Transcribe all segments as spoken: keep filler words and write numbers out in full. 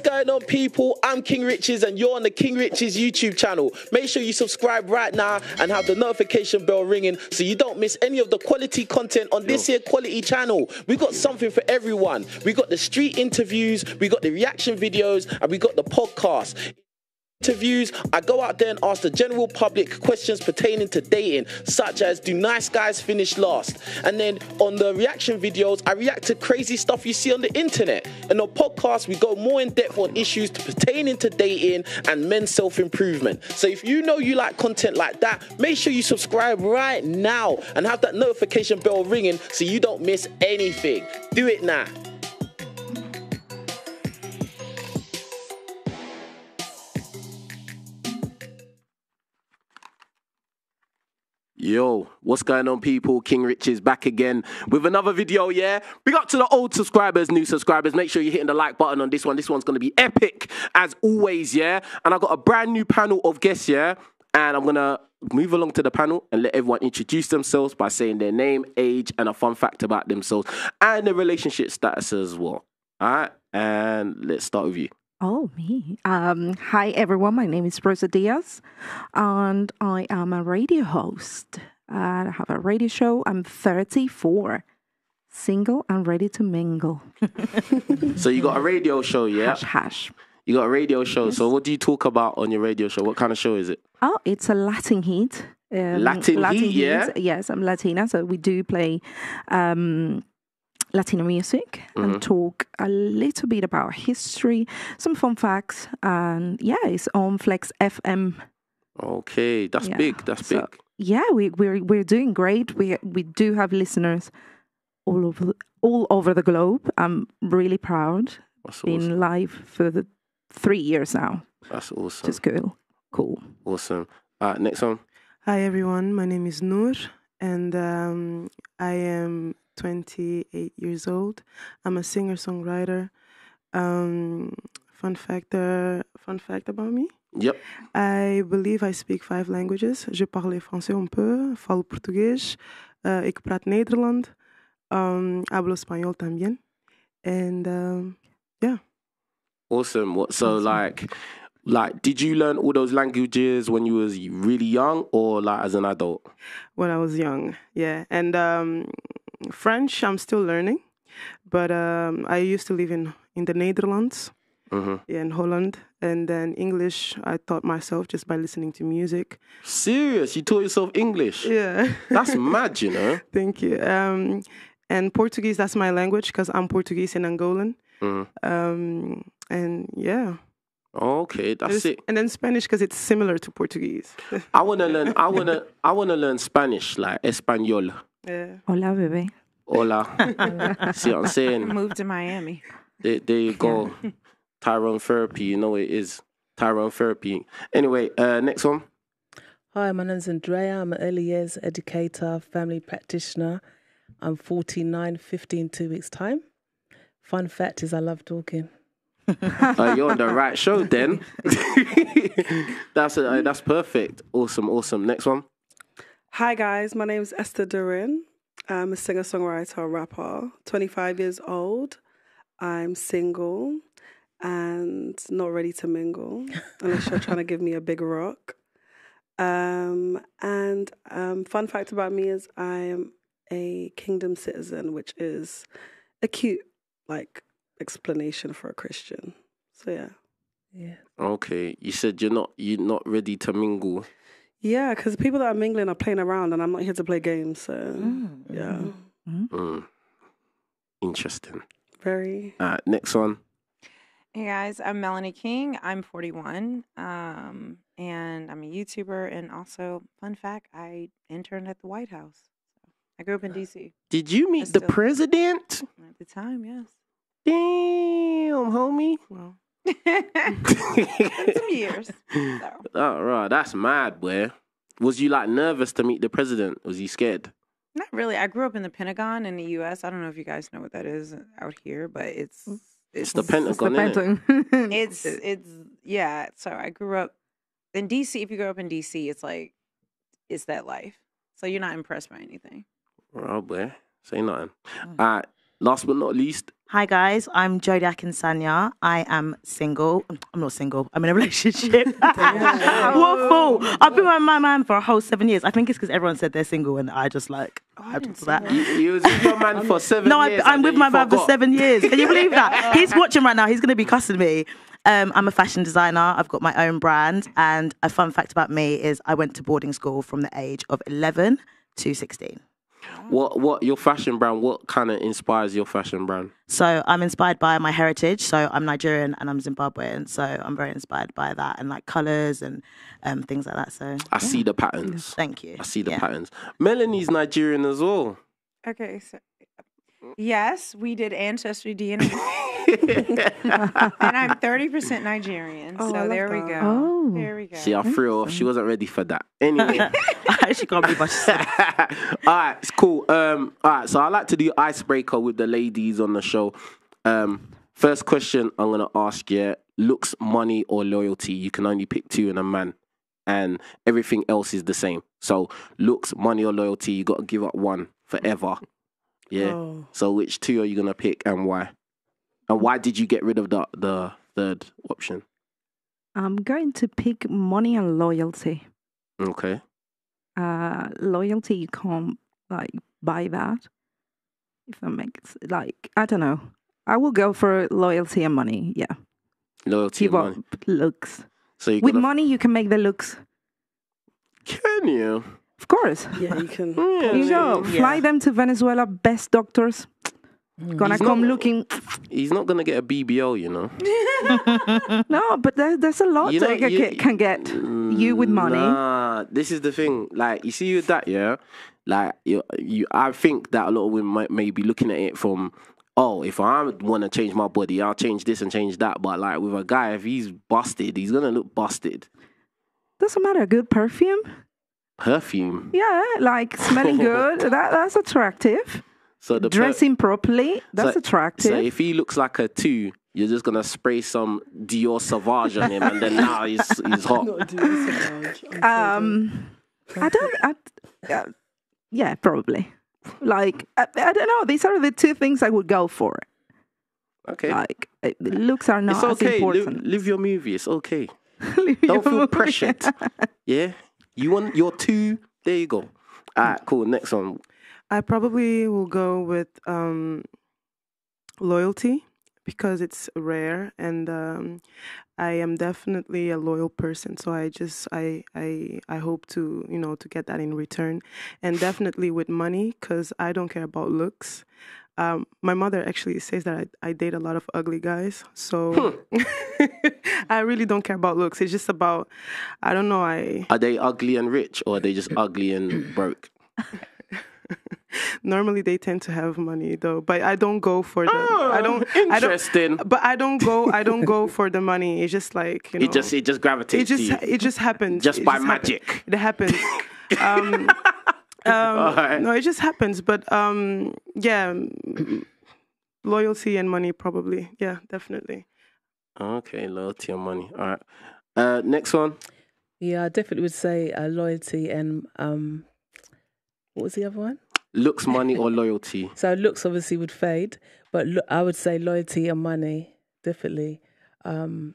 What's going on, people? I'm King Richez and you're on the King Richez YouTube channel. Make sure you subscribe right now and have the notification bell ringing so you don't miss any of the quality content on this here quality channel. We got something for everyone. We got the street interviews, we got the reaction videos, and we got the podcast. Interviews, I go out there and ask the general public questions pertaining to dating, such as do nice guys finish last? And then on the reaction videos, I react to crazy stuff you see on the internet. And on podcasts, we go more in depth on issues pertaining to dating and men's self-improvement. So if you know you like content like that, make sure you subscribe right now and have that notification bell ringing so you don't miss anything. Do it now. Yo, what's going on, people? King Richez back again with another video, yeah? Big up to the old subscribers, new subscribers. Make sure you're hitting the like button on this one. This one's going to be epic, as always, yeah? And I've got a brand new panel of guests, yeah? And I'm going to move along to the panel and let everyone introduce themselves by saying their name, age, and a fun fact about themselves, and their relationship status as well. All right? And let's start with you. Oh, me. Um, hi, everyone. My name is Rosa Diaz, and I am a radio host. Uh, I have a radio show. I'm thirty-four, single and ready to mingle. So you got a radio show, yeah? Hash, hash. You got a radio show. Yes. So what do you talk about on your radio show? What kind of show is it? Oh, it's a Latin hit. Um, Latin, Latin hit, yeah? Yes, I'm Latina, so we do play... Um, Latino music and mm-hmm. talk a little bit about history, some fun facts, and yeah, it's on Flex F M. Okay, that's yeah. big. That's so, big. Yeah, we we're we're doing great. We we do have listeners all over the, all over the globe. I'm really proud. That's been awesome. Live for the three years now. That's awesome. Just cool, cool, awesome. All right, next one. Hi everyone, my name is Nur, and um, I am twenty-eight years old. I'm a singer-songwriter. Um, fun fact, uh, fun fact about me? Yep. I believe I speak five languages. Je parle français un peu, falo português, uh, ik praat Nederland, um, hablo español también, and um, yeah. Awesome. What, so awesome. like, like, did you learn all those languages when you was really young, or like as an adult? When I was young, yeah, and. Um, French, I'm still learning, but um, I used to live in, in the Netherlands, mm-hmm. yeah, in Holland, and then English, I taught myself just by listening to music. Serious? You taught yourself English? Yeah. That's mad, you know? Thank you. Um, and Portuguese, that's my language, because I'm Portuguese and Angolan. Mm-hmm. Um, and yeah. Okay, that's There's, it. And then Spanish, because it's similar to Portuguese. I want to learn, I want to, I want to learn Spanish, like Español. Yeah. Hola, bebé. Hola. See what I'm saying? Moved to Miami. There, there you go. Tyrone therapy. You know it is. Tyrone therapy. Anyway, uh, next one. Hi, my name's Andrea. I'm an early years educator, family practitioner. I'm forty-nine, fifty in two weeks' time. Fun fact is I love talking. Uh, you're on the right show then. That's, uh, that's perfect. Awesome, awesome. Next one. Hi guys, my name is Esther Durin. I'm a singer-songwriter, rapper, twenty-five years old. I'm single and not ready to mingle, unless you're trying to give me a big rock. Um, and um, fun fact about me is I am a kingdom citizen, which is a cute like explanation for a Christian. So yeah, yeah. Okay, you said you're not you're not ready to mingle. Yeah, because people that are mingling are playing around, and I'm not here to play games, so, mm. yeah. Mm. Mm. Interesting. Very. Uh, next one. Hey, guys, I'm Melanie King. I'm forty-one, um, and I'm a YouTuber, and also, fun fact, I interned at the White House. I grew up in D C Did you meet the president? At the time, yes. Damn, homie. Well. Some years. So. Oh, right. That's mad, boy. Was you like nervous to meet the president? Was you scared? Not really. I grew up in the Pentagon in the U S I don't know if you guys know what that is out here, but it's it's, it's the Pentagon. It's the Pentagon. it's it's yeah. So I grew up in D C If you grow up in D C, it's like it's that life. So you're not impressed by anything. Oh, boy. Say nothing. Oh. All right. Last but not least, Hi guys, I'm Jada Pinkett Smith. I am single. I'm not single. I'm in a relationship. Whoa, whoa. I've been with my man for a whole seven years. I think it's because everyone said they're single, and I just like hyped to that. You, you was with your man for seven no, years. No, I'm with my man forgot. for seven years. Can you believe that? He's watching right now. He's gonna be cussing me. Um, I'm a fashion designer. I've got my own brand. And a fun fact about me is I went to boarding school from the age of eleven to sixteen. What what your fashion brand? What kind of inspires your fashion brand? So I'm inspired by my heritage. So I'm Nigerian and I'm Zimbabwean. So I'm very inspired by that and like colors and um, things like that. So I yeah. see the patterns. Thank you. I see the yeah. patterns. Melanie's Nigerian as well. Okay. So yes, we did ancestry D N A, and I'm thirty percent Nigerian. Oh, so there that. we go. Oh. There we go. See, I threw off. She wasn't ready for that. Anyway, she can't be much. All right, it's cool. Um, all right, so I like to do icebreaker with the ladies on the show. Um, first question I'm gonna ask you: looks, money, or loyalty? You can only pick two in a man, and everything else is the same. So looks, money, or loyalty? You gotta give up one forever. Yeah. Oh. So which two are you gonna pick and why? And why did you get rid of the the third option? I'm going to pick money and loyalty. Okay. Uh, loyalty, you can't like buy that. If that makes like I don't know. I will go for loyalty and money. Yeah. Loyalty Give and money. Looks. So with money, you can make the looks. Can you? Of course. Yeah, you can. Yeah, you know, yeah. fly them to Venezuela, best doctors. Mm. Gonna he's come not, looking. He's not gonna get a B B L, you know. No, but there, there's a lot you know, that you, can get you with money. Nah, this is the thing. Like, you see with that, yeah? Like, you, you, I think that a lot of women might, may be looking at it from, oh, if I want to change my body, I'll change this and change that. But, like, with a guy, if he's busted, he's gonna look busted. Doesn't matter. Good perfume. Perfume. Yeah, like smelling good. that that's attractive. So the dressing properly, that's so, attractive. So if he looks like a two, you're just gonna spray some Dior Sauvage on him, and then now he's he's hot. Um, I don't. I, uh, yeah, probably. Like I, I don't know. These are the two things I would go for. Okay. Like it, looks are not it's okay. as important. Live, live your movie. It's okay. Don't feel movie. pressured. Yeah. You want your two? There you go. All right, cool. Next one. I probably will go with um, loyalty because it's rare, and um, I am definitely a loyal person. So I just I I I hope to you know to get that in return, and definitely with money because I don't care about looks. Um, my mother actually says that I, I date a lot of ugly guys, so hmm. I really don't care about looks. It's just about, I don't know, I... Are they ugly and rich, or are they just ugly and broke? Normally they tend to have money though, but I don't go for the oh, I don't interesting. I don't, but I don't go I don't go for the money. It's just like, you know, it just it just gravitates. It just to you. it just happens. Just it by just magic. Happens. It happens. um Um, right. No, it just happens, but um, yeah, loyalty and money probably, yeah, definitely. Okay, loyalty and money. All right, uh, next one. Yeah, I definitely would say uh, loyalty and um, what was the other one? Looks, money, or loyalty. So looks obviously would fade, but lo I would say loyalty and money definitely. Um,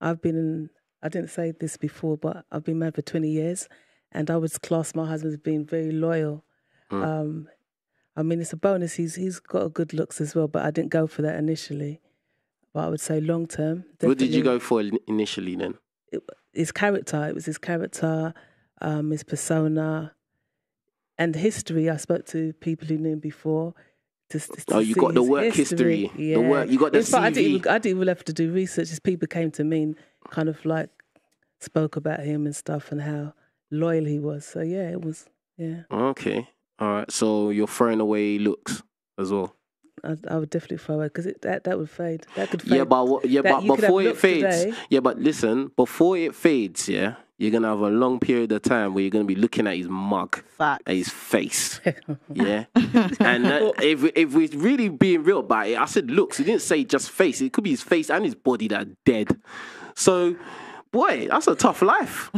I've been, in, I didn't say this before, but I've been married for twenty years. And I would class my husband as being very loyal. Mm. Um, I mean, it's a bonus. He's he's got a good looks as well, but I didn't go for that initially. But I would say long term. Definitely. What did you go for initially then? It, his character. It was his character, um, his persona, and history. I spoke to people who knew him before. To, to oh, you got the work history. history. Yeah. The work. You got the C V. I didn't even, I didn't even have to do research. His people came to me and kind of like spoke about him and stuff and how loyal he was. So yeah, it was, yeah. Okay, all right. So you're throwing away looks as well. I, I would definitely throw away because that that would fade. That could fade. Yeah, but what, yeah, that but before it fades, today. yeah, but listen, before it fades, yeah, you're gonna have a long period of time where you're gonna be looking at his mug, Facts. at his face, yeah. And that, if if we're really being real about it, I said looks. He didn't say just face. It could be his face and his body that are dead. So, boy, that's a tough life.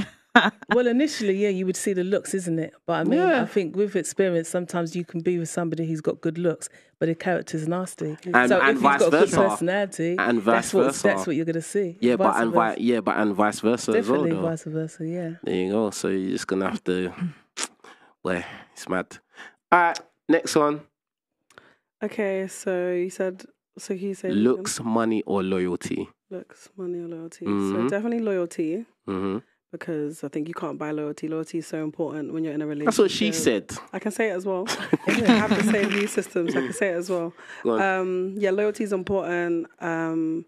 Well, initially, yeah, you would see the looks, isn't it? But I mean, yeah. I think with experience, sometimes you can be with somebody who's got good looks, but the character's nasty. And, so and if vice he's got a good personality, and that's, what, that's what you're going to see. Yeah, vice but and vi yeah, but and vice versa Definitely as well. Definitely vice versa, yeah. There you go. So you're just going to have to... Well, it's mad. All right, next one. Okay, so you said... So he said... Looks, something. money, or loyalty. Looks, money, or loyalty. Mm-hmm. So definitely loyalty. Mm-hmm. Because I think you can't buy loyalty. Loyalty is so important when you're in a relationship. That's what she said. I can say it as well. I have the same view system, so I can say it as well. Um, yeah, loyalty is important. Um,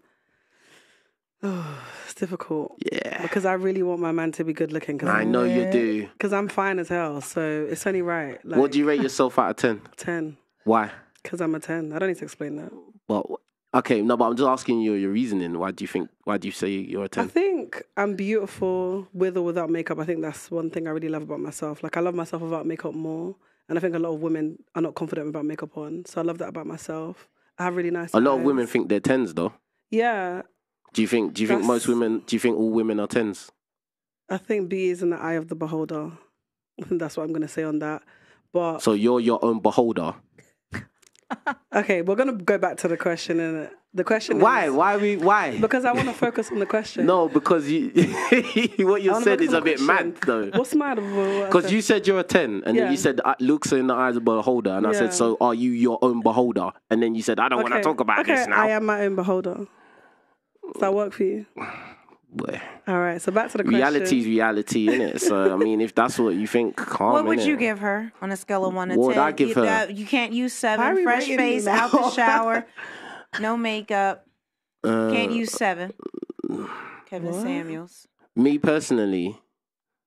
oh, it's difficult. Yeah. Because I really want my man to be good looking. Cause I I'm, know you do. Because I'm fine as hell, so it's only right. Like, what do you rate yourself out of ten? ten. Why? Because I'm a ten. I don't need to explain that. Well, okay, no, but I'm just asking you your reasoning. Why do you think, why do you say you're a ten? I think I'm beautiful with or without makeup. I think that's one thing I really love about myself. Like, I love myself without makeup more. And I think a lot of women are not confident about makeup on. So I love that about myself. I have really nice A eyes. lot of women think they're tens, though. Yeah. Do you think, do you think most women, do you think all women are tens? I think beauty is in the eye of the beholder. I think that's what I'm going to say on that. But So you're your own beholder? Okay, we're gonna go back to the question, and the question why is, why we why because I want to focus on the question. No, because you what you said is a bit mad though. What's mad? Because you said you're a ten, and yeah. then you said looks in the eyes of a beholder, and yeah. I said, so are you your own beholder? And then you said, I don't okay. want to talk about okay, this now. I am my own beholder. Does that work for you? Boy. All right, so back to the question. Reality's reality, innit? So I mean, if that's what you think, calm. What would innit? you give her on a scale of one to ten? What would I give you, her? Uh, you can't use seven. Fresh face, out the shower, no makeup. Uh, can't use seven. Kevin what? Samuels. Me personally.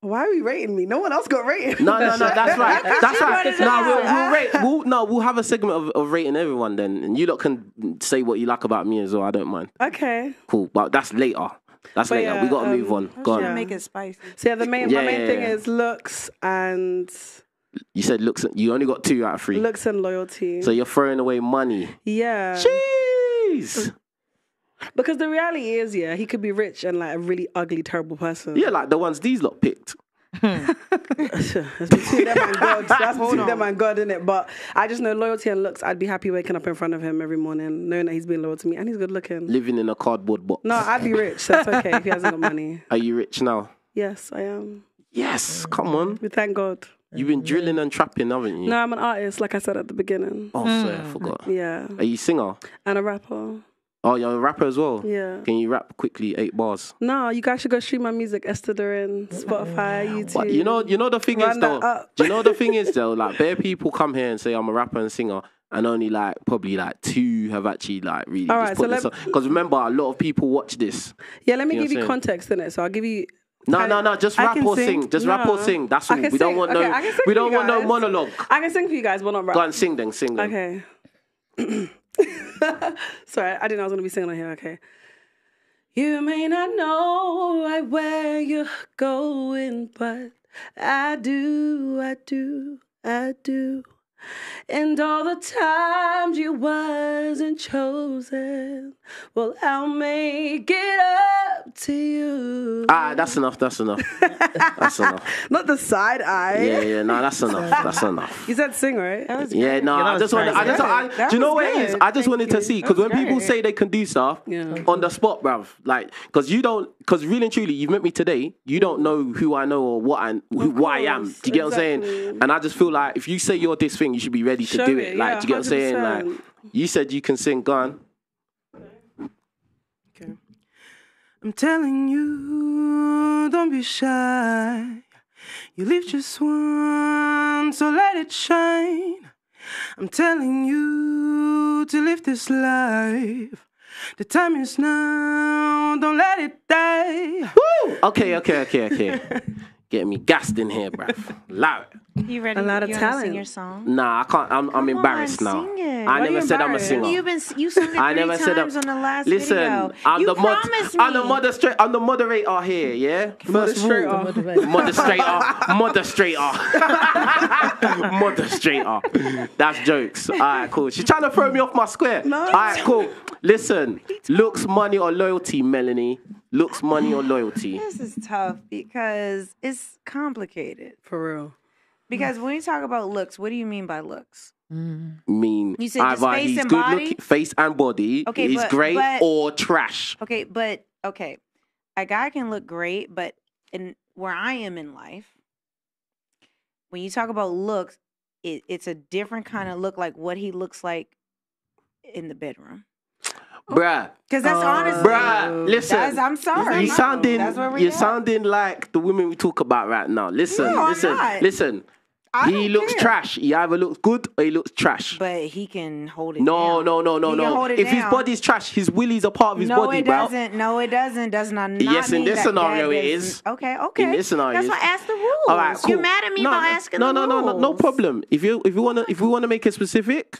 Why are we rating me? No one else got rated. No, no, no. That's right. That's right. No, we'll, we'll rate. We'll, no, we'll have a segment of, of rating everyone then, and you lot can say what you like about me as well. I don't mind. Okay. Cool, but that's later. That's but later. Yeah, we gotta um, move on. Go on. Make it spicy. So yeah, the main yeah, my main yeah, yeah. thing is looks and. You said looks. And, you only got two out of three. Looks and loyalty. So you're throwing away money. Yeah. Jeez. Because the reality is, yeah, he could be rich and like a really ugly, terrible person. Yeah, like the ones these lot picked. That's between them and God. That's between them and God, innit? But I just know loyalty and looks. I'd be happy waking up in front of him every morning, knowing that he's been loyal to me and he's good looking. Living in a cardboard box. No, I'd be rich. So that's okay if he hasn't got money. Are you rich now? Yes, I am. Yes, come on. We thank God. You've been drilling and trapping, haven't you? No, I'm an artist, like I said at the beginning. Oh, mm. sorry, I forgot. Yeah. Are you a singer? And a rapper. Oh, you're a rapper as well? Yeah. Can you rap quickly, eight bars? No, you guys should go stream my music, Esther Durin, Spotify, YouTube. But you know, you know the thing Run is though, you know the thing is though, like bare people come here and say I'm a rapper and singer, and only like probably like two have actually like really All just right, put so this because remember a lot of people watch this. Yeah, let me you give you saying? context in it. So I'll give you. No, I, no, no, just rap or sing. sing. Just no. rap or sing. That's all. We sing. don't want okay, no. We don't want no monologue. I can sing for you guys, but not rap. Go and sing then. Sing then. Okay. Sorry, I didn't know I was going to be singing on here, okay. You may not know right where you're going, but I do, I do, I do. And all the times you wasn't chosen, well, I'll make it up to you. Ah, that's enough, that's enough. That's enough. Not the side eye. Yeah, yeah, no, that's enough, that's enough. You said sing, right? That was yeah, no, yeah, I just wanted, I just, I, do you know what good. it is? I just Thank wanted you. to see, because when great. people say they can do stuff, yeah. on the spot, bruv, like, because you don't, because really and truly, you've met me today, you don't know who I know or what I, who, who I am. Do you get exactly. what I'm saying? And I just feel like, if you say you're this thing, you should be ready to Show do it. it. Like, yeah, do you get one hundred percent. What I'm saying? Like, you said you can sing. Go on. Okay. I'm telling you, don't be shy. You live just once, so let it shine. I'm telling you to live this life. The time is now, don't let it die. Woo! Okay, okay, okay, okay. Get me gassed in here, bruv. Loud. You ready? A lot of you talent. Sing your song? Nah, I can't. I'm, I'm embarrassed on, now. Sing it. I Why never said I'm a singer. You've been. You sung it three I never times said on the last Listen, video. I'm you the mod, me. I'm the moderator. I'm the moderator here. Yeah. First rule. Moderator. Moderator. Moderator. Moderator. That's jokes. All right, cool. She's trying to throw me off my square. No. All right, cool. Listen, looks, money, or loyalty, Melanie. Looks, money, or loyalty? This is tough because it's complicated. For real. Because when you talk about looks, what do you mean by looks? Mm. Mean you said just either face he's and good body? Looking, face and body. Okay, he's but, great but, or trash. Okay, but okay, a guy can look great, but in where I am in life, when you talk about looks, it, it's a different kind of look, like what he looks like in the bedroom. Bruh. Because that's uh, honestly. Bruh, listen. That's, I'm sorry. You sounding, that's where we you're at. sounding like the women we talk about right now. Listen, no, listen, listen. I he looks care. trash. He either looks good or he looks trash. But he can hold it no, down. No, no, no, he no, no. If down. his body's trash, his willy's a part of his no, body, bro. No, it doesn't. No, it doesn't. Does not. not yes, in this scenario it is. Okay, okay. In this scenario, that's why I asked the rules. All right, cool. You're mad at me no, by no, asking no, the no, rules. No, no, no, no problem. If you if you wanna if we wanna make it specific,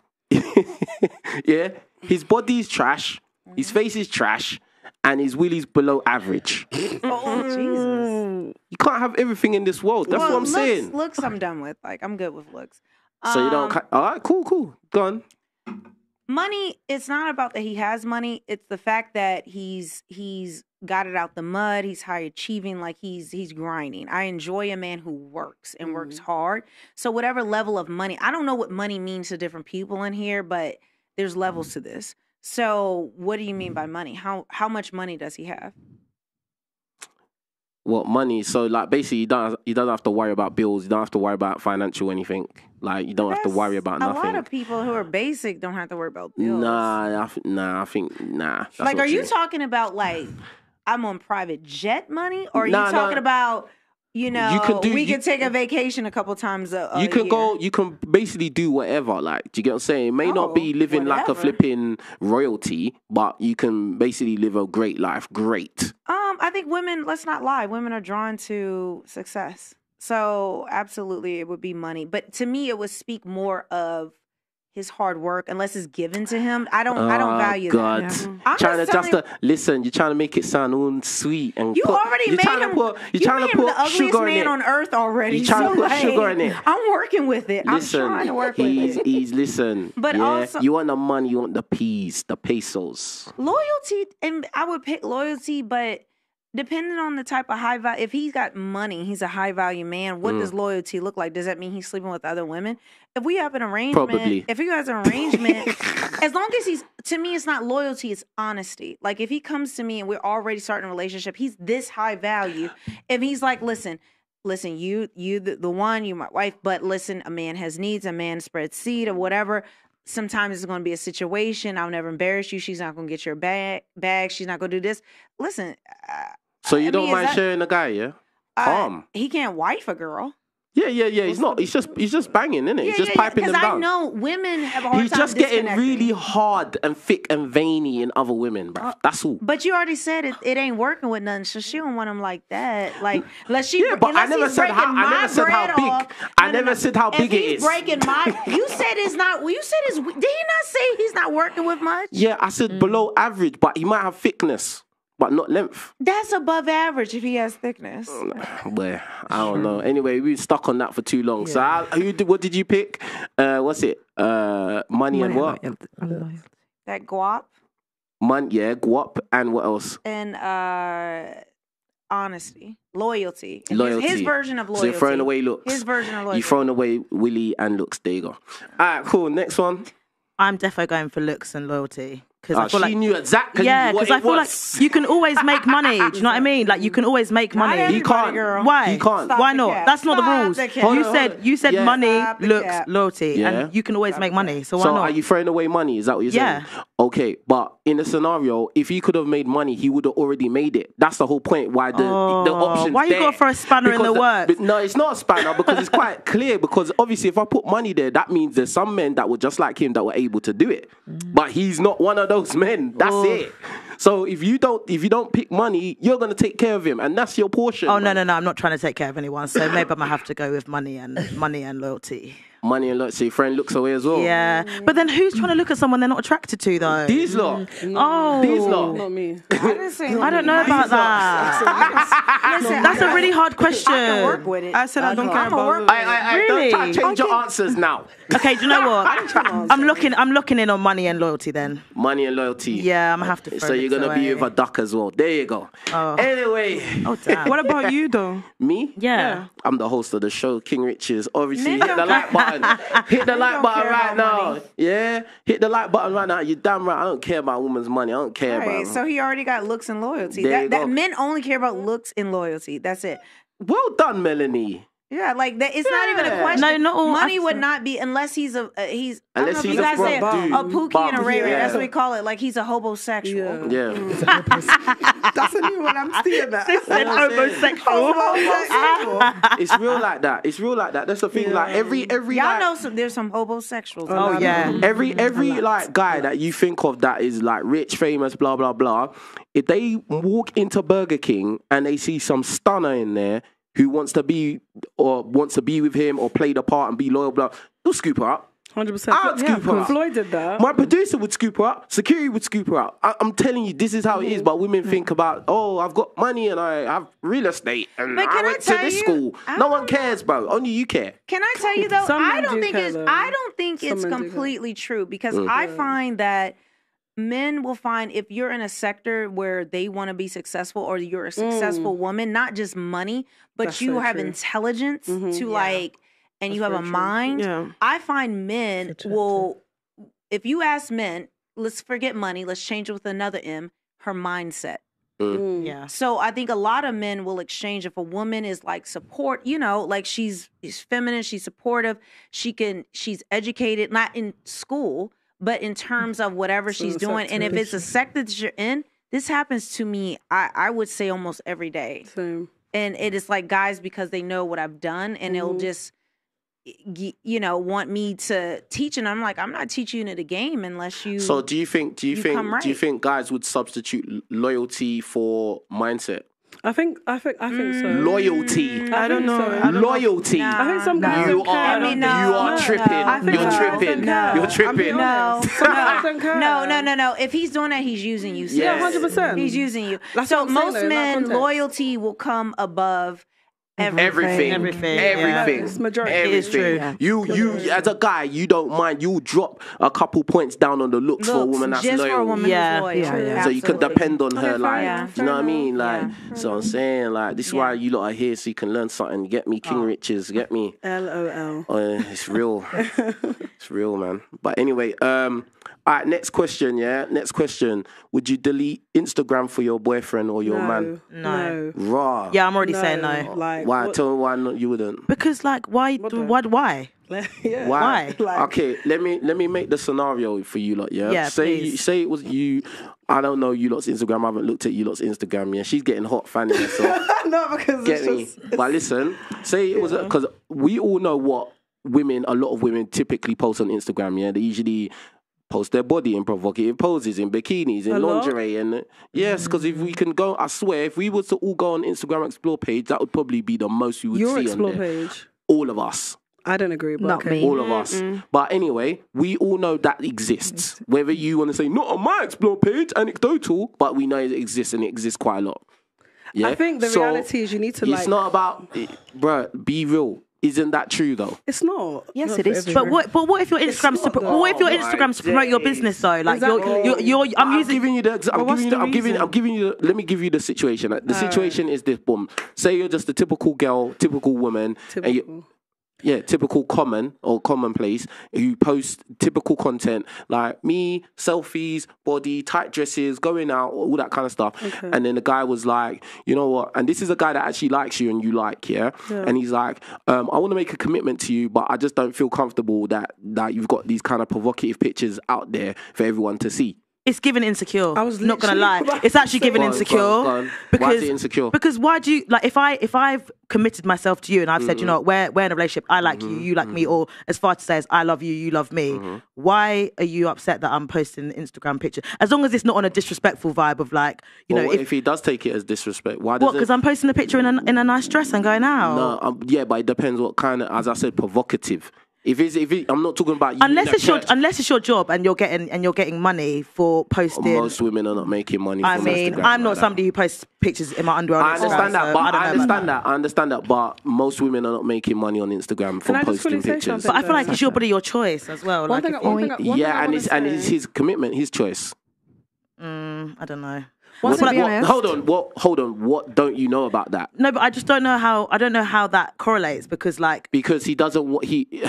yeah, his body's trash, his face is trash, and his willy's below average. Oh, Jesus. You can't have everything in this world. That's well, what I'm looks, saying. Looks I'm done with. Like, I'm good with looks. Um, so you don't... All right, cool, cool. Done. Money, it's not about that he has money. It's the fact that he's he's got it out the mud. He's high achieving. Like, he's he's grinding. I enjoy a man who works and mm-hmm. works hard. So whatever level of money... I don't know what money means to different people in here, but there's levels to this. So what do you mean by money? How How much money does he have? What money? So like basically, you don't you don't have to worry about bills. You don't have to worry about financial anything. Like you don't That's have to worry about nothing. A lot of people who are basic don't have to worry about bills. Nah, I nah, I think nah. That's like, are true. you talking about like I'm on private jet money, or are nah, you talking nah. about you know you can do, we you, can take a vacation a couple times a, a you can year. go. You can basically do whatever. Like, do you get what I'm saying? It may oh, not be living whatever. like a flipping royalty, but you can basically live a great life. Great. Um, I think women, let's not lie, women are drawn to success. So absolutely it would be money. But to me, it would speak more of his hard work, unless it's given to him. I don't, oh, I don't value God. that. I'm trying to just to, listen. You're trying to make it sound all sweet and you put, already you're made trying him. To put, you're you trying made to put him the ugliest man on earth already. You're trying so to put like, sugar in it. I'm working with it. Listen, I'm trying to work with he's, it. He's listen. But yeah, also, you want the money. You want the peas, the pesos. Loyalty, and I would pick loyalty, but depending on the type of high value, if he's got money, he's a high value man. What mm. does loyalty look like? Does that mean he's sleeping with other women? If we have an arrangement, Probably. if he has an arrangement, as long as he's, to me, it's not loyalty, it's honesty. Like if he comes to me and we're already starting a relationship, he's this high value. If he's like, listen, listen, you, you, the, the one, you, my wife, but listen, a man has needs, a man spreads seed or whatever. Sometimes it's going to be a situation. I'll never embarrass you. She's not going to get your bag. Bag. She's not going to do this. Listen. Uh, So you I don't mean, mind that, sharing a guy, yeah? Uh, Calm. He can't wife a girl. Yeah, yeah, yeah. He's not. He's just. He's just banging, isn't it? Yeah, he's just yeah, piping yeah, them I down. Because I know women have a hard he's time. He's just getting really hard and thick and veiny in other women, bro. Uh, That's all. But you already said it. It ain't working with nothing, so she don't want him like that. Like, unless she. Yeah, but I never said how. I never said how big. Off, I never said how big it is. He's breaking my. You said it's not. You said it's. Did he not say he's not working with much? Yeah, I said mm. below average, but he might have thickness. But not length. That's above average if he has thickness. Well, I don't know. Anyway, we were stuck on that for too long. Yeah. So, I, who? What did you pick? Uh, what's it? Uh, money, money and what? And that guap. Money, yeah, guap, and what else? And uh, honesty, loyalty, loyalty. His, his version of loyalty. So you're throwing away looks. His version of loyalty. You're throwing away Willie and looks. There you go. All right, cool. Next one. I'm definitely going for looks and loyalty. Oh, I feel she like, knew exactly yeah, what it I feel was. Like you can always make money. Do you know what I mean? Like you can always make money. He can't. Girl. Why? He can't. Why not? Cap. That's not Stop the rules. The you said you said yeah. money, Stop looks, loyalty, yeah. and you can always Stop make money. So why so not? Are you throwing away money? Is that what you're yeah. saying? Okay, but in the scenario, if he could have made money, he would have already made it. That's the whole point. Why the oh, the options? Why you there. got for a spanner because in the, the works? No, it's not a spanner because it's quite clear. Because obviously, if I put money there, that means there's some men that were just like him that were able to do it. But he's not one of those. Those men, that's Ooh. it. So if you don't, if you don't pick money, you're gonna take care of him, and that's your portion. Oh no, no, no! I'm not trying to take care of anyone, so maybe I'm gonna have to go with money and money and loyalty. money and lot, so your friend looks away as well. Yeah. But then who's trying to look at someone they're not attracted to, though? These lot. No. Oh. These lot. Not me. I, didn't say I don't know about that. Listen, that's a really hard question. I can work with it. I said I, I don't care about it. I, I, I, really? Don't change your answers now. Okay, do you know what? I'm looking I'm looking in on money and loyalty then. Money and loyalty. Yeah, I'm going to have to. So you're going to be with a duck as well. There you go. Oh. Anyway. Oh, damn. What about you, though? Me? Yeah. yeah. I'm the host of the show, King Richez. Obviously, hit the like button. Hit the like button right now. Money. Yeah. Hit the like button right now. You're damn right. I don't care about woman's money. I don't care right, about it. So he already got looks and loyalty. That, that men only care about looks and loyalty. That's it. Well done, Melanie. Yeah, like that. It's yeah. not even a question. No, not all money would not be unless he's a uh, he's. Unless I don't know if he's you a guys say dude, a pookie bum, and a ray ray. Yeah. That's what we call it. Like he's a hobosexual. Yeah, yeah. That's a new one. I'm seeing that. She said hobosexual. hobosexual. It's real like that. It's real like that. That's the thing. Yeah. Like every every. Y'all like, know some. There's some hobosexuals. Oh right? yeah. Every every like guy that you think of that is like rich, famous, blah blah blah. If they walk into Burger King and they see some stunner in there who wants to be or wants to be with him or play the part and be loyal, blah, they'll scoop her up. one hundred percent. I'll scoop yeah, her up. Floyd did that. My producer would scoop her up. Security would scoop her up. I I'm telling you, this is how mm. it is. But women mm. think about, oh, I've got money and I have real estate and but I went I to this you, school. I no one cares, bro. Only you care. Can I tell you though? I don't, do think care, though. I don't think Some it's completely true because mm. I yeah. find that men will find if you're in a sector where they want to be successful or you're a successful mm. woman, not just money, but That's you so have true. Intelligence mm-hmm, to yeah. like, and That's you have a true. Mind. Yeah. I find men so will, if you ask men, let's forget money, let's change it with another M, her mindset. Mm. Yeah. So I think a lot of men will exchange if a woman is like support, you know, like she's, she's feminine, she's supportive, she can, she's educated, not in school, but in terms of whatever so she's doing, and if it's a sector that you're in, this happens to me, I, I would say almost every day. Same. And it is like guys, because they know what I've done, and mm-hmm. they'll just, you know, want me to teach, and I'm like, I'm not teaching you the game unless you So do you think, do you, you think, right. do you think guys would substitute loyalty for mindset? I think I think I think mm. so. Loyalty. I don't know. I don't Loyalty. Know. No, I think some guys no. don't care. I mean, no. You are tripping. You're no. tripping. No. You're tripping. No. No, no, no, no. If he's doing that, he's using you. Sis. Yeah, one hundred percent. He's using you. That's so most saying, men, loyalty will come above everything. Everything. Everything. Everything. Yeah. It's majority. Everything. It is true. You you as a guy, you don't mind. You'll drop a couple points down on the looks, looks for a woman that's just loyal. For a woman yeah. Loyal. Yeah. Yeah. So you can depend on her, like yeah. you know what I mean? Like yeah. so I'm saying, like, this is yeah. why you lot are here, so you can learn something. Get me King oh. Richez, get me. L O L. Oh, yeah, it's real. It's real, man. But anyway, um, all right, next question, yeah? Next question. Would you delete Instagram for your boyfriend or your no, man? No. Raw. Yeah, I'm already no, saying no. Like, why? What? Tell me why not, you wouldn't. Because, like, why? Why? Why? yeah. Why? why? Like, okay, let me let me make the scenario for you lot, yeah? Yeah, say, you, say it was you... I don't know you lot's Instagram. I haven't looked at you lot's Instagram yet. She's getting hot fanning herself. No, because Get it's me. Just... It's, but listen, say it was... Because yeah. we all know what women, a lot of women typically post on Instagram, yeah? They usually... post their body in provocative poses, in bikinis, in Hello? lingerie, and yes, because if we can go, I swear, if we were to all go on Instagram Explore page, that would probably be the most you would Your see Explore on there. Page. All of us. I don't agree, but okay. all of us. Mm-mm. But anyway, we all know that exists. Whether you want to say not on my Explore page, anecdotal, but we know it exists, and it exists quite a lot. Yeah? I think the so reality is you need to. It's like... not about, it, bro. Be real. Isn't that true though? It's not. Yes, not it is. But what? But what if your Instagram's to? Though. What if your Instagram's to promote your business though? Like exactly. you're, you're, you're, you're. I'm, I'm using. Giving you the. I'm well, giving. You the, the I'm giving. I'm giving you. The, let me give you the situation. The All situation right. is this. Boom. Say you're just a typical girl, typical woman, typical. And you, yeah, typical common or commonplace who post typical content like me, selfies, body, tight dresses, going out, all that kind of stuff. Okay. And then the guy was like, you know what? And this is a guy that actually likes you and you like, yeah? yeah. And he's like, um, I want to make a commitment to you, but I just don't feel comfortable that, that you've got these kind of provocative pictures out there for everyone to see. It's given insecure. I was not gonna lie. It's actually given insecure. Go on, go on. Because, why is it insecure? Because why do you like if I if I've committed myself to you and I've mm-hmm. said, you know, we're we're in a relationship, I like mm-hmm. you, you like mm-hmm. me, or as far to say as I love you, you love me. Mm-hmm. Why are you upset that I'm posting an Instagram picture? As long as it's not on a disrespectful vibe of like, you well, know, if, if he does take it as disrespect, why? Does what? Because I'm posting a picture in a in a nice dress and going out. No, um, yeah, but it depends what kind of. As I said, provocative. If it's, if it, I'm not talking about you. Unless it's your, unless it's your job and you're getting and you're getting money for posting. Most women are not making money. I mean, Instagram I'm not like somebody that. who posts pictures in my underwear. On I understand Instagram, that, so but I, I understand that. that. I understand that, but most women are not making money on Instagram from posting pictures. But I feel like it's your body, your choice as well. Like thing, you, thing, yeah, and it's and it's his commitment, his choice. Mm, I don't know. What, what, what, hold on, what? Hold on, what don't you know about that? No, but I just don't know how. I don't know how that correlates because, like, because he doesn't. What he?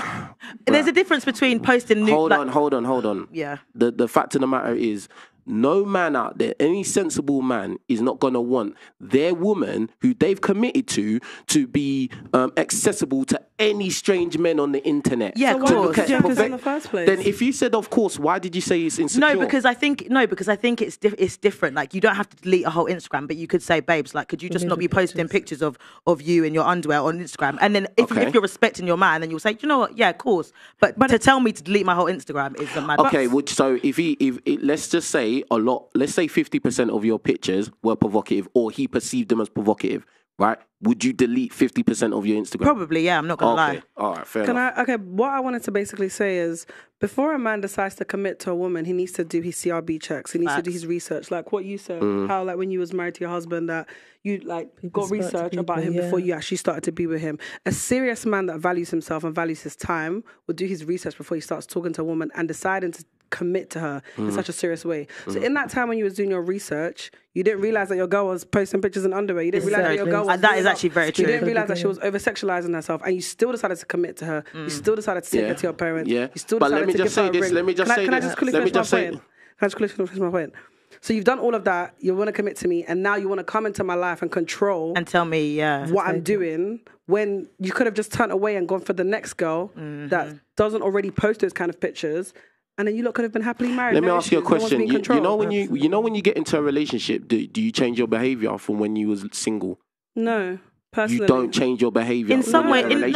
There's a difference between posting. New, hold like, on, hold on, hold on. Yeah. The the fact of the matter is, no man out there, any sensible man, is not gonna want their woman who they've committed to to be um, accessible to any strange men on the internet. Yeah, so of course. Did you have this in the first place? Then, if you said of course, why did you say it's insecure? No, because I think no, because I think it's diff it's different. Like, you don't have to delete a whole Instagram, but you could say, babes, like, could you just not be posting pictures of of you in your underwear on Instagram? And then if, okay. you, if you're respecting your man, then you'll say, you know what? Yeah, of course. But, but to tell me to delete my whole Instagram is a mad. Okay, well, so if he, if it, let's just say. A lot, let's say fifty percent of your pictures were provocative or he perceived them as provocative, right? Would you delete fifty percent of your Instagram? Probably, yeah, I'm not going to okay. lie. All right, fair Can enough. I, okay, what I wanted to basically say is before a man decides to commit to a woman, he needs to do his C R B checks. He needs Facts. to do his research. Like what you said, mm. how like when you was married to your husband that you like people got research people, about him yeah. before you actually started to be with him. A serious man that values himself and values his time will do his research before he starts talking to a woman and deciding to commit to her mm. in such a serious way. Mm. So in that time when you was doing your research, you didn't realize that your girl was posting pictures in underwear. You didn't exactly. realize that your girl was... And that is actually very true. You didn't realize that she was over-sexualizing herself and you still decided to commit to her. Mm. You still decided to take yeah. her to your parents. Yeah. You still but decided let me to just give say her this, a ring. Let me just can say I, can this. I just let me just say... Can I just quickly my point? So you've done all of that. You want to commit to me and now you want to come into my life and control... And tell me, yeah. what I'm doing... When you could have just turned away and gone for the next girl mm-hmm. that doesn't already post those kind of pictures... And then you lot could have been happily married. Let me ask you a question. You, you know when you you know when you get into a relationship, do, do you change your behavior from when you was single? No, personally, you don't change your behavior. In some way, in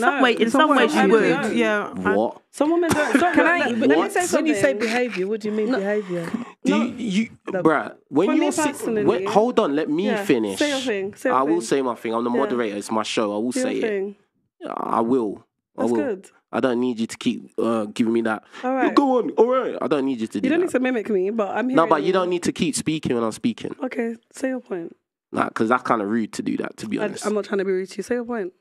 some way, in some ways, you would. Yeah. What? Some women don't. Can I? Let me say something. When you say behavior, what do you mean behavior? Do you, bruh? When you're single, hold on. Let me finish. Say your thing. I will say my thing. I'm the moderator. It's my show. I will say it. I will. That's good. I don't need you to keep uh, giving me that. All right. Go on, all right. I don't need you to do that. You don't need to mimic me, but I'm here. No, but you don't need to keep speaking when I'm speaking. Okay, say your point. Nah, because that's kind of rude to do that, to be honest. I, I'm not trying to be rude to you. Say your point.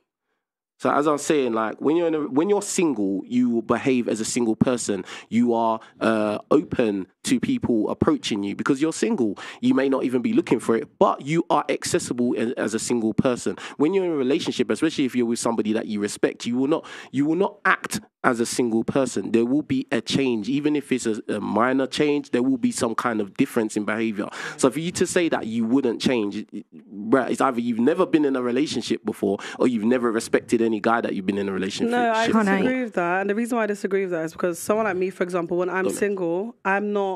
So as I'm saying, like, when you're, in a, when you're single, you will behave as a single person. You are uh, open to people approaching you because you're single. You may not even be looking for it, but you are accessible as, as a single person. When you're in a relationship, especially if you're with somebody that you respect, you will not, you will not act as a single person. There will be a change. Even if it's a, a minor change, there will be some kind of difference in behavior. So for you to say that you wouldn't change, it's either you've never been in a relationship before or you've never respected any guy that you've been in a relationship with. No, I disagree with that. And the reason why I disagree with that is because someone like me, for example, when I'm single, I'm not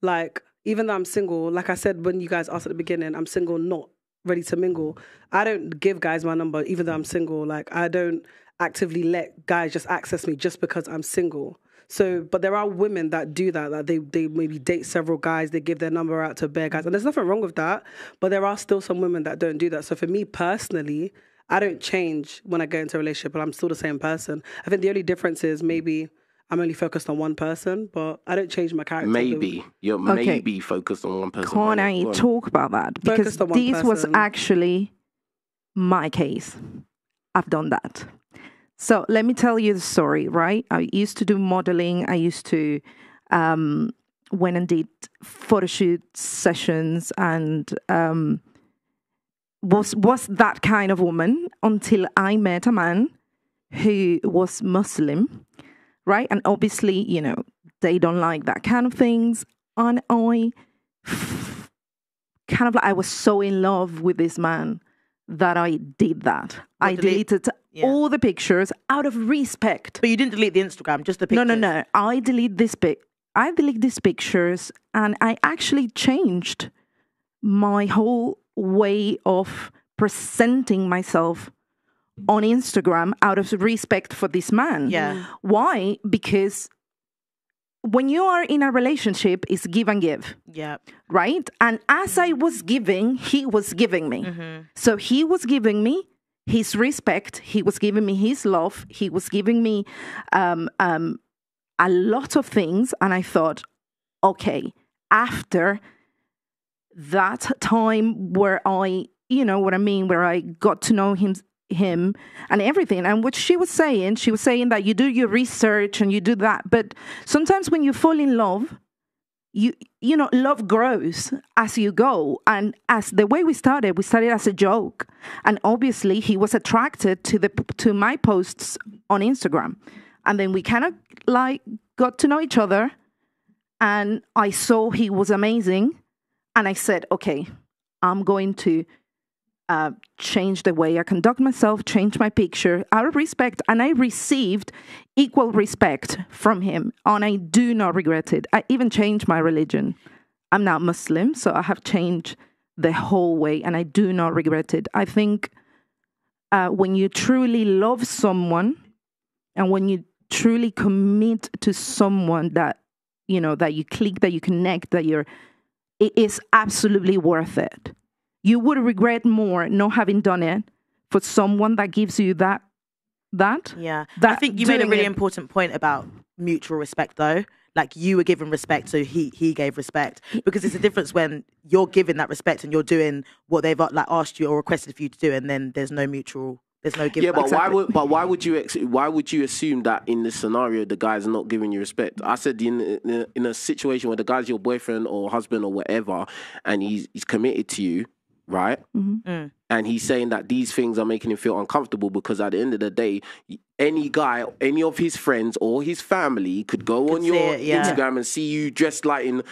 like, even though I'm single, like I said when you guys asked at the beginning, I'm single, not ready to mingle. I don't give guys my number even though I'm single. Like, I don't actively let guys just access me just because I'm single. So, but there are women that do that, that they, they maybe date several guys, they give their number out to bare guys. And there's nothing wrong with that, but there are still some women that don't do that. So for me personally, I don't change when I go into a relationship, but I'm still the same person. I think the only difference is maybe I'm only focused on one person, but I don't change my character. Maybe. You're okay. maybe focused on one person. Can't I talk about that? Because this person. was actually my case. I've done that. So let me tell you the story, right? I used to do modeling. I used to um, went and did photo shoot sessions and... Um, was was that kind of woman until I met a man who was Muslim, right? And obviously, you know, they don't like that kind of things. And I kind of like, I was so in love with this man that I did that. What I deleted delete? yeah. all the pictures out of respect. But you didn't delete the Instagram, just the pictures. No, no, no. I delete this pic. I delete these pictures, and I actually changed my whole way of presenting myself on Instagram out of respect for this man. Yeah. Why? Because when you are in a relationship, it's give and give. Yeah. Right? And as I was giving, he was giving me. Mm-hmm. So he was giving me his respect. He was giving me his love. He was giving me um, um, a lot of things. And I thought, okay, after that time where I, you know what I mean, where I got to know him him and everything, and what she was saying, she was saying that you do your research and you do that, but sometimes when you fall in love, you you know, love grows as you go. And as the way we started, we started as a joke, and obviously he was attracted to the to my posts on Instagram, and then we kind of like got to know each other, and I saw he was amazing, and I said, okay, I'm going to uh, change the way I conduct myself, change my picture out of respect. And I received equal respect from him. And I do not regret it. I even changed my religion. I'm now Muslim, so I have changed the whole way. And I do not regret it. I think uh, when you truly love someone and when you truly commit to someone that, you know, that you click, that you connect, that you're, it is absolutely worth it. You would regret more not having done it for someone that gives you that. That yeah, that I think you made a really it. important point about mutual respect, though. Like, you were given respect, so he he gave respect, because it's a difference when you're given that respect and you're doing what they've like asked you or requested for you to do, and then there's no mutual. There's no give. Yeah, but exactly. why would but why would you ex why would you assume that in this scenario the guy's not giving you respect? I said in in a, in a situation where the guy's your boyfriend or husband or whatever, and he's he's committed to you, right? Mm-hmm. mm. And he's saying that these things are making him feel uncomfortable, because at the end of the day, any guy, any of his friends or his family could go could on your it, yeah. Instagram and see you dressed like in.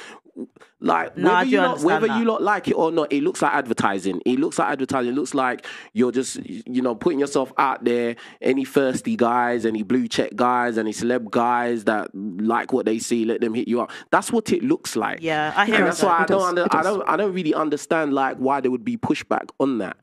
Like no, whether, you lot, whether you lot like it or not, it looks like advertising. It looks like advertising. It looks like you're just, you know, putting yourself out there. Any thirsty guys, any blue check guys, any celeb guys that like what they see, let them hit you up. That's what it looks like. Yeah, I hear. And that's why I don't, under, I don't, I don't really understand like why there would be pushback on that.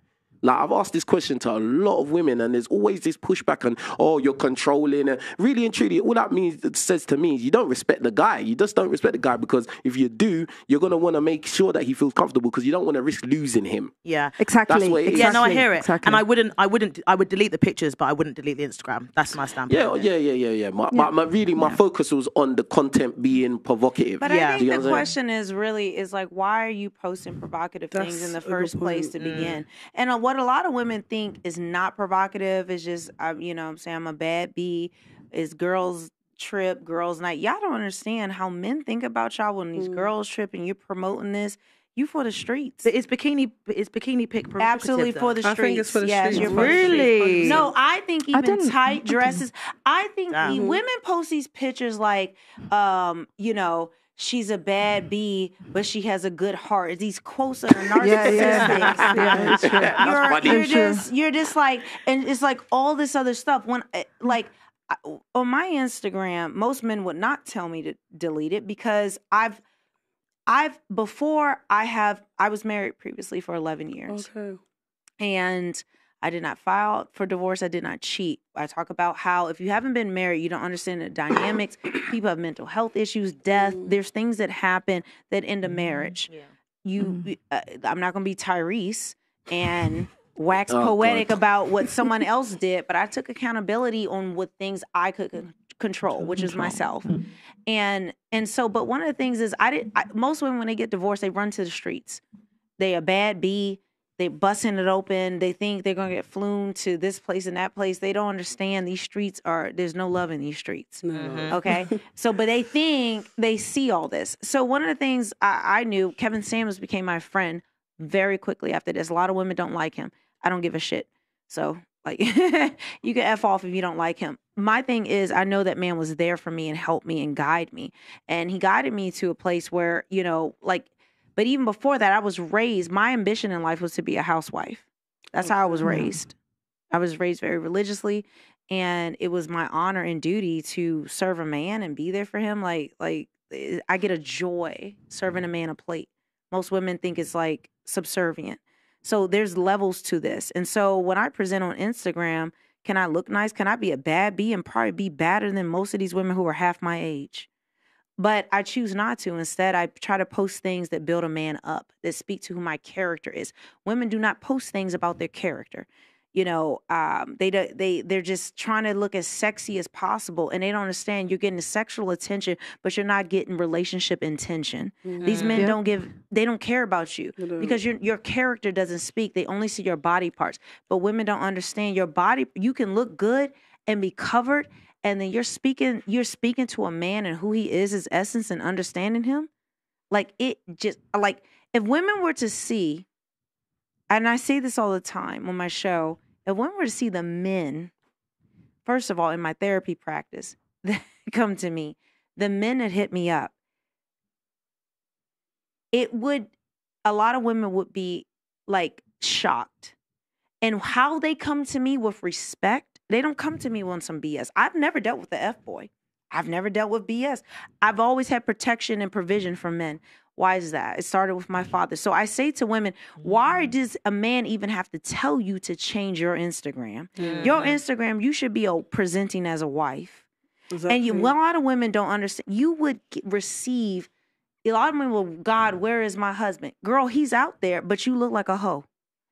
Like, I've asked this question to a lot of women, and there's always this pushback on, oh, you're controlling. And really and truly, all that means, it says to me, you don't respect the guy. You just don't respect the guy, because if you do, you're going to want to make sure that he feels comfortable, because you don't want to risk losing him. Yeah, exactly. That's what it exactly. is. Yeah, no, I hear it. Exactly. And I wouldn't, I wouldn't, I would delete the pictures, but I wouldn't delete the Instagram. That's my standpoint. Yeah, yeah, yeah, yeah, yeah. My, yeah. my, my really, my yeah. focus was on the content being provocative. But yeah. I think you know the question is really, is like, why are you posting provocative That's things in the first place to begin? Mm. And what What a lot of women think is not provocative is just, uh, you know what I'm saying, I'm a bad bee, is girls trip, girls night. Y'all don't understand how men think about y'all when these mm. girls trip and you're promoting this. You for the streets. It's bikini, it's bikini pick absolutely for the streets. I think it's for the yes, streets. Really? No, I think even I tight dresses. I think um. the women post these pictures like, um, you know, she's a bad bee, but she has a good heart. These quotes are narcissistic. Yeah, yeah. yeah, that's right. You're, you're just, you're just like, and it's like all this other stuff. When, like, on my Instagram, most men would not tell me to delete it, because I've, I've before I have, I was married previously for eleven years, okay, and I did not file for divorce. I did not cheat. I talk about how if you haven't been married, you don't understand the dynamics. People have mental health issues, death. Mm. There's things that happen that end a marriage. Yeah. You, mm. uh, I'm not going to be Tyrese and wax oh, poetic God. about what someone else did, but I took accountability on what things I could control, control which control. is myself. Mm. And and so, but one of the things is I did. I, most women, when they get divorced, they run to the streets. They a bad bee. They busting it open. They think they're going to get flown to this place and that place. They don't understand these streets are, there's no love in these streets. Mm-hmm. Okay. So, but they think they see all this. So one of the things I, I knew, Kevin Samuels became my friend very quickly after this. A lot of women don't like him. I don't give a shit. So like you can F off if you don't like him. My thing is I know that man was there for me and helped me and guided me. And he guided me to a place where, you know, like, but even before that, I was raised, my ambition in life was to be a housewife. That's how I was raised. I was raised very religiously, and it was my honor and duty to serve a man and be there for him. Like, like I get a joy serving a man a plate. Most women think it's like subservient. So there's levels to this. And so when I present on Instagram, can I look nice? Can I be a bad bee and probably be badder than most of these women who are half my age? But I choose not to. Instead, I try to post things that build a man up, that speak to who my character is. Women do not post things about their character. you know, um, they they they're just trying to look as sexy as possible, and they don't understand you're getting sexual attention, but you're not getting relationship intention. Mm-hmm. These men yeah. don't give, they don't care about you because your your character doesn't speak. They only see your body parts. But women don't understand your body. You can look good and be covered, and then you're speaking you're speaking to a man and who he is, his essence, and understanding him. Like, it just, like, if women were to see, and I say this all the time on my show, if women were to see the men, first of all, in my therapy practice, that come to me, the men that hit me up, it would, a lot of women would be, like, shocked. And how they come to me with respect, they don't come to me on some B S. I've never dealt with the F-boy. I've never dealt with B S. I've always had protection and provision for men. Why is that? It started with my father. So I say to women, why does a man even have to tell you to change your Instagram? Mm. Your Instagram, you should be presenting as a wife. Exactly. And you, well, a lot of women don't understand. You would receive, a lot of women will, God, where is my husband? Girl, he's out there, but you look like a hoe.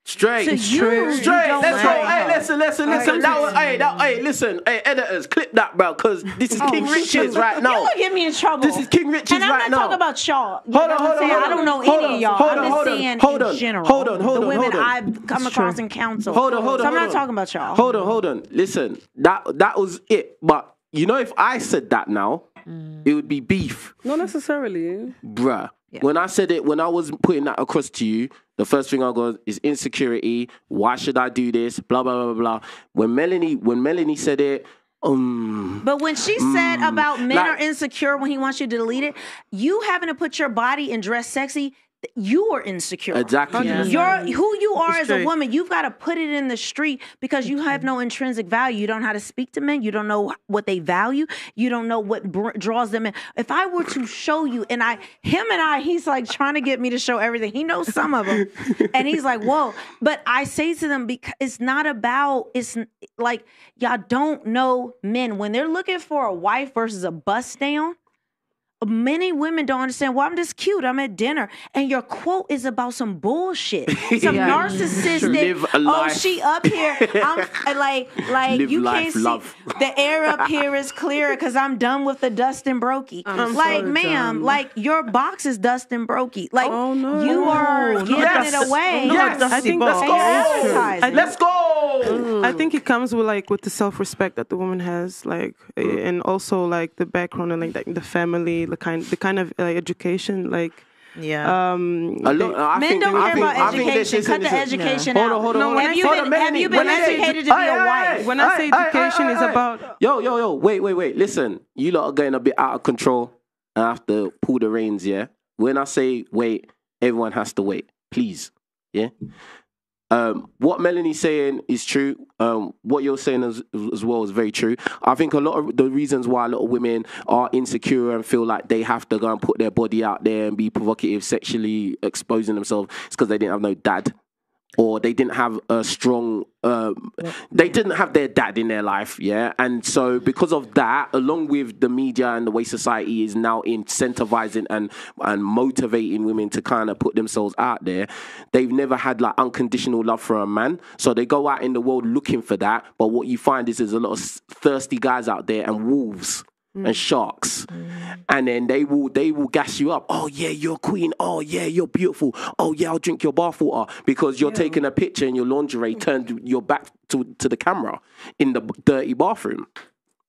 Straight, so you, straight. You let's go. Hey, listen, listen, listen. Now, hey, now, hey, listen. Hey, editors, clip that, bro, because this is oh, King Richez right now. You gonna get me in trouble. This is King Richez right now. And I'm not now. talking about y'all. You hold on, hold on, hold on. I don't know hold any on, of y'all. Hold on, I'm just hold saying hold in on, general. Hold on, hold on, the women I've come it's across true. in council. Hold on, hold on. So I'm not talking about y'all. Hold on, hold on. Listen, that that was it. But you know, if I said that now, mm. it would be beef. Not necessarily, bruh. Yeah. When I said it, when I was putting that across to you, the first thing I got is insecurity. Why should I do this? Blah, blah, blah, blah, blah. When Melanie, when Melanie said it, um. But when she um, said about men like, are insecure when he wants you to delete it, you having to put your body and dress sexy, you are insecure. Exactly. Yeah. You're, who you are it's as true. a woman, you've got to put it in the street because you have no intrinsic value. You don't know how to speak to men. You don't know what they value. You don't know what br draws them in. If I were to show you, and I, him and I, he's like trying to get me to show everything. He knows some of them. And he's like, whoa. But I say to them, because it's not about, it's like, y'all don't know men. When they're looking for a wife versus a bust down, many women don't understand, well, I'm just cute. I'm at dinner. And your quote is about some bullshit. Some yeah. narcissistic, oh, she up here. I'm like, like Live you life, can't see. Love. The air up here is clearer because I'm done with the Dustin Brokey. I'm like, so ma'am, like your box is Dustin Brokey. Like oh, no. you are no, giving it away. No, yes. I think that's go. Let's go. I think it comes with like with the self-respect that the woman has, like, mm. and also like the background and like, like the family. The kind, the kind of uh, education, like yeah, um, a lot, I men think, don't care about I education. Think Cut the education yeah. out. Hold on, hold on. No, when have, I, you hold been, on have you been educated to be a wife? When I say education, it's about yo, yo, yo. Wait, wait, wait. Listen, you lot are getting a bit out of control. I have to pull the reins. Yeah. When I say wait, everyone has to wait. Please. Yeah. Um, what Melanie's saying is true. Um, what you're saying as, as well is very true. I think a lot of the reasons why a lot of women are insecure and feel like they have to go and put their body out there and be provocative, sexually exposing themselves, is because they didn't have no dad, or they didn't have a strong, um, they didn't have their dad in their life, yeah? And so because of that, along with the media and the way society is now incentivizing and, and motivating women to kind of put themselves out there, they've never had like unconditional love for a man. So they go out in the world looking for that. But what you find is there's a lot of thirsty guys out there and wolves. Mm. And sharks, mm. and then they will they will gas you up. Oh yeah, you're queen. Oh yeah, you're beautiful. Oh yeah, I'll drink your bathwater because you're yeah. taking a picture in your lingerie, turned your back to to the camera in the dirty bathroom.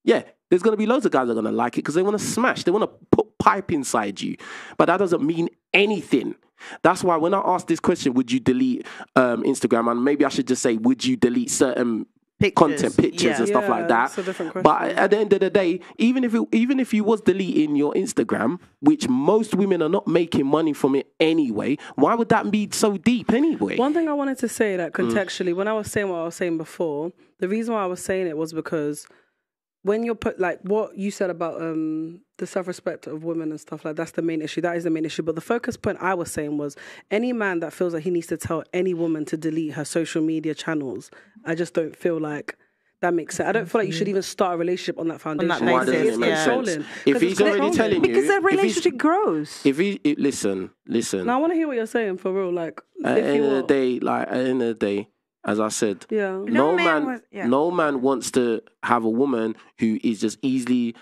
Yeah, there's gonna be loads of guys that are gonna like it because they want to smash. They want to put pipe inside you, but that doesn't mean anything. That's why when I asked this question, would you delete um, Instagram? And maybe I should just say, would you delete certain Pictures. content, pictures yeah. and stuff yeah, like that. But at the end of the day, even if it, even if you was deleting your Instagram, which most women are not making money from it anyway, why would that be so deep anyway? One thing I wanted to say that contextually, mm. when I was saying what I was saying before, the reason why I was saying it was because when you're put like what you said about um the self-respect of women and stuff like that's the main issue. That is the main issue. But the focus point I was saying was any man that feels like he needs to tell any woman to delete her social media channels, I just don't feel like that makes sense. I don't feel like you should even start a relationship on that foundation. On that Why doesn't it make yeah. sense? If he's already telling you, because that relationship grows. If he it, listen, listen. Now I want to hear what you're saying for real. Like at the end of the day, like at the end of the day, As I said, yeah. no, no man, man was, yeah. no man wants to have a woman who is just easily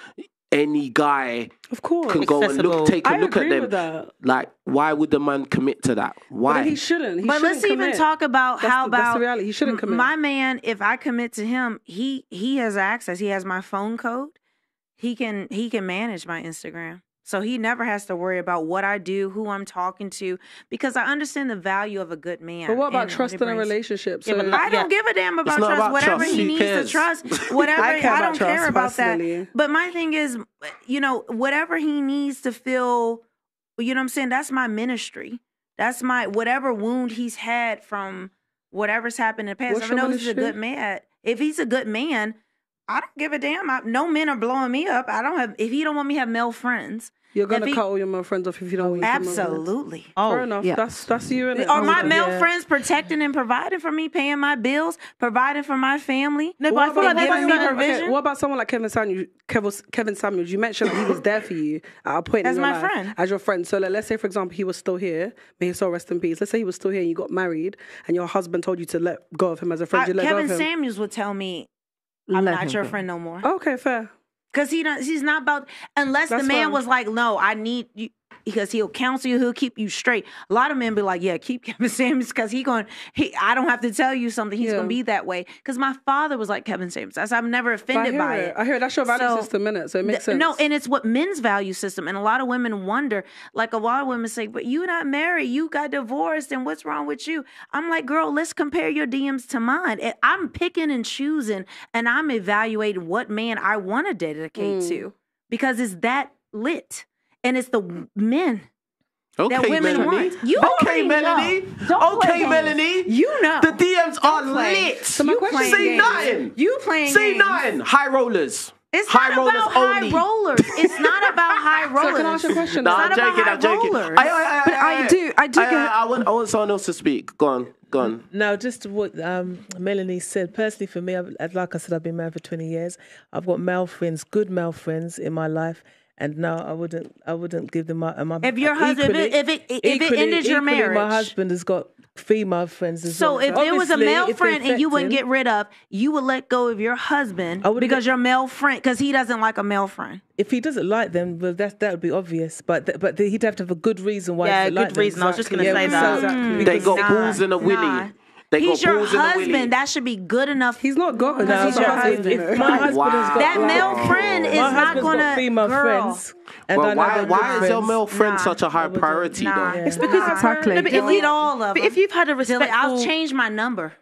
any guy. Of course, can go accessible. and look, take a I look agree at them. With that. Like, why would the man commit to that? Why but he shouldn't? He but shouldn't let's commit. even talk about that's how the, about that's the reality. He shouldn't commit. My man, if I commit to him, he he has access. He has my phone code. He can he can manage my Instagram. So he never has to worry about what I do, who I'm talking to, because I understand the value of a good man. But what about trust in a relationship? So yeah, but I don't yeah. give a damn about trust. About whatever trust. he needs cares. to trust, whatever I, I don't care about personally. that. But my thing is, you know, whatever he needs to feel, you know what I'm saying? That's my ministry. That's my whatever wound he's had from whatever's happened in the past. What's I know ministry? he's a good man. If he's a good man, I don't give a damn. I, no men are blowing me up. I don't have. If he don't want me to have male friends. You're going to cut all your male friends off if you don't want absolutely. Your oh, Fair enough. Yeah. That's, that's you and it. Are my male yeah. friends protecting and providing for me, paying my bills, providing for my family? What, what, about, what, about, okay, what about someone like Kevin Samuels? Kevin Samuels, you mentioned like, he was there for you at a point as in your my life, friend. As your friend. So like, let's say, for example, he was still here. May his soul rest in peace. Let's say he was still here and you got married and your husband told you to let go of him as a friend. I, you let Kevin go of him. Samuels would tell me, I'm let not your go. friend no more. Okay, fair. Because he doesn't, he's not about, unless That's the man fine. was like, no, I need you, because he'll counsel you, he'll keep you straight. A lot of men be like, yeah, keep Kevin Samuels, because he going, he, I don't have to tell you something, he's yeah. going to be that way. Because my father was like Kevin Samuels. I'm never offended by it. it. I hear that's your value so, system, innit? So it makes sense. No, and it's what men's value system, and a lot of women wonder, like a lot of women say, but you not married, you got divorced, and what's wrong with you? I'm like, girl, let's compare your D Ms to mine. And I'm picking and choosing, and I'm evaluating what man I want to dedicate mm. to, because it's that lit. And it's the men okay, that women Melanie. want. You okay, Melanie. Okay, Melanie. Games. You know. The D Ms are lit. So my you question is, say nothing. You playing Say games. nothing. High rollers. It's high not rollers about only. high rollers. It's not about high rollers. So can I ask you a question? No, I'm joking, I'm joking. I, I, I, but I, I, I do. I do. I, I, I, want, I want someone else to speak. Go on. Go on. No, just what um, Melanie said. Personally, for me, I've, like I said, I've been married for twenty years. I've got male friends, good male friends in my life. And no, I wouldn't. I wouldn't give them my. my if your husband, equally, if it, if it, if equally, it ended your marriage, my husband has got female friends as so well. So if there was a male friend and you wouldn't him, get rid of, you would let go of your husband because your male friend, because he doesn't like a male friend. If he doesn't like them, well, that that would be obvious. But th but he'd have to have a good reason why. Yeah, he good like reason. Them. I was exactly. just going to yeah, say that. Exactly. They got nah, balls and a willy. Nah. They he's your husband. That should be good enough. He's not God. No, he's your husband. If my husband wow. has got that male like, friend is my not going to female girl. friends. And well, why, why is friends. your male friend nah. such a high priority nah. though? Yeah. It's because nah. exactly. No, but if you all of them. But if you've had a respectful, I'll change my number.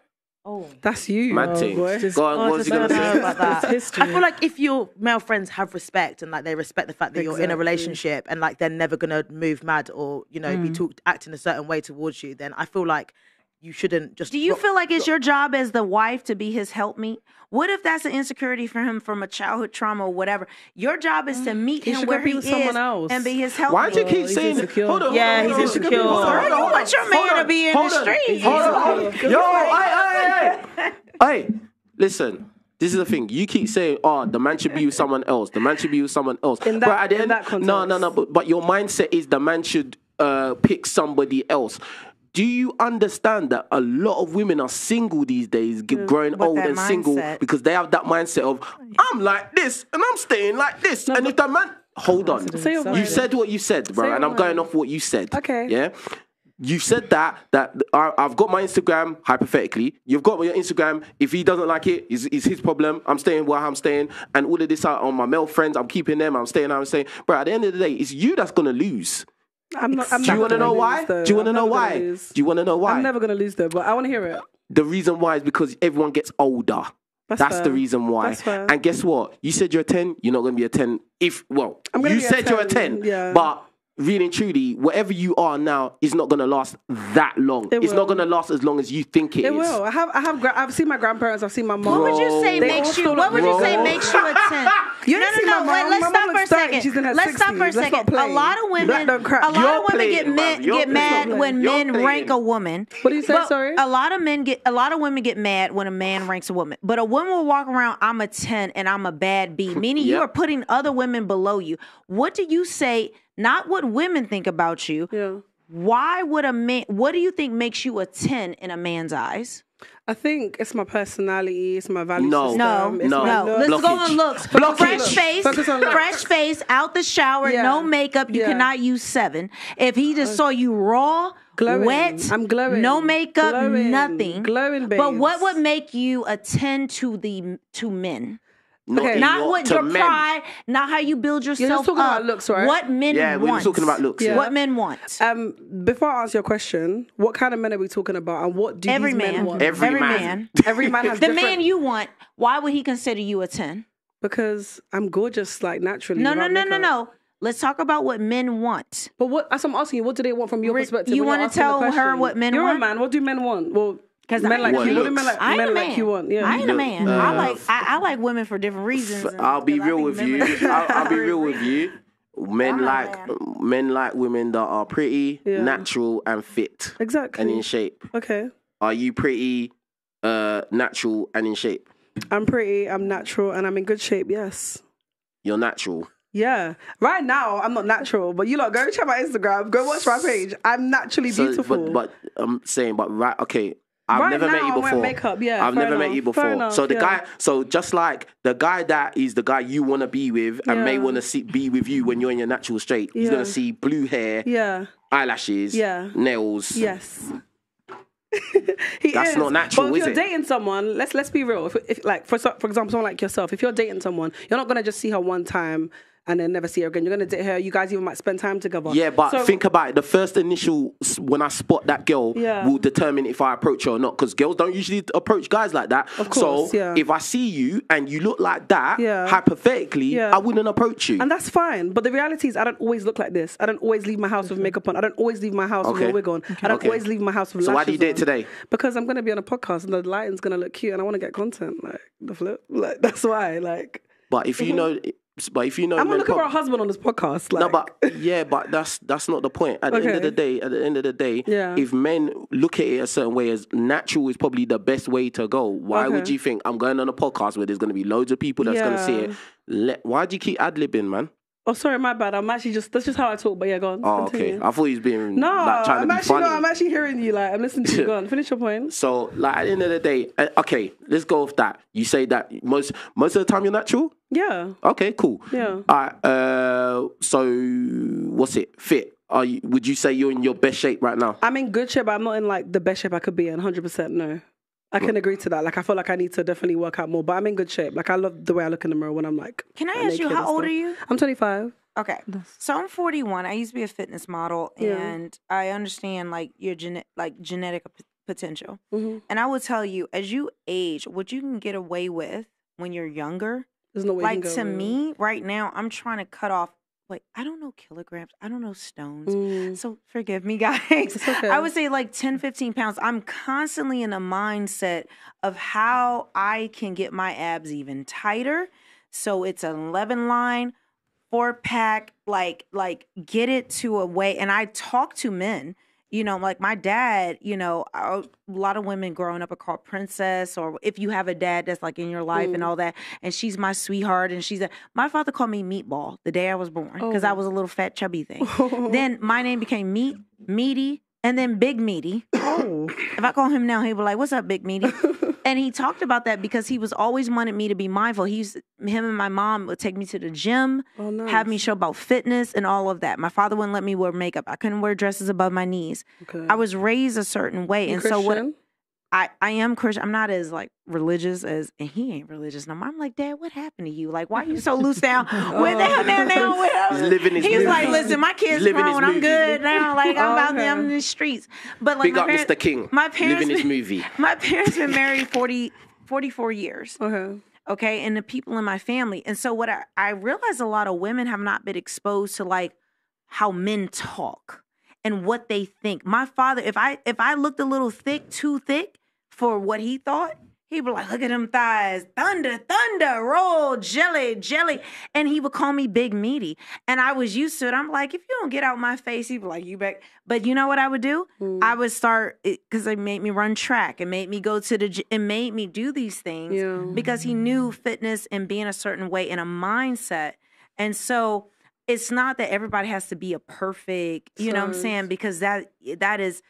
Oh, that's you. My oh, team. Boy. Just, God, oh, what was you gonna say about that? I feel like if your male friends have respect and like they respect the fact that exactly. you're in a relationship and like they're never gonna move mad or you know be talked acting a certain way towards you, then I feel like. You shouldn't just... Do you feel like it's your job as the wife to be his helpmeet? What if that's an insecurity for him from a childhood trauma or whatever? Your job is to meet he him where he is else. and be his helpmeet. Why do you keep well, saying... Insecure. Hold on, yeah, hold on, he's insecure. Hold on, hold on, hold on. You want your man on, to be in the street. Hold on, hold on. Yo, hey, hey, hey. Hey, listen. This is the thing. You keep saying, oh, the man should be with someone else. The man should be with someone else. In that, but at the end, in that context. No, no, no. But, but your mindset is the man should uh, pick somebody else. Do you understand that a lot of women are single these days, growing With old and mindset. single, because they have that mindset of, I'm like this, and I'm staying like this. No, and if that man... Hold on. You said what you said, bro, and I'm going off what you said. Okay. Yeah? You said that, that I, I've got my Instagram, hypothetically. You've got your Instagram. If he doesn't like it, it's, it's his problem. I'm staying where I'm staying. And all of this out on my male friends, I'm keeping them, I'm staying, I'm staying. But at the end of the day, it's you that's going to lose. I'm not, I'm do you want to know why? Lose, do you want to know why? Do you want to know why? I'm never going to lose though, but I want to hear it. The reason why is because everyone gets older. That's, That's the reason why. That's and guess what? You said you're a ten. You're not going to be a ten. If well, you said you're a ten, yeah. but really and truly, whatever you are now is not going to last that long. It it's will. not going to last as long as you think it, it is. It will. I have. I have. I've seen my grandparents. I've seen my mom. What would you say they makes you? What would you say makes you a ten? You no, no, no. Wait, let's my stop for a second. Let's stop for a second. A lot of women, a lot You're of women playing, get men, get mad when You're men playing. rank a woman. What do you say? But sorry. A lot of men get. A lot of women get mad when a man ranks a woman. But a woman will walk around. I'm a ten and I'm a bad B. Meaning yep. you are putting other women below you. What do you say? Not what women think about you. Yeah. Why would a man? What do you think makes you a ten in a man's eyes? I think it's my personality, it's my value no, system. No, it's no, my no. Look. Let's go on looks. Blockage. Fresh face, Focus on looks. fresh face, out the shower, yeah. no makeup. You yeah. cannot use seven. If he just saw you raw, glowing. wet, I'm glowing. no makeup, glowing. nothing. Glowing, babes. But what would make you attend to the to men? Not okay. Not what your men. pride, not how you build yourself You're just talking up. About looks, right? What men yeah, want. Yeah, we're talking about looks. Yeah. What men want. Um, before I ask your question, what kind of men are we talking about, and what do Every these man. men want? Every, Every man. man. Every man has the different... man you want. Why would he consider you a ten? Because I'm gorgeous, like naturally. No, no, no, no, no. Let's talk about what men want. But what? As I'm asking you, what do they want from your Re perspective? You want to tell her what men You're want? You're a man. What do men want? Well. Because men like you, men like, I ain't men a man. Like you want. Yeah. I ain't a man. Uh, I like I, I like women for different reasons. I'll be real with you. I'll, I'll be real with you. Men like men like women that are pretty, yeah. natural, and fit. Exactly. And in shape. Okay. Are you pretty, uh, natural, and in shape? I'm pretty. I'm natural, and I'm in good shape. Yes. You're natural. Yeah. Right now, I'm not natural, but you lot, go check my Instagram. Go watch my page. I'm naturally so, beautiful. But, but I'm saying, but right, okay. I've right never now, met you before. Makeup, yeah, I've never enough. met you before. Enough, so the yeah. guy, so just like the guy that is the guy you want to be with and yeah. may want to be with you when you're in your natural state, yeah. he's gonna see blue hair, yeah, eyelashes, yeah, nails. Yes, he that's is. not natural. But if is you're it? dating someone, let's let's be real. If, if like for for example, someone like yourself, if you're dating someone, you're not gonna just see her one time and then never see her again. You're going to date her. You guys even might spend time together. Yeah, but so, think about it. The first initial, when I spot that girl, yeah. will determine if I approach her or not. Because girls don't usually approach guys like that. Of course, so yeah. if I see you and you look like that, yeah. hypothetically, yeah. I wouldn't approach you. And that's fine. But the reality is I don't always look like this. I don't always leave my house with makeup on. I don't always leave my house okay. with a wig on. Okay. I don't okay. always leave my house with so lashes on. So why do you date today? Because I'm going to be on a podcast and the lighting's going to look cute and I want to get content. Like, the flip. Like, that's why. Like, But if you know... But if you know, I'm looking for a husband on this podcast. Like. No, but yeah, but that's that's not the point. At okay. the end of the day, at the end of the day, yeah. if men look at it a certain way, as natural is probably the best way to go. Why okay. would you think I'm going on a podcast where there's going to be loads of people that's yeah. going to see it? Let, why do you keep ad libbing, man? Oh, sorry, my bad. I'm actually just, that's just how I talk, but yeah, go on. Oh, continue. okay. I thought he was being, no, like, trying I'm to be actually, funny. No, I'm actually hearing you, like, I'm listening to you. Go on, finish your point. So, like, at the end of the day, okay, let's go off that. You say that most most of the time you're natural? Yeah. Okay, cool. Yeah. All right, uh, so, what's it? Fit. Are you, would you say you're in your best shape right now? I'm in good shape, but I'm not in, like, the best shape I could be in, one hundred percent no. I can agree to that. Like, I feel like I need to definitely work out more, but I'm in good shape. Like, I love the way I look in the mirror when I'm like. Can I ask you, how old are you? I'm twenty-five. Okay. So I'm forty-one. I used to be a fitness model, yeah. and I understand, like, your gene like genetic potential. Mm-hmm. And I will tell you, as you age, what you can get away with when you're younger, there's no way like, you can go to away. me, right now, I'm trying to cut off. Like, I don't know kilograms. I don't know stones. Mm. So forgive me, guys. It's okay. I would say like ten, fifteen pounds. I'm constantly in a mindset of how I can get my abs even tighter. So it's an eleven line, four pack, like, like get it to a way. And I talk to men, you know, like my dad, you know, a lot of women growing up are called princess, or if you have a dad that's like in your life mm. and all that. And she's my sweetheart. And she's a, my father called me Meatball the day I was born because oh. I was a little fat chubby thing. Oh. Then my name became Meat, Meaty, and then Big Meaty. Oh. If I call him now, he'll be like, what's up, Big Meaty? And he talked about that because he was always wanted me to be mindful. He's him and my mom would take me to the gym, oh, nice. have me show about fitness and all of that. My father wouldn't let me wear makeup. I couldn't wear dresses above my knees. Okay. I was raised a certain way, and Christian? so what? I I am Christian. I'm not as like religious as, and he ain't religious. No, I'm like, Dad, what happened to you? Like, why are you so loose down? oh. Where the hell now? now where? He's living his He's movie. like, listen, my kids living grown. I'm movie. good now. Like, I'm oh, out okay. there. I'm in the streets. But like, big up Mister King. My parents living his movie. My parents been married forty, forty-four years. Okay. Okay, and the people in my family. And so what I I realize a lot of women have not been exposed to like how men talk. And what they think. My father, if I if I looked a little thick, too thick for what he thought, he'd be like, look at them thighs. Thunder, thunder, roll, jelly, jelly. And he would call me Big Meaty. And I was used to it. I'm like, if you don't get out my face, he'd be like, you back. But you know what I would do? Mm. I would start, because it made me run track. It made me go to the, it made me do these things. Yeah. Because he knew fitness and being a certain way and a mindset. And so it's not that everybody has to be a perfect, you know what I'm saying? Because that that is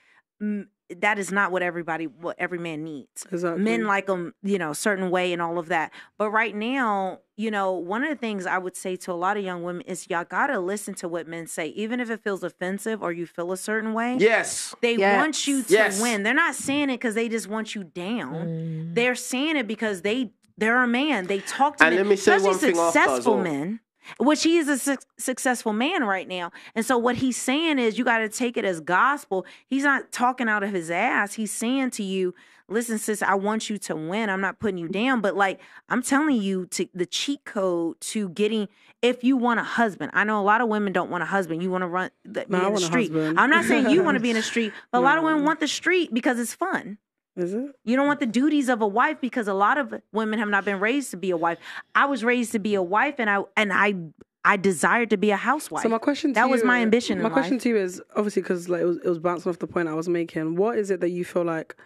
that is not what everybody, what every man needs. Exactly. Men like them, you know, certain way and all of that. But right now, you know, one of the things I would say to a lot of young women is y'all got to listen to what men say, even if it feels offensive or you feel a certain way. Yes. They yes. want you to yes. win. They're not saying it because they just want you down. Mm. They're saying it because they, they're a man. They talk to and men, let me say especially one thing successful off, men. Which he is a su successful man right now. And so what he's saying is you got to take it as gospel. He's not talking out of his ass. He's saying to you, listen, sis, I want you to win. I'm not putting you down. But, like, I'm telling you to the cheat code to getting, if you want a husband. I know a lot of women don't want a husband. You want to run the, no, be in the street. I'm not saying you want to be in the street, but no. a lot of women want the street because it's fun. Is it? You don't want the duties of a wife because a lot of women have not been raised to be a wife. I was raised to be a wife, and I and I I desired to be a housewife. So my question to that you, was my ambition. My in question life. to you is obviously because like it was, it was bouncing off the point I was making. What is it that you feel like,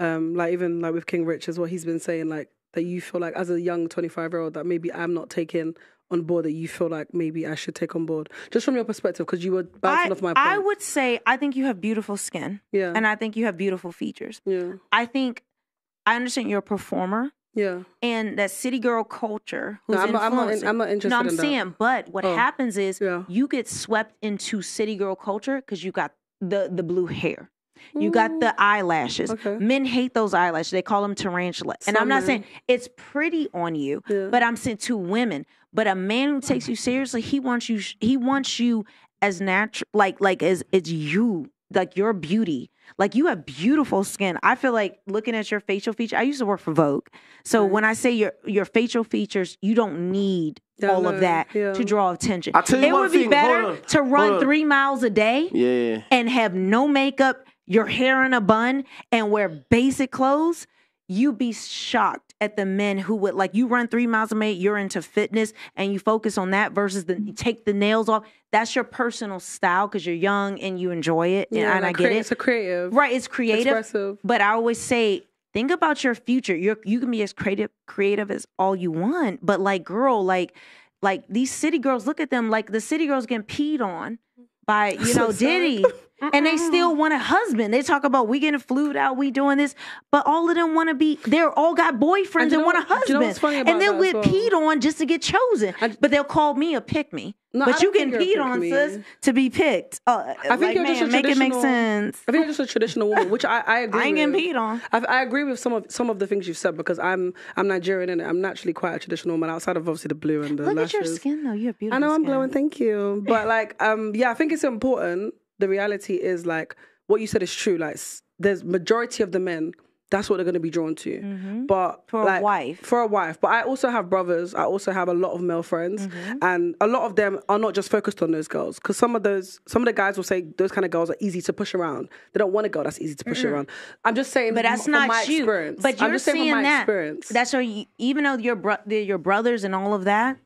um, like even like with King Richez, what he's been saying, like that you feel like as a young twenty-five year old that maybe I'm not taking on board, that you feel like maybe I should take on board, just from your perspective, because you were bouncing I, off my point. I would say I think you have beautiful skin, yeah, and I think you have beautiful features. Yeah, I think I understand you're a performer, yeah, and that city girl culture. Who's no, I'm, not, I'm not. I'm not interested. No, I'm in saying, that. but what oh. happens is yeah. you get swept into city girl culture because you got the the blue hair. You got the eyelashes. Okay. Men hate those eyelashes. They call them tarantulas. Some and I'm not men. saying it's pretty on you, yeah. but I'm saying to women. But a man who takes you seriously, he wants you. He wants you as natural, like like as it's you, like your beauty. Like you have beautiful skin. I feel like looking at your facial feature. I used to work for Vogue, so right. when I say your your facial features, you don't need yeah, all no, of that yeah. to draw attention. I tell you it one would thing, be better to run three miles a day, yeah, and have no makeup, your hair in a bun, and wear basic clothes. You'd be shocked at the men who would, like, you run three miles a minute, you're into fitness, and you focus on that versus the you take the nails off. That's your personal style because you're young and you enjoy it, and, yeah, and I get it. It's a creative. Right, it's creative. Expressive. But I always say, think about your future. You're, you can be as creative, creative as all you want, but, like, girl, like, like these city girls, look at them, like, the city girls getting peed on by, you know, so Diddy. Mm-mm. And they still want a husband. They talk about we getting flued out, we doing this, but all of them want to be. They're all got boyfriends and, and want what, a husband, you know what's funny about and they'll get well. peed on just to get chosen. I, but they'll call me a pick me. No, but I you getting peed on, me. sis, to be picked. Uh, I think like, you're just man, a make it make sense. I think you're just a traditional woman, which I, I agree. I ain't with. getting peed on. I, I agree with some of some of the things you've said because I'm I'm Nigerian and I'm naturally quite a traditional woman outside of obviously the blue and the look lashes. At your skin though. You have beautiful. I know skin. I'm glowing. Thank you. But like um yeah, I think it's important. The reality is like what you said is true. Like there's majority of the men, that's what they're going to be drawn to. Mm-hmm. But for like, a wife, for a wife. But I also have brothers. I also have a lot of male friends, mm-hmm. and a lot of them are not just focused on those girls. Because some of those, some of the guys will say those kind of girls are easy to push around. They don't want a girl that's easy to push mm-hmm. around. I'm just saying, but that's not my you. Experience. But you're I'm just saying from my that. Experience. That's why you, even though your bro your brothers and all of that.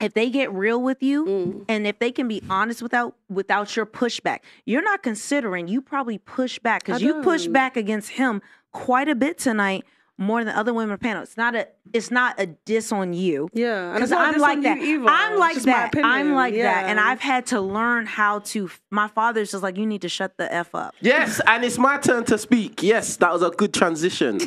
If they get real with you mm. and if they can be honest without without your pushback, you're not considering you probably push back because you push back against him quite a bit tonight more than other women panel. It's not a it's not a diss on you. Yeah. Because I'm, like I'm like that. I'm like that. I'm like that. And I've had to learn how to my father's just like, you need to shut the F up. Yes, and it's my turn to speak. Yes, that was a good transition.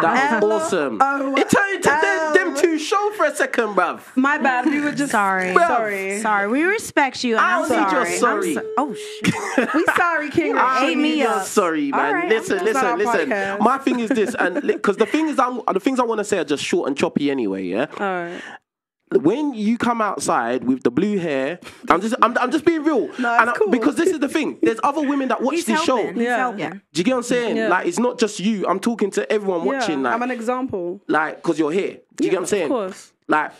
That was awesome. Oh, it turned into oh. them, them two show for a second, bruv. My bad. We were just sorry. Bruv. Sorry. Sorry. We respect you. And I don't I'm sorry. Need sorry. So oh, shit. We sorry, King. I need me up. Sorry, man. Right, listen, listen, listen. Podcast. My thing is this, and because the things I'm, the things I want to say are just short and choppy anyway. Yeah. All right. When you come outside with the blue hair, I'm just, I'm, I'm just being real, no, and I, cool. because this is the thing. There's other women that watch He's this helping. show. Yeah. yeah, do you get what I'm saying? Yeah. Like, it's not just you. I'm talking to everyone yeah. watching. Like, I'm an example. Like, because you're here. Do you yeah, get what I'm saying? Of course. Like,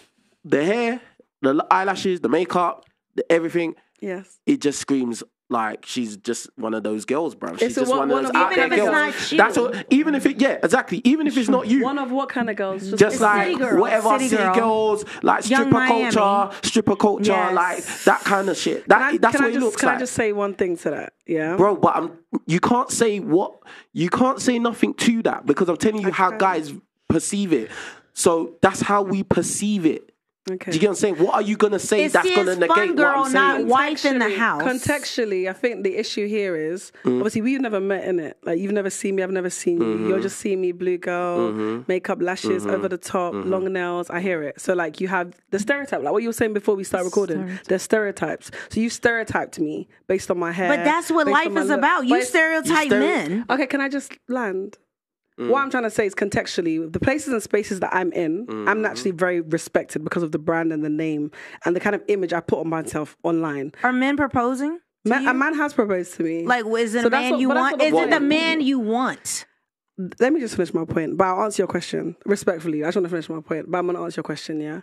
the hair, the eyelashes, the makeup, the everything. Yes. It just screams. Like, she's just one of those girls, bro. She's it's just one, one of those out there girls. Even if it's not you. That's what, even if it, yeah, exactly. Even if it's not you. One of what kind of girls? Just, just like girl. whatever city, city girl. girls, like stripper Miami. culture, stripper culture, yes. like that kind of shit. That, I, that's what it just, looks can like. Can I just say one thing to that? Yeah, bro. But I'm, you can't say what you can't say nothing to that because I'm telling you okay. how guys perceive it. So that's how we perceive it. Okay. Do you get what I'm saying? What are you going to say it's that's going to negate fun girl, what I'm not saying? Wife in the house. Contextually, I think the issue here is, mm. obviously, we've never met in it. Like, you've never seen me, I've never seen mm-hmm. you. You're just seeing me, blue girl, mm-hmm. makeup, lashes, mm-hmm. over the top, mm-hmm. long nails. I hear it. So, like, you have the stereotype. Like, what you were saying before we start recording. Stereotype. There's stereotypes. So you stereotyped me based on my hair. But that's what life is look. about. You but stereotype you stere men. Okay, can I just land? Mm. What I'm trying to say is contextually, the places and spaces that I'm in, mm. I'm naturally very respected because of the brand and the name and the kind of image I put on myself online. Are men proposing? Man, a man has proposed to me. Like, is it so a man what, you want? Is it the man you want? Let me just finish my point, but I'll answer your question respectfully. I just want to finish my point, but I'm going to answer your question, yeah?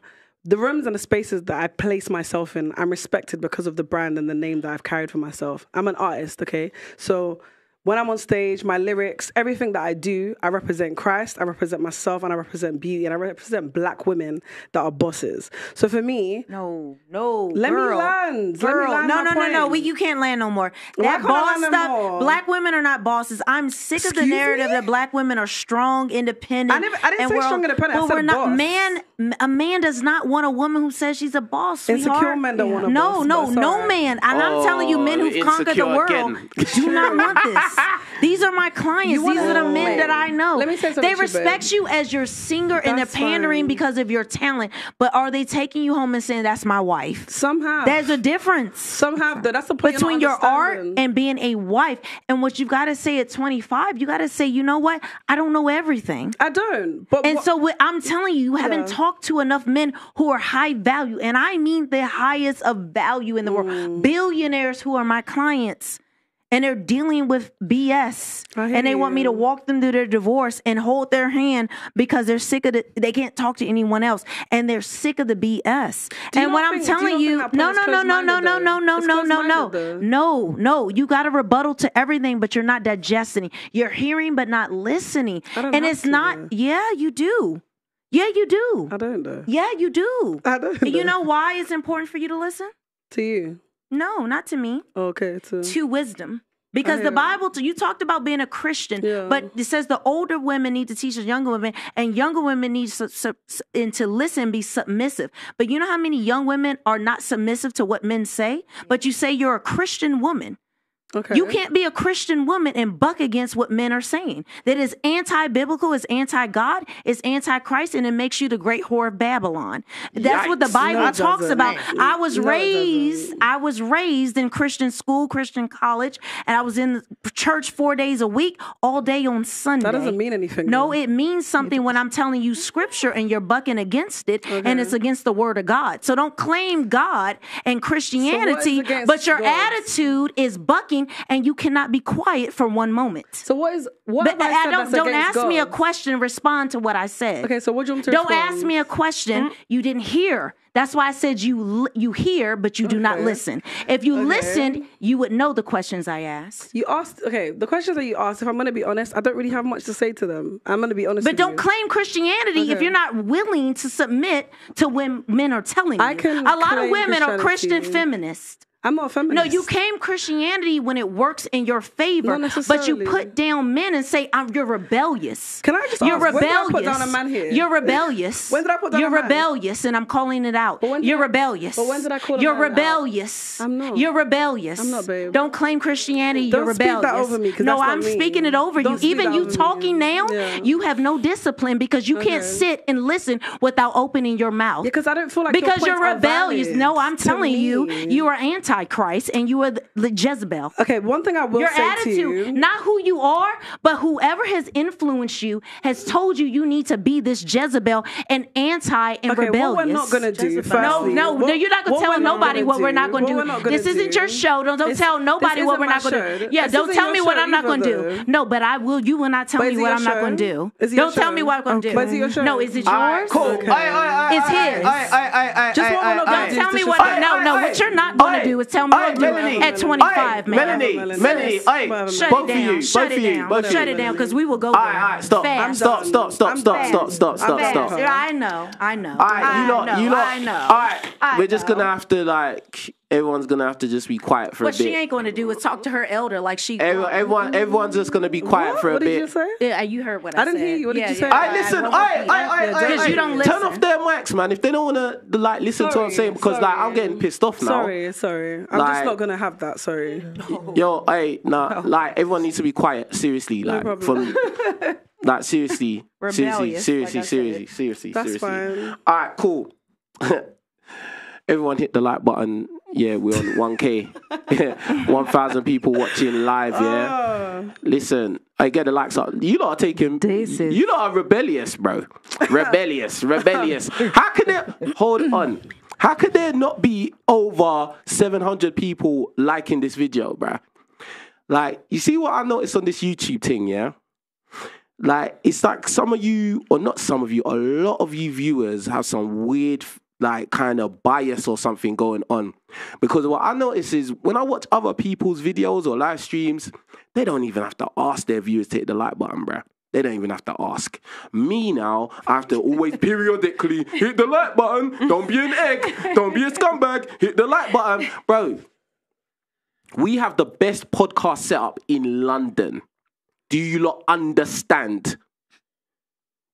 The rooms and the spaces that I place myself in, I'm respected because of the brand and the name that I've carried for myself. I'm an artist, okay? So when I'm on stage, my lyrics, everything that I do, I represent Christ, I represent myself, and I represent beauty, and I represent black women that are bosses. So for me... No, no, Let girl, me land. Girl. Let me land no, no, no, no, no. We, you can't land no more. That boss stuff, more? black women are not bosses. I'm sick Excuse of the narrative me? that black women are strong, independent. I, never, I didn't say strong, independent. But I said we're not, boss. Man, a man does not want a woman who says she's a boss, sweetheart. Insecure men don't yeah. want a no, boss. No, no, no man. And oh, I'm telling you, men who've conquered the world again. do not want this. These are my clients. These are the men that I know. Let me say something. They respect you as your singer and they're pandering because of your talent. But are they taking you home and saying, that's my wife? Somehow. There's a difference. Somehow. That's the point. Between your art and being a wife. And what you've got to say at twenty-five, you got to say, you know what? I don't know everything. I don't. But and so what I'm telling you, you haven't talked to enough men who are high value. And I mean the highest of value in the world. Billionaires who are my clients. And they're dealing with B S. And they you. want me to walk them through their divorce and hold their hand because they're sick of the, they can't talk to anyone else. And they're sick of the B S. And what think, I'm telling you, you no, no, no, no, no, no, no, no, no, no, no, though. no, no. You got a rebuttal to everything, but you're not digesting. You're hearing, but not listening. And it's to. not, yeah, you do. Yeah, you do. I don't know. Yeah, you do. I don't know. You know why it's important for you to listen? To you. No, not to me. Okay, to, to wisdom. Because the Bible, you talked about being a Christian, yeah. but it says the older women need to teach the younger women, and younger women need to, to, to listen and be submissive. But you know how many young women are not submissive to what men say? But you say you're a Christian woman. Okay. You can't be a Christian woman and buck against what men are saying. That is anti-biblical, it's anti-God, it's anti-Christ, and it makes you the great whore of Babylon. That's Yikes. what the Bible no, talks about. I was no, raised, I was raised in Christian school, Christian college, and I was in church four days a week, all day on Sunday. That doesn't mean anything. No, though. it means something when I'm telling you scripture and you're bucking against it, okay. and it's against the word of God. So don't claim God and Christianity, so but your God? attitude is bucking. And you cannot be quiet for one moment. So what is what? But, I said I don't, that's don't ask God? me a question. Respond to what I said. Okay. So what do you want to Don't respond? ask me a question. Mm-hmm. You didn't hear. That's why I said you you hear, but you do okay. not listen. If you okay. listened, you would know the questions I asked. You asked, okay, the questions that you asked, if I'm going to be honest, I don't really have much to say to them. I'm going to be honest But with don't you. claim Christianity okay. if you're not willing to submit to when men are telling I can you. A lot of women are Christian feminists. I'm not a feminist. No, you claim Christianity when it works in your favor, but you put down men and say, I'm, you're rebellious. Can I just you're ask, rebellious. When did I put down a man here? You're rebellious. When did I put down you're a man? You're rebellious, and I'm calling it out. You're I, rebellious. But when did I call You're rebellious. Out? I'm not. You're rebellious. I'm not, babe. Don't claim Christianity. Don't you're rebellious. Don't speak that over me, because No, that's I'm me. speaking it over Don't you. Even you talking me. now, yeah. you have no discipline because you okay. can't sit and listen without opening your mouth. Because I don't feel like Because your you're rebellious. No, I'm telling you, you are anti Christ and you are the Jezebel. Okay, one thing I will Your say attitude, to you. Your attitude, not who you are, but whoever has influenced you has told you you need to be this Jezebel and anti and okay, rebellious. What we're not going to do, firstly, No, no, what, no, you're not going to tell nobody what we're not going to do. Not gonna this isn't do. your show. Don't, don't tell nobody what we're not going to do. Yeah, this don't tell me what I'm not going to do. No, but I will. You will not tell me what I'm not going to do. Don't tell me what I'm going to do. But is it your show? No, is it yours? Cool. It's his. Don't tell me what I'm No, no, what you're not going to do is tell me what I'm at twenty-five, man. Melanie, Melanie, both of you, shut it down, shut it down, because we will go there. All right, all right, stop, stop, stop, stop, stop, stop, stop, stop, stop. I know, I know, I know, you lot, you lot. All right, we're just gonna have to like everyone's gonna have to just be quiet for what a bit. What she ain't gonna do is talk to her elder like she. Everyone, everyone everyone's just gonna be quiet what? for a what bit. What did you say? Yeah, you heard what I, I said. I didn't hear you. What yeah, did you yeah, say? I listen. I I I because you don't listen. Turn off their mics, man. If they don't wanna like listen sorry, to what I'm saying, because sorry. like I'm getting pissed off now. Sorry, sorry. I'm like, just not gonna have that. Sorry. No. Yo, hey, nah. No. Like everyone needs to be quiet. Seriously, like no from. Like seriously, seriously, seriously, like seriously, seriously, That's seriously. Fine. All right, cool. Everyone hit the like button. Yeah, we're on one K. one thousand people watching live, yeah. Oh. Listen, I get the likes up. You lot are taking... Daces. You lot are rebellious, bro. Rebellious, rebellious. How could it... Hold on. How could there not be over seven hundred people liking this video, bro? Like, you see what I noticed on this YouTube thing, yeah? Like, it's like some of you, or not some of you, a lot of you viewers have some weird, like, kind of bias or something going on. Because what I notice is when I watch other people's videos or live streams, they don't even have to ask their viewers to hit the like button, bruh. They don't even have to ask. Me now, I have to always periodically hit the like button. Don't be an egg. Don't be a scumbag. Hit the like button. Bro, we have the best podcast setup in London. Do you lot understand?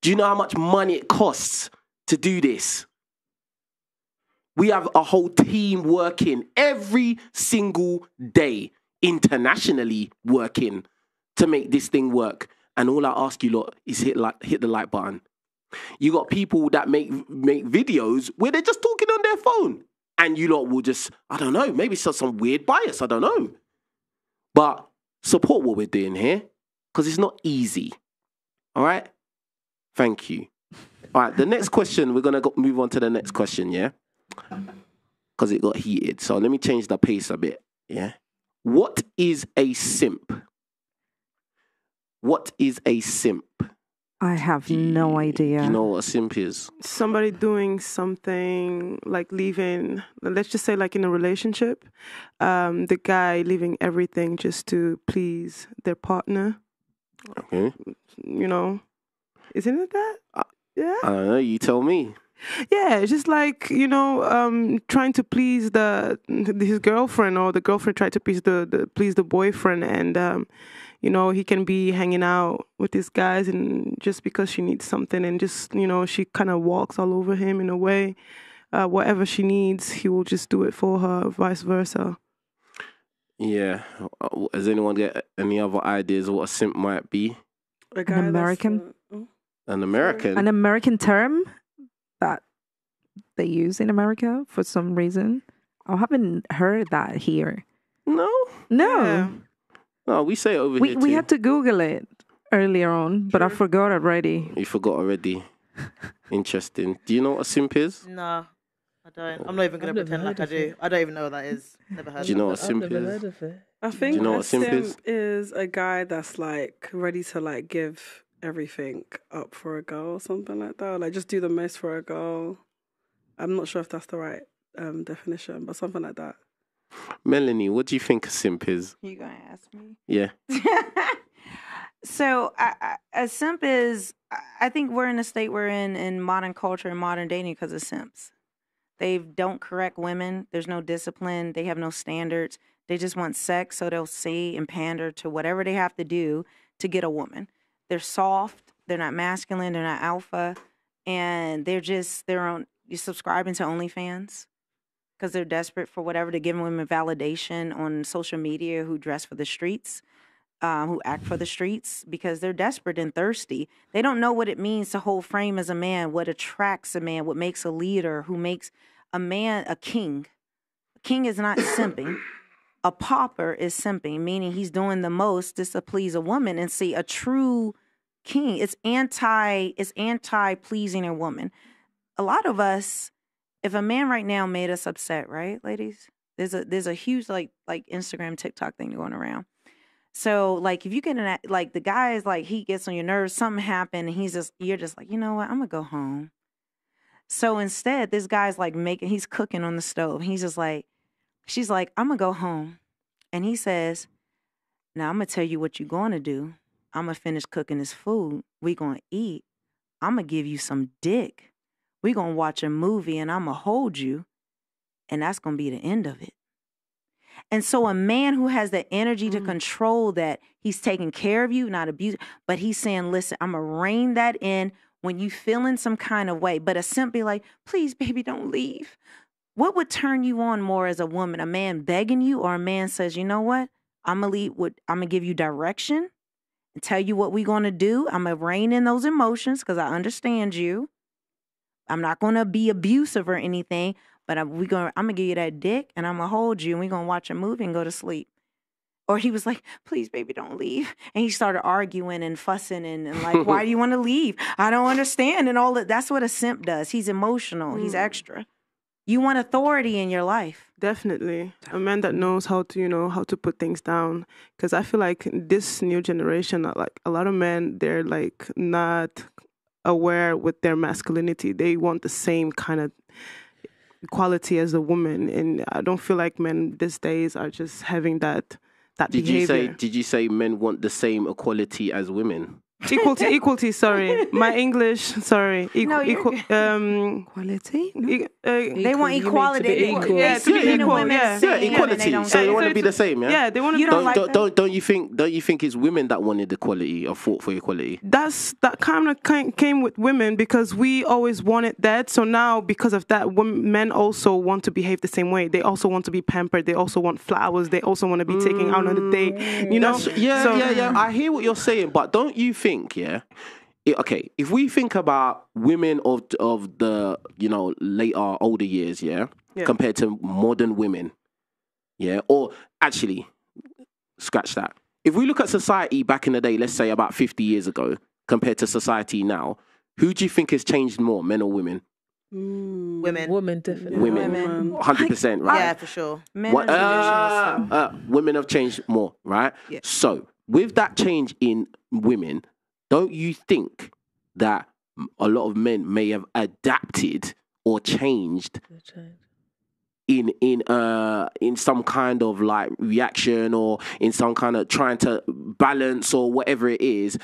Do you know how much money it costs to do this? We have a whole team working every single day, internationally working to make this thing work. And all I ask you lot is hit like hit the like button. You got people that make make videos where they're just talking on their phone, and you lot will just, I don't know, maybe it's some weird bias, I don't know. But support what we're doing here. Because it's not easy. All right? Thank you. All right, the next question, we're going to move on to the next question, yeah? Because it got heated. So let me change the pace a bit, yeah? What is a simp? What is a simp? I have you, no idea. You know what a simp is? Somebody doing something, like leaving, let's just say like in a relationship, um, the guy leaving everything just to please their partner. Okay. You know, isn't it that? Uh, yeah. I don't know. You tell me. Yeah, it's just like, you know, um, trying to please the his girlfriend, or the girlfriend tried to please the, the please the boyfriend, and um, you know, he can be hanging out with these guys, and just because she needs something, and just, you know, she kind of walks all over him in a way. Uh, whatever she needs, he will just do it for her, vice versa. Yeah. Does anyone get any other ideas of what a simp might be? An American. Uh, oh. An American. An American term that they use in America for some reason. I haven't heard that here. No. No. Yeah. No, we say it over we, here. We too. had to Google it earlier on, but sure. I forgot already. You forgot already. Interesting. Do you know what a simp is? No. I don't. I'm not even going to pretend like I do. I don't even know what that is. Never heard of it. Do you know what a simp is? I think you know a simp is? is a guy that's like ready to like give everything up for a girl or something like that. Or like just do the most for a girl. I'm not sure if that's the right um, definition, but something like that. Melanie, what do you think a simp is? You gonna ask me? Yeah. So I, I, a simp is, I think we're in a state we're in in modern culture and modern dating because of simps. They don't correct women. There's no discipline. They have no standards. They just want sex, so they'll say and pander to whatever they have to do to get a woman. They're soft. They're not masculine. They're not alpha. And they're just their own. You're subscribing to OnlyFans because they're desperate for whatever, to give women validation on social media, who dress for the streets, um, who act for the streets, because they're desperate and thirsty. They don't know what it means to hold frame as a man, what attracts a man, what makes a leader, who makes a man a king. A king is not simping. A pauper is simping, meaning he's doing the most just to please a woman. And see, a true king, it's anti, it's anti-pleasing a woman. A lot of us, if a man right now made us upset, right, ladies? There's a there's a huge like like Instagram, TikTok thing going around. So like if you get an, like the guy is like, he gets on your nerves, something happened, and he's just, you're just like, you know what, I'm gonna go home. So instead, this guy's like making, he's cooking on the stove. He's just like, she's like, I'm gonna go home, and he says, now I'm gonna tell you what you're gonna do. I'm gonna finish cooking this food. We gonna eat. I'm gonna give you some dick. We're going to watch a movie, and I'm going to hold you, and that's going to be the end of it. And so a man who has the energy mm. to control that, he's taking care of you, not abusing, but he's saying, listen, I'm going to rein that in when you feel in some kind of way. But a simp be like, please, baby, don't leave. What would turn you on more as a woman? A man begging you, or a man says, you know what? I'm going to lead with, I'm going to give you direction and tell you what we're going to do. I'm going to rein in those emotions because I understand you. I'm not going to be abusive or anything, but I'm, we gonna, I'm going to give you that dick and I'm going to hold you and we're going to watch a movie and go to sleep. Or he was like, please, baby, don't leave. And he started arguing and fussing and, and like, why do you want to leave? I don't understand. And all that. That's what a simp does. He's emotional. Mm. He's extra. You want authority in your life. Definitely. A man that knows how to, you know, how to put things down. Because I feel like this new generation, like a lot of men, they're like not aware with their masculinity. They want the same kind of quality as a woman. And I don't feel like men these days are just having that that did behavior. You say, did you say men want the same equality as women? Equality, equality, sorry. My English, sorry. Equ no, equal, um, equality? No. E uh, they want equality. Be equal. Yeah, to yeah, be equal. Women yeah. yeah, equality. They so they want to be the same, yeah? Yeah, they want to be the same. Like don't, don't, don't you think Don't you think it's women that wanted equality or fought for equality? That's, that kind of came with women because we always wanted that. So now, because of that, women, men also want to behave the same way. They also want to be pampered. They also want flowers. They also want to be mm. taken out on a date. You know? That's, yeah, so, yeah, yeah. I hear what you're saying, but don't you think... Yeah, it, okay. If we think about women of of the you know later older years, yeah, yeah, compared to modern women, yeah, or actually, scratch that. If we look at society back in the day, let's say about fifty years ago, compared to society now, who do you think has changed more, men or women? Mm, women, women, definitely, women, hundred percent, right? Yeah, for sure. Men, what, uh, uh, women have changed more, right? Yeah. So with that change in women. Don't you think that a lot of men may have adapted or changed in in uh in some kind of like reaction or in some kind of trying to balance or whatever it is,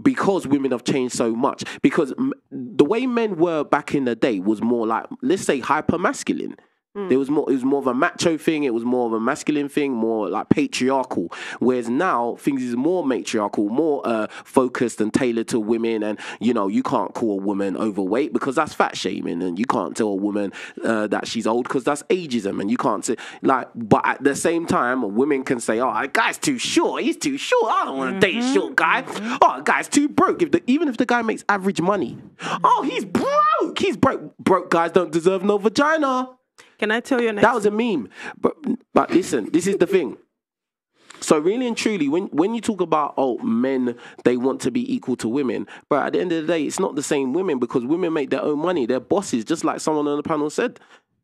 because women have changed so much? Because the way men were back in the day was more like, let's say, hyper masculine. Mm. There was more. It was more of a macho thing. It was more of a masculine thing, more like patriarchal. Whereas now things is more matriarchal, more uh, focused and tailored to women. And you know, you can't call a woman overweight because that's fat shaming, and you can't tell a woman uh, that she's old because that's ageism. And you can't say like. But at the same time, women can say, "Oh, that guy's too short. He's too short. I don't want to mm-hmm. date a short guy. Mm-hmm. Oh, that guy's too broke. If the, even if the guy makes average money, oh, he's broke. He's broke. Broke guys don't deserve no vagina." Can I tell you next? That was a meme. But but listen, this is the thing. So really and truly, when, when you talk about, oh, men, they want to be equal to women, but at the end of the day, it's not the same women, because women make their own money. They're bosses, just like someone on the panel said.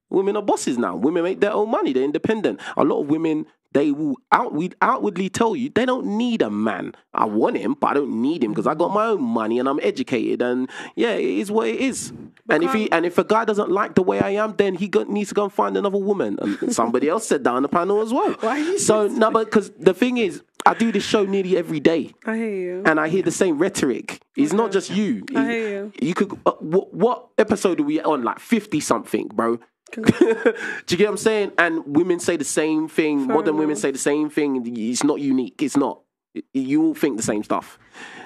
Women are bosses now. Women make their own money. They're independent. A lot of women, they will outward, outwardly tell you they don't need a man. I want him, but I don't need him because I got my own money and I'm educated. And yeah, it is what it is. And if he and if a guy doesn't like the way I am, then he go, needs to go and find another woman. And somebody else said that on the panel as well. Why so no, but because the thing is, I do this show nearly every day. I hear you. And I hear the same rhetoric. It's not just you. I hear you. You could. Uh, what, what episode are we on? Like fifty something, bro. Do you get what I'm saying? And women say the same thing. Fair Modern enough. Women say the same thing. It's not unique. It's not. You all think the same stuff.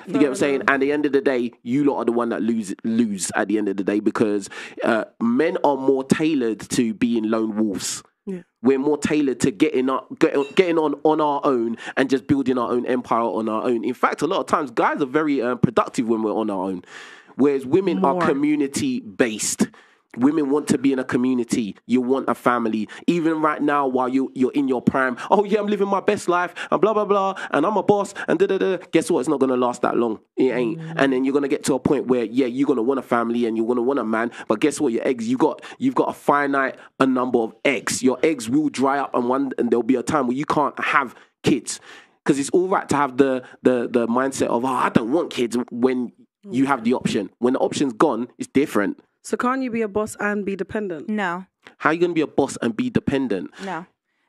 You Fair get what I'm saying? And at the end of the day, you lot are the one that lose lose at the end of the day, because uh, men are more tailored to being lone wolves. Yeah. We're more tailored to getting up, get, getting on on our own and just building our own empire on our own. In fact, a lot of times guys are very um, productive when we're on our own, whereas women more. Are community based. Women want to be in a community. You want a family. Even right now, while you, you're in your prime, oh, yeah, I'm living my best life, and blah, blah, blah, and I'm a boss, and da-da-da. Guess what? It's not going to last that long. It ain't. Mm-hmm. And then you're going to get to a point where, yeah, you're going to want a family, and you're going to want a man, but guess what? Your eggs, you got, you've got a finite a number of eggs. Your eggs will dry up, and, one, and there'll be a time where you can't have kids. Because it's all right to have the, the, the mindset of, oh, I don't want kids, when you have the option. When the option's gone, it's different. So can't you be a boss and be dependent? No. How are you going to be a boss and be dependent? No.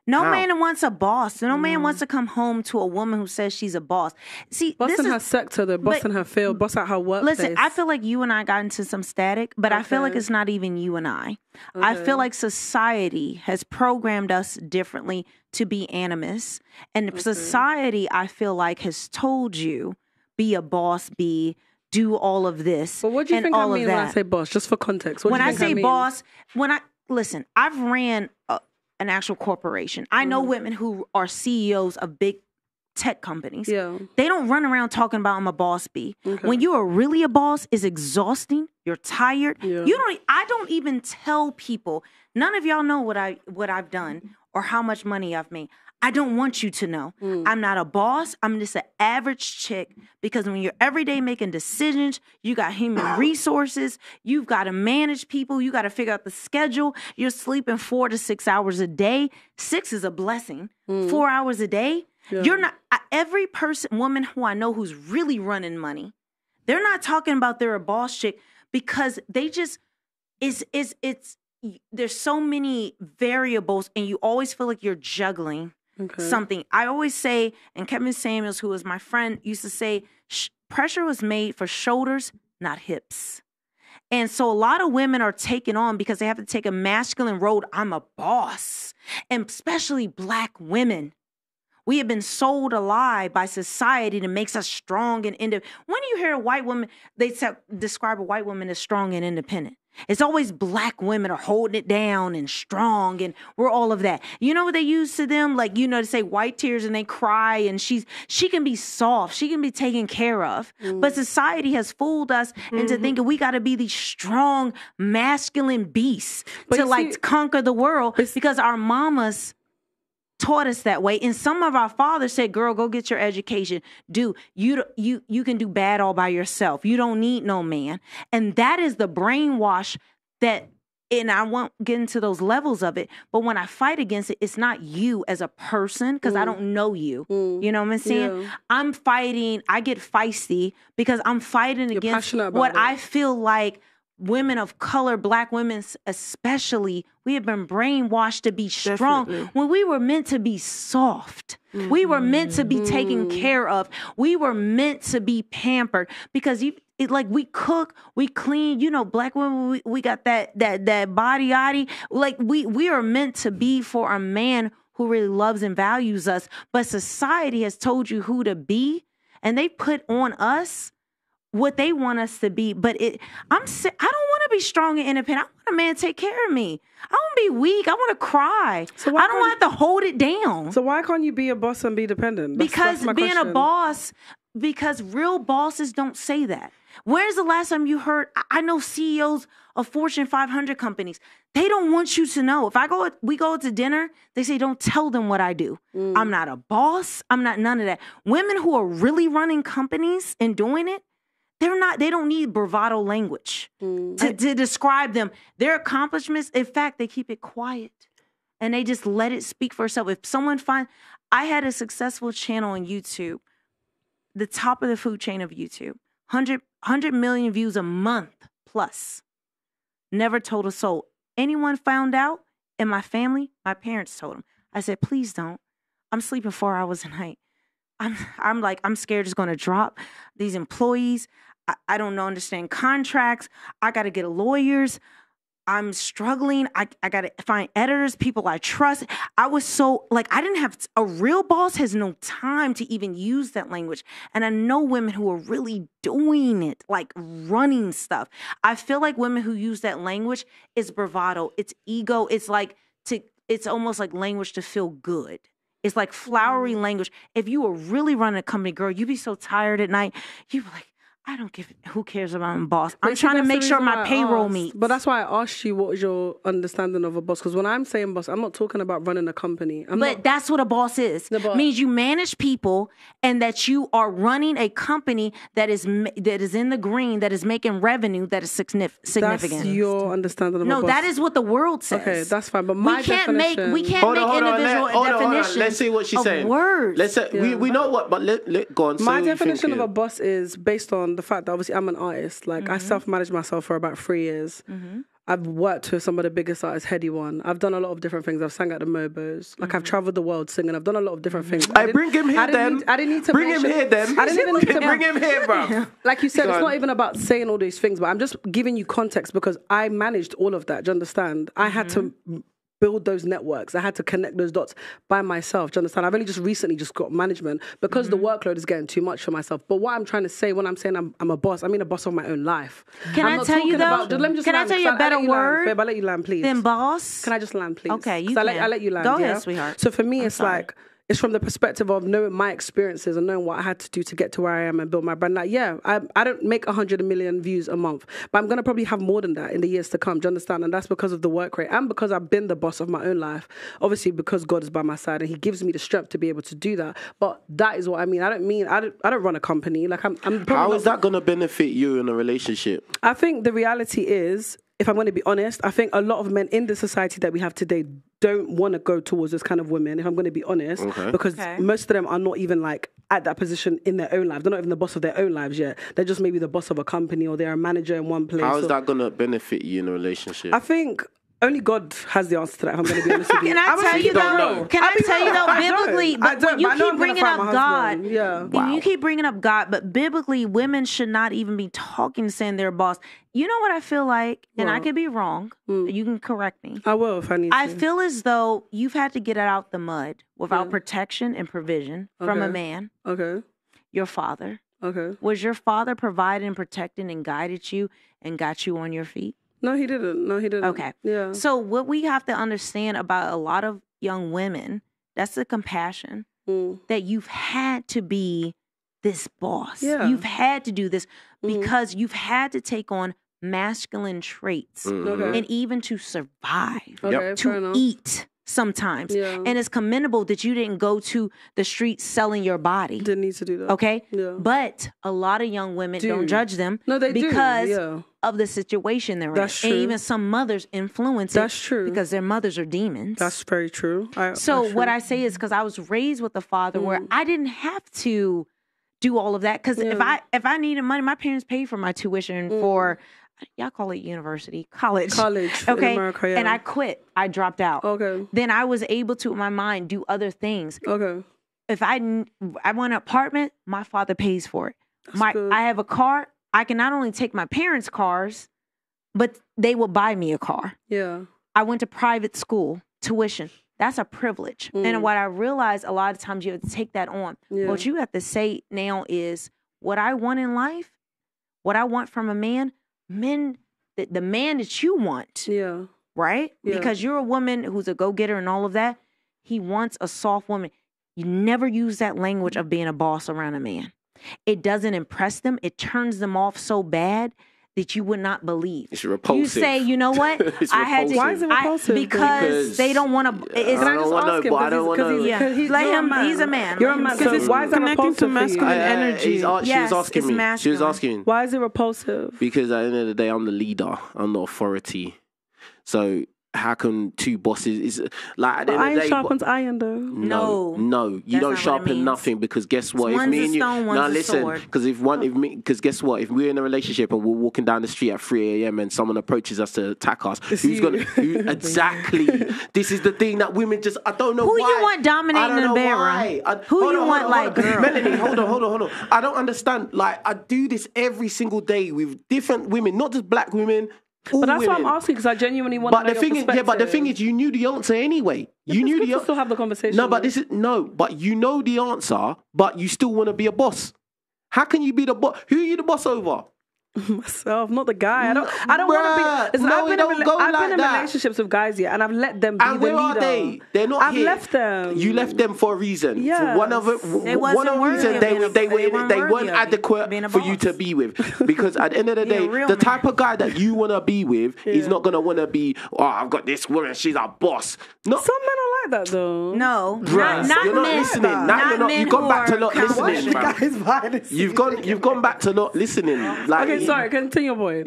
No, no man wants a boss. No mm. man wants to come home to a woman who says she's a boss. See, boss this in is, her sector, the boss but, in her field, boss out her workplace. Listen, I feel like you and I got into some static, but okay. I feel like it's not even you and I. Okay. I feel like society has programmed us differently to be animus. And okay. society, I feel like, has told you, be a boss, be... do all of this. But what do you think I mean when I say boss? Just for context. What when do you think I say I mean? boss, when I listen, I've ran a, an actual corporation. I mm. know women who are C E Os of big tech companies. Yeah. They don't run around talking about I'm a boss bee. Okay. When you are really a boss, it's exhausting. You're tired. Yeah. You don't. I don't even tell people. None of y'all know what I what I've done or how much money I've made. I don't want you to know. Mm. I'm not a boss. I'm just an average chick, because when you're every day making decisions, you got human resources, you've got to manage people, you got to figure out the schedule, you're sleeping four to six hours a day. Six is a blessing. Mm. Four hours a day. Yeah. You're not, I, every person, woman who I know who's really running money, they're not talking about they're a boss chick because they just, it's, it's, it's, there's so many variables and you always feel like you're juggling. Okay. Something. I always say, and Kevin Samuels, who was my friend, used to say, sh pressure was made for shoulders, not hips. And so a lot of women are taken on because they have to take a masculine road. I'm a boss. And especially black women. We have been sold a lie by society that makes us strong and independent. When you hear a white woman, they describe a white woman as strong and independent. It's always black women are holding it down and strong and we're all of that. You know what they use to them? Like, you know, to say white tears and they cry and she's, she can be soft. She can be taken care of. Mm. But society has fooled us into mm-hmm. thinking we got to be these strong, masculine beasts but to like see, conquer the world because our mamas taught us that way. And some of our fathers said, girl, go get your education. Do you, you, you can do bad all by yourself. You don't need no man. And that is the brainwash that, and I won't get into those levels of it, but when I fight against it, it's not you as a person, because mm. I don't know you. Mm. You know what I'm saying? Yeah. I'm fighting. I get feisty because I'm fighting You're against what it. I feel like women of color, black women especially, we have been brainwashed to be strong Definitely. when we were meant to be soft. Mm-hmm. We were meant to be taken care of. We were meant to be pampered because you, it, like we cook, we clean. You know, black women, we, we got that that that body-oddy. Like we we are meant to be for a man who really loves and values us. But society has told you who to be, and they put on us what they want us to be, but it, I'm, I don't want to be strong and independent. I want a man to take care of me. I want to be weak. I want to cry. So why I don't want to hold it down. So why can't you be a boss and be dependent? That's, because that's my being question. a boss, because real bosses don't say that. Where's the last time you heard, I know C E Os of Fortune five hundred companies, they don't want you to know. If I go, we go to dinner, they say, don't tell them what I do. Mm. I'm not a boss. I'm not none of that. Women who are really running companies and doing it, They're not, they don't need bravado language mm. to, to describe them. Their accomplishments, in fact, they keep it quiet and they just let it speak for itself. If someone finds, I had a successful channel on YouTube, the top of the food chain of YouTube, one hundred million views a month plus. Never told a soul. Anyone found out in my family, my parents told them. I said, please don't. I'm sleeping four hours a night. I'm, I'm like, I'm scared it's going to drop. These employees, I, I don't know, understand contracts. I got to get lawyers. I'm struggling. I, I got to find editors, people I trust. I was so, like, I didn't have, a real boss has no time to even use that language. And I know women who are really doing it, like running stuff. I feel like women who use that language is bravado. It's ego. It's like, to, it's almost like language to feel good. It's like flowery language. If you were really running a company, girl, you'd be so tired at night. You'd be like, I don't give a, who cares about my boss? I'm but trying to make sure my payroll asked, meets. But that's why I asked you what was your understanding of a boss. Because when I'm saying boss, I'm not talking about running a company. I'm but not, that's what a boss is. The boss. Means you manage people and that you are running a company that is that is in the green, that is making revenue, that is significant. That's your understanding of no, a boss. No, that is what the world says. Okay, that's fine. But my we can't definition... Make, we can't hold make on, individual on, let, definitions on, on. Let's see what she's saying. Words. Let's say, yeah. we, we know what, but let, let go on. My definition of a boss is based on the fact that obviously I'm an artist. Like, mm-hmm. I self-managed myself for about three years. Mm-hmm. I've worked with some of the biggest artists, Heady One. I've done a lot of different things. I've sang at the Mobos. Like, mm-hmm. I've traveled the world singing. I've done a lot of different things. I, I bring him here, I then. Need, I didn't need to bring mention, him here, then. I didn't even need to bring him here, bro. Like you said, Go it's on. Not even about saying all these things, but I'm just giving you context because I managed all of that. Do you understand? I had mm-hmm. to build those networks. I had to connect those dots by myself. Do you understand? I've only just recently just got management because mm-hmm. the workload is getting too much for myself. But what I'm trying to say when I'm saying I'm, I'm a boss, I mean a boss of my own life. Can I'm I tell you though? About, let me just can land, I tell you a better you word? Land, babe, I let you land, please. Then boss. Can I just land, please? Okay, you can. I let, I let you land. Go yeah? ahead, sweetheart. So for me, I'm it's sorry. like. It's from the perspective of knowing my experiences and knowing what I had to do to get to where I am and build my brand. Like, yeah, I, I don't make one hundred million views a month, but I'm going to probably have more than that in the years to come. Do you understand? And that's because of the work rate and because I've been the boss of my own life. Obviously, because God is by my side and he gives me the strength to be able to do that. But that is what I mean. I don't mean, I don't, I don't run a company. Like, I'm, I'm probably How is that going to benefit you in a relationship? I think the reality is, if I'm going to be honest, I think a lot of men in the society that we have today don't want to go towards this kind of women, if I'm going to be honest, okay. because okay. most of them are not even like at that position in their own lives. They're not even the boss of their own lives yet. They're just maybe the boss of a company or they're a manager in one place. How is or, that going to benefit you in a relationship? I think only God has the answer to that, if I'm going to be honest with you. Can I, I tell you though, can I, I tell you though, biblically, but when you keep bringing up God, yeah. wow. you keep bringing up God, but biblically, women should not even be talking, saying they're boss. You know what I feel like, and well, I could be wrong. Mm. You can correct me. I will if I need I to. I feel as though you've had to get it out the mud without yeah. protection and provision okay. from a man. Okay. Your father. Okay. Was your father provided and protected and guided you and got you on your feet? No, he didn't. No, he didn't. Okay. Yeah. So what we have to understand about a lot of young women, that's the compassion mm. that you've had to be this boss. Yeah. You've had to do this mm. because you've had to take on masculine traits mm-hmm. okay. and even to survive, okay, to eat sometimes. Yeah. And it's commendable that you didn't go to the streets selling your body. Didn't need to do that. Okay? Yeah. But a lot of young women do. don't judge them no, they because do. Yeah. of the situation they're That's in. True. And even some mothers influence That's it true. because their mothers are demons. That's very true. I, so true. what I say is because I was raised with a father mm. where I didn't have to do all of that because yeah. if I if I needed money, my parents paid for my tuition mm. for... Y'all call it university, college. College. Okay. In America, yeah. And I quit. I dropped out. Okay. Then I was able to, in my mind, do other things. Okay. If I, I want an apartment, my father pays for it. That's my good. I have a car. I can not only take my parents' cars, but they will buy me a car. Yeah. I went to private school, tuition. That's a privilege. Mm. And what I realized a lot of times you have to take that on. Yeah. What you have to say now is what I want in life, what I want from a man, men, the, the man that you want, yeah, right? Yeah. Because you're a woman who's a go-getter and all of that. He wants a soft woman. You never use that language of being a boss around a man. It doesn't impress them. It turns them off so bad that you would not believe. It's repulsive. You say, you know what? it's I had to. Why is it repulsive? I, because, because they don't want to. It's not just ask him. I don't want to. Yeah. He's, Let him, a he's a man. You're a man. So so why is it connecting to masculine I, I, energy? Uh, yes, she was asking it's me. Masculine. She was asking. Why is it repulsive? Because at the end of the day, I'm the leader. I'm the authority. So how can two bosses? Is like at the end of the day, iron sharpens iron, though. No, no, you don't sharpen nothing because guess what? If me and you now listen, because if one, if me, because guess what? If we're in a relationship and we're walking down the street at three A M and someone approaches us to attack us, who's gonna? Who, exactly. This is the thing that women just. I don't know why. Who you want dominating in the bedroom? Who you want like girl? Melanie, hold on, hold on, hold on. I don't understand. Like I do this every single day with different women, not just black women. All but that's women. What I'm asking because I genuinely want but to know the thing is, yeah, but the thing is, you knew the answer anyway. You it's knew the answer. Still have the conversation. No, but this is no, but you know the answer, but you still want to be a boss. How can you be the boss? Who are you the boss over? Myself, not the guy. I don't. I don't want to be. No, I've been, in, I've like been in relationships with guys yet, and I've let them be and the leader. And where are they? They're not I've here. I've left them. You left them for a reason. Yeah. One of it. One of the reasons they were, they, they were weren't, they weren't adequate for you to be with. Because at the end of the day, the type man. of guy that you want to be with yeah. is not gonna want to be. Oh, I've got this woman. She's our boss. Not, Some men are like that though. No, Bruh, not, not you're not men. Listening. Now you're not. You've gone back to not listening. You've gone. You've gone back to not listening. Like. Sorry, continue, boy.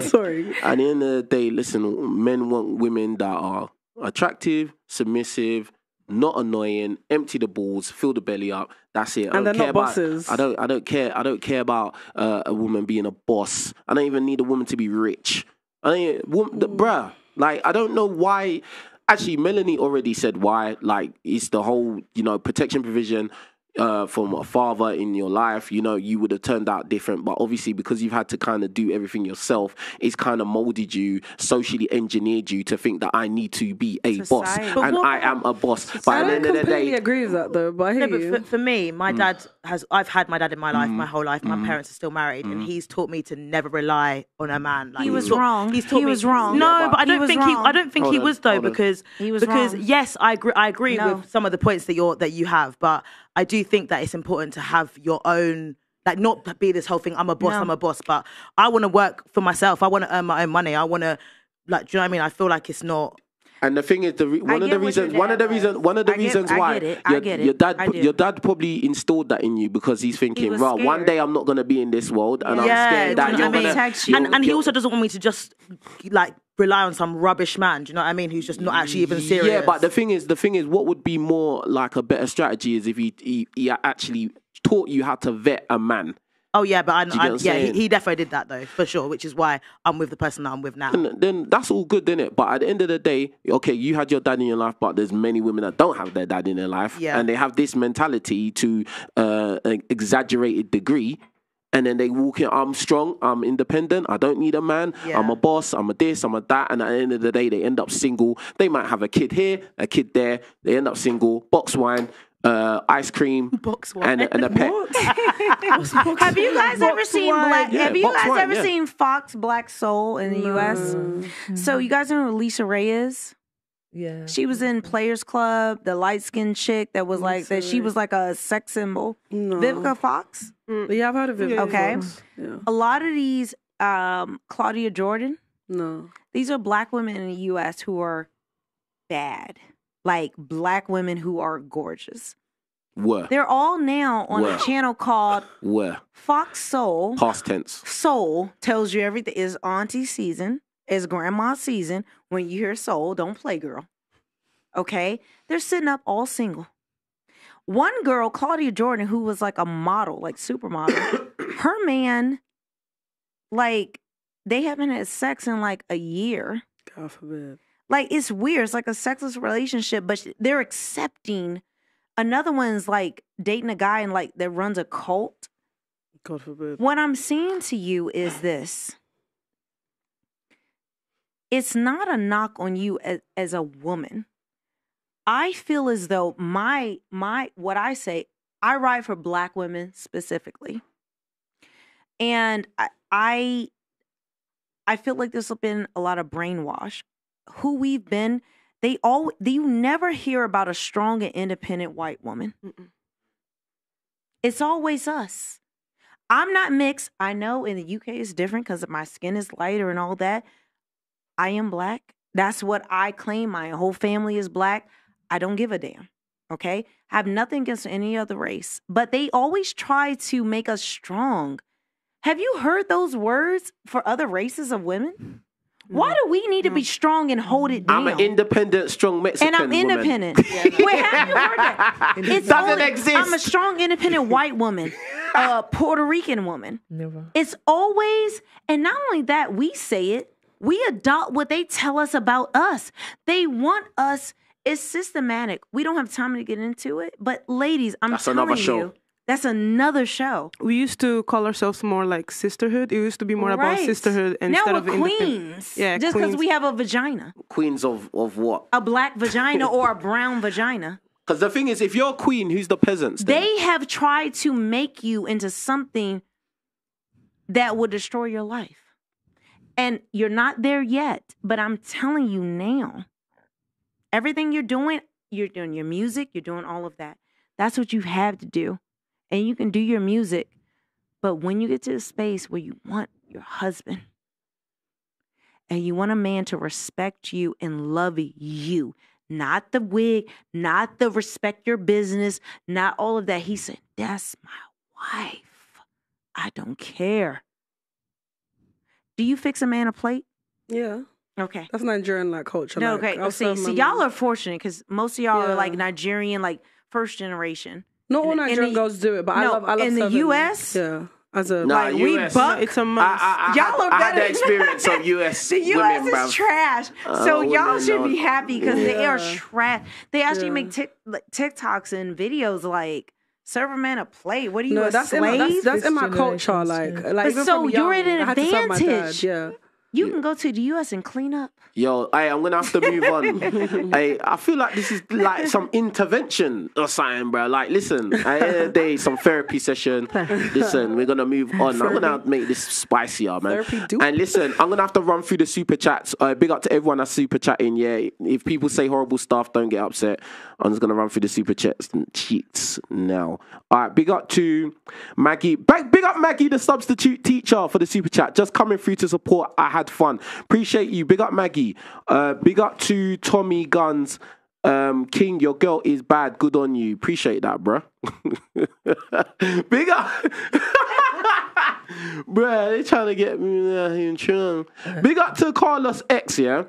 Sorry. At the end of the day, listen, men want women that are attractive, submissive, not annoying, empty the balls, fill the belly up. That's it. I and don't they're care not about, bosses. I don't. I don't care. I don't care about uh, a woman being a boss. I don't even need a woman to be rich. I mean, bruh, like, I don't know why. Actually, Melanie already said why. Like, it's the whole, you know, protection provision uh, from a father in your life. You know, you would have turned out different. But obviously, because you've had to kind of do everything yourself, it's kind of molded you, socially engineered you to think that I need to be a Society. boss. But and what, I am a boss. By the end of the day. I completely agree with that, though. But, I no, but for, for me, my mm. dad has, I've had my dad in my life, mm. my whole life. My mm. parents are still married. Mm. And he's taught me to never rely on a man. Like, he was taught, wrong. He's taught he me, was wrong. No, but I don't think he, I don't think he was, though, because, because yes, I agree, I agree no. with some of the points that, you're, that you have. But I do think that it's important to have your own, like, not be this whole thing, I'm a boss, no. I'm a boss, but I want to work for myself. I want to earn my own money. I want to, like, do you know what I mean? I feel like it's not. And the thing is, the re one, of the reasons, one of the reasons, one of the reasons, one of the reasons why your, your dad, your dad probably installed that in you, because he's thinking, he well, one day I'm not gonna be in this world, and yeah, I'm scared that you're gonna. You. And, and he also doesn't want me to just like rely on some rubbish man. Do you know what I mean? Who's just not actually even serious. Yeah, but the thing is, the thing is, what would be more like a better strategy is if he he, he actually taught you how to vet a man. Oh yeah, but I, I, yeah, he, he definitely did that though, for sure. Which is why I'm with the person that I'm with now. And then that's all good, isn't it? But at the end of the day, okay, you had your dad in your life, but there's many women that don't have their dad in their life, yeah. and they have this mentality to uh, an exaggerated degree, and then they walk in. I'm strong. I'm independent. I don't need a man. Yeah. I'm a boss. I'm a this. I'm a that. And at the end of the day, they end up single. They might have a kid here, a kid there. They end up single. Box wine. Uh, ice cream, box wine, and, and a pet. Have you guys ever seen Black? Have you guys ever seen Fox Black Soul in the no. U S? No. So you guys know who Alicia Ray is? Yeah, she was in Players Club, the light skinned chick that was like that. She was like a sex symbol. No. Vivica Fox. Mm. Yeah, I've heard of Vivica. Okay, Fox. Yeah. A lot of these, um, Claudia Jordan. No, these are black women in the U S who are bad. Like black women who are gorgeous. Were. They're all now on Were. a channel called Were. Fox Soul. Past tense. Soul tells you everything. Is auntie season? Is grandma season? When you hear soul, don't play girl. Okay? They're sitting up all single. One girl, Claudia Jordan, who was like a model, like supermodel, her man, like, they haven't had sex in like a year. God forbid. Like, it's weird. It's like a sexless relationship, but they're accepting. Another one's, like, dating a guy and, like, that runs a cult. God forbid. What I'm saying to you is this. It's not a knock on you as, as a woman. I feel as though my, my, what I say, I ride for black women specifically. And I, I, I feel like there's been a lot of brainwash. Who we've been, they all you never hear about a strong and independent white woman. Mm-mm. It's always us. I'm not mixed. I know in the U K it's different because my skin is lighter and all that. I am black. That's what I claim. My whole family is black. I don't give a damn. Okay? I have nothing against any other race. But they always try to make us strong. Have you heard those words for other races of women? Mm-hmm. Why do we need to be strong and hold it down? I'm an independent, strong Mexican woman. And I'm independent. Wait, have you heard that? It doesn't only, exist. I'm a strong, independent white woman, a Puerto Rican woman. Never. It's always, and not only that, we say it, we adopt what they tell us about us. They want us, it's systematic. We don't have time to get into it, but ladies, I'm That's telling another show. you. That's another show. We used to call ourselves more like sisterhood. It used to be more right. about sisterhood instead now we're of queens. Yeah, just because we have a vagina. Queens of of what? A black vagina or a brown vagina. Because the thing is, if you're a queen, who's the peasants? Then? They have tried to make you into something that will destroy your life, and you're not there yet. But I'm telling you now, everything you're doing, you're doing your music, you're doing all of that. That's what you have to do. And you can do your music, but when you get to the space where you want your husband and you want a man to respect you and love you, not the wig, not the respect your business, not all of that. He said, that's my wife. I don't care. Do you fix a man a plate? Yeah. Okay. That's Nigerian like culture. No, like, okay. I'll see, see y'all are fortunate because most of y'all yeah. are like Nigerian, like first generation. Not all Nigerian girls do it, but no, I love I love in the U S, yeah. As a, nah, like, U S, we bucked amongst. I, I, I, y'all are better. I had the experience of U S The U S women, is trash. Uh, so y'all should know. be happy because yeah. they are trash. They actually yeah. make tic, like, TikToks and videos like, serve a man a plate. What are you, no, a that's slave? In my, that's that's in my culture. Like, like but so you're young, at an advantage. Dad, yeah. You yeah. can go to the U S and clean up. Yo, hey, I'm going to have to move on. Hey, I feel like this is like some intervention or something, bro. Like, listen, I day some therapy session. Listen, we're going to move on. I'm going to make this spicier, man. And listen, I'm going to have to run through the super chats. Uh, big up to everyone that's super chatting. Yeah, if people say horrible stuff, don't get upset. I'm just going to run through the super chats and cheats now. All right, big up to Maggie. Big up Maggie, the substitute teacher, for the super chat. Just coming through to support. I had fun. Appreciate you. Big up Maggie. Uh, big up to Tommy Guns. Um, King, your girl is bad. Good on you. Appreciate that, bruh. Big up. Bruh, they trying to get me uh, in tune. Big up to Carlos X, yeah?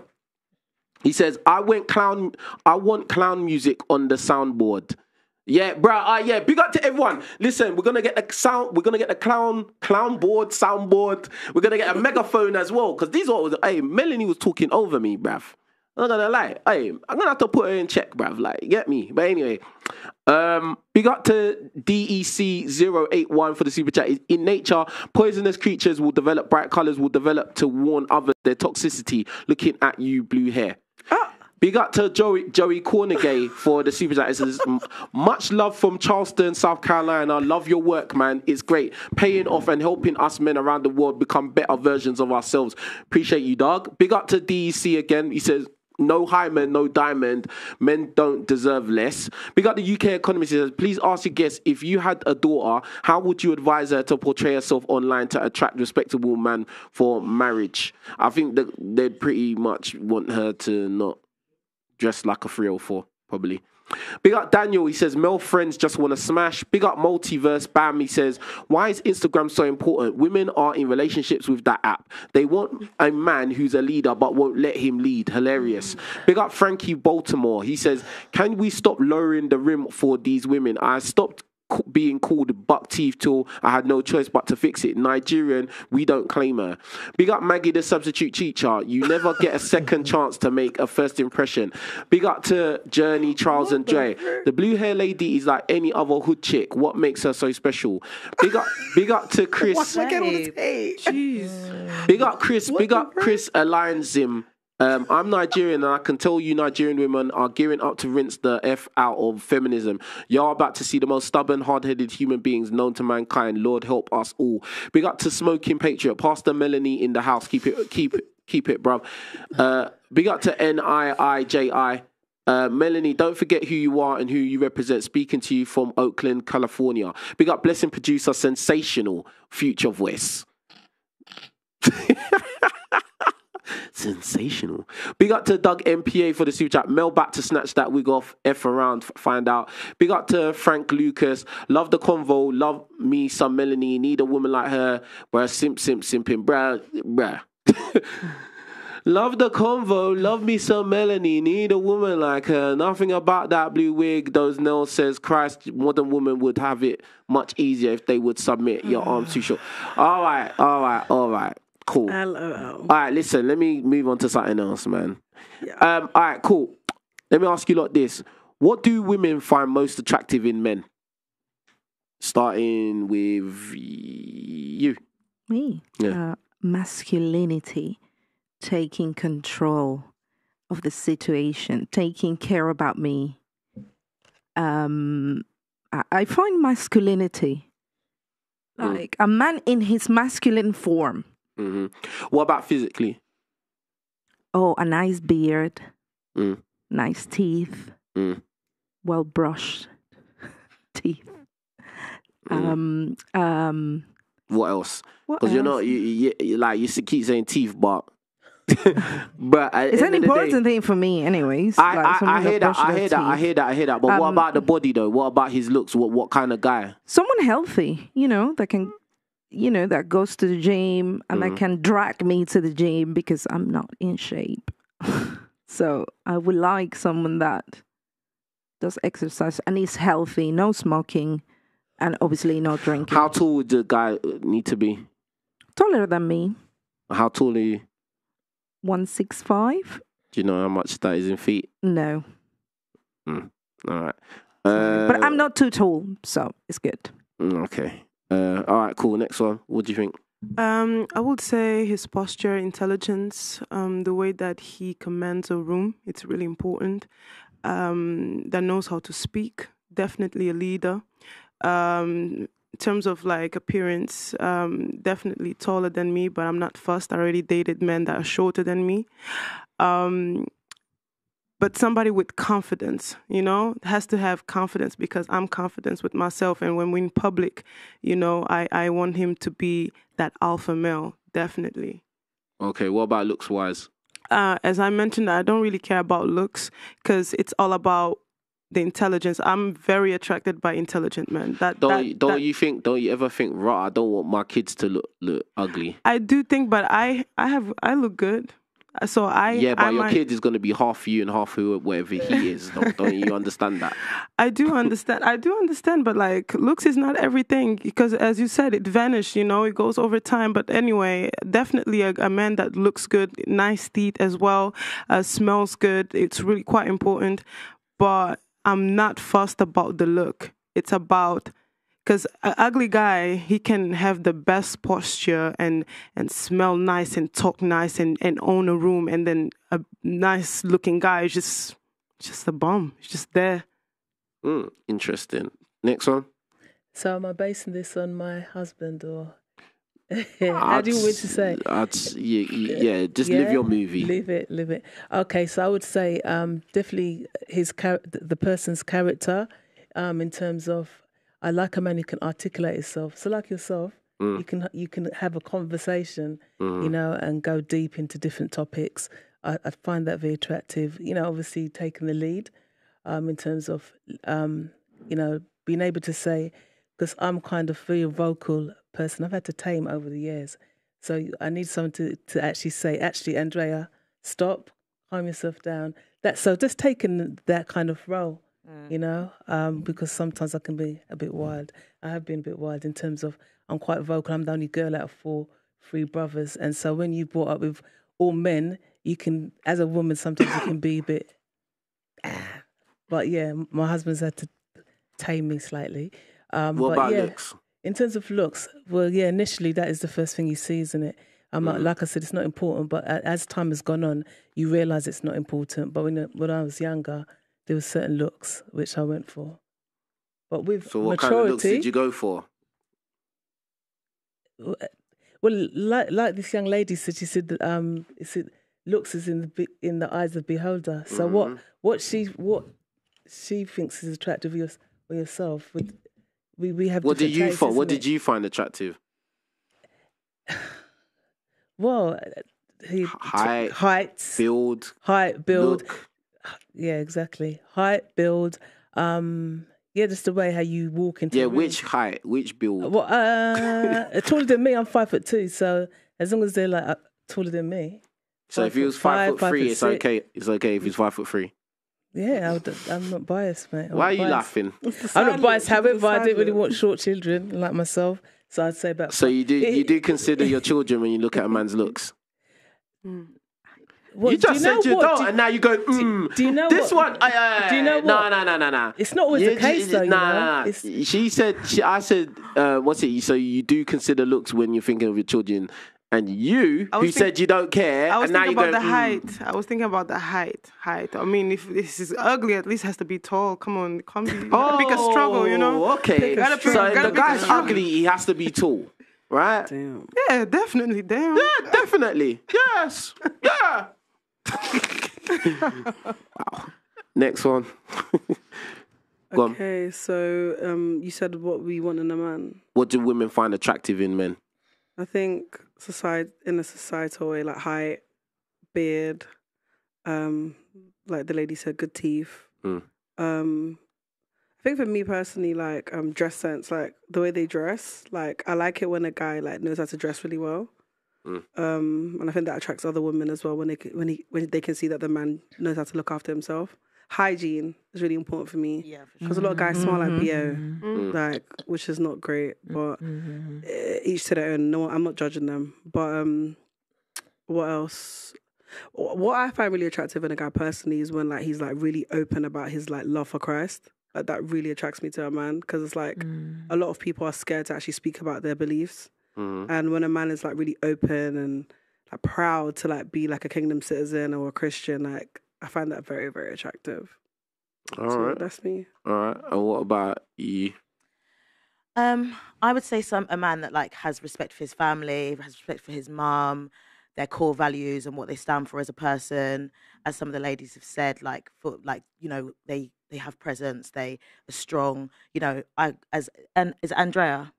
He says, I went clown, I want clown music on the soundboard. Yeah, bro. Uh, yeah, big up to everyone. Listen, we're gonna get the sound. We're gonna get the clown, clown board, soundboard. We're gonna get a megaphone as well. Cause these are. Hey, Melanie was talking over me, bruv. I'm not gonna lie. Hey, I'm gonna have to put her in check, bruv. Like, get me. But anyway, um, big up to D E C zero eight one for the super chat. In nature, poisonous creatures will develop. Bright colors will develop to warn others their toxicity. Looking at you, blue hair. Ah. Big up to Joey, Joey Cornegay for the super chat. It says, much love from Charleston, South Carolina. Love your work, man. It's great. Paying off and helping us men around the world become better versions of ourselves. Appreciate you, dog. Big up to D E C again. He says, no hymen, no diamond. Men don't deserve less. Big up the U K Economist. He says, please ask your guests, if you had a daughter, how would you advise her to portray herself online to attract respectable man for marriage? I think that they'd pretty much want her to not dressed like a three oh four, probably. Big up Daniel, he says, male friends just want to smash. Big up Multiverse Bam, he says, why is Instagram so important? Women are in relationships with that app. They want a man who's a leader but won't let him lead. Hilarious. Big up Frankie Baltimore, he says, can we stop lowering the rim for these women? I stopped being called buck teeth till I had no choice but to fix it. Nigerian, we don't claim her. Big up Maggie, the substitute teacher. You never get a second chance to make a first impression. Big up to Journey, Charles and Dre. The blue hair lady is like any other hood chick. What makes her so special? Big up, big up to Chris. What's I get on the tape? Jeez. Big up Chris. What big up heck? Chris Allianzim. Um, I'm Nigerian and I can tell you Nigerian women are gearing up to rinse the F out of feminism. Y'all about to see the most stubborn, hard-headed human beings known to mankind. Lord help us all. Big up to Smoking Patriot. Pastor Melanie in the house. Keep it, keep it, keep it, bruv. Uh, big up to N I I J I. Uh, Melanie, don't forget who you are and who you represent. Speaking to you from Oakland, California. Big up Blessing Producer, Sensational Future Voice. Sensational. Big up to Doug M P A for the super chat. Mel back to snatch that wig off. F around, find out. Big up to Frank Lucas. Love the convo. Love me some Melanie. Need a woman like her. Bruh, simp, simp, simping. Bruh, bruh. Love the convo. Love me some Melanie. Need a woman like her. Nothing about that blue wig. Those nails says Christ. Modern woman would have it much easier if they would submit. Your arm's too short. All right, all right, all right. Cool. Hello. All right, listen, let me move on to something else, man. Yeah. Um, all right, cool. Let me ask you lot this. What do women find most attractive in men? Starting with you. Me? Yeah. Uh, masculinity, taking control of the situation, taking care about me. Um, I, I find masculinity, like mm. a man in his masculine form. Mm-hmm. What about physically? Oh, a nice beard, mm. nice teeth, mm. well brushed teeth. Mm. Um, um, what else? Because you're not you, you, you like you keep saying teeth, but but it's an important day, thing for me, anyways. I, like I, I hear that, I hear that, I hear that, I hear that. But um, what about the body, though? What about his looks? What what kind of guy? Someone healthy, you know, that can. You know, that goes to the gym and mm-hmm. that can drag me to the gym because I'm not in shape. So I would like someone that does exercise and is healthy, no smoking, and obviously not drinking. How tall would the guy need to be? Taller than me. How tall are you? one sixty-five. Do you know how much that is in feet? No. Mm. All right. Uh, but I'm not too tall, so it's good. Okay. Uh, all right, cool. Next one. What do you think? Um, I would say his posture, intelligence, um, the way that he commands a room. It's really important. Um, that knows how to speak. Definitely a leader. Um, in terms of like appearance, um, definitely taller than me, but I'm not fussed. I already dated men that are shorter than me. Um, but somebody with confidence, you know, has to have confidence, because I'm confident with myself. And when we're in public, you know, I, I want him to be that alpha male, definitely. Okay, what about looks-wise? Uh, as I mentioned, I don't really care about looks, because it's all about the intelligence. I'm very attracted by intelligent men. That don't that, you, don't that, you think? Don't you ever think, right, I don't want my kids to look look ugly? I do think, but I I have I look good, so I yeah. But I your might... kid is going to be half you and half who whatever he is. Don't, don't you understand that? I do understand. I do understand, but like looks is not everything, because as you said, it vanished. You know, it goes over time. But anyway, definitely a, a man that looks good, nice teeth as well, uh, smells good. It's really quite important, but I'm not fussed about the look. It's about, because an ugly guy, he can have the best posture and, and smell nice and talk nice and, and own a room. And then a nice looking guy is just, just a bum. He's just there. Mm, interesting. Next one. So am I basing this on my husband or? How do you want to say? I'd, yeah, yeah, just yeah, live your movie. Live it, live it. Okay, so I would say um, definitely his char the person's character, um, in terms of, I like a man who can articulate himself. So like yourself, mm. you can you can have a conversation, mm. you know, and go deep into different topics. I, I find that very attractive. You know, obviously taking the lead, um, in terms of, um, you know, being able to say, because I'm kind of very vocal person. I've had to tame over the years. So I need someone to, to actually say, actually, Andrea, stop, calm yourself down. That, so just taking that kind of role, mm. you know, um, because sometimes I can be a bit wild. I have been a bit wild in terms of I'm quite vocal. I'm the only girl out of four, three brothers. And so when you brought up with all men, you can, as a woman, sometimes you can be a bit, ah. But yeah, my husband's had to tame me slightly. Um, what but about yeah, looks? In terms of looks, well, yeah, initially that is the first thing you see, isn't it? Um, mm. Like I said, it's not important, but as time has gone on, you realise it's not important. But when when I was younger, there were certain looks which I went for. But with so what maturity, kind of looks did you go for? Well, like like this young lady said, she said that um, it said, looks is in the in the eyes of the beholder. So mm. what what she what she thinks is attractive with yourself with. We, we have what did you find? What it? did you find attractive? Well, he, height, heights, build, height, build. Look. Yeah, exactly. Height, build. Um, yeah, just the way how you walk into. Yeah, which height, which build? Well, uh, taller than me. I'm five foot two. So as long as they're like uh, taller than me. So if he was five, five foot three, five it's six. okay. It's okay if he's five foot three. Yeah, I would, I'm not biased, mate. I'm Why are biased. you laughing? I'm not biased. However, I didn't really want short children like myself, so I'd say about. So you do you do consider your children when you look at a man's looks? Mm. What, you just you know said you don't, do and now you go. Mm, do, do you know this what, one? I, I, do you know what? No, no, no, no, no. It's not always you, the case, you, though. Nah, you know? nah. She said. She, I said. Uh, what's it? So you do consider looks when you're thinking of your children, and you who said you don't care. I was and thinking now about going, the height. Mm. I was thinking about the height. Height. I mean, if this is ugly, at least it has to be tall. Come on, come be, oh, pick a struggle. You know. Okay. Gotta pick, so gotta if the guy's ugly, he has to be tall. Right? Damn. Yeah, definitely. Damn. Yeah, definitely. Yes. Yeah. Next one. Go okay, on. so um, you said what we want in a man. What do women find attractive in men? I think society in a societal way, like height, beard, um, like the lady said, good teeth. Mm. Um, I think for me personally, like um, dress sense, like the way they dress, like I like it when a guy like knows how to dress really well. Mm. Um, and I think that attracts other women as well when they when he when they can see that the man knows how to look after himself. hygiene is really important for me. Yeah, because sure. a lot of guys mm-hmm. smell like B O, mm-hmm. like, which is not great. But mm-hmm. each to their own. No, I'm not judging them. But um, what else? What I find really attractive in a guy personally is when like he's like really open about his like love for Christ. Like, that really attracts me to a man, because it's like mm. a lot of people are scared to actually speak about their beliefs. Mm-hmm. And when a man is like really open and like proud to like be like a kingdom citizen or a Christian, like I find that very, very attractive. All so, right, that's me. All right, and what about you? Um, I would say some a man that like has respect for his family, has respect for his mom, their core values and what they stand for as a person. As some of the ladies have said, like for like you know they they have presence, they are strong. You know, I as and is Andrea.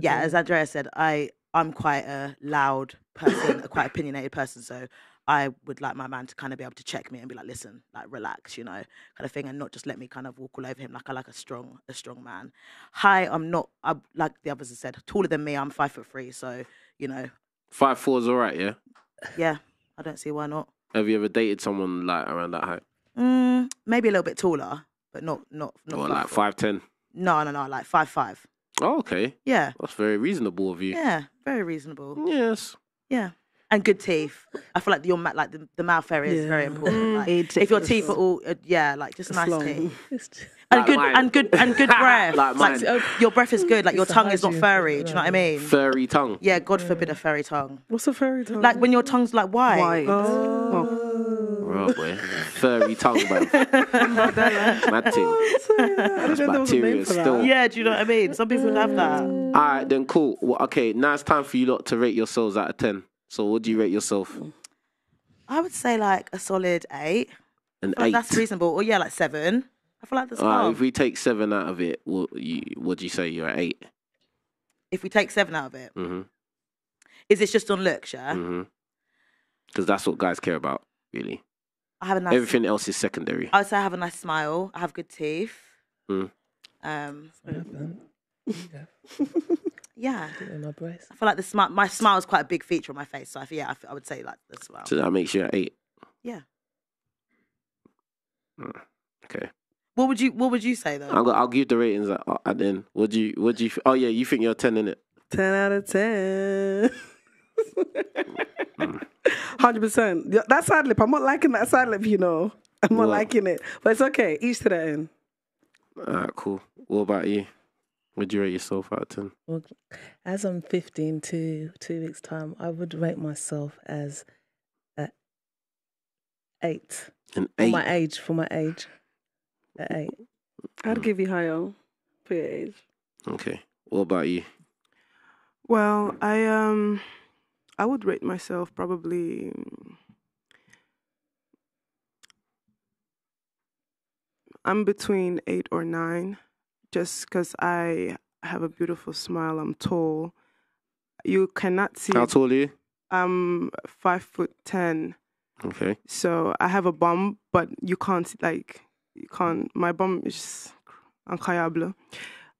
Yeah, as Andrea said, I, I'm quite a loud person, a quite opinionated person, so I would like my man to kind of be able to check me and be like, listen, like relax, you know, kind of thing, and not just let me kind of walk all over him. Like I like a strong, a strong man. Hi, I'm not, I'm, like the others have said, taller than me, I'm five foot three, so, you know. Five four is all right, yeah? Yeah, I don't see why not. Have you ever dated someone like around that height? Mm, maybe a little bit taller, but not, not, not. Or like five ten? No, no, no, like five five. Oh, okay. Yeah. That's very reasonable of you. Yeah, very reasonable. Yes. Yeah. And good teeth. I feel like your like the, the mouth area is yeah. very important. Like, if your teeth are all uh, yeah, like just it's nice long. Teeth. And, like good, and good and good breath. Like, like mine. Your breath is good. Like it's your tongue is not furry. Do you know what I mean? Furry tongue. Yeah. God yeah. forbid a furry tongue. What's a furry tongue? Like when your tongue's like white. White. Oh. Oh. Right, boy. Furry tongue, bro. Mad thing. That's bacteria still. Yeah. Do you know what I mean? Some people have that. All right, then cool. Well, okay, now it's time for you lot to rate yourselves out of ten. So what do you rate yourself? I would say like a solid eight. An eight. Like that's reasonable. Or yeah, like seven. I feel like that's hard. Uh, if we take seven out of it, what you what do you say you're at eight? If we take seven out of it, mm-hmm. is it just on looks, yeah? Mm-hmm. Because that's what guys care about, really. I have a nice. Everything else is secondary. I would say I have a nice smile. I have good teeth. Mm. Um. Yeah, I feel like the smile. My smile is quite a big feature on my face, so I feel, yeah, I, I would say like the smile. So that makes you at eight. Yeah. Mm, okay. What would you What would you say though? I'll, I'll give the ratings at, at the end. What do you What do you? Oh yeah, you think you're ten, innit? Ten out of ten. Hundred percent. That side lip, I'm not liking that side lip. You know, I'm not what? liking it, but it's okay. Each to their own. Alright, cool. What about you? Would you rate yourself out of ten? Well, as I'm fifteen to two weeks' time, I would rate myself as an eight. An eight? For my age, for my age. An eight. I'd give you higher for your age. Okay. What about you? Well, I um, I would rate myself probably... I'm between eight or nine. Just because I have a beautiful smile, I'm tall. You cannot see. How tall are you? I'm five foot ten. Okay. So I have a bum, but you can't like you can't. My bum is incroyable.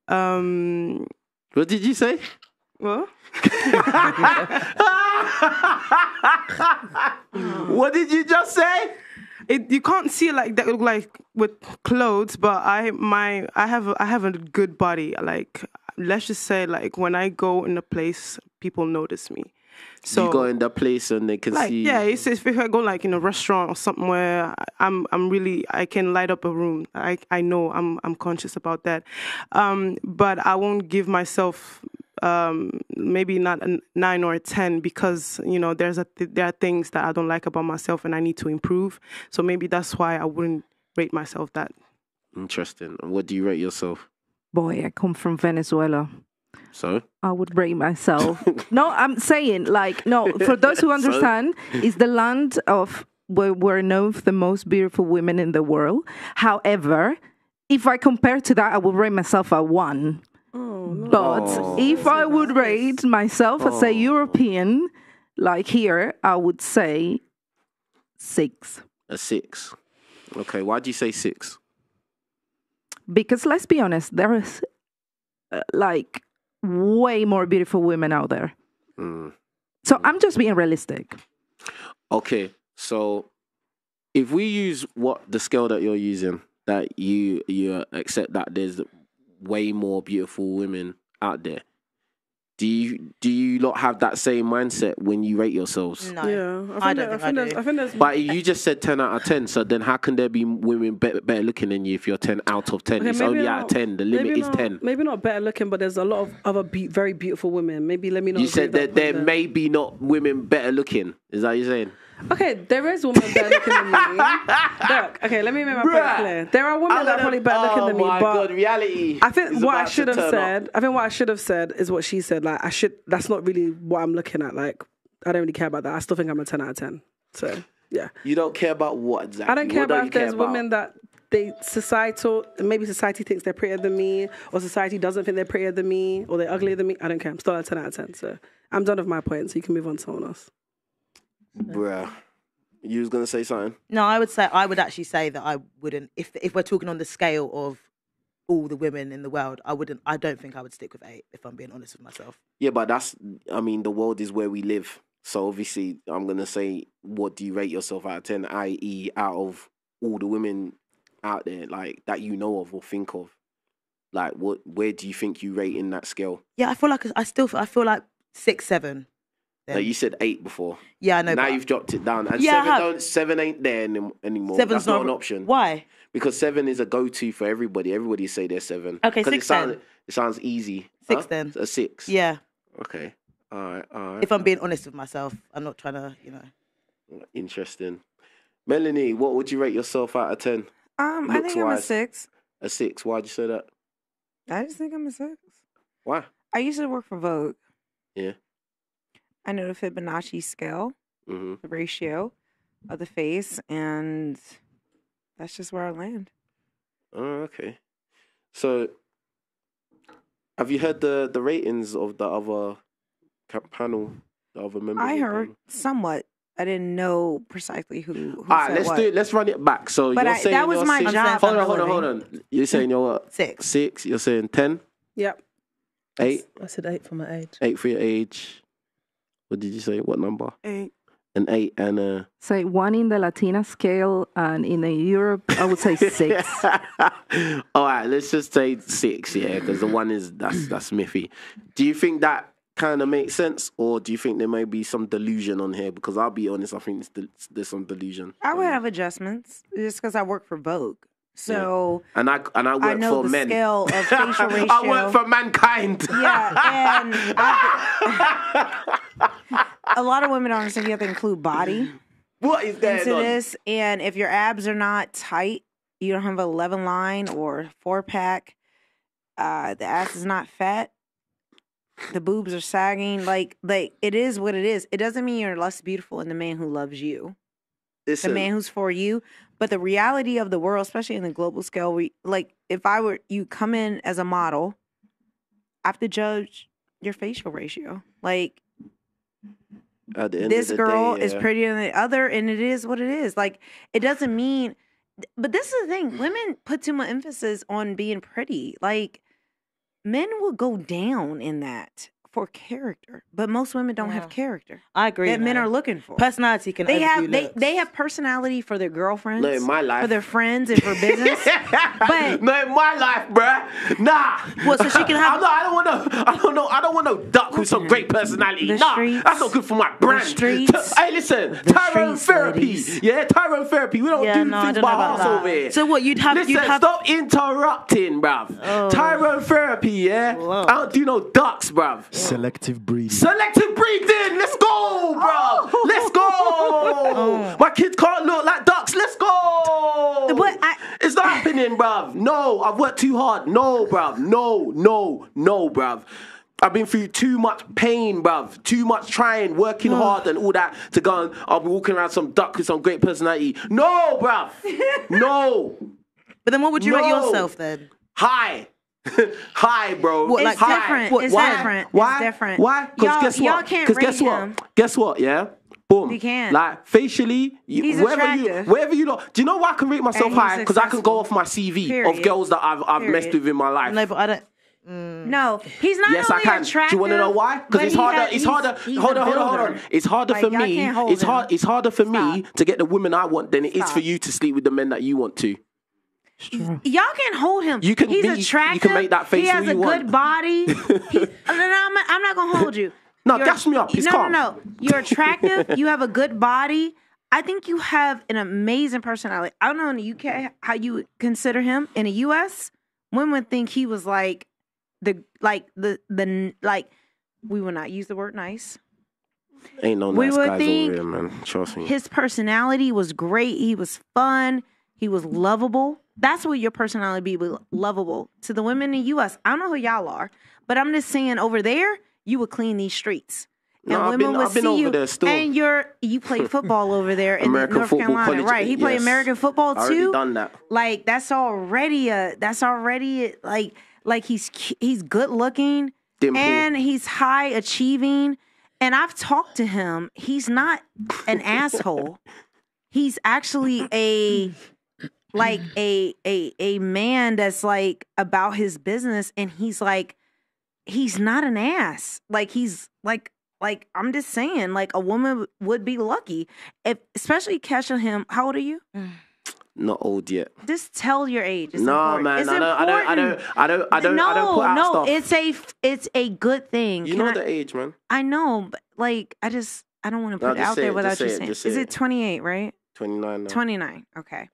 Um. What did you say? What? What did you just say? It, you can't see like that, like with clothes, but I my I have I have a good body. Like let's just say, like when I go in a place, people notice me. So you go in the place and they can like, see. Yeah, it's, it's, if I go like in a restaurant or somewhere, I'm I'm really I can light up a room. I I know I'm I'm conscious about that, um, but I won't give myself. Um, maybe not a nine or a ten because you know there's a th there are things that I don't like about myself and I need to improve. So maybe that's why I wouldn't rate myself that. Interesting. And what do you rate yourself? Boy, I come from Venezuela. So I would rate myself. No, I'm saying like no. For those who understand, so? It's the land of where we're known for the most beautiful women in the world. However, if I compare to that, I would rate myself a one. Oh, no. But oh, if I would nice. rate myself oh. as a European, like here, I would say six. A six. Okay, why do you say six? Because let's be honest, there is uh, like way more beautiful women out there. Mm. So I'm just being realistic. Okay, so if we use what the scale that you're using, that you you accept that there's way more beautiful women out there, do you do you not have that same mindset when you rate yourselves? No, yeah, I, I don't that, think I, think I, do. I think there's. But you just said ten out of ten, so then how can there be women better, better looking than you if you're ten out of ten? Okay, it's only not, out of ten. The limit is not, ten. Maybe not better looking, but there's a lot of other be very beautiful women. Maybe let me know. You said that, that there then. may be not women better looking. Is that what you're saying? Okay, there is women better looking than me. Look, okay, let me make my point clear. There are women that are probably better looking than me, but God, reality I think what I should have said, I think what I should have said is what she said. Like, I should, that's not really what I'm looking at. Like, I don't really care about that. I still think I'm a ten out of ten. So, yeah. You don't care about what exactly? I don't care about if there's women that they, societal, maybe society thinks they're prettier than me, or society doesn't think they're prettier than me, or they're uglier than me. I don't care. I'm still a ten out of ten. So, I'm done with my point, so you can move on to someone else. Bruh, you was gonna say something? No, I would say I would actually say that I wouldn't. If if we're talking on the scale of all the women in the world, I wouldn't. I don't think I would stick with eight. If I'm being honest with myself. Yeah, but that's. I mean, the world is where we live. So obviously, I'm gonna say, what do you rate yourself out of ten? that is, out of all the women out there, like that you know of or think of, like what? Where do you think you rate in that scale? Yeah, I feel like I still. I feel like six, seven. Then. No, you said eight before. Yeah, I know. Now you've dropped it down. And yeah, seven, don't, seven ain't there any, anymore. Seven's That's not, not an option. Why? Because seven is a go-to for everybody. Everybody say they're seven. Okay, six it sounds, then. It sounds easy. Six huh? then. A six. Yeah. Okay. All right, all right. If I'm being honest with myself, I'm not trying to, you know. Interesting. Melanie, what would you rate yourself out of ten? Um, I think I'm a six. A six. Why'd you say that? I just think I'm a six. Why? I used to work for Vogue. Yeah. I know the Fibonacci scale, mm-hmm. the ratio of the face, and that's just where I land. Oh, okay. So, have you heard the, the ratings of the other panel, the other members? I heard somewhat. I didn't know precisely who, who All right, said let's what. do it. Let's run it back. So, but you're I, saying that was you're my six. job. Hold on, hold on, hold on. You're saying you're what? Six. Six. You're saying ten? Yep. Eight? I said eight for my age. Eight for your age. What did you say? What number? Eight. An eight and a... Say so one in the Latina scale and in the Europe, I would say six. All right, let's just say six, yeah, because the one is, that's, that's miffy. Do you think that kind of makes sense, or do you think there may be some delusion on here? Because I'll be honest, I think there's some delusion. I would have adjustments just because I work for Vogue. So yeah. and I and I work I know for the men. Scale of facial ratio. I work for mankind. Yeah, and I've, a lot of women aren't saying you have to include body. What is that into on? this? And if your abs are not tight, you don't have a eleven line or four pack. Uh, the ass is not fat. The boobs are sagging. Like like it is what it is. It doesn't mean you're less beautiful than the man who loves you. Listen. The man who's for you. But the reality of the world, especially in the global scale, we, like if I were, you come in as a model, I have to judge your facial ratio. Like At the end this of the girl day, yeah. is prettier than the other, and it is what it is. Like it doesn't mean, but this is the thing. Women put too much emphasis on being pretty. Like men will go down in that. For character, but most women don't yeah. have character. I agree. That men are looking for personality. Can they have they, they have personality for their girlfriends? No, in my life, for their friends and for business. But no, in my life, bruh, nah. Well, so she can have. I'm not, I don't want to. I don't know. I don't want no duck with some great personality. The nah, streets, that's not good for my brand. Streets, hey, listen, the Tyrone streets, therapy. Ladies. Yeah, Tyrone therapy. We don't yeah, do no, things by hearts over here. So what you'd have? Listen, you'd have... stop interrupting, bruv. Oh. Tyrone therapy. Yeah, Lord. I don't do no ducks, bruv. Yeah. Selective breathing. Selective breathing. Let's go, bro. Let's go. Oh. My kids can't look like ducks. Let's go. But I, it's not happening, bruv. No, I've worked too hard. No, bruv. No, no, no, bruv. I've been through too much pain, bruv. Too much trying, working oh. hard and all that to go and I'll be walking around some duck with some great personality. No, bruv. No. But then what would you no. rate yourself then? High. Hi, bro. What, it's, like, different. What, it's why? different. Why? It's different. Why? Because guess what? Because guess what? Him. Guess what? Yeah. Boom. You can't. Like facially, you, He's wherever attractive. you, wherever you look. Do you know why I can rate myself high? Because I can go off my C V Period. of girls that I've I've Period. messed with in my life. No, but I don't. Mm. No, he's not yes, only I attractive. Do you want to know why? Because it's harder. Has, it's harder. Hold on, hold on, hold on. It's harder like, for me. It's him. hard. It's harder for Stop. me to get the women I want than it Stop. is for you to sleep with the men that you want to. Y'all can hold him. You can. He's be, attractive. You can make that face. He has a want. good body. He's, I'm, I'm not gonna hold you. No, You're, gas me up. He's no, calm. no, no. You're attractive. You have a good body. I think you have an amazing personality. I don't know in the U K how you would consider him. In the U S, women would think he was like the like the the like. We will not use the word nice. Ain't no nice guys over here, man. Trust me. His personality was great. He was fun. He was lovable. That's what your personality be, lovable to the women in the U S. I don't know who y'all are, but I'm just saying over there, you would clean these streets. And no, women I've been, would I've been see over you, there still. And you're you play football over there in North Carolina, College, right? He yes. played American football too. I already done that. Like that's already a that's already a, like like he's he's good looking Dimple. and he's high achieving. And I've talked to him. He's not an asshole. He's actually a like a a a man that's like about his business, and he's like he's not an ass. Like he's like. Like, I'm just saying, like, a woman would be lucky. If, especially catching him. How old are you? Not old yet. Just tell your age. It's no, important. man. It's I, don't, important. I don't, I don't, I don't, no, I don't put out no, stuff. No, it's a, it's a good thing. You Can know I, the age, man. I know, but, like, I just, I don't want to put no, it out there it, without you say saying. It, say Is it twenty-eight, right? twenty-nine now. twenty-nine, okay.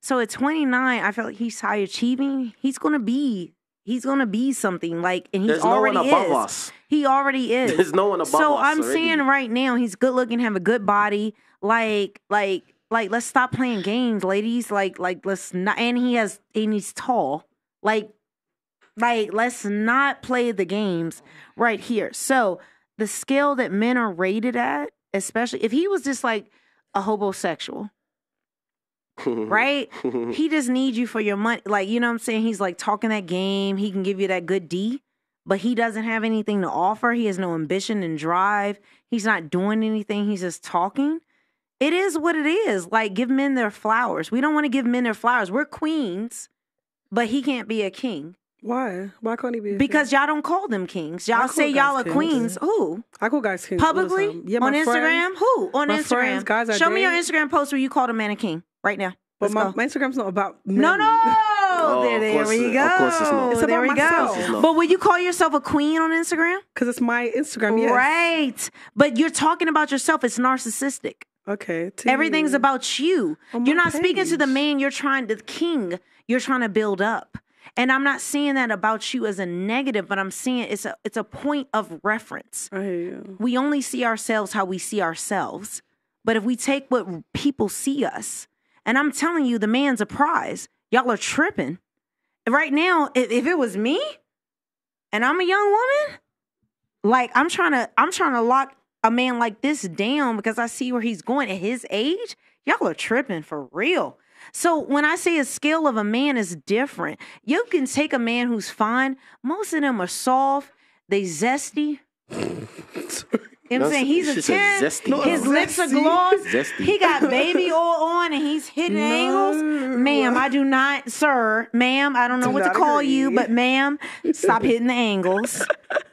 So at twenty-nine, I feel like he's high achieving. He's going to be. He's gonna be something like, and he's There's already no one above is. Us. He already is. There's no one above so us. So I'm already. saying right now, he's good looking, have a good body. Like, like, like, let's stop playing games, ladies. Like, like, let's not. And he has, and he's tall. Like, like, let's not play the games right here. So the scale that men are rated at, especially if he was just like a hobosexual. Right? He just needs you for your money. Like, you know what I'm saying? He's like talking that game. He can give you that good D, but he doesn't have anything to offer. He has no ambition and drive. He's not doing anything. He's just talking. It is what it is. Like, give men their flowers. We don't want to give men their flowers. We're queens, but he can't be a king. Why? Why can't he be a Because y'all don't call them kings. Y'all say y'all are queens. Who? I call guys kings. Publicly? Yeah, on Instagram? Friends, Who? On Instagram? Friends, guys I Show date. me your Instagram post where you called a man a king. Right now. But my, my Instagram's not about men. No, no. Oh, there there we go. Of course it's not. It's about myself. It's but will you call yourself a queen on Instagram? Because it's my Instagram, yes. Right. But you're talking about yourself. It's narcissistic. Okay. Everything's you. about you. You're not page. speaking to the man you're trying to, the king you're trying to build up. And I'm not saying that about you as a negative, but I'm saying it's a, it's a point of reference. I hear you. We only see ourselves how we see ourselves. But if we take what people see us, and I'm telling you, the man's a prize. Y'all are tripping. Right now, if, if it was me and I'm a young woman, like I'm trying to, I'm trying to lock a man like this down because I see where he's going at his age. Y'all are tripping for real. So when I say a skill of a man is different, you can take a man who's fine. Most of them are soft. They zesty. You know what I'm saying? He's a ten. His lips are glossed. He got baby oil on and he's hitting angles. Ma'am, I do not, sir. Ma'am, I don't know what to call you, but ma'am, stop hitting the angles.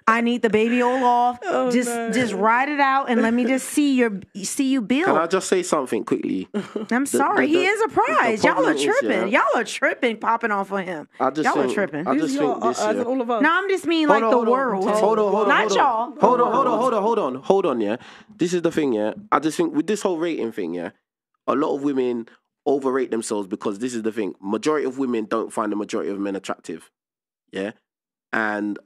I need the baby oil off. Just just ride it out and let me just see your see you build. Can I just say something quickly? I'm sorry. He is a prize. Y'all are tripping. Y'all are tripping popping off on him. Y'all are tripping. I just think this. No, I'm just mean like the world. Hold on, hold on. Not y'all. Hold on, hold on, hold on, hold on. Hold on, yeah. This is the thing, yeah. I just think with this whole rating thing, yeah, a lot of women overrate themselves because this is the thing. Majority of women don't find the majority of men attractive, yeah. And,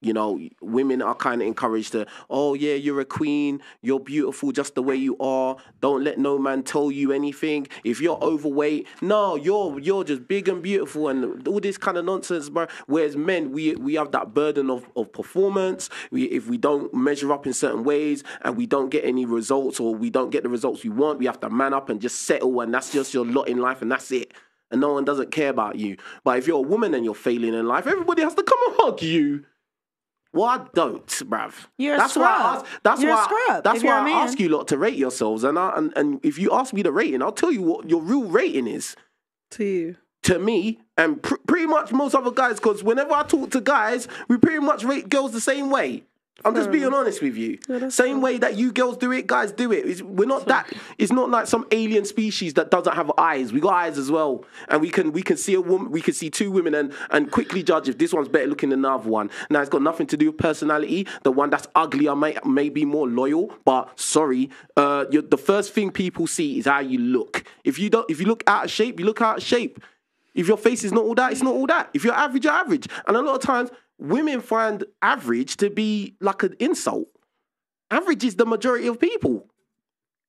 you know, women are kind of encouraged to, oh, yeah, you're a queen. You're beautiful just the way you are. Don't let no man tell you anything. If you're overweight, no, you're you're just big and beautiful and all this kind of nonsense, bro. Whereas men, we we have that burden of, of performance. We, if we don't measure up in certain ways and we don't get any results or we don't get the results we want, we have to man up and just settle, and that's just your lot in life and that's it. And no one doesn't care about you. But if you're a woman and you're failing in life, everybody has to come and hug you. Well, I don't, bruv. You're that's a scrub. Why I ask, that's you're why, a scrub. That's why I ask you lot to rate yourselves. And, I, and and if you ask me the rating, I'll tell you what your real rating is. To you. to me, and pr pretty much most other guys, because whenever I talk to guys, we pretty much rate girls the same way. I'm just being honest with you. Yeah, Same cool. way that you girls do it, guys do it. It's, we're not that. It's not like some alien species that doesn't have eyes. We got eyes as well, and we can we can see a woman. We can see two women and and quickly judge if this one's better looking than another one. Now it's got nothing to do with personality. The one that's uglier may may be more loyal. But sorry, uh, you're, the first thing people see is how you look. If you don't, if you look out of shape, you look out of shape. If your face is not all that, it's not all that. If you're average, you're average. And a lot of times, women find average to be like an insult. Average is the majority of people.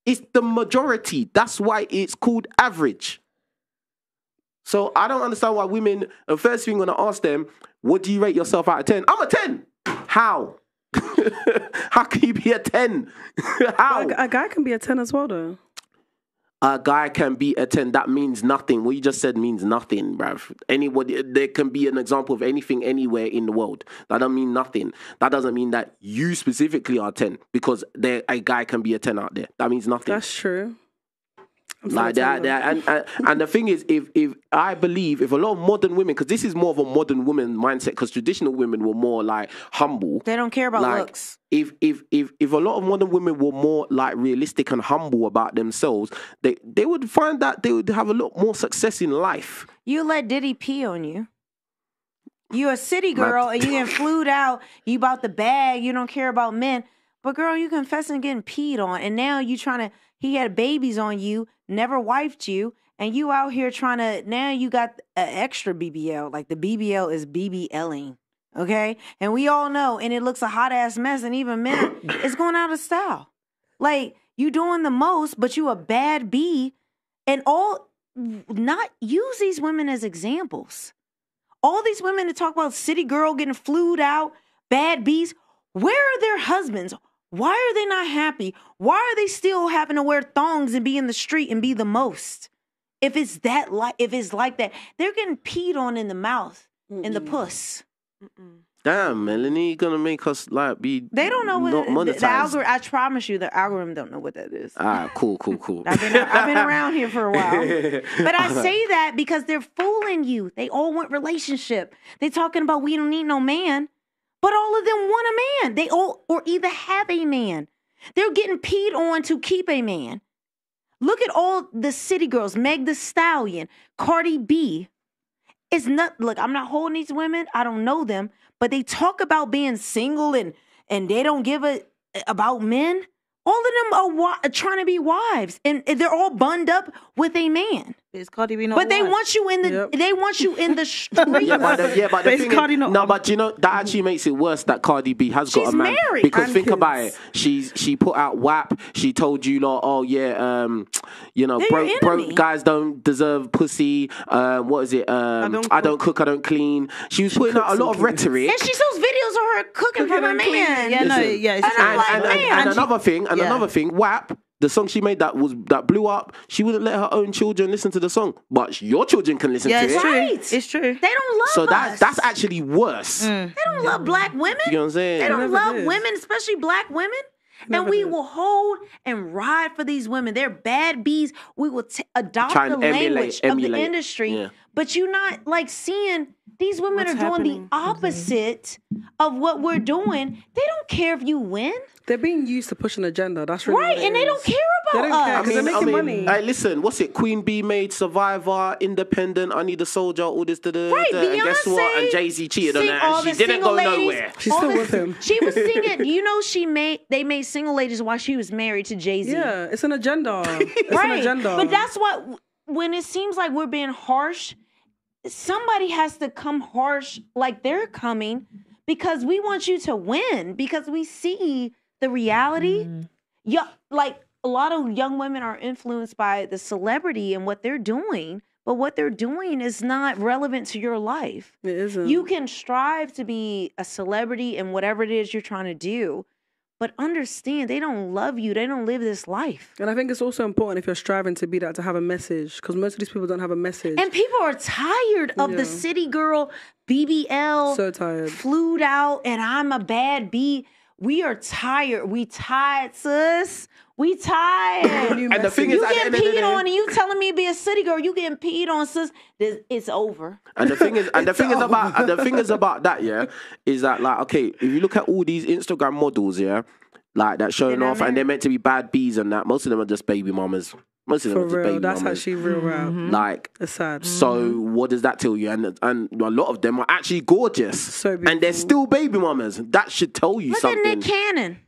It's the majority. That's why it's called average. So I don't understand why women, the first thing when I ask them, what do you rate yourself out of ten? I'm a ten. How? How can you be a ten? How? A, a guy can be a ten as well, though. A guy can be a ten. That means nothing. What you just said means nothing, bruv. Anybody, there can be an example of anything anywhere in the world. That don't mean nothing. That doesn't mean that you specifically are ten, because there a guy can be a ten out there. That means nothing. That's true. Like that, that, and, and, and the thing is, if if I believe, if a lot of modern women, because this is more of a modern woman mindset, because traditional women were more like humble. They don't care about like, looks. If if if if a lot of modern women were more like realistic and humble about themselves, they they would find that they would have a lot more success in life. You let Diddy pee on you. You a city girl, and you getting flued out. You bought the bag. You don't care about men. But girl, you confessing getting peed on, and now you trying to. He had babies on you, never wiped you, and you out here trying to, now you got an extra B B L. Like, the B B L is BBLing, okay? And we all know, and it looks a hot-ass mess, and even men, it's going out of style. Like, you doing the most, but you a bad B, and all, not use these women as examples. All these women that talk about city girl getting flued out, bad Bs, where are their husbands? Why are they not happy? Why are they still having to wear thongs and be in the street and be the most? If it's that, like, if it's like that, they're getting peed on in the mouth, mm-mm. in the puss. Mm-mm. Damn, Melanie, you're gonna make us like be. They don't know not what the, the algorithm. I promise you, the algorithm don't know what that is. Ah, cool, cool, cool. I've been I've been around here for a while, but I say that because they're fooling you. They all want relationship. They talking about we don't need no man. But all of them want a man. They all, or either have a man. They're getting peed on to keep a man. Look at all the city girls, Meg Thee Stallion, Cardi B. It's not, look, I'm not holding these women. I don't know them. But they talk about being single and, and they don't give a, about men. All of them are, are trying to be wives. And they're all bunned up with a man. Is Cardi B not but they wife? want you in the yep. they want you in the street. Yeah, but the, yeah, but the thing is, no, wife. But you know that actually makes it worse that Cardi B has she's got a man married. Because I'm think kids. about it, she's she put out W A P. She told you lot, oh yeah, um, you know, broke bro, guys don't deserve pussy. Uh, what is it? Um, I, don't I don't cook, I don't clean. She was she putting out a lot of rhetoric, and she shows videos of her cooking, cooking for her man. Clean. Yeah, no, it? yeah. It's and, I'm like, and, man. and, and she, another thing, and yeah. another thing, W A P. The song she made that was that blew up, she wouldn't let her own children listen to the song, but your children can listen yeah, to it. Right. It's true. They don't love. So that us. that's actually worse. Mm. They don't yeah. love black women. You know what I'm saying? They don't love is. women, especially black women. And we is. will hold and ride for these women. They're bad bees. We will t adopt Try the emulate, language emulate. of the industry. Yeah. But you're not like seeing these women What's are doing happening? the opposite okay. of what we're doing. They don't care if you win. They're being used to push an agenda. That's really right, and is. they don't care about they don't us. Care, I mean, they're making I mean, money. Hey, listen, what's it? Queen Bee made Survivor, Independent, I Need a Soldier, all this. Da, da, right, da, Beyonce, and guess what? And Jay-Z cheated on her, and she didn't go ladies, nowhere. She's still this, with him. She was singing. You know, she made. They made Single Ladies while she was married to Jay-Z. Yeah, it's an agenda. It's right, an agenda. But that's what. When it seems like we're being harsh, somebody has to come harsh like they're coming. Because we want you to win. Because we see the reality. Mm. Yeah, like a lot of young women are influenced by the celebrity and what they're doing. But what they're doing is not relevant to your life. It isn't. You can strive to be a celebrity in whatever it is you're trying to do. But understand, they don't love you. They don't live this life. And I think it's also important if you're striving to be that, to have a message. Because most of these people don't have a message. And people are tired of yeah. the city girl, B B L. So tired. Flued out, and I'm a bad B. We are tired. We tired, sis. We tired. You, and the thing you is, getting peed on, and you telling me be a city girl. You getting peed on, sis. This, it's over. And the thing is, and the thing over. is about, and the thing is about that, yeah, is that like, okay, if you look at all these Instagram models, yeah, like that showing off, and they're meant to be bad bees and that. Most of them are just baby mamas. Most of them For are just real, baby that's mamas. How she real rap. Mm-hmm. Like, it's sad. So mm-hmm. what does that tell you? And and a lot of them are actually gorgeous, so and they're still baby mamas. That should tell you look something. Look at Nick Cannon.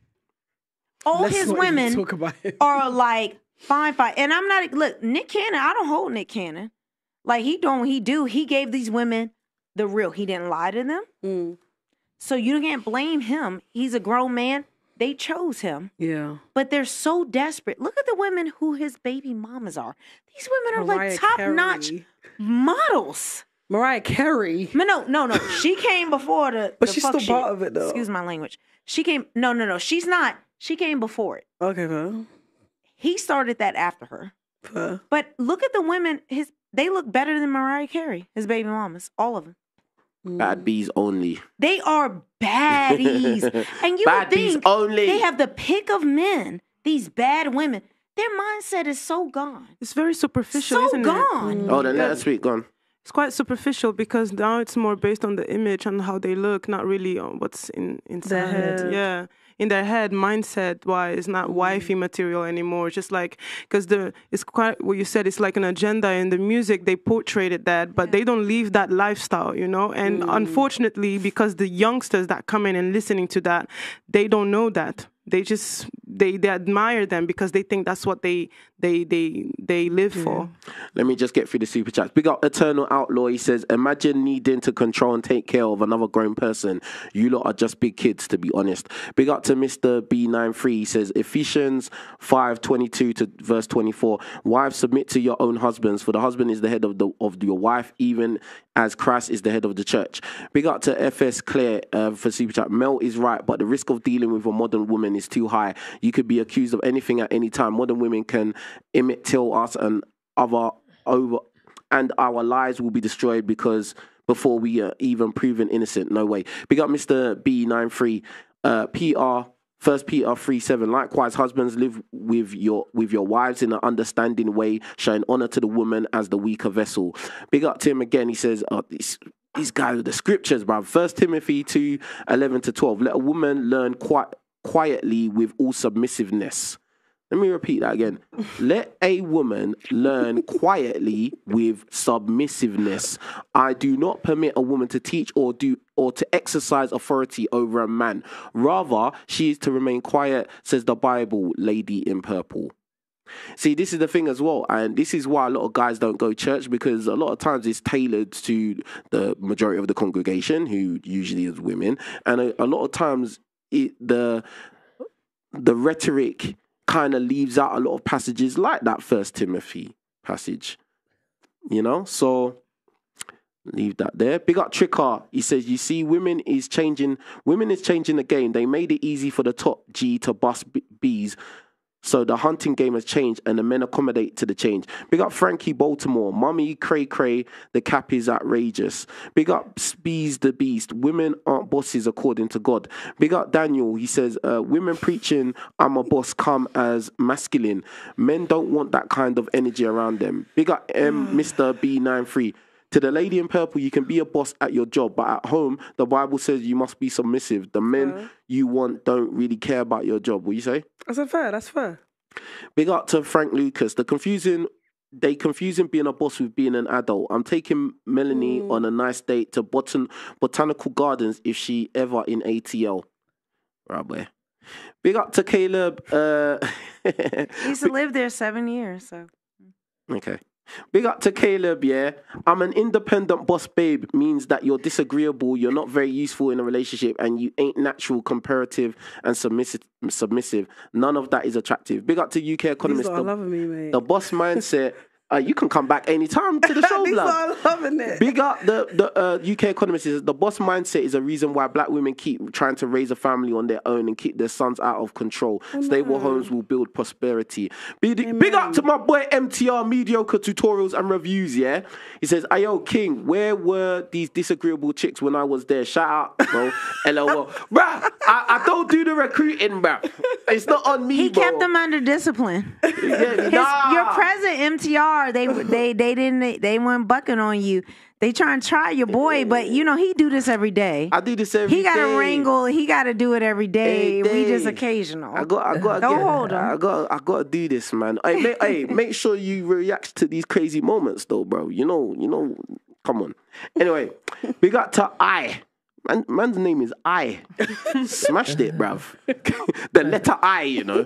All Let's his women are like fine, fine. And I'm not, look, Nick Cannon, I don't hold Nick Cannon. Like, he don't, he do. He gave these women the real. He didn't lie to them. Mm. So you can't blame him. He's a grown man. They chose him. Yeah. But they're so desperate. Look at the women who his baby mamas are. These women are Mariah like top-notch models. Mariah Carey. No, no, no. She came before the But the she's still she, part of it, though. Excuse my language. She came, no, no, no. She's not. She came before it. Okay, well. He started that after her. Huh. But look at the women. His They look better than Mariah Carey, his baby mamas. All of them. Bad bees only. They are baddies. And you bad would think bees only. They have the pick of men, these bad women. Their mindset is so gone. It's very superficial, so isn't gone. It? Oh, then yeah. That's sweet, gone. It's quite superficial because now it's more based on the image and how they look, not really on what's in, inside their head. Yeah. In their head, mindset wise, not wifey material anymore. Just like, because the it's quite what you said. It's like an agenda in the music. They portrayed that, but yeah. they don't leave that lifestyle, you know. And mm. unfortunately, because the youngsters that come in and listening to that, they don't know that. They just they they admire them because they think that's what they they they they live yeah. for. Let me just get through the super chats. Big up Eternal Outlaw. He says, "Imagine needing to control and take care of another grown person. You lot are just big kids, to be honest." Big up to Mister B ninety-three, he says Ephesians five twenty-two to verse twenty-four. Wives, submit to your own husbands, for the husband is the head of the of your wife, even as Christ is the head of the church. Big up to F S Claire uh, for super chat. Mel is right, but the risk of dealing with a modern woman is too high. You could be accused of anything at any time. Modern women can Emmett Till us and other over, and our lives will be destroyed because before we are even proven innocent. No way. Big up Mister B ninety-three. Uh, P R First Peter three seven. Likewise, husbands, live with your with your wives in an understanding way, showing honor to the woman as the weaker vessel. Big up to him again. He says, "Oh, these these guys with the scriptures, bro." First Timothy two eleven to twelve. Let a woman learn quite quietly with all submissiveness. Let me repeat that again. Let a woman learn quietly with submissiveness. I do not permit a woman to teach or do or to exercise authority over a man. Rather, she is to remain quiet, says the Bible, lady in purple. See, this is the thing as well, and this is why a lot of guys don't go church, because a lot of times it's tailored to the majority of the congregation, who usually is women, and a, a lot of times it, the the rhetoric kind of leaves out a lot of passages like that First Timothy passage, you know? So leave that there. Big up Trickar. He says, you see, women is changing, women is changing the game. They made it easy for the top G to bust Bs. So the hunting game has changed and the men accommodate to the change. Big up Frankie Baltimore. Mummy Cray Cray, the cap is outrageous. Big up Spees the Beast. Women aren't bosses according to God. Big up Daniel. He says, uh, women preaching, I'm a boss, come as masculine. Men don't want that kind of energy around them. Big up M, Mister B ninety-three. To the lady in purple, you can be a boss at your job, but at home, the Bible says you must be submissive. The men fair. you want don't really care about your job. What do you say? That's fair. That's fair. Big up to Frank Lucas. The confusing, they confusing being a boss with being an adult. I'm taking Melanie mm. on a nice date to botan botanical gardens if she ever in A T L. Right boy. Big up to Caleb. Uh, he used to live there seven years. So okay. Big up to Caleb, yeah. I'm an independent boss, babe. Means that you're disagreeable, you're not very useful in a relationship, and you ain't natural, comparative, and submissive. Submissive. None of that is attractive. Big up to U K economist. The, me, the boss mindset Uh, you can come back anytime to the show, blood. I'm loving it. Big up the, the uh, U K economist. Says the boss mindset is a reason why black women keep trying to raise a family on their own and keep their sons out of control. Amen. Stable homes will build prosperity. Big, big up to my boy M T R, Mediocre Tutorials and Reviews, yeah? He says, Ayo, King, where were these disagreeable chicks when I was there? Shout out, bro. L O L. Bruh, I, I don't do the recruiting, bruh. It's not on me, He bro. kept them under discipline. Yeah, His, nah. Your present M T R. They they they didn't they weren't bucking on you. They try and try your boy, but you know he do this every day. I do this every day. He gotta day. wrangle. He gotta do it every day. every day. We just occasional. I got I got don't hold him. I got I got to do this, man. Hey, make, hey, make sure you react to these crazy moments, though, bro. You know, you know. Come on. Anyway, we got to I. Man, man's name is I. Smashed it, bruv. The letter I, you know.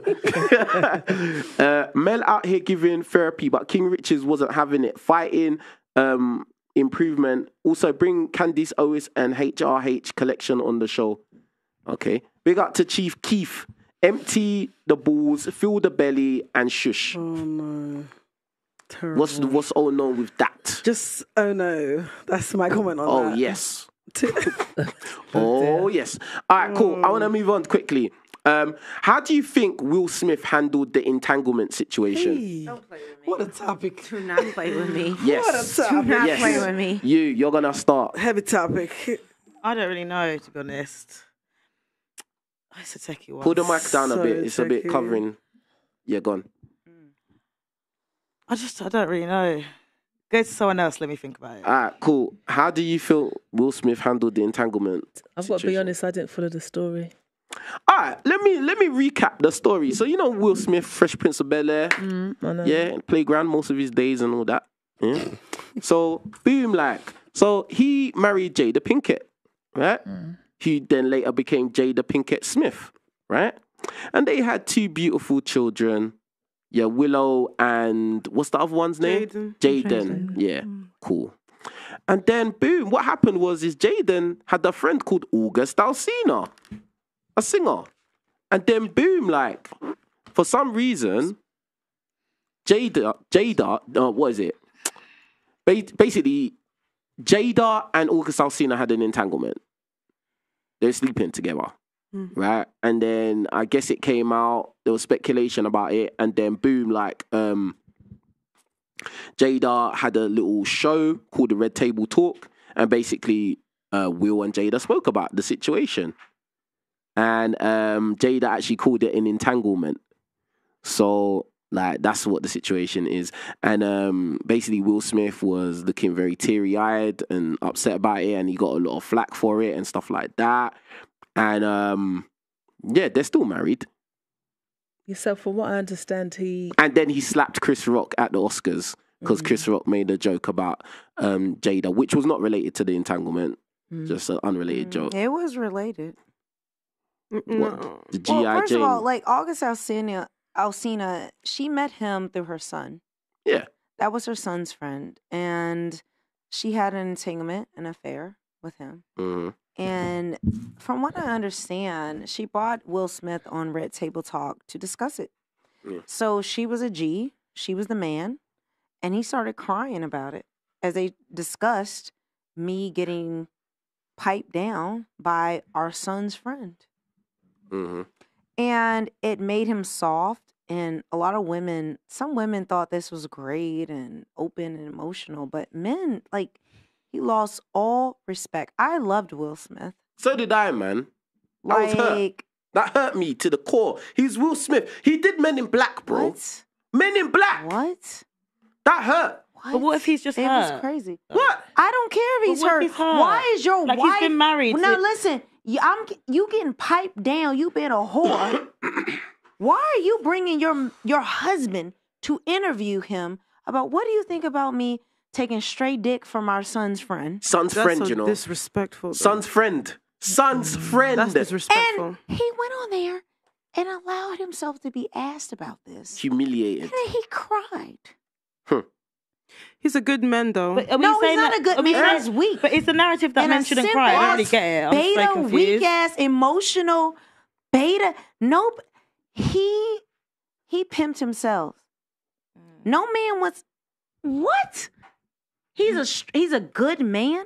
uh, Mel out here giving therapy, but King Richez wasn't having it. Fighting um, improvement. Also, bring Candice Owens and H R H Collection on the show. Okay. Big up to Chief Keef. Empty the balls, fill the belly, and shush. Oh, no. Terrible. What's, what's all known with that? Just, oh, no. That's my comment on oh, that. Oh, yes. oh yes alright cool mm. I want to move on quickly. Um, how do you think Will Smith handled the entanglement situation? Hey, don't play with me. What a topic. Do not play with me. Yes. What a topic. Do not yes. play with me. You you're gonna start. Heavy topic. I don't really know, to be honest. Oh, it's a techie one. Pull the mic down so a bit. It's techie. a bit covering. Yeah, gone. Mm. I just I don't really know. Go to someone else. Let me think about it. All right, cool. How do you feel Will Smith handled the entanglement I've got situation? To be honest, I didn't follow the story. All right, let me let me recap the story. So you know Will Smith, Fresh Prince of Bel-Air, mm, yeah, playground most of his days and all that. Yeah. so boom, like so he married Jada Pinkett, right? Mm. He then later became Jada Pinkett Smith, right? And they had two beautiful children. Yeah, Willow and what's the other one's name? Jaden. Jaden. Yeah, cool. And then, boom, what happened was is Jaden had a friend called August Alsina, a singer. And then, boom, like, for some reason, Jada, Jada, uh, what is it? Ba basically, Jada and August Alsina had an entanglement. They're sleeping together. Mm. Right, and then I guess it came out. There was speculation about it, and then boom, like um, Jada had a little show called the Red Table Talk, and basically uh, Will and Jada spoke about the situation, and um, Jada actually called it an entanglement. So like that's what the situation is, and um, basically Will Smith was looking very teary-eyed and upset about it, and he got a lot of flack for it and stuff like that. And um, yeah, they're still married. So from what I understand, he and then he slapped Chris Rock at the Oscars because mm. Chris Rock made a joke about um, Jada, which was not related to the entanglement, mm. just an unrelated mm. joke. It was related. What? No. The G I Jane. Well, first of all, like August Alsina, Alsina, she met him through her son. Yeah, that was her son's friend, and she had an entanglement, an affair with him. Mm-hmm. And from what I understand, she brought Will Smith on Red Table Talk to discuss it. Yeah. So she was a G, she was the man, and he started crying about it as they discussed me getting piped down by our son's friend. Mm-hmm. And it made him soft, and a lot of women, some women thought this was great and open and emotional, but men, like... He lost all respect. I loved Will Smith. So did I, man. Like, I was hurt. That hurt me to the core. He's Will Smith. He did Men in Black, bro. What? Men in Black. What? That hurt. What? But what if he's just it hurt? It was crazy. What? I don't care if he's, hurt. If he's hurt. Why is your like wife... He's been married. Well, now, listen. I'm, you getting piped down. You being a whore. Why are you bringing your, your husband to interview him about what do you think about me taking stray dick from our son's friend. Son's That's friend, so you know. Disrespectful. Though. Son's friend. Son's friend. That's disrespectful. And he went on there and allowed himself to be asked about this. Humiliated. And then he cried. Huh. He's a good man, though. But no, he's not that, a good man. He's weak. But it's the narrative that and men shouldn't cry. I don't really get it. I'm beta, so weak ass, emotional, beta. Nope. He he pimped himself. No man was. What? He's a he's a good man?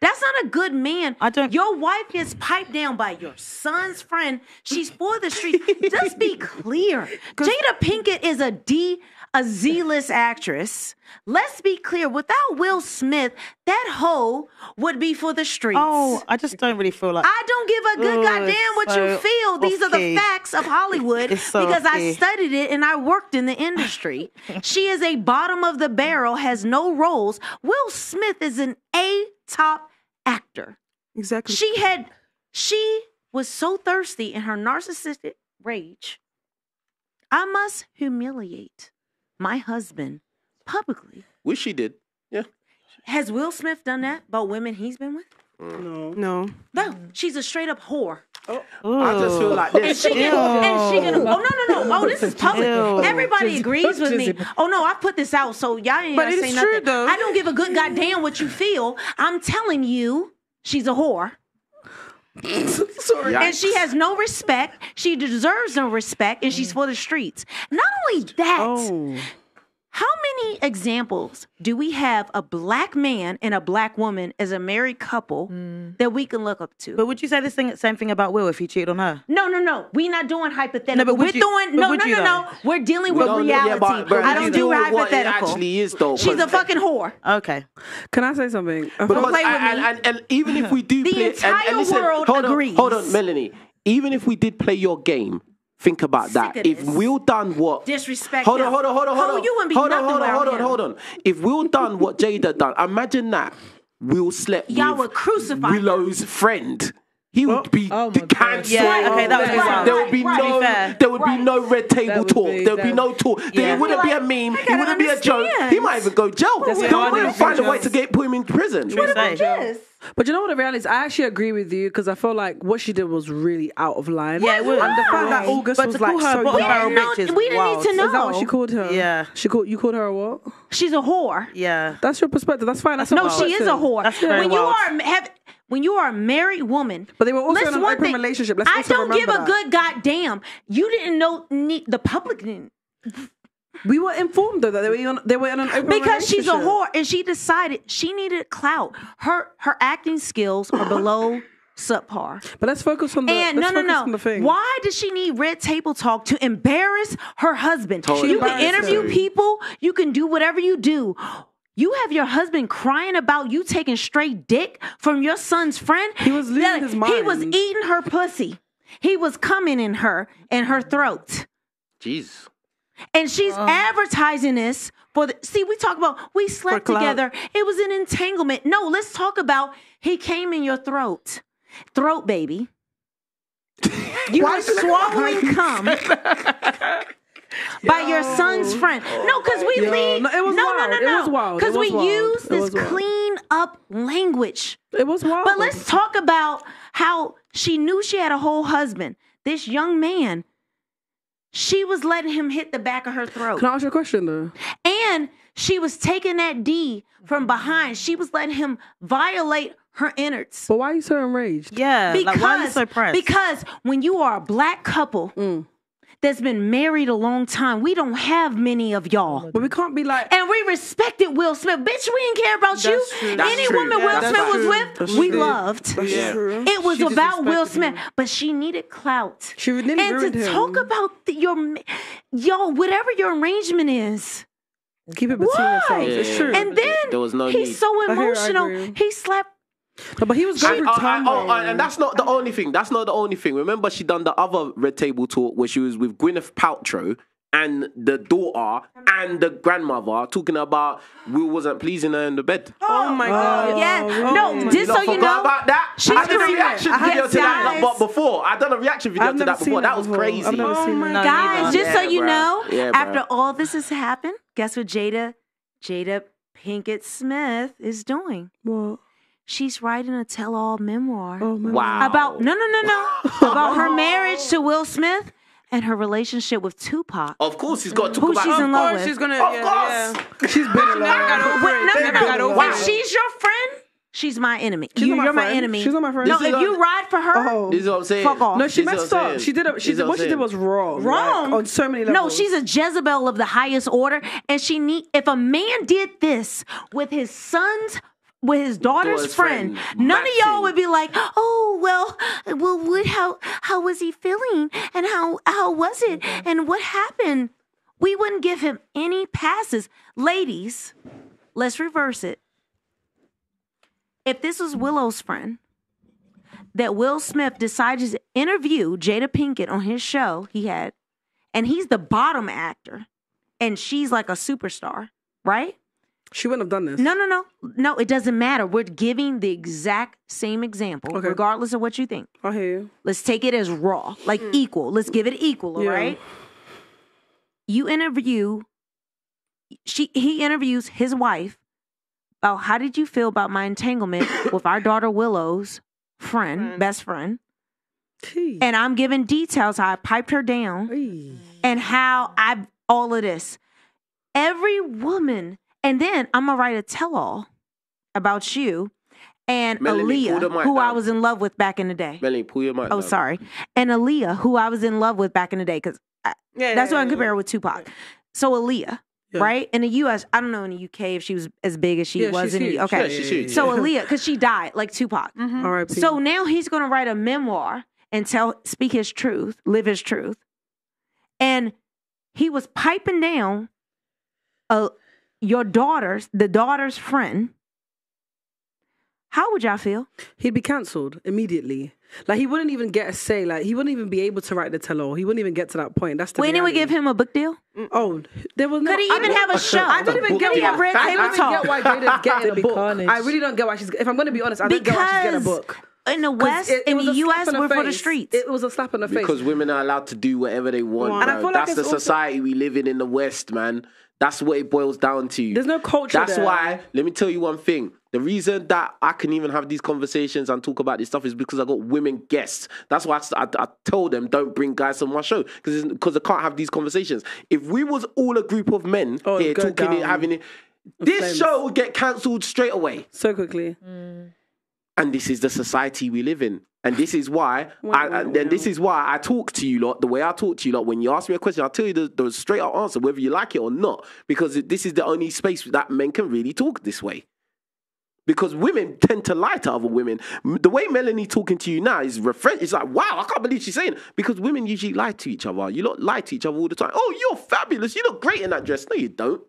That's not a good man. I don't. Your wife gets piped down by your son's friend. She's for the street. Just be clear. Jada Pinkett is a D, a Z-list actress. Let's be clear. Without Will Smith, that hoe would be for the streets. Oh, I just don't really feel like. I don't give a good Ooh, goddamn what so you feel. These okay. are the facts of Hollywood so because okay. I studied it and I worked in the industry. She is a bottom of the barrel, has no roles. Will Smith is an A top actor. Exactly. She had, she was so thirsty in her narcissistic rage. I must humiliate my husband publicly. Which she did. Yeah. Has Will Smith done that about women he's been with? No. No. No. She's a straight up whore. Oh. Ooh. I just feel like this. And she can, and she can, oh, no, no, no. Oh, this is public. Ew. Everybody just, agrees with me. Oh, no, I put this out, so y'all ain't gotta say nothing. But it's true, though. I don't give a good goddamn what you feel. I'm telling you, she's a whore. Sorry. And she has no respect. She deserves no respect, and she's for the streets. Not only that, oh. how many examples do we have a black man and a black woman as a married couple mm. that we can look up to? But would you say the same, same thing about Will if he cheated on her? No, no, no. We're not doing hypothetical. No, but we're you, doing, but no, no, no, though? no. We're dealing we with reality. Yeah, but, but I don't do hypothetical. It actually is, though. She's a fucking whore. Okay. Can I say something? Because don't play I, with me. And, and, and even if we do the play, entire and, and listen, world hold agrees. On, hold on, Melanie. Even if we did play your game, think about Sick that. If Will done what... Disrespect. Hold on, hold on, hold on, hold on. Oh, you wouldn't be hold on, hold on, hold on, hold on. If Will done what Jada done, imagine that. Will slept Y'all with crucify Willow's him. friend. He would oh, be oh cancelled. Yeah, okay, that would be right, there would be right, no, right. there would be no red table talk. Be, there would be no talk. Yeah. There wouldn't like, be a meme. It wouldn't be a joke. He might even go jail. They'll really find a way to get put him in prison. What about this? But you know what the reality is? I actually agree with you because I feel like what she did was really out of line. Yeah, it was. And the fact that August was like so young. We didn't need to know. Is that what she called her? Yeah. She called, you called her a what? She's a whore. Yeah. That's your perspective. That's fine. That's No, she is a whore. When you are have when you are a married woman. But they were also in an open relationship. Let's I don't give a good goddamn. You didn't know the public didn't. We were informed though that they were on, they were in an open because she's a whore and she decided she needed clout. Her her acting skills are below subpar. But let's focus on the and let's no no no. Thing. Why does she need Red Table Talk to embarrass her husband? Totally you can interview him. people. You can do whatever you do. You have your husband crying about you taking straight dick from your son's friend. He was losing that, his mind. He was eating her pussy. He was coming in her in her throat. Jeez. And she's um, advertising this for the... See, we talk about we slept together. It was an entanglement. No, let's talk about he came in your throat. Throat, baby. You were swallowing cum by yo. your son's friend. No, because we... leave, no, it was no, wild. no, no, no. It was wild. Because we wild. use this clean up language. It was wild. But let's talk about how she knew she had a whole husband. This young man... She was letting him hit the back of her throat. Can I ask you a question, though? And she was taking that D from behind. She was letting him violate her innards. But why are you so enraged? Yeah, because, like, why are you so pressed? Because when you are a black couple... Mm. That's been married a long time. We don't have many of y'all. But we can't be like... And we respected Will Smith. Bitch, we didn't care about you. True. Any That's woman true. Will That's Smith was true. with, That's we true. loved. Yeah. It was she about Will Smith. Him. But she needed clout. She really And to him. talk about the, your... Yo, whatever your arrangement is. Keep it between Why? yourselves. Yeah. It's true. And then there was no he's need. so emotional. I hear, I he slapped... No, but he was going for time. Oh, and that's not the only thing. That's not the only thing. Remember, she done the other Red Table Talk where she was with Gwyneth Paltrow and the daughter and the grandmother talking about Will wasn't pleasing her in the bed. Oh, oh my God. Oh, yeah. Oh, no, just so you know. about that. She's I did a reaction video yes, to guys. that before. I done a reaction video I've to that before. That, before. that was crazy. I've never oh, seen my God. Guys, just yeah, so you bro. know, yeah, after all this has happened, guess what Jada, Jada Pinkett Smith is doing? What? She's writing a tell-all memoir oh my wow. about no, no, no, no about her marriage to Will Smith and her relationship with Tupac. Of course, she's got to who about she's in love with. She's gonna, of yeah, course, yeah. she's been in love. Never got over it. No, no, no. When she's your friend, She's my enemy. She's you, my you're friend. my enemy. She's not my friend. No, if you ride for her, oh. this is what I'm saying. Fuck off. No, she messed up. She did. A, she did what, what she did was wrong. Wrong like, on so many levels. No, she's a Jezebel of the highest order, and she need. If a man did this with his son's. With his daughter's, daughter's friend, friend, none of y'all would be like, "Oh well, well, what, how how was he feeling, and how how was it, and what happened?" We wouldn't give him any passes, ladies. Let's reverse it. If this was Willow's friend, that Will Smith decides to interview Jada Pinkett on his show he had, and he's the bottom actor, and she's like a superstar, right? She wouldn't have done this. No, no, no. No, it doesn't matter. We're giving the exact same example, okay. regardless of what you think. I hear you. Let's take it as raw, like mm. equal. Let's give it equal, yeah. right? You interview, she, he interviews his wife about how did you feel about my entanglement with our daughter Willow's friend, friend. best friend. Jeez. And I'm giving details how I piped her down Jeez. and how I, all of this. Every woman... And then I'm gonna write a tell-all about you and Melanie, Aaliyah, who I was in love with back in the day. Melanie, pull your mic. Oh, down. sorry. And Aaliyah, who I was in love with back in the day, because yeah, that's yeah, what yeah, I compare yeah. with Tupac. So Aaliyah, yeah. right? In the U S, I don't know in the U K if she was as big as she yeah, was in the U K. Okay, yeah, yeah, yeah. So Aaliyah, because she died like Tupac. Mm-hmm. All right. So now he's gonna write a memoir and tell, speak his truth, live his truth, and he was piping down a. Your daughter's, the daughter's friend, how would y'all feel? He'd be cancelled immediately. Like, he wouldn't even get a say. Like, he wouldn't even be able to write the tell-all. He wouldn't even get to that point. That's the Wouldn't we give him a book deal? Oh, there was no... Could he even have a show? I don't even get why Jada's getting a book. I really don't get why she's... If I'm going to be honest, I don't get why she's getting a book. In the West, it, it in the U S, we're for the streets. It was a slap in the face. Because women are allowed to do whatever they want. Wow. And I feel That's like the society we live in in the West, man. That's what it boils down to. There's no culture That's there. why, let me tell you one thing. The reason that I can even have these conversations and talk about this stuff is because I got women guests. That's why I, I, I tell them don't bring guys on my show, because because I can't have these conversations. If we was all a group of men oh, here talking down. it, having it, this Flames. show would get cancelled straight away. So quickly. Mm. And this is the society we live in. And this is why wow, I, wow, and wow. this is why I talk to you lot the way I talk to you lot. When you ask me a question, I'll tell you the, the straight up answer, whether you like it or not. Because this is the only space that men can really talk this way. Because women tend to lie to other women. The way Melanie talking to you now is refreshing. It's like, wow, I can't believe she's saying it. Because women usually lie to each other. You lot lie to each other all the time. Oh, you're fabulous. You look great in that dress. No, you don't.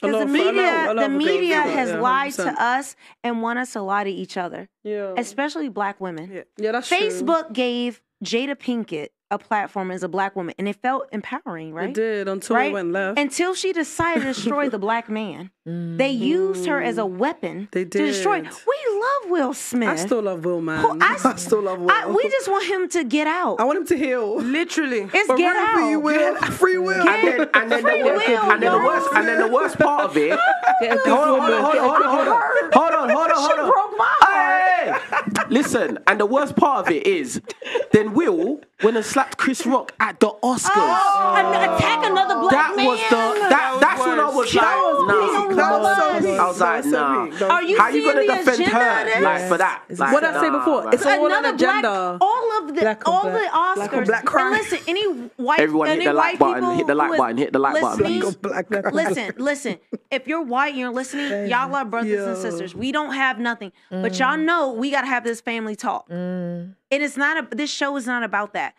Because the media, the media has lied to us and want us to lie to each other. Yeah. Especially black women. Yeah, yeah that's true. Facebook gave Jada Pinkett a platform as a black woman, and it felt empowering, right? It did, until it went left. Until she decided to destroy the black man. Mm. They used her as a weapon they did. to destroy. We love Will Smith. I still love Will, man. Who, I, I still love Will. I, we just want him to get out. I want him to heal. Literally. It's but get out. Free will. Free will. Get and then, and then free the worst, will, and then the worst, and then the worst part of it. hold, on, hold, on, hold, on, hold on, hold on, hold on, hold on, hold on. She broke my heart. Hey, listen, and the worst part of it is, then Will when I slapped Chris Rock at the Oscars. Oh, oh. attack another black that man. Was the, that, that that's was when I was like, no. That was so I was like, nah. So are you How you going to defend her like, for that? Like, what did I say before? Nah, it's all another black, all of the, black all black, the Oscars. Black, black and listen, any white Everyone any hit the like button, hit the like button, hit the like button. Listen, listen. If you're white and you're listening, y'all are brothers Yo. and sisters. We don't have nothing. Mm. But y'all know we got to have this family talk. Mm. And it's not, a, this show is not about that.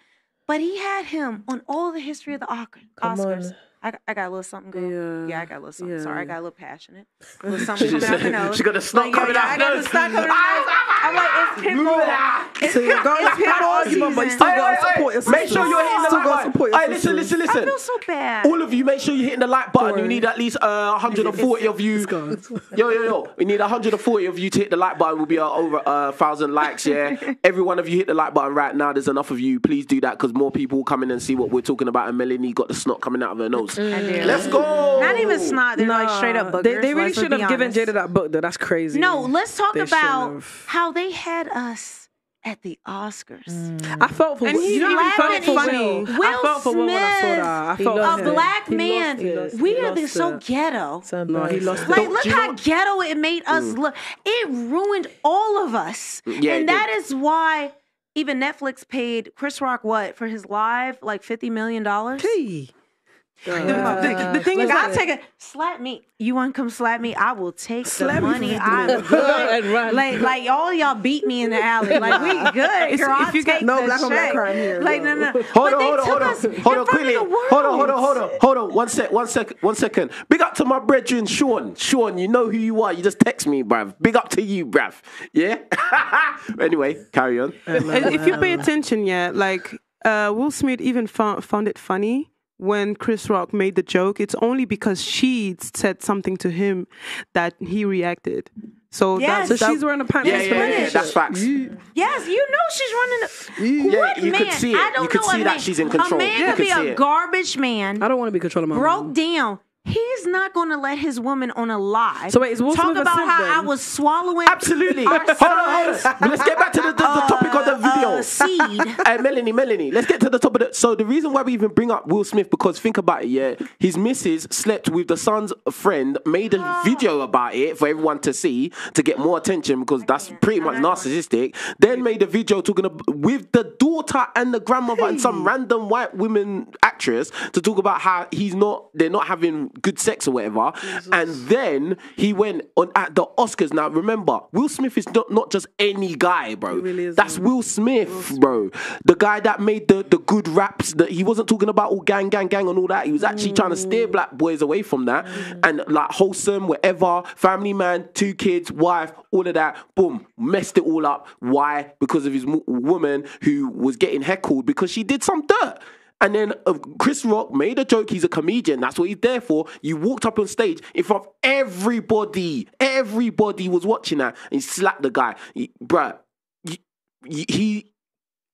But he had him on all the history of the Oscars. I, I got a little something going. Yeah. yeah, I got a little something. Yeah. Sorry, I got a little passionate. A little something coming out her nose. She got a snot like, coming yeah, out her nose. I got the snot coming out her nose. I'm like, it's pitbull. It's pitbull season. But you still got to support yourself. Make sure you're hitting the like button. Hey, listen, listen, listen. I feel so bad. All of you, make sure you're hitting the like button. We need at least uh, one hundred forty of you. Yo, yo, yo. We need one hundred forty of you to hit the like button. We'll be over one thousand likes, yeah? Every one of you hit the like button right now. There's enough of you. Please do that because more people will come in and see what we're talking about. And Melanie got the snot coming out of her nose. Mm. Let's go. Not even snot. They're nah. like straight up boogers. They, they really should have given Jada that book though. That's crazy. No, let's talk they about should've. how they had us at the Oscars. Mm. I felt for and he, you know, I felt for Will. Will I felt for Smith, Will when I saw that. I felt a him. black he man. Lost, lost, we are this so ghetto. No, he lost like, look how know? ghetto it made us mm. look. It ruined all of us. Yeah, and that did. is why even Netflix paid Chris Rock what for his live like fifty million dollars? Hey. Uh, the, the, the thing like is, I'll take it. Slap me. You want to come slap me? I will take slap the money. I'm good. Like, like, like all y'all beat me in the alley. Like we good. Girl, if you got no black on black crime here. Like no no. Hold on hold on hold on hold on quickly. Hold on hold on hold on hold on. One sec one sec one second. Big up to my brethren, Sean. Sean, you know who you are. You just text me, bruv. Big up to you, bruv. Yeah. Anyway, carry on. If you pay attention, yeah, like uh, Will Smith even found found it funny when Chris Rock made the joke. It's only because she said something to him that he reacted. So yes, that's, so that, she's wearing a pants. Yeah, yeah, yeah, yeah, that's facts. Yeah. Yes, you know she's running. A, yeah, what you man? Could see it. I don't you could know see that man. She's in control. A man yeah. could be a garbage man. I don't want to be controlling my broke mom. down. He's not going to let his woman on a lie. So wait, is Will Talk Smith about how then? I was swallowing. Absolutely. Our hold on, hold on. Let's get back to the, the, uh, the topic of the video. Uh, seed. Hey, Melanie, Melanie, let's get to the top of the. So the reason why we even bring up Will Smith, because think about it, yeah, his missus slept with the son's friend, made a oh. video about it for everyone to see to get more attention because that's pretty much narcissistic. Know. Then made a video talking about, with the daughter and the grandmother hey. and some random white women actress to talk about how he's not, they're not having good sex or whatever. Jesus. And then he went on at the Oscars. Now remember, Will Smith is not, not just any guy, bro. Really that's Will Smith, Will Smith, bro. The guy that made the, the good raps. That he wasn't talking about all gang, gang, gang and all that. He was actually mm. trying to steer black boys away from that. Mm. And like wholesome, whatever, family man, two kids, wife, all of that. Boom. Messed it all up. Why? Because of his m woman who was getting heckled because she did some dirt. And then uh, Chris Rock made a joke. He's a comedian. That's what he's there for. You walked up on stage in front of everybody. Everybody was watching that. And he slapped the guy. He, bruh, he, he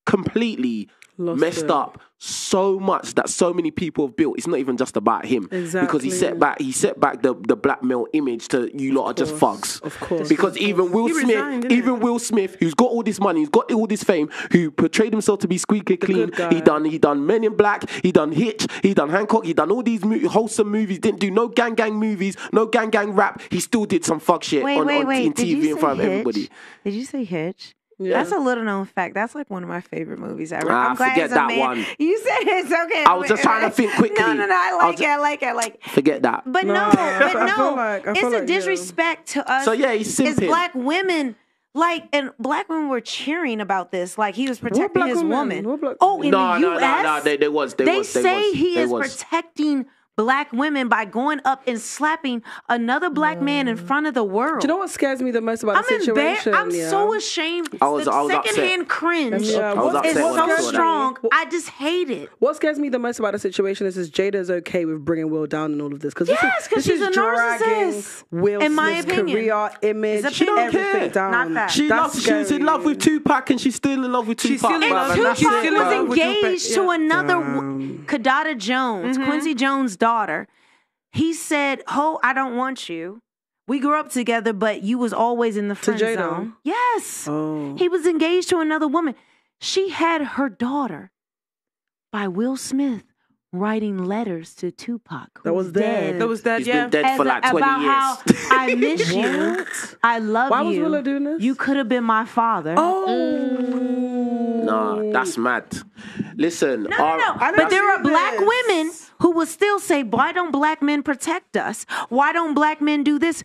completely Lost messed it. up so much that so many people have built. It's not even just about him. Exactly. Because he set back he set back the, the black male image to you lot of are just thugs. Of course. Because of course. even Will he Smith, resigned, even it? Will Smith, who's got all this money, who's got all this fame, who portrayed himself to be squeaky clean. He done he done Men in Black, he done Hitch, he done Hancock, he done all these mo wholesome movies, didn't do no gang gang movies, no gang gang rap. He still did some fuck shit wait, on, wait, on wait. T V in front of everybody. Did you say Hitch? Yeah. That's a little known fact. That's like one of my favorite movies ever. Ah, I'm glad forget it's a that man. one. You said it's okay. I was just trying to think quickly. No, no, no. I like I it. I like it. I like it. Forget that. But no, no but no. Like, it's like a disrespect him. to us. So yeah, he's simping. It's black women. Like, and black women were cheering about this. Like, he was protecting his woman. Oh, in no, the no, U S? No, no, no. They, they was. They, they was, say they was, he they is was. protecting black women by going up and slapping another black mm. man in front of the world. Do you know what scares me the most about I'm the situation? I'm yeah. so ashamed. I was, the I was secondhand upset. cringe yeah, I was is upset so strong. What, I just hate it. What scares me the most about the situation is, is Jada's okay with bringing Will down and all of this. Cause yes, because she's a narcissist. Will in my Smith's opinion. career, image, she don't care. Down. Not that. She loves, she's in love with Tupac and she's still in love with Tupac. Still and Tupac was engaged to another Kadada Jones, Quincy Jones' daughter. He said, "Oh, I don't want you. We grew up together, but you was always in the friend zone." Yes. Oh. He was engaged to another woman. She had her daughter by Will Smith writing letters to Tupac. That was dead. That was dead. He's yeah. been dead As for like a, twenty about years. How I miss you. I love Why you. Why was Willow doing this? You could have been my father. Oh. Mm. No, that's mad. Listen. No, our, no, no. I but there are this. black women who will still say, why don't black men protect us? Why don't black men do this?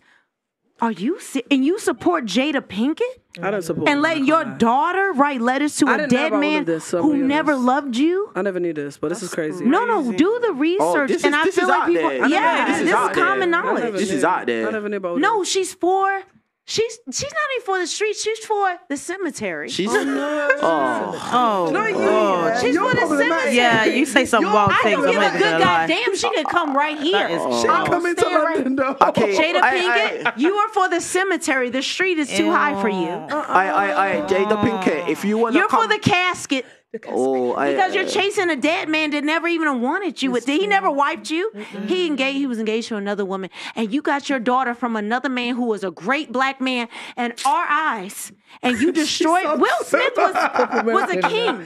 Are you si and you support Jada Pinkett? I don't support. And letting your daughter write letters to a dead man this, so who never loved you. I never knew this, but That's this is crazy. No, no, do the research. Oh, this is, and I this feel is like people. There. Yeah, this is, this is common there. knowledge. This is out there. I never knew about this. No, she's for. She's she's not even for the streets. She's for the cemetery. She's oh no. oh, oh, no, you, oh she's for the cemetery. Yeah, you say some You're, wild I things. I don't give I'm a good goddamn. She could come right here. Oh. She come into London though. Okay. Jada Pinkett, I, I, you are for the cemetery. The street is too Ew. high for you. Uh -uh. I I I Jada Pinkett, if you want to, you're come, for the casket. Because, oh, because I, you're chasing a dead man that never even wanted you. He never wiped you. Mm-hmm. He engaged. He was engaged to another woman, and you got your daughter from another man who was a great black man in our eyes. And you destroyed. So Will Smith was was a king.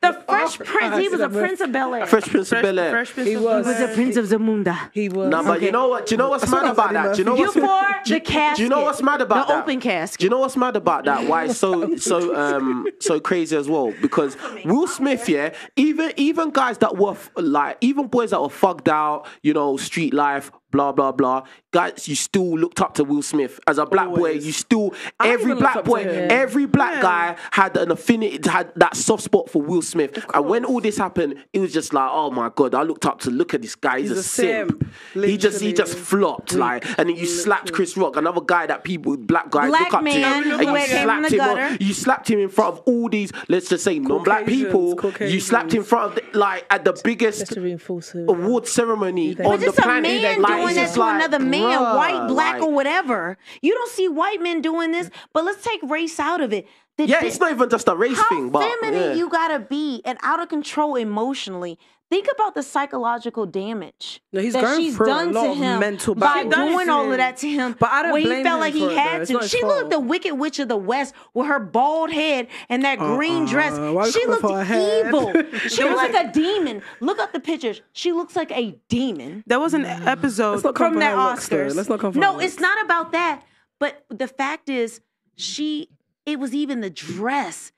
The Fresh Prince. He was a Prince of Bel Air. Fresh Prince of Bel Air. He was a Prince of Zamunda. He was. Nah, but okay. you know what? You know what's mad about that? You know what's mad about that? You, you pour the casket. You know what's mad about the that? Open casket. You know what's mad about that? Why it's so so um so crazy as well? Because Will Smith, yeah, even even guys that were like, even boys that were fucked out, you know, street life, blah blah blah. Guys, you still looked up to Will Smith as a black Always. boy. You still every black boy, every black yeah. guy had an affinity, had that soft spot for Will Smith. And when all this happened, it was just like, oh my god, I looked up to. Look at this guy. He's, He's a, a simp. Literally. He just he just flopped like. And then you slapped Chris Rock, another guy that people, black guys, black look up man, to, and you slapped him. On, you slapped him in front of all these, let's just say, non-black people. Caucasians. You slapped him in front of the, like at the biggest award ceremony on but the planet. Like, doing that to like, another man, bruh, white, black, like, or whatever. You don't see white men doing this, but let's take race out of it. The, yeah, it's not even just a race how thing. How feminine yeah. you gotta be and out of control emotionally. Think about the psychological damage no, he's that going she's done to him mental by doing all of that to him. But I don't when blame he felt like he had to. She looked the Wicked Witch of the West with her bald head and that uh, green dress. Uh, she looked evil. She was like a demon. Look up the pictures. She looks like a demon. There was an episode from that Oscars. Let's not come from No, it's not about that. But the fact is, she. It was even the dress.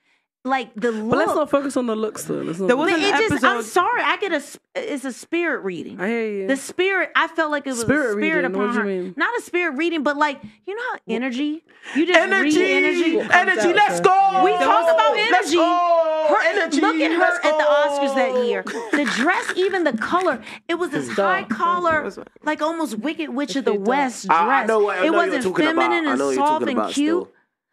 Like the look. But let's not focus on the looks though. Let's not there was an episode. Just, I'm sorry, I get a. It's a spirit reading. I hear you. The spirit. I felt like it was spirit a spirit reading. upon her. Mean? Not a spirit reading, but like you know, how energy. You just energy, read energy, energy. Out, let's go. We talked about energy. Let's go. Her energy. Look at her let's at the Oscars that year. The dress, even the color. It was this high collar, like almost Wicked Witch of the West dress. I, I know, I know it wasn't feminine and soft and cute. Still.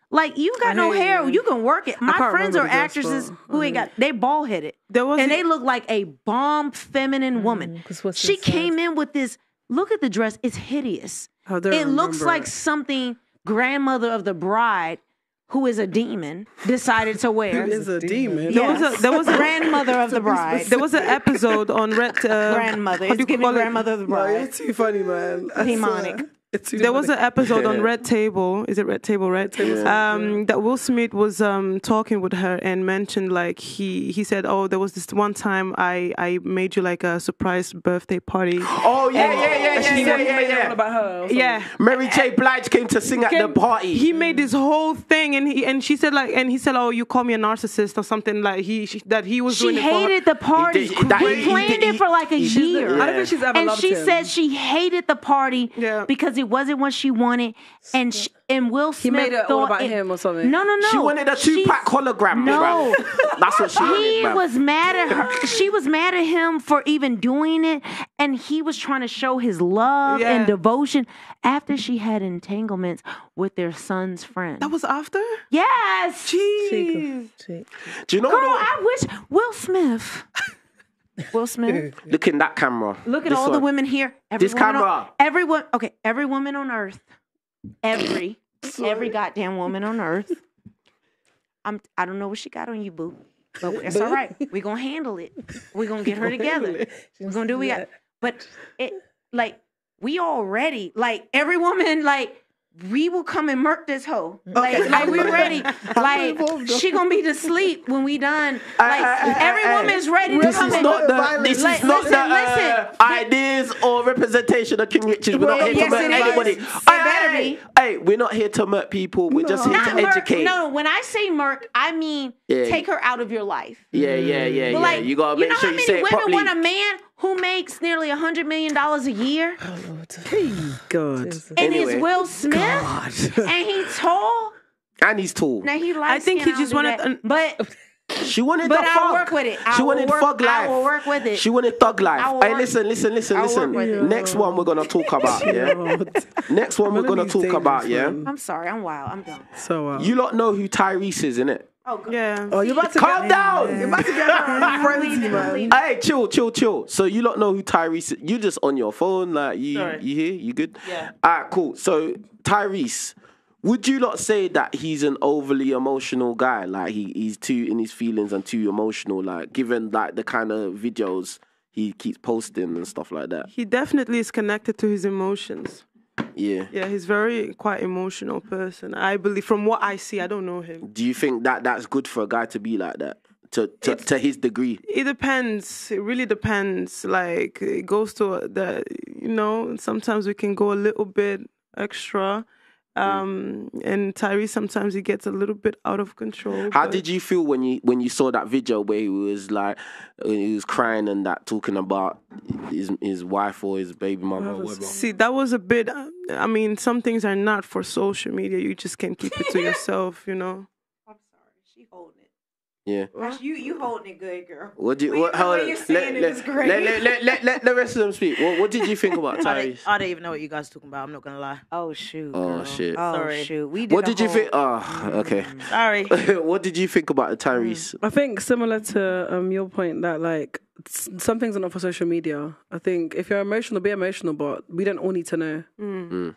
Like, you got no hair. You can work it. My friends are actresses who ain't got... They bald-headed. And they look like a bomb feminine woman. She came in with this... Look at the dress. It's hideous. It looks like something grandmother of the bride, who is a demon, decided to wear. Who is a demon? Yes. There was a, there was a grandmother of the bride. There was an episode on Red... Uh, grandmother. It's giving grandmother of the bride. No, you're too funny, man. Demonic. There was an episode yeah. on Red Table. Is it Red Table, right? Yeah. Um, that Will Smith was um, talking with her and mentioned, like, he, he said, oh, there was this one time I, I made you, like, a surprise birthday party. Oh, yeah, and, yeah, yeah, yeah, she yeah, yeah, yeah. About her yeah. Mary J. Blige came to sing came, at the party. He made this whole thing, and he and she said, like, and he said, oh, you call me a narcissist or something, like, he she, that he was she doing it for her. She hated the party. He, did, that, he, he planned he, he, it for, like, a year. The, yeah. I don't think she's ever and loved she him. said she hated the party yeah. because it wasn't what she wanted, and she, and Will Smith he made it all about it, him or something. No, no, no. She wanted a Tupac hologram. No, that's what she wanted. He was mad at her. She was mad at him for even doing it, and he was trying to show his love yeah. and devotion after she had entanglements with their son's friend. That was after. Yes. Jeez. Do you know? Girl, what I, I wish Will Smith. Will Smith. Look in that camera. Look at this all one. the women here. Every this woman camera. On, every one, okay, every woman on earth. Every, every goddamn woman on earth. I'm, I don't know what she got on you, boo. But it's all right. We're going to handle it. We're going to get her together. We're going to do what we got. But, it, like, we already, like, every woman, like, we will come and murk this hoe. Like, okay. like we're ready. Like, she gonna be to sleep when we done. Like, I, I, I, every woman's ready this to come and murk. This like, is not listen, the uh, listen. ideas or representation of King Richez. We're well, not here yes, to murk anybody. It hey, hey, hey, we're not here to murk people. We're no. just here not to murk, educate. No, when I say murk, I mean yeah. take her out of your life. Yeah, yeah, yeah, but yeah. Like, you gotta make you know sure you say it properly. You know how many women want a man who makes nearly one hundred million dollars a year? Oh, Lord. Hey, God. And anyway. he's Will Smith. God. And he's tall. And he's tall. Now, he likes I think he just wanted... That, but... She wanted but the I'll work with it. I she wanted work, thug life. I will work with it. She wanted thug life. Hey, listen, listen, listen, listen. Next one we're gonna talk about, yeah. Next one we're gonna talk about, yeah. I'm sorry, I'm wild. I'm done. So uh, you lot know who Tyrese is, innit? Oh, God. Yeah. Oh, you're about to calm get, down. Yeah. You're about to get out frenzy, man. Hey, chill, chill, chill. So you lot know who Tyrese is? You just on your phone, like you, sorry. you here? You good? Yeah. All right, cool. So Tyrese. Would you not say that he's an overly emotional guy? Like he, he's too in his feelings and too emotional, like given like the kind of videos he keeps posting and stuff like that? He definitely is connected to his emotions. Yeah. Yeah, he's very quite emotional person. I believe from what I see, I don't know him. Do you think that that's good for a guy to be like that? To to, to his degree? It depends. It really depends. Like it goes to the, you know, sometimes we can go a little bit extra. Um, and Tyrese, sometimes he gets a little bit out of control. How did you feel when you when you saw that video where he was like, he was crying and that, talking about his his wife or his baby mama or whatever? See, that was a bit. I mean, some things are not for social media. You just can't keep it to yourself, you know. I'm sorry, she holding it. Yeah. Well, you you holding it good, girl. What do you? What, what, what you're saying let, is let, great. Let, let, let, let, let the rest of them speak. What, what did you think about Tyrese? I don't even know what you guys are talking about. I'm not gonna lie. Oh shoot. Girl. Oh shit. Oh sorry. Shoot. We did. What did whole... you think? Oh, okay. Sorry. What did you think about Tyrese? I think similar to um your point that like some things are not for social media. I think if you're emotional, be emotional, but we don't all need to know. Mm. Mm.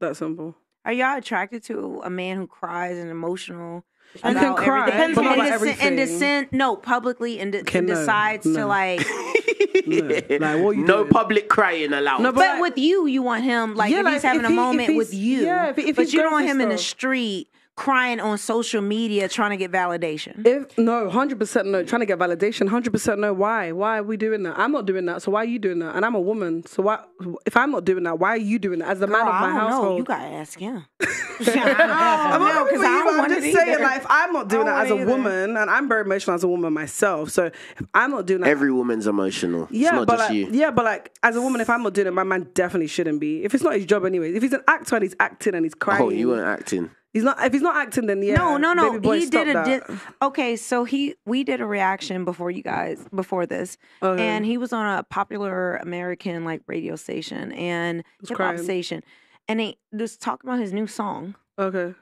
That simple. Are y'all attracted to a man who cries and emotional? You can cry, everything. But not about everything. And descend, no, publicly, and, de and no, decides no. to like. no, like what you no public crying allowed. No, but, but like, with you, you want him like, yeah, if like he's having if a he, moment with you, yeah, if, if but you don't want him stuff. in the street crying on social media trying to get validation. If no, hundred percent no, trying to get validation, hundred percent no. Why? Why are we doing that? I'm not doing that. So why are you doing that? And I'm a woman. So why? If I'm not doing that, why are you doing that? As the Girl, man of my household, know. you gotta ask him. I'm not because I'm just saying, like, if I'm not doing that as a either. woman, and I'm very emotional as a woman myself, so if I'm not doing that. Every woman's emotional. Yeah, it's not but just like, you. Yeah, but like as a woman, if I'm not doing it, my man definitely shouldn't be. If it's not his job anyway, if he's an actor and he's acting and he's crying. Oh, you weren't acting. He's not. If he's not acting, then yeah. No, no, no. Baby boy, he did a. Di okay, so he we did a reaction before you guys before this, uh, and he was on a popular American like radio station and hip hop station, and they just talked about his new song. Okay,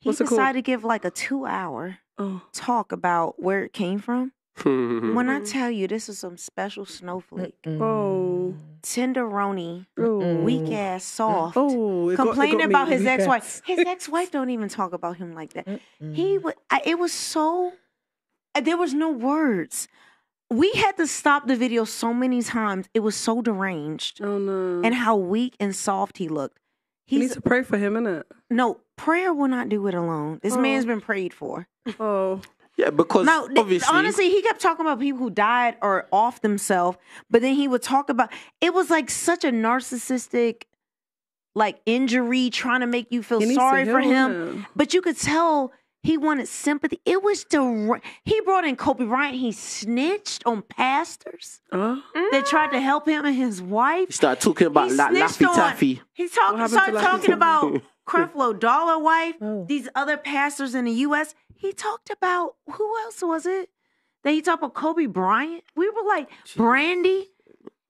he What's decided to give like a two hour oh. talk about where it came from. When I tell you, this is some special snowflake. Mm-mm. Oh. Tenderoni, mm-mm. weak ass, soft. Oh, complaining about his ex-wife. His ex-wife don't even talk about him like that. Mm-mm. He would. I, it was so. Uh, there was no words. We had to stop the video so many times. It was so deranged. Oh no! And how weak and soft he looked. He's, we need to pray for him, innit? No, prayer will not do it alone. This oh. man's been prayed for. Oh. Yeah, because now, obviously... Honestly, he kept talking about people who died or off themselves, but then he would talk about... It was like such a narcissistic, like, injury, trying to make you feel sorry for him. But you could tell he wanted sympathy. It was... the He brought in Kobe Bryant. He snitched on pastors uh? that tried to help him and his wife. He started talking about la Laffy Taffy. He talk started talking about Creflo Dollar wife, oh. these other pastors in the U S He talked about, who else was it? That he talked about Kobe Bryant. We were like, Brandy.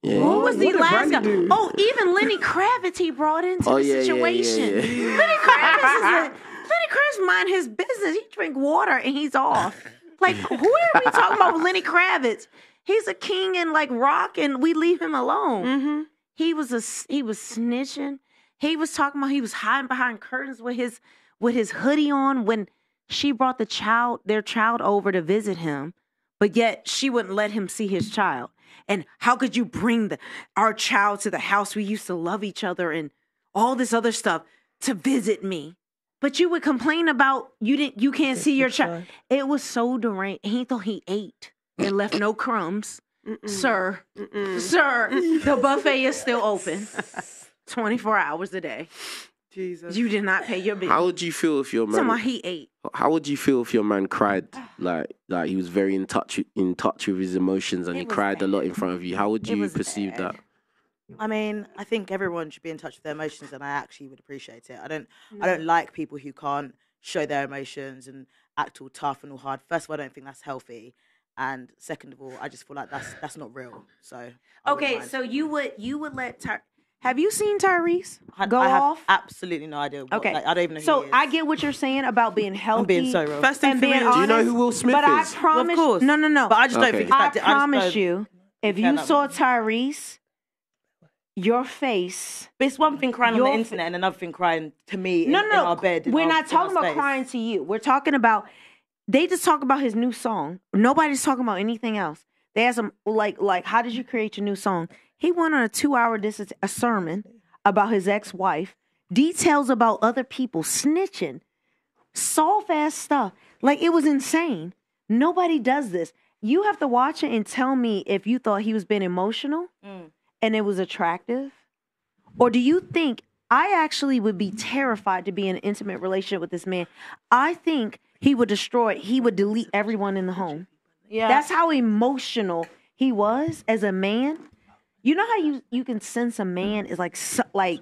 Yeah. Who was the last guy? Oh, even Lenny Kravitz he brought into oh, the yeah, situation. Yeah, yeah, yeah. Lenny Kravitz is a, Lenny Kravitz mind his business. He drink water and he's off. Like, who are we talking about with Lenny Kravitz? He's a king and like rock and we leave him alone. Mm-hmm. He was a, he was snitching. He was talking about he was hiding behind curtains with his with his hoodie on when she brought the child, their child over to visit him, but yet she wouldn't let him see his child. And how could you bring the, our child to the house? We used to love each other and all this other stuff to visit me. But you would complain about you didn't, you can't see your child. It was so deranged. He thought he ate and left no crumbs. Mm-mm. Sir, Mm-mm. sir, the buffet is still open twenty-four hours a day. Jesus. You did not pay your bill. How would you feel if your man? Someone he ate. How would you feel if your man cried? Like, like he was very in touch, in touch with his emotions, and it he cried bad. a lot in front of you. How would you perceive bad. that? I mean, I think everyone should be in touch with their emotions, and I actually would appreciate it. I don't, mm. I don't like people who can't show their emotions and act all tough and all hard. First of all, I don't think that's healthy, and second of all, I just feel like that's that's not real. So I okay, so you would you would let Ty Have you seen Tyrese go I have off? Absolutely no idea. What, okay, like, I don't even know. So who he is. I get what you're saying about being healthy. I'm being so real. First and being honest, do you know who Will Smith but is? But I promise, well, of course. no, no, no. But I just okay. don't think. I, I promise I you, if you saw Tyrese, your face. But it's one thing crying on the internet and another thing crying to me in, no, no, in our bed. We're our, not talking about space. Crying to you. We're talking about, they just talk about his new song. Nobody's talking about anything else. They ask him, like, like, how did you create your new song? He went on a two-hour dis- a sermon about his ex-wife. Details about other people snitching. Soft-ass stuff. Like, it was insane. Nobody does this. You have to watch it and tell me if you thought he was being emotional mm. and it was attractive. Or do you think, I actually would be terrified to be in an intimate relationship with this man. I think he would destroy, he would delete everyone in the home. Yeah. That's how emotional he was as a man. You know how you, you can sense a man is like, like,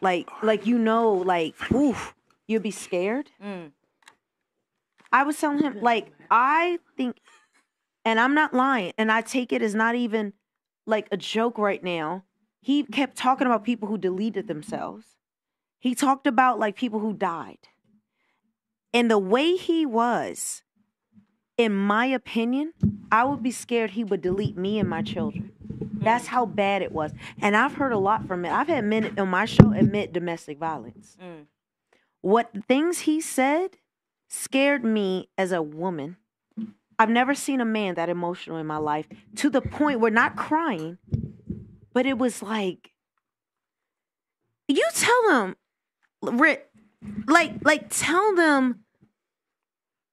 like, like, you know, like, oof, you'd be scared. Mm. I was telling him, like, I think, and I'm not lying, and I take it as not even like a joke right now. He kept talking about people who deleted themselves. He talked about like people who died. And the way he was, in my opinion, I would be scared he would delete me and my children. That's how bad it was. And I've heard a lot from it. I've had men on my show admit domestic violence. Mm. What things he said scared me as a woman. I've never seen a man that emotional in my life, to the point where not crying, but it was like, you tell him, Rick, like, like tell them.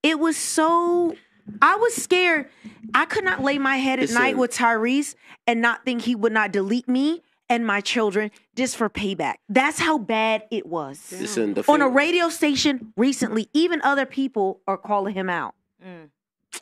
It was so, I was scared. I could not lay my head at it's night a, with Tyrese and not think he would not delete me and my children just for payback. That's how bad it was. Listen, the on a radio station recently, even other people are calling him out. Mm.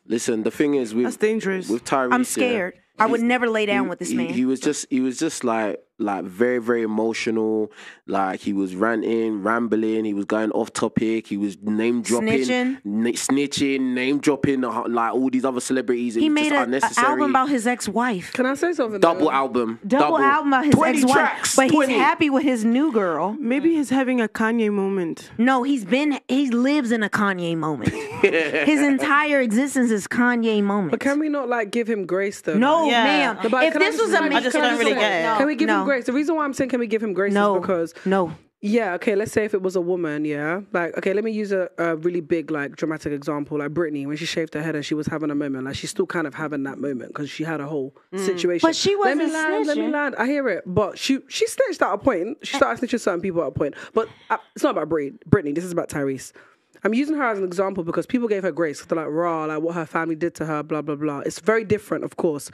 Listen, the thing is, with, that's dangerous. With Tyrese, I'm scared. Yeah, I would never lay down he, with this he, man. He was just, he was just like, like very, very emotional. Like he was ranting, rambling. He was going off topic. He was name dropping, snitching, na snitching name dropping, uh, like all these other celebrities. It he was made just a, unnecessary. an album about his ex-wife. Can I say something? Double though? album, double, double album about his ex-wife. But he's happy with his new girl. Maybe he's having a Kanye moment. No, he's been. He lives in a Kanye moment. His entire existence is Kanye moment. But can we not like give him grace though? No, yeah. ma'am. If this just, was a, I just don't really get it. No. Can we give no. him grace? The reason why I'm saying can we give him grace no. is because no, yeah, okay. Let's say if it was a woman, yeah, like okay, let me use a, a really big like dramatic example, like Britney when she shaved her head and she was having a moment, like she's still kind of having that moment because she had a whole mm. situation. But she wasn't snitching. Let me land, let me land. I hear it, but she she snitched at a point. She started snitching certain people at a point. But uh, it's not about Britney. This is about Tyrese. I'm using her as an example because people gave her grace. They're like, raw, like what her family did to her, blah, blah, blah. It's very different, of course.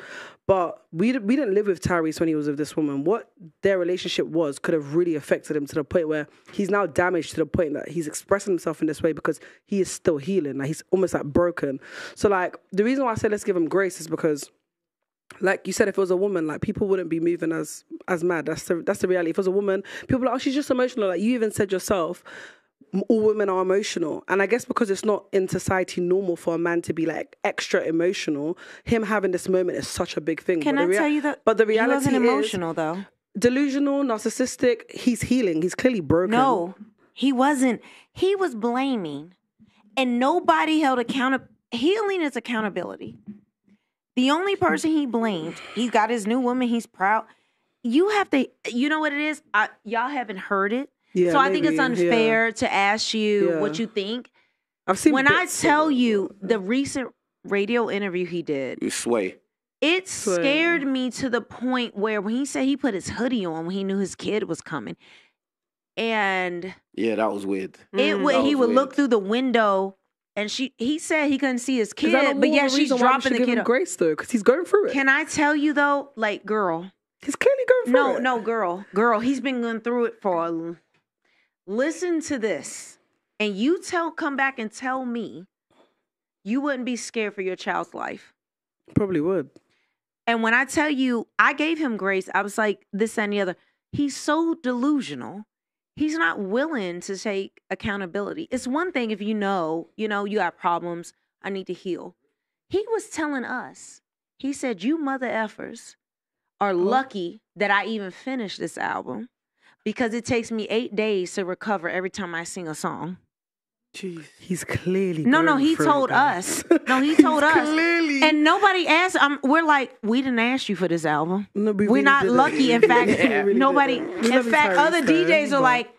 But we, we didn't live with Tyrese when he was with this woman. What their relationship was could have really affected him to the point where he's now damaged to the point that he's expressing himself in this way because he is still healing. Like he's almost like broken. So like the reason why I said let's give him grace is because like you said, if it was a woman, like people wouldn't be moving as, as mad. That's the, that's the reality. If it was a woman, people are like, oh, she's just emotional. Like you even said yourself, all women are emotional, and I guess because it's not in society normal for a man to be like extra emotional, him having this moment is such a big thing. Can I tell you that? But the reality is he wasn't emotional though. Delusional, narcissistic. He's healing. He's clearly broken. No, he wasn't. He was blaming, and nobody held accountable. Healing is accountability. The only person he blamed, he got his new woman. He's proud. You have to. You know what it is? Y'all haven't heard it. Yeah, so I maybe, think it's unfair yeah. to ask you yeah. what you think. I've seen when I tell you the recent radio interview he did. With Sway. It Sway. scared me to the point where when he said he put his hoodie on when he knew his kid was coming. And yeah, that was weird. It mm, He would weird. look through the window and she he said he couldn't see his kid, but yeah, she's dropping the give kid. Him grace though, because he's going through it. Can I tell you though, like girl. He's clearly going through no, it. No, no, girl. Girl, he's been going through it for a listen to this, and you tell, come back and tell me you wouldn't be scared for your child's life. Probably would. And when I tell you, I gave him grace. I was like, this and the other. He's so delusional. He's not willing to take accountability. It's one thing if you know, you know, you got problems. I need to heal. He was telling us, he said, you mother effers are lucky that I even finished this album. Because it takes me eight days to recover every time I sing a song. Jeez. He's clearly no, no. He told us. No, he told us. Clearly, and nobody asked. Um, we're like, we didn't ask you for this album. No, we we're really not lucky. It. In fact, yeah, really nobody. In fact, other D Js are like,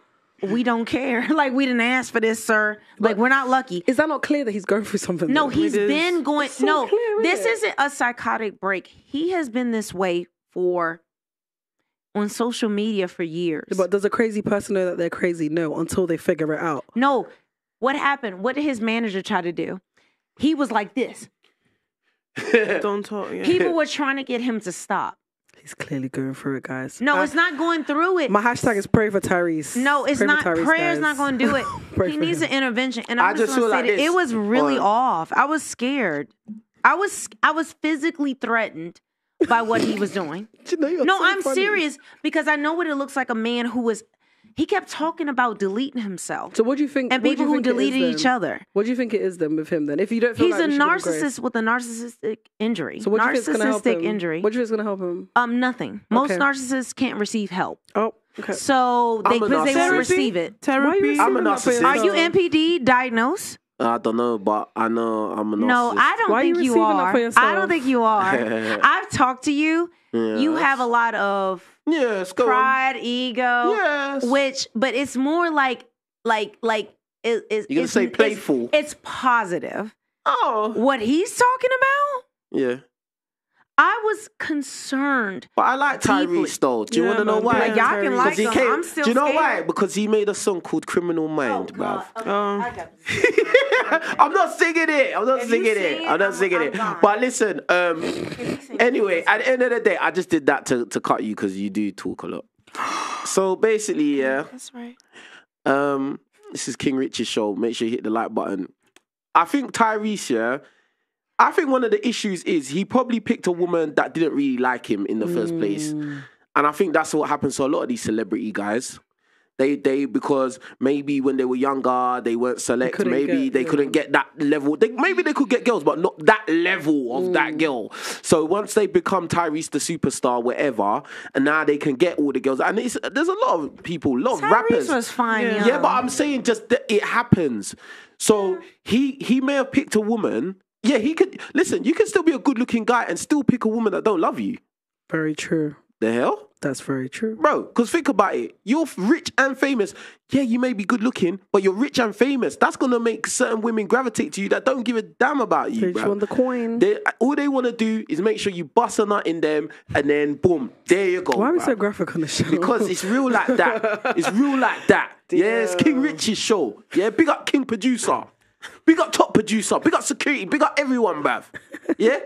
we don't care. Like, we didn't ask for this, sir. Like, but we're not lucky. Is that not clear that he's going through something? No, though? He's it been is. going. So no, clear, this it? isn't a psychotic break. He has been this way for. On social media for years. But does a crazy person know that they're crazy? No, until they figure it out. No. What happened? What did his manager try to do? He was like this. Don't talk. Yeah. People were trying to get him to stop. He's clearly going through it, guys. No, I, it's not going through it. My hashtag is pray for Tyrese. No, it's pray not. Tyrese, prayer's guys. not going to do it. He needs him. an intervention. And I'm I just, just feel like this. It was really um, off. I was scared. I was I was physically threatened by what he was doing. Janelle, no, so I'm funny. serious, because I know what it looks like. A man who was, he kept talking about deleting himself. So what do you think? And people who deleted each other. What do you think it is then with him then? If you don't feel he's like a narcissist with a narcissistic injury. So what do you think is gonna help him? Narcissistic injury. What do you think is going to help him? Um, nothing. Most okay. narcissists can't receive help. Oh. Okay. So they because they won't receive it. Therapy. I'm a narcissist. Are you N P D diagnosed? I don't know, but I know I'm a narcissist. No, I don't Why think you, you are. I don't think you are. I've talked to you. Yes. You have a lot of yes, pride, on. ego, yes. which, but it's more like, like, like, it, it, you're gonna it's, say playful. It's, it's positive. Oh, what he's talking about? Yeah. I was concerned. But I like Tyrese though. Do you yeah, want to know why? Y'all yeah, can like him. Came, I'm still Do you know scared. why? Because he made a song called Criminal Mind, oh, bruv. Okay. Um, okay. I'm not singing it. I'm not if singing it. it. I'm not singing I'm it. Gone. But listen, um, anyway, at the end of the day, I just did that to, to cut you because you do talk a lot. So basically, yeah. That's right. Um, this is King Rich's show. Make sure you hit the like button. I think Tyrese, yeah. I think one of the issues is he probably picked a woman that didn't really like him in the first mm. place. And I think that's what happens to a lot of these celebrity guys. They, they because maybe when they were younger, they weren't select. They maybe get, they yeah. couldn't get that level. They, maybe they could get girls, but not that level of mm. that girl. So once they become Tyrese the superstar, whatever, and now they can get all the girls. And it's, there's a lot of people, a lot Tyrese of rappers. Tyrese was fine. Yeah. yeah, but I'm saying just that it happens. So yeah. he, he may have picked a woman... Yeah, he could... Listen, you can still be a good-looking guy and still pick a woman that don't love you. Very true. The hell? That's very true. Bro, because think about it. You're rich and famous. Yeah, you may be good-looking, but you're rich and famous. That's going to make certain women gravitate to you that don't give a damn about you, bro. They want the coin. They, all they want to do is make sure you bust a nut in them, and then, boom, there you go. Why are we bro. so graphic on the show? Because it's real like that. It's real like that. Damn. Yeah, it's King Rich's show. Yeah, big up King Producer. Big up top producer, big up security, big up everyone, bruv. Yeah?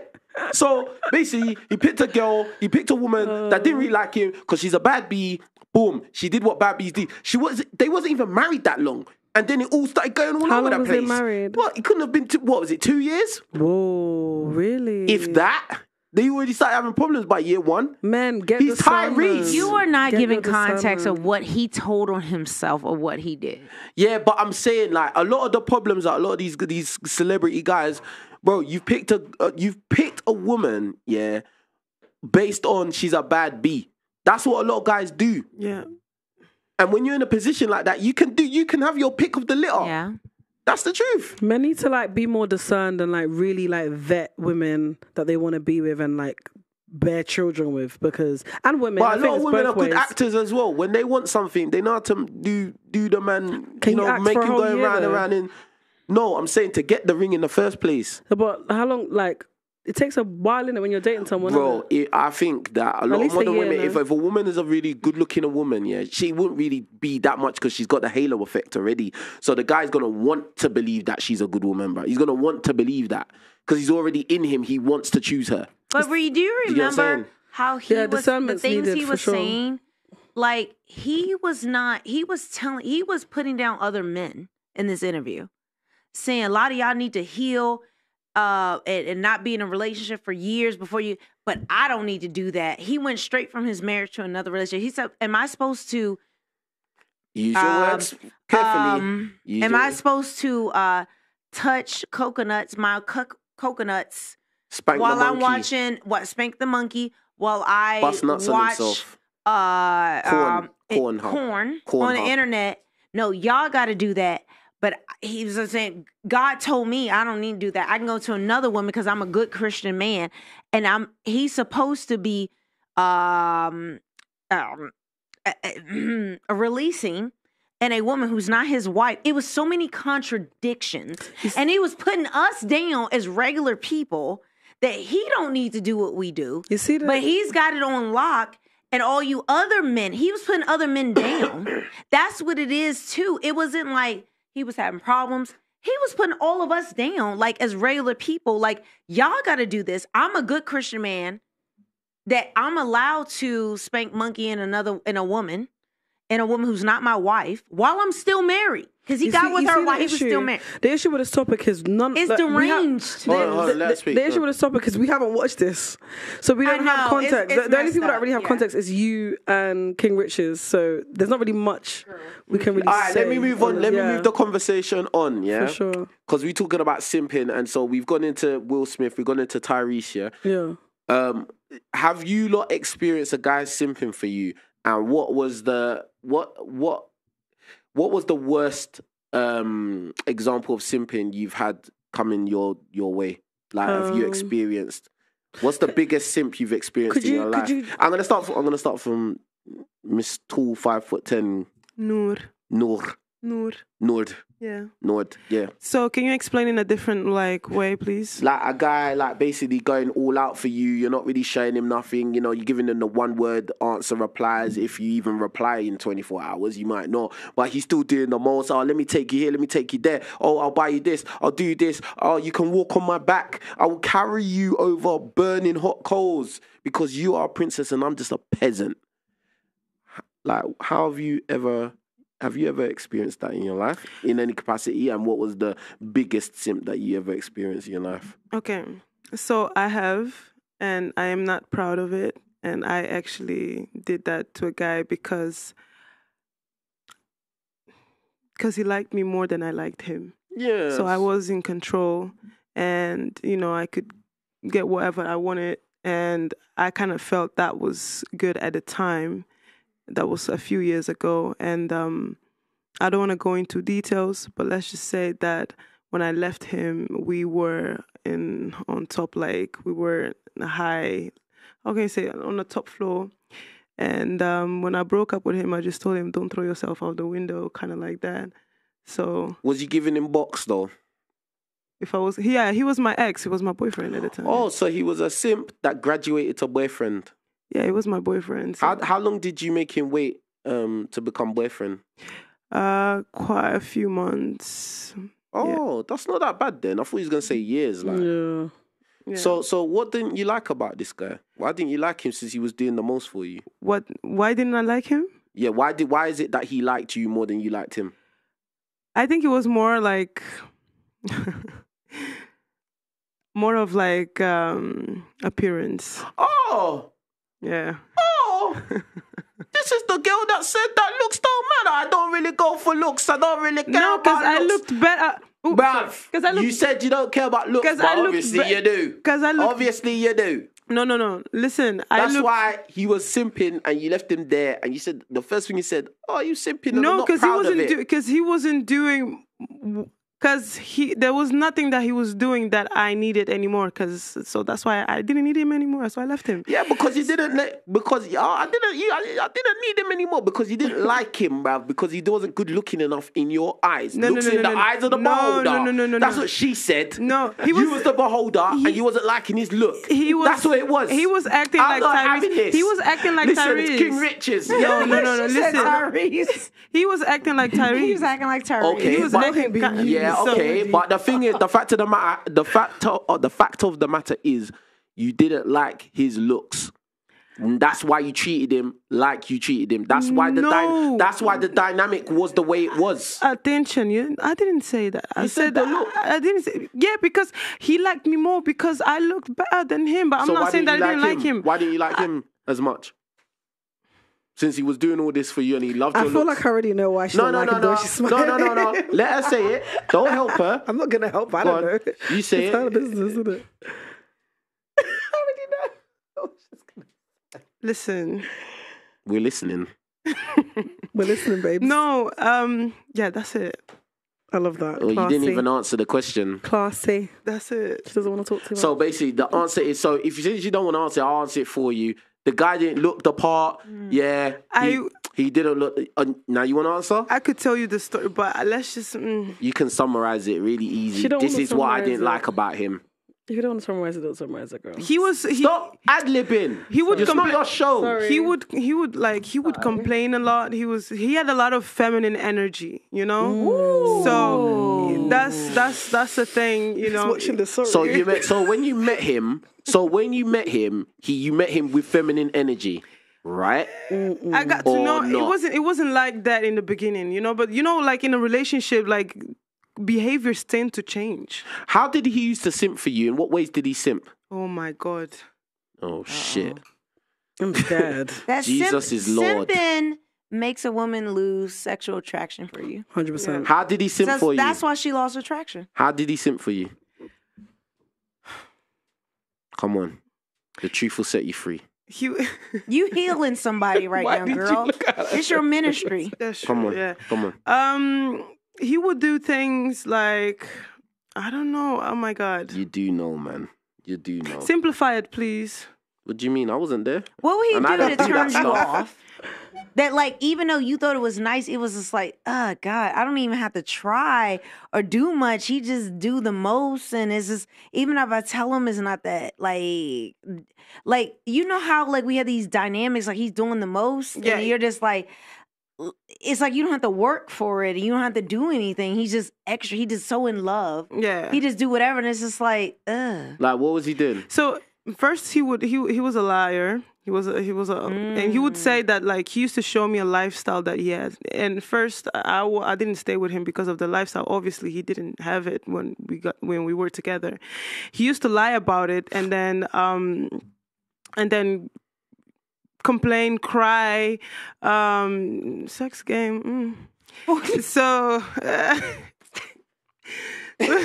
So basically, he picked a girl, he picked a woman uh, that didn't really like him because she's a bad bee. Boom. She did what bad bees did. She was they wasn't even married that long. And then it all started going all over that place. How long was they married? What? It couldn't have been two, what was it, two years? Whoa, really? If that, they already started having problems by year one. Man, get He's the Tyrese. You are not get giving context of what he told on himself or what he did. Yeah, but I'm saying like a lot of the problems are a lot of these these celebrity guys, bro. You've picked a uh, you've picked a woman, yeah, based on she's a bad bee. That's what a lot of guys do. Yeah. And when you're in a position like that, you can do you can have your pick of the litter. Yeah. That's the truth. Men need to like be more discerned and like really like vet women that they want to be with and like bear children with, because and women. But a lot of women are good actors as well. When they want something, they know how to do do the man. You know, make him go around and around. And no, I'm saying to get the ring in the first place. But how long? Like it takes a while, innit, when you're dating someone. Bro, it, I think that a lot of modern women, if, if a woman is a really good-looking woman, yeah, she wouldn't really be that much because she's got the halo effect already. So the guy's going to want to believe that she's a good woman, bro. He's going to want to believe that because he's already in him. He wants to choose her. But we do remember how he was, the things he was saying. Like, he was not, he was telling, he was putting down other men in this interview, saying a lot of y'all need to heal Uh, and, and not be in a relationship for years before you, but I don't need to do that. He went straight from his marriage to another relationship. He said, am I supposed to use your um, words carefully? Um, use am your... I supposed to uh, touch coconuts, my co coconuts spank while I'm watching, what, spank the monkey while I Bust nuts watch on uh, corn, um, corn, it, corn, corn on the internet? No, y'all got to do that. But he was saying, God told me I don't need to do that. I can go to another woman because I'm a good Christian man. And I'm he's supposed to be um, um, a, a releasing and a woman who's not his wife. It was so many contradictions. And he was putting us down as regular people that he don't need to do what we do. You see that? But he's got it on lock. And all you other men, he was putting other men down. That's what it is, too. It wasn't like he was having problems. He was putting all of us down, like, as regular people. Like, y'all got to do this. I'm a good Christian man that I'm allowed to spank monkey in another, in a woman, and a woman who's not my wife, while I'm still married. Because he you got see, with her while he was still married. The issue with this topic is none... It's like, deranged. Have, hold the, on, the, the, speak, the issue with this topic is we haven't watched this. So we don't know, have context. It's, it's the, the only people up. that really have yeah. context is you and King Richez. So there's not really much True. we can really All right, say. Let me move on. Let yeah. me move the conversation on, yeah? For sure. Because we're talking about simping. And so we've gone into Will Smith. We've gone into Tyrese, yeah? Yeah. Um, have you lot experienced a guy simping for you? And what was the... What... What... What was the worst um, example of simping you've had coming your your way? Like, um, have you experienced? What's the biggest simp you've experienced in you, your life? You... I'm gonna start. From, I'm gonna start from Miss Tall, five foot ten. Nur. Nur. Nur. Nur. Yeah. Nur. Yeah. So, can you explain in a different like way, please? Like a guy, like basically going all out for you. You're not really showing him nothing. You know, you're giving him the one word answer replies. If you even reply in twenty-four hours, you might not. But he's still doing the most. Oh, let me take you here. Let me take you there. Oh, I'll buy you this. I'll do this. Oh, you can walk on my back. I will carry you over burning hot coals because you are a princess and I'm just a peasant. Like, how have you ever? Have you ever experienced that in your life, in any capacity? And what was the biggest simp that you ever experienced in your life? Okay, so I have, and I am not proud of it. And I actually did that to a guy because because he liked me more than I liked him. Yeah. So I was in control, and you know I could get whatever I wanted, and I kind of felt that was good at the time. That was a few years ago, and um, I don't want to go into details, but let's just say that when I left him, we were in on top, like we were in a high, how can you say, on the top floor. And um, when I broke up with him, I just told him, don't throw yourself out the window, kind of like that. So was you giving him box though? If I was, yeah, he was my ex, he was my boyfriend at the time. Oh, so he was a simp that graduated to boyfriend. Yeah, it was my boyfriend. So. How how long did you make him wait um, to become boyfriend? Uh, quite a few months. Oh, yeah. That's not that bad then. I thought he was gonna say years. Like, yeah. Yeah. So so what didn't you like about this guy? Why didn't you like him since he was doing the most for you? What? Why didn't I like him? Yeah. Why did? Why is it that he liked you more than you liked him? I think it was more like. more of like um, appearance. Oh. Yeah. Oh, this is the girl that said that looks don't matter. I don't really go for looks. I don't really care no, about I looks. No, because I looked better. Because I looked. You said you don't care about looks, but I looked obviously you do. Because I looked. Obviously you do. No, no, no. Listen, That's I That's why he was simping and you left him there. And you said, the first thing you said, oh, you simping. And no, because he wasn't doing, because he wasn't doing, because he, there was nothing that he was doing that I needed anymore. Cause so that's why I didn't need him anymore. So I left him. Yeah, because you didn't let, because oh, I didn't, you, I, I didn't need him anymore because you didn't like him, bruv. Because he wasn't good looking enough in your eyes. No, Looks no, no, in no, the no, eyes of the no, beholder. No, no, no, no. That's no. what she said. No, he was, you was the beholder, he, and you wasn't liking his look. He was. That's what it was. He was acting I'm like not Tyrese. Having this. He was acting like listen, Tyrese. King Richez. No, no, no, no. Listen, Tyrese. He was acting like Tyrese. He was acting like Tyrese. Okay, he was looking behind you. Yeah. Okay, but the thing is, the fact of the matter, the fact of, or the fact of the matter is, you didn't like his looks. And that's why you treated him like you treated him. That's why the no. that's why the dynamic was the way it was. Attention, you, I didn't say that. I you said, said that. Look. I, I didn't say yeah because he liked me more because I looked better than him. But I'm so not saying that I didn't like him. like him. Why didn't you like I, him as much? Since he was doing all this for you and he loved your I feel looks. like I already know why she no, no, like no, no. She smiling. No, no, no, no. Let her say it. Don't help her. I'm not going to help her. I don't know. You say it's it. It's of business, isn't it? I already know. Oh, she's gonna... Listen. We're listening. We're listening, babes. No, um, yeah, that's it. I love that. Well, you didn't even answer the question. Classy. That's it. She doesn't want to talk to me. So basically, the answer is, so if you, since you don't want to answer, I'll answer it for you. The guy didn't look the part. Mm. Yeah. I... He, he didn't look... Uh, now you want to answer? I could tell you the story, but let's just... Mm. You can summarize it really easy. This is what I didn't it. like about him. If you don't want to summarize it, don't summarize it, girl. He was... He, Stop ad-libbing. He would... Just your show. Sorry. He would, he would, like, he would Sorry. complain a lot. He was... He had a lot of feminine energy, you know? Ooh. So that's, that's, that's the thing, you know? He's watching the story. So, you met, so when you met him... So when you met him, he you met him with feminine energy... Right? Mm-mm. I got to or know not. it wasn't it wasn't like that in the beginning, you know, but you know, like in a relationship, like behaviors tend to change. How did he used to simp for you? In what ways did he simp? Oh my God. Oh Uh-oh. shit. I'm scared. Jesus simp, is Lord. Simping makes a woman lose sexual attraction for you. one hundred percent. Yeah. How did he simp so for that's you? That's why she lost attraction. How did he simp for you? Come on. The truth will set you free. You you healing somebody right Why now, girl. You it's your ministry. That's come on, yeah. come on. Um, he would do things like, I don't know. Oh my God. You do know, man. You do know. Simplify it, please. What do you mean? I wasn't there. What would he and do to turn you off? That like, even though you thought it was nice, it was just like, oh God, I don't even have to try or do much. He just do the most, and it's just, even if I tell him, it's not that like, like you know how like we have these dynamics, like he's doing the most, yeah. and you're just like, it's like you don't have to work for it, and you don't have to do anything. He's just extra. He just so in love. Yeah, he just do whatever, and it's just like, ugh. Like what was he doing? So first he would he he was a liar. He was a, he was a, mm. and he would say that like he used to show me a lifestyle that he had. And first, I, w I didn't stay with him because of the lifestyle. Obviously, he didn't have it when we got when we were together. He used to lie about it, and then um, and then complain, cry, um, sex game. Mm. so. Uh,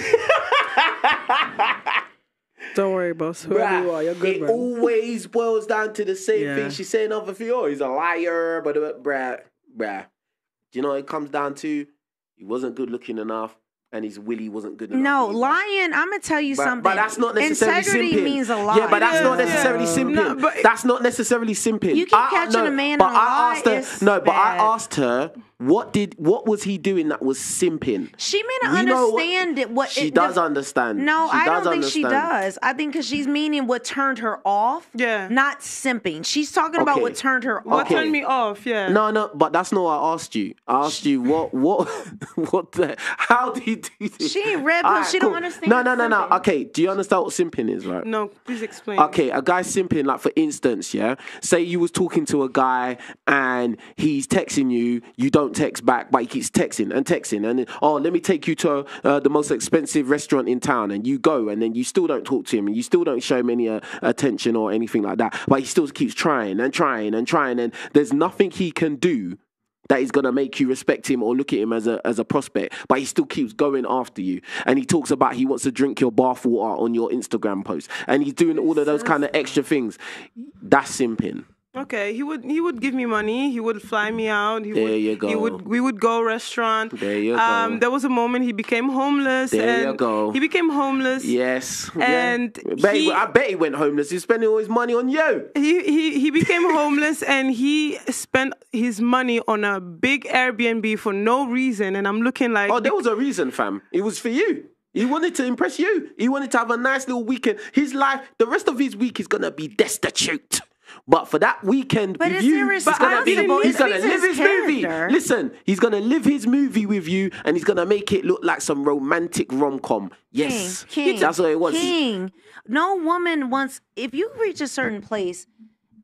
Don't worry, boss. Whoever Bruh, you are, you're good, It bro. always boils down to the same yeah. thing. She's saying over for you. Oh, he's a liar, but bruh, bruh. Do you know what it comes down to? He wasn't good looking enough, and his willy wasn't good enough. No, either. lying, I'm going to tell you but, something. But that's not necessarily Integrity simping. Integrity means a lie. Yeah, but that's yeah, not necessarily yeah. simping. No, that's not necessarily simping. You keep I, catching no, a man on a lie. Her, no, bad. but I asked her... What did what was he doing that was simping? She may not we understand what, it. What she it, does the, understand. No, she I don't think understand. she does. I think because she's meaning what turned her off. Yeah, not simping. She's talking okay. about what turned her. Okay. off. What turned me off? Yeah. No, no, but that's not what I asked you. I asked she, you what what what the how do you do this? She ain't red pill. Right, she cool. don't understand. No, no, no, no. Okay, do you understand what simping is, right? No, please explain. Okay, a guy simping, like for instance, yeah. Say you was talking to a guy and he's texting you. You don't. Text back, but he keeps texting and texting, and then, oh, let me take you to uh, the most expensive restaurant in town, and you go, and then you still don't talk to him, and you still don't show him any uh, attention or anything like that. But he still keeps trying and trying and trying, and there's nothing he can do that is gonna make you respect him or look at him as a as a prospect. But he still keeps going after you, and he talks about he wants to drink your bathwater on your Instagram post, and he's doing all of those kind of extra things. That's simping. Okay, he would he would give me money. He would fly me out. He there would, you go. He would, we would go restaurant. There you um, go. There was a moment he became homeless. There and you go. He became homeless. Yes. And yeah. bet he, I bet he went homeless. He's spending all his money on you. He he he became homeless, and he spent his money on a big Airbnb for no reason. And I'm looking like, oh, there was a reason, fam. It was for you. He wanted to impress you. He wanted to have a nice little weekend. His life, the rest of his week is gonna be destitute. But for that weekend but with you, he's gonna, be, he's gonna live his character. movie. Listen, he's gonna live his movie with you, and he's gonna make it look like some romantic rom-com. Yes, King, King, that's what it was. King, no woman wants. If you reach a certain place,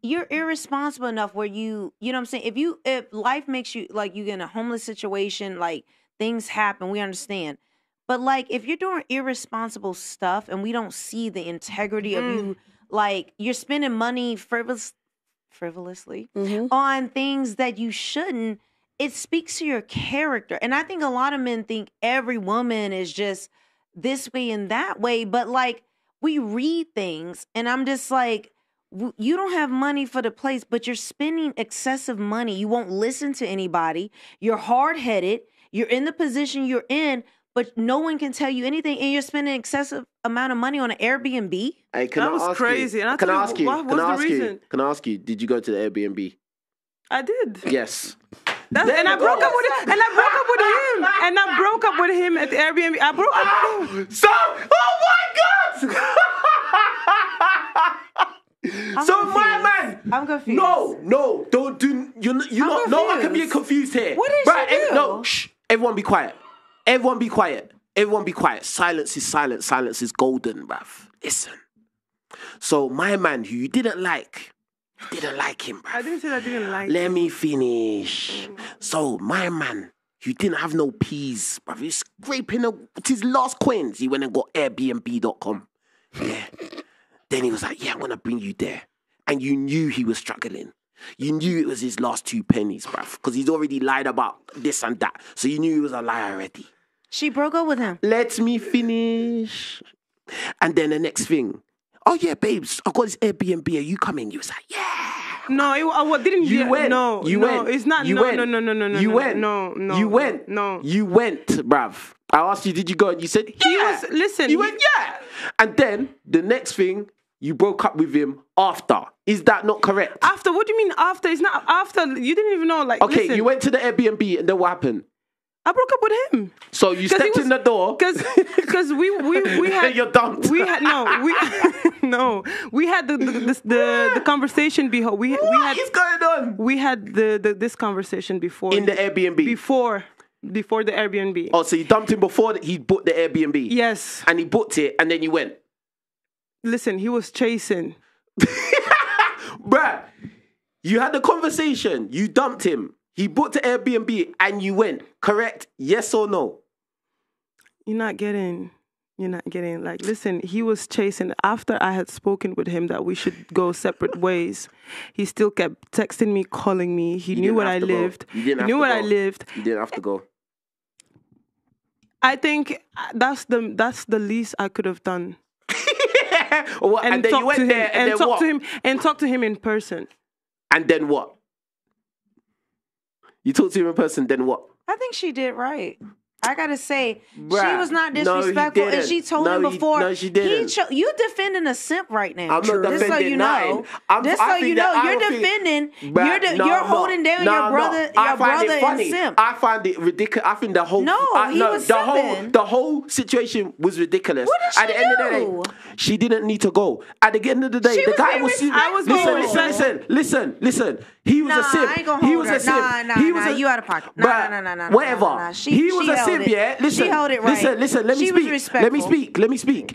you're irresponsible enough where you, you know, what I'm saying. If you, if life makes you like you get in a homeless situation, like things happen, we understand. But like if you're doing irresponsible stuff, and we don't see the integrity mm. of you. Like, you're spending money frivolous, frivolously mm-hmm. on things that you shouldn't. It speaks to your character. And I think a lot of men think every woman is just this way and that way. But, like, we read things, and I'm just like, you don't have money for the place, but you're spending excessive money. You won't listen to anybody. You're hard-headed. You're in the position you're in, but no one can tell you anything, and you're spending an excessive amount of money on an Airbnb. Hey, can that I was ask crazy. You, and I can I ask you? What was the ask reason? You, can I ask you? Did you go to the Airbnb? I did. Yes. That's, and I broke up with him. And I broke up with him. And I broke up with him at the Airbnb. I broke up with him. So, oh my God! I'm so confused. My man, I'm confused. No, no, don't do. You, you not. Confused. No one can be confused here. What did right, she do? Ev- no, shh. Everyone be quiet. Everyone be quiet. Everyone be quiet. Silence is silence. Silence is golden, bruv. Listen. So my man, who you didn't like, you didn't like him, bruv. I didn't say I didn't like. Let him. me finish. So my man, you didn't have no peas, bruv. He was scraping a, his last coins. He went and got Airbnb dot com. Yeah. Then he was like, yeah, I'm going to bring you there. And you knew he was struggling. You knew it was his last two pennies, bruv. Because he's already lied about this and that. So you knew he was a liar already. She broke up with him. Let me finish. And then the next thing. Oh, yeah, babes, I got this Airbnb. Are you coming? He was like, yeah. No, it, I didn't. You yeah, went. No, you no, went. It's not. You no, went. no, no, no, no, no. You no, went. No, no. You went. No. You went, bruv. I asked you, did you go? And you said, yeah. He was, listen. You he, went, yeah. And then the next thing. You broke up with him after. Is that not correct? After? What do you mean after? It's not after. You didn't even know. Like, okay, listen. You went to the Airbnb and then what happened? I broke up with him. So you stepped was, in the door. Because we, we, we had... You're dumped. We had, no, we, no, we had the, the, this, the, the conversation before. We, what we had, is going on? We had the, the, this conversation before. In the Airbnb? Before. Before the Airbnb. Oh, so you dumped him before he booked the Airbnb? Yes. And he booked it and then you went? Listen, he was chasing. Bruh, you had a conversation. You dumped him. He booked an Airbnb and you went. Correct? Yes or no? You're not getting... You're not getting... Like, listen, he was chasing. After I had spoken with him that we should go separate ways, he still kept texting me, calling me. He knew where I lived. He knew where I lived. You didn't have to go. I think that's the that's the least I could have done. What? And, and then you went there and, and then talk what? to him and talk to him in person. And then what? You talked to him in person, then what? I think she did right. I gotta say, bruh, she was not disrespectful, no, and she told no, him before. He, no, she didn't. He cho- you defending a simp right now. I'm not defending Just so you know. I'm, Just I so you know, you're defending. Think, bruh, you're de- no, you're I'm holding not. down no, your brother. Your brother and simp. I find it ridiculous. I think the whole no, I, he no, was the whole, the whole situation was ridiculous. What did she At the do? end of the day, she didn't need to go. At the end of the day, she the was guy was. I was listen, listen, listen, listen, listen. He was a simp. He was a simp. Nah, nah, nah. You out of pocket. Nah, nah, nah, nah. Whatever. He was a. Simp, yeah? Listen, she held it right. Listen, listen, let me she speak. Let me speak. Let me speak.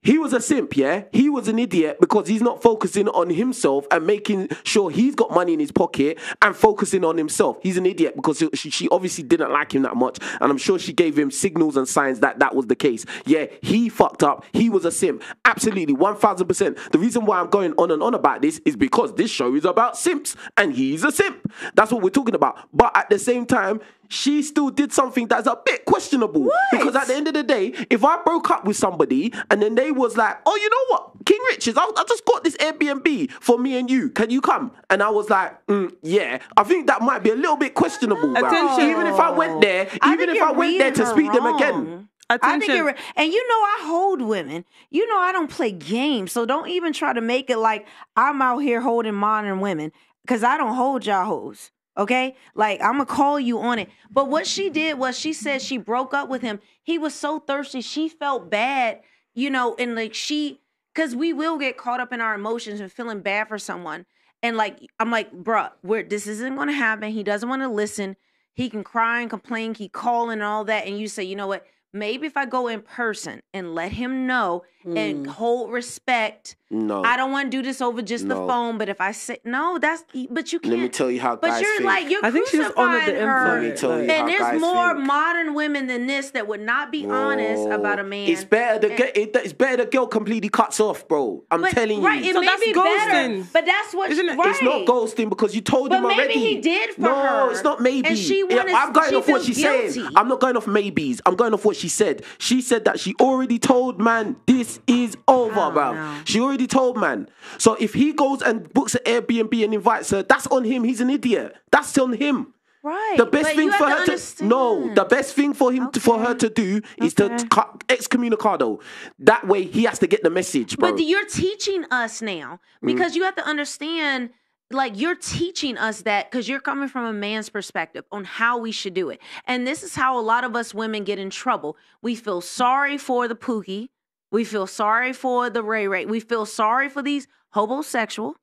He was a simp, yeah? He was an idiot because he's not focusing on himself and making sure he's got money in his pocket and focusing on himself. He's an idiot because she, she obviously didn't like him that much, and I'm sure she gave him signals and signs that that was the case. Yeah, he fucked up. He was a simp. Absolutely, one thousand percent. The reason why I'm going on and on about this is because this show is about simps, and he's a simp. That's what we're talking about. But at the same time, she still did something that's a bit questionable. What? Because at the end of the day, if I broke up with somebody and then they was like, oh, you know what, King Richez, I, I just got this Airbnb for me and you. Can you come? And I was like, mm, yeah. I think that might be a little bit questionable. Attention. Even if I went there, I even if I went there to speak wrong. them again. Attention. I think you're right. And you know I hold women. You know I don't play games. So don't even try to make it like I'm out here holding modern women, because I don't hold y'all hoes. Okay? Like, I'm going to call you on it. But what she did was she said she broke up with him. He was so thirsty. She felt bad, you know, and like she, because we will get caught up in our emotions and feeling bad for someone. And like, I'm like, bruh, we're, this isn't going to happen. He doesn't want to listen. He can cry and complain, keep calling and all that. And you say, you know what? Maybe if I go in person and let him know mm. and hold respect. No, I don't want to do this over just no. the phone. But if I say no, that's but you can't. Let me tell you how guys. But you're think. like you're I crucifying think her. Let me tell you and how there's more think. modern women than this that would not be bro, honest about a man. It's better the girl. It, it's better the girl completely cuts off, bro. I'm but, telling right, you. Right, it so may that's be ghosting. better. But that's what Isn't it, right. It's not ghosting because you told but him already. But maybe he did for no, her. No, it's not maybe. And she wanted. Yeah, I'm going she off what she's guilty. saying. I'm not going off maybes. I'm going off what she said. She said that she already told man this is over, bro. She already. told man. So if he goes and books an Airbnb and invites her, that's on him. He's an idiot. That's on him. Right. The best thing for her to, no, the best thing for him okay. to, for her to do is okay. to excommunicado. That way he has to get the message, bro. But you're teaching us now, because mm. you have to understand, like, you're teaching us that, because you're coming from a man's perspective on how we should do it. And this is how a lot of us women get in trouble. We feel sorry for the Pookie. We feel sorry for the Ray Ray. We feel sorry for these homosexual.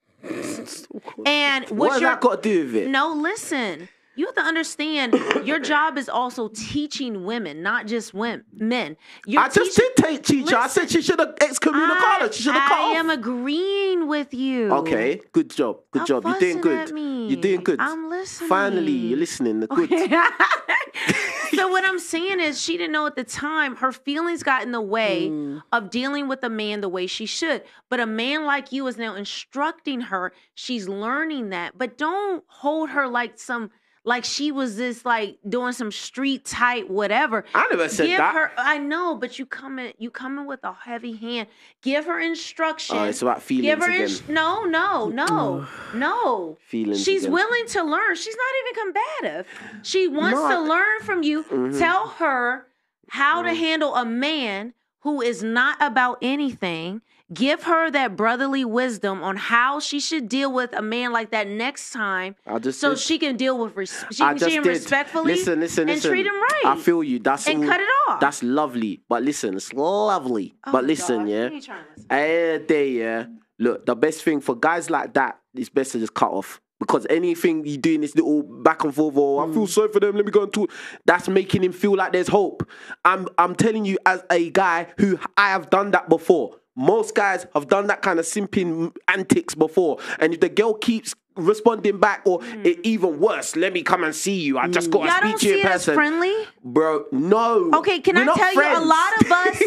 And what's your, that got to do with it? No, listen. You have to understand, your job is also teaching women, not just women, men. You're I just teaching, did teach her. I said she should have excommunicated her. She should have called. I am agreeing with you. Okay, good job. Good I'm job. You're doing good. You're doing good. I'm listening. Finally, you're listening. Good. So what I'm saying is, she didn't know at the time. Her feelings got in the way mm. of dealing with a man the way she should. But a man like you is now instructing her. She's learning that. But don't hold her like some... Like she was just like doing some street type whatever. I never said Give that. Her, I know, but you coming, you coming with a heavy hand. Give her instruction. Oh, it's about feelings Give her again. No, no, no, no. Feelings. She's again. willing to learn. She's not even combative. She wants not. to learn from you. Mm-hmm. Tell her how mm-hmm. to handle a man who is not about anything. Give her that brotherly wisdom on how she should deal with a man like that next time, so did. she can deal with res she can treat him did. respectfully. Listen, listen, and listen. treat him right. I feel you. That's and all, cut it off. That's lovely. But listen, it's lovely. Oh but listen, God. yeah. What are you trying to say? Uh, they, yeah. Look, the best thing for guys like that is best to just cut off, because anything you do in this little back and forth, oh, mm. I feel sorry for them. Let me go and talk. That's making him feel like there's hope. I'm, I'm telling you, as a guy who I have done that before. Most guys have done that kind of simping antics before. And if the girl keeps responding back, or mm. it, even worse, let me come and see you. I just got to speak to you in person. Y'all don't see it as friendly? Bro, no. Okay, can I tell friends. you, a lot of us,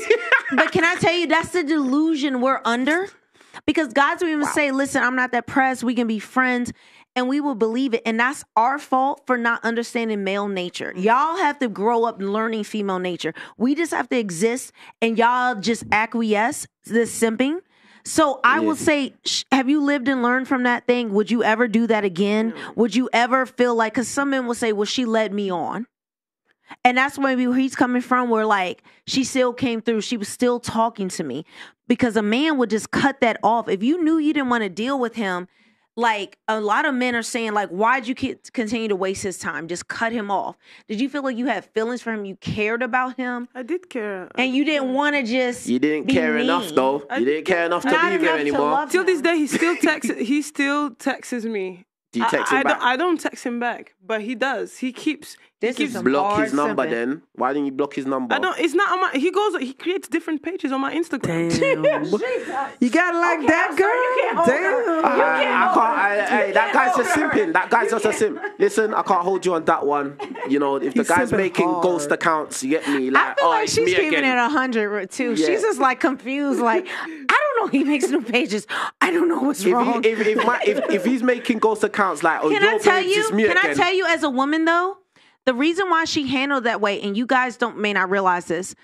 but can I tell you, that's the delusion we're under? Because guys will even wow. say, listen, I'm not that pressed. We can be friends. And we will believe it. And that's our fault for not understanding male nature. Y'all have to grow up learning female nature. We just have to exist, and y'all just acquiesce to this simping. So I yeah. will say, sh have you lived and learned from that thing? Would you ever do that again? Yeah. Would you ever feel like, because some men will say, well, she led me on. And that's maybe where he's coming from, where like, she still came through. She was still talking to me. Because a man would just cut that off. If you knew you didn't want to deal with him, like, a lot of men are saying, like, why'd you continue to waste his time? Just cut him off. Did you feel like you had feelings for him? You cared about him? I did care. And you didn't want to just You didn't be care mean. enough, though. I you didn't care enough to leave him anymore. Till this day, he still texts, he still texts me. Do you text I, him I, back? I don't, I don't text him back, but he does. He keeps... This he keeps block his number seven. Then. Why didn't you block his number? I don't, it's not on my... He goes... He creates different pages on my Instagram. Damn. You gotta like okay, that, girl. You can't Damn. Uh, you can't I can't... I, I, that guy's just simping. That guy's just a simp. Listen, I can't hold you on that one. You know, if the guy's making hard. ghost accounts, you get me? Like, I feel oh, like she's keeping it one hundred, too. Yeah. She's just, like, confused. Like, I don't know. He makes new pages. I don't know what's if wrong. He, if, if, my, if, if he's making ghost accounts, like, oh, can I tell you? Can I tell you, as a woman, though? The reason why she handled that way, and you guys don't may not realize this,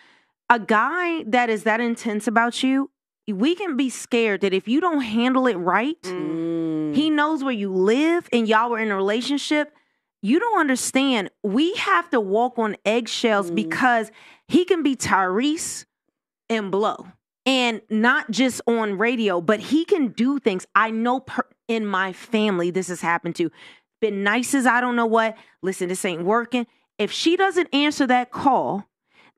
a guy that is that intense about you, we can be scared that if you don't handle it right, mm. he knows where you live and y'all were in a relationship. You don't understand. We have to walk on eggshells mm. because he can be Tyrese and blow. And not just on radio, but he can do things. I know per in my family this has happened to. Been nice as I don't know what. Listen, this ain't working. If she doesn't answer that call,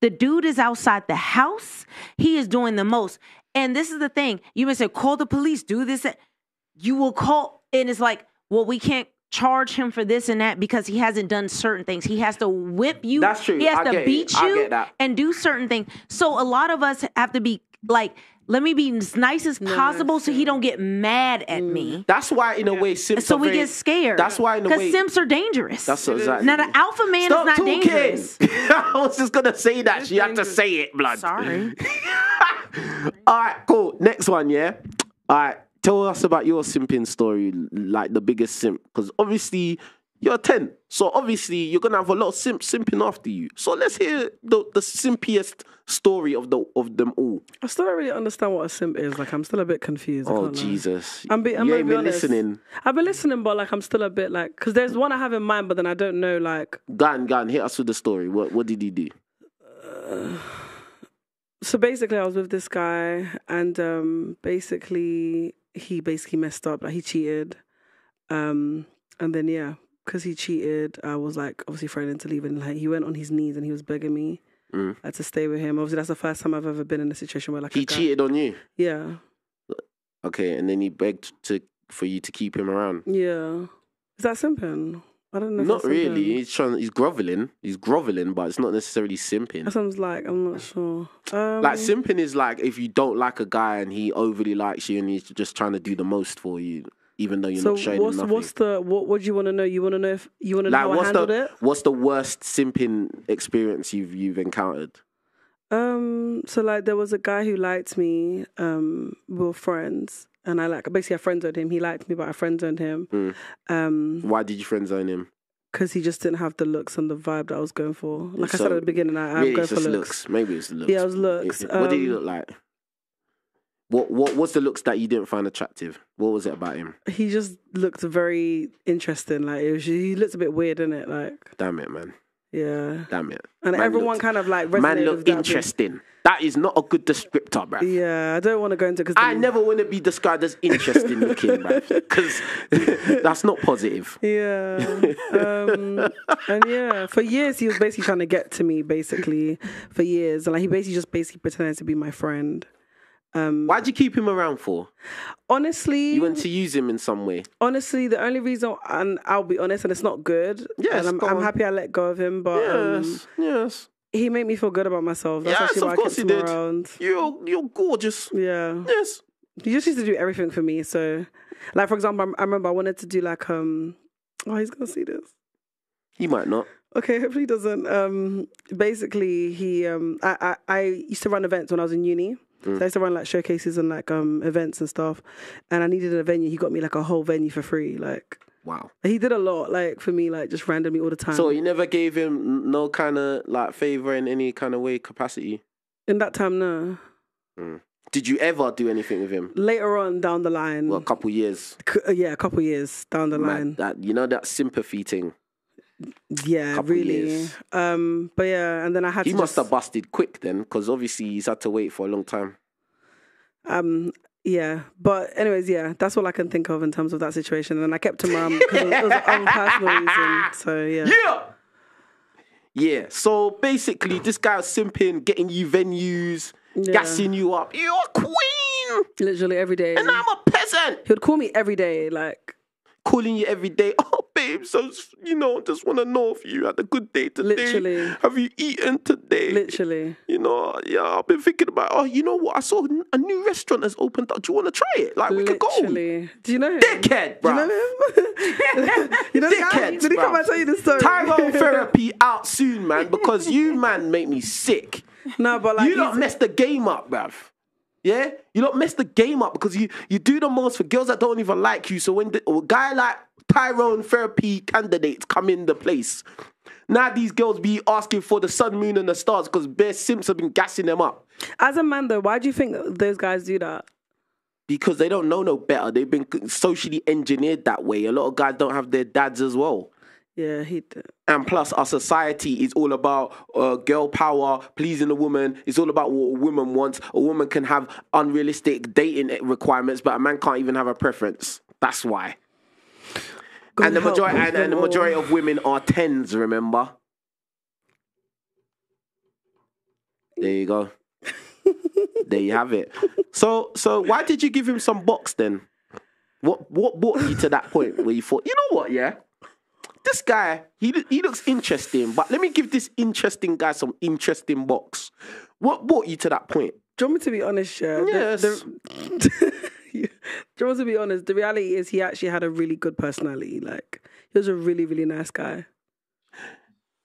the dude is outside the house. He is doing the most. And this is the thing. You may say, call the police, do this. You will call. And it's like, well, we can't charge him for this and that because he hasn't done certain things. He has to whip you. That's true. He has to beat you and do certain things. So a lot of us have to be like, let me be as nice as possible so he don't get mad at me. That's why, in a way, simps so are we very, get scared. That's why, in a way, because simps are dangerous. That's so exactly. Now, the alpha man Stop is not dangerous. I was just gonna say that. It's you dangerous. Have to say it, blood. Sorry. All right, cool. Next one, yeah. All right, tell us about your simping story, like the biggest simp, because obviously you're ten. So obviously you're going to have a lot of simp simping after you. So let's hear the, the simpiest story of the of them all. I still don't really understand what a simp is. Like, I'm still a bit confused. Oh, Jesus. I'm be, I'm you ain't be been honest. listening. I've been listening, but like I'm still a bit like... Because there's one I have in mind, but then I don't know like... Go on, go on, hit us with the story. What, what did he do? Uh, so basically I was with this guy and um, basically he basically messed up. Like, he cheated. Um, and then, yeah... Because he cheated, I was like obviously threatening to leave, and like he went on his knees and he was begging me mm. like, to stay with him. Obviously, that's the first time I've ever been in a situation where like he cheated on you. Yeah. Okay, and then he begged to for you to keep him around. Yeah, is that simping? I don't know. If not that's really. He's trying. He's groveling. He's groveling, but it's not necessarily simping. That sounds like I'm not sure. Um, like simping is like if you don't like a guy and he overly likes you and he's just trying to do the most for you. Even though you're so not showing what's, nothing. So what's the what? What do you want to know? You want to know if you want to like know how I handled the, it. What's the worst simping experience you've you've encountered? Um. So like there was a guy who liked me. Um. We were friends, and I like basically I friend zoned him. He liked me, but I friend zoned him. Mm. Um. Why did you friend zone him? Because he just didn't have the looks and the vibe that I was going for. Like so, I said at the beginning, I, I'm yeah, going for looks. looks. Maybe it's looks. Yeah, it was looks. It, um, what did he look like? What what was the looks that you didn't find attractive? What was it about him? He just looked very interesting. Like it was, he looked a bit weird, innit? Like damn it, man. Yeah. Damn it. And man everyone looked, kind of like resonated man looked with that interesting. Thing. That is not a good descriptor, bruv. Yeah, I don't want to go into because I never want to be described as interesting looking, bruv. Because that's not positive. Yeah. Um, and yeah, for years he was basically trying to get to me. Basically, for years, and like he basically just basically pretended to be my friend. Um, Why'd you keep him around for? Honestly, you want to use him in some way. Honestly, the only reason, and I'll be honest, and it's not good. Yes, and I'm, I'm happy I let go of him, but yes, um, yes, he made me feel good about myself. That's yes, actually why of course I kept him he did. Around. You're you're gorgeous. Yeah. Yes. He just used to do everything for me. So, like for example, I remember I wanted to do like um, oh, he's gonna see this. He might not. Okay, hopefully he doesn't. Um, basically, he um, I I, I used to run events when I was in uni. So I used to run like showcases and like um events and stuff, and I needed a venue. He got me like a whole venue for free. Like wow, he did a lot like for me, like just randomly all the time. So you never gave him no kind of like favor in any kind of way capacity. In that time, no. Mm. Did you ever do anything with him? Later on down the line, well, a couple years. C yeah, a couple years down the line. Man, that you know that sympathy thing. Yeah, really. Years. Um, but yeah, and then I had. He to must just... have busted quick then, because obviously he's had to wait for a long time. Um. Yeah, but anyways, yeah, that's all I can think of in terms of that situation. And I kept him around because it was an unpersonal reason. So yeah. Yeah. Yeah. So basically, this guy was simping, getting you venues, yeah. gassing you up. You're a queen. Literally every day. And I'm a peasant. He would call me every day, like. Calling you every day. Oh, babe, so, you know, just want to know if you had a good day today. Literally. Have you eaten today? Literally. You know, yeah, I've been thinking about, oh, you know what? I saw a new restaurant has opened up. Do you want to try it? Like, we Literally. could go. Literally. Do you know him? Dickhead, bro. Do you know him? You know Dickhead, did he come and tell you the story? Tyrone therapy out soon, man, because you, man, make me sick. No, but like... You lot messed the game up, bruv. Yeah, you don't mess the game up because you you do the most for girls that don't even like you. So when the, a guy like Tyrone therapy candidates come in the place, now these girls be asking for the sun, moon, and the stars because bare simps have been gassing them up. As a man, though, why do you think those guys do that? Because they don't know no better. They've been socially engineered that way. A lot of guys don't have their dads as well. Yeah, he did. And plus, our society is all about uh, girl power, pleasing a woman. It's all about what a woman wants. A woman can have unrealistic dating requirements, but a man can't even have a preference. That's why. God and the majority and, and the majority of women are tens. Remember? There you go. There you have it. So, so why did you give him some box then? What what brought you to that point where you thought, you know what, yeah. This guy, he he looks interesting, but let me give this interesting guy some interesting box. What brought you to that point? Do you want me to be honest, yeah? Yes. The, the, do you want me to be honest? The reality is he actually had a really good personality. Like, he was a really, really nice guy.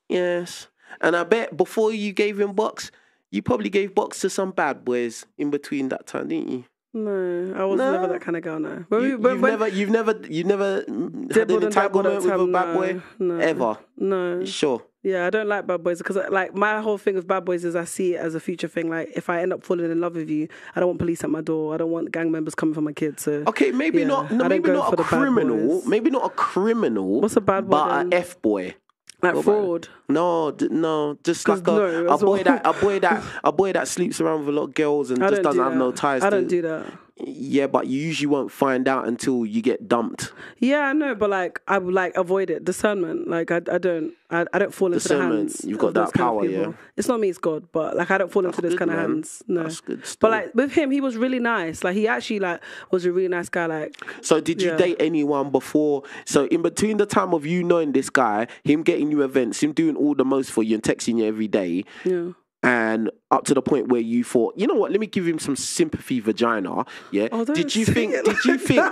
Yes. And I bet before you gave him box, you probably gave box to some bad boys in between that time, didn't you? No, I was no. never that kind of girl. No, but you, we, but you've, never, you've never, you've never had any time with a bad boy no, ever. No, sure. Yeah, I don't like bad boys because, like, my whole thing with bad boys is I see it as a future thing. Like, if I end up falling in love with you, I don't want police at my door. I don't want gang members coming for my kids. So, okay, maybe yeah, not. No, maybe not a criminal. Maybe not a criminal. What's a bad boy? But an F boy. Like what fraud? No, no, just like a, no, a boy well. that a boy that a boy that sleeps around with a lot of girls and I just doesn't do have no ties. I to, don't do that. Yeah, but you usually won't find out until you get dumped. Yeah, I know, but like I would like avoid it. Discernment, like I, I don't, I, I don't fall into the hands. You've got that power, yeah. It's not me, it's God, but like I don't fall That's into those kind man. of hands. No, That's good but like with him, he was really nice. Like he actually like was a really nice guy. Like, so did you yeah. date anyone before? So in between the time of you knowing this guy, him getting you events, him doing all the most for you and texting you every day. Yeah. And up to the point where you thought, you know what? Let me give him some sympathy, vagina. Yeah. Oh, did you think? Did like you think?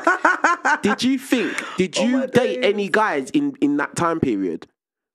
Did you think? Did you oh date days. any guys in in that time period,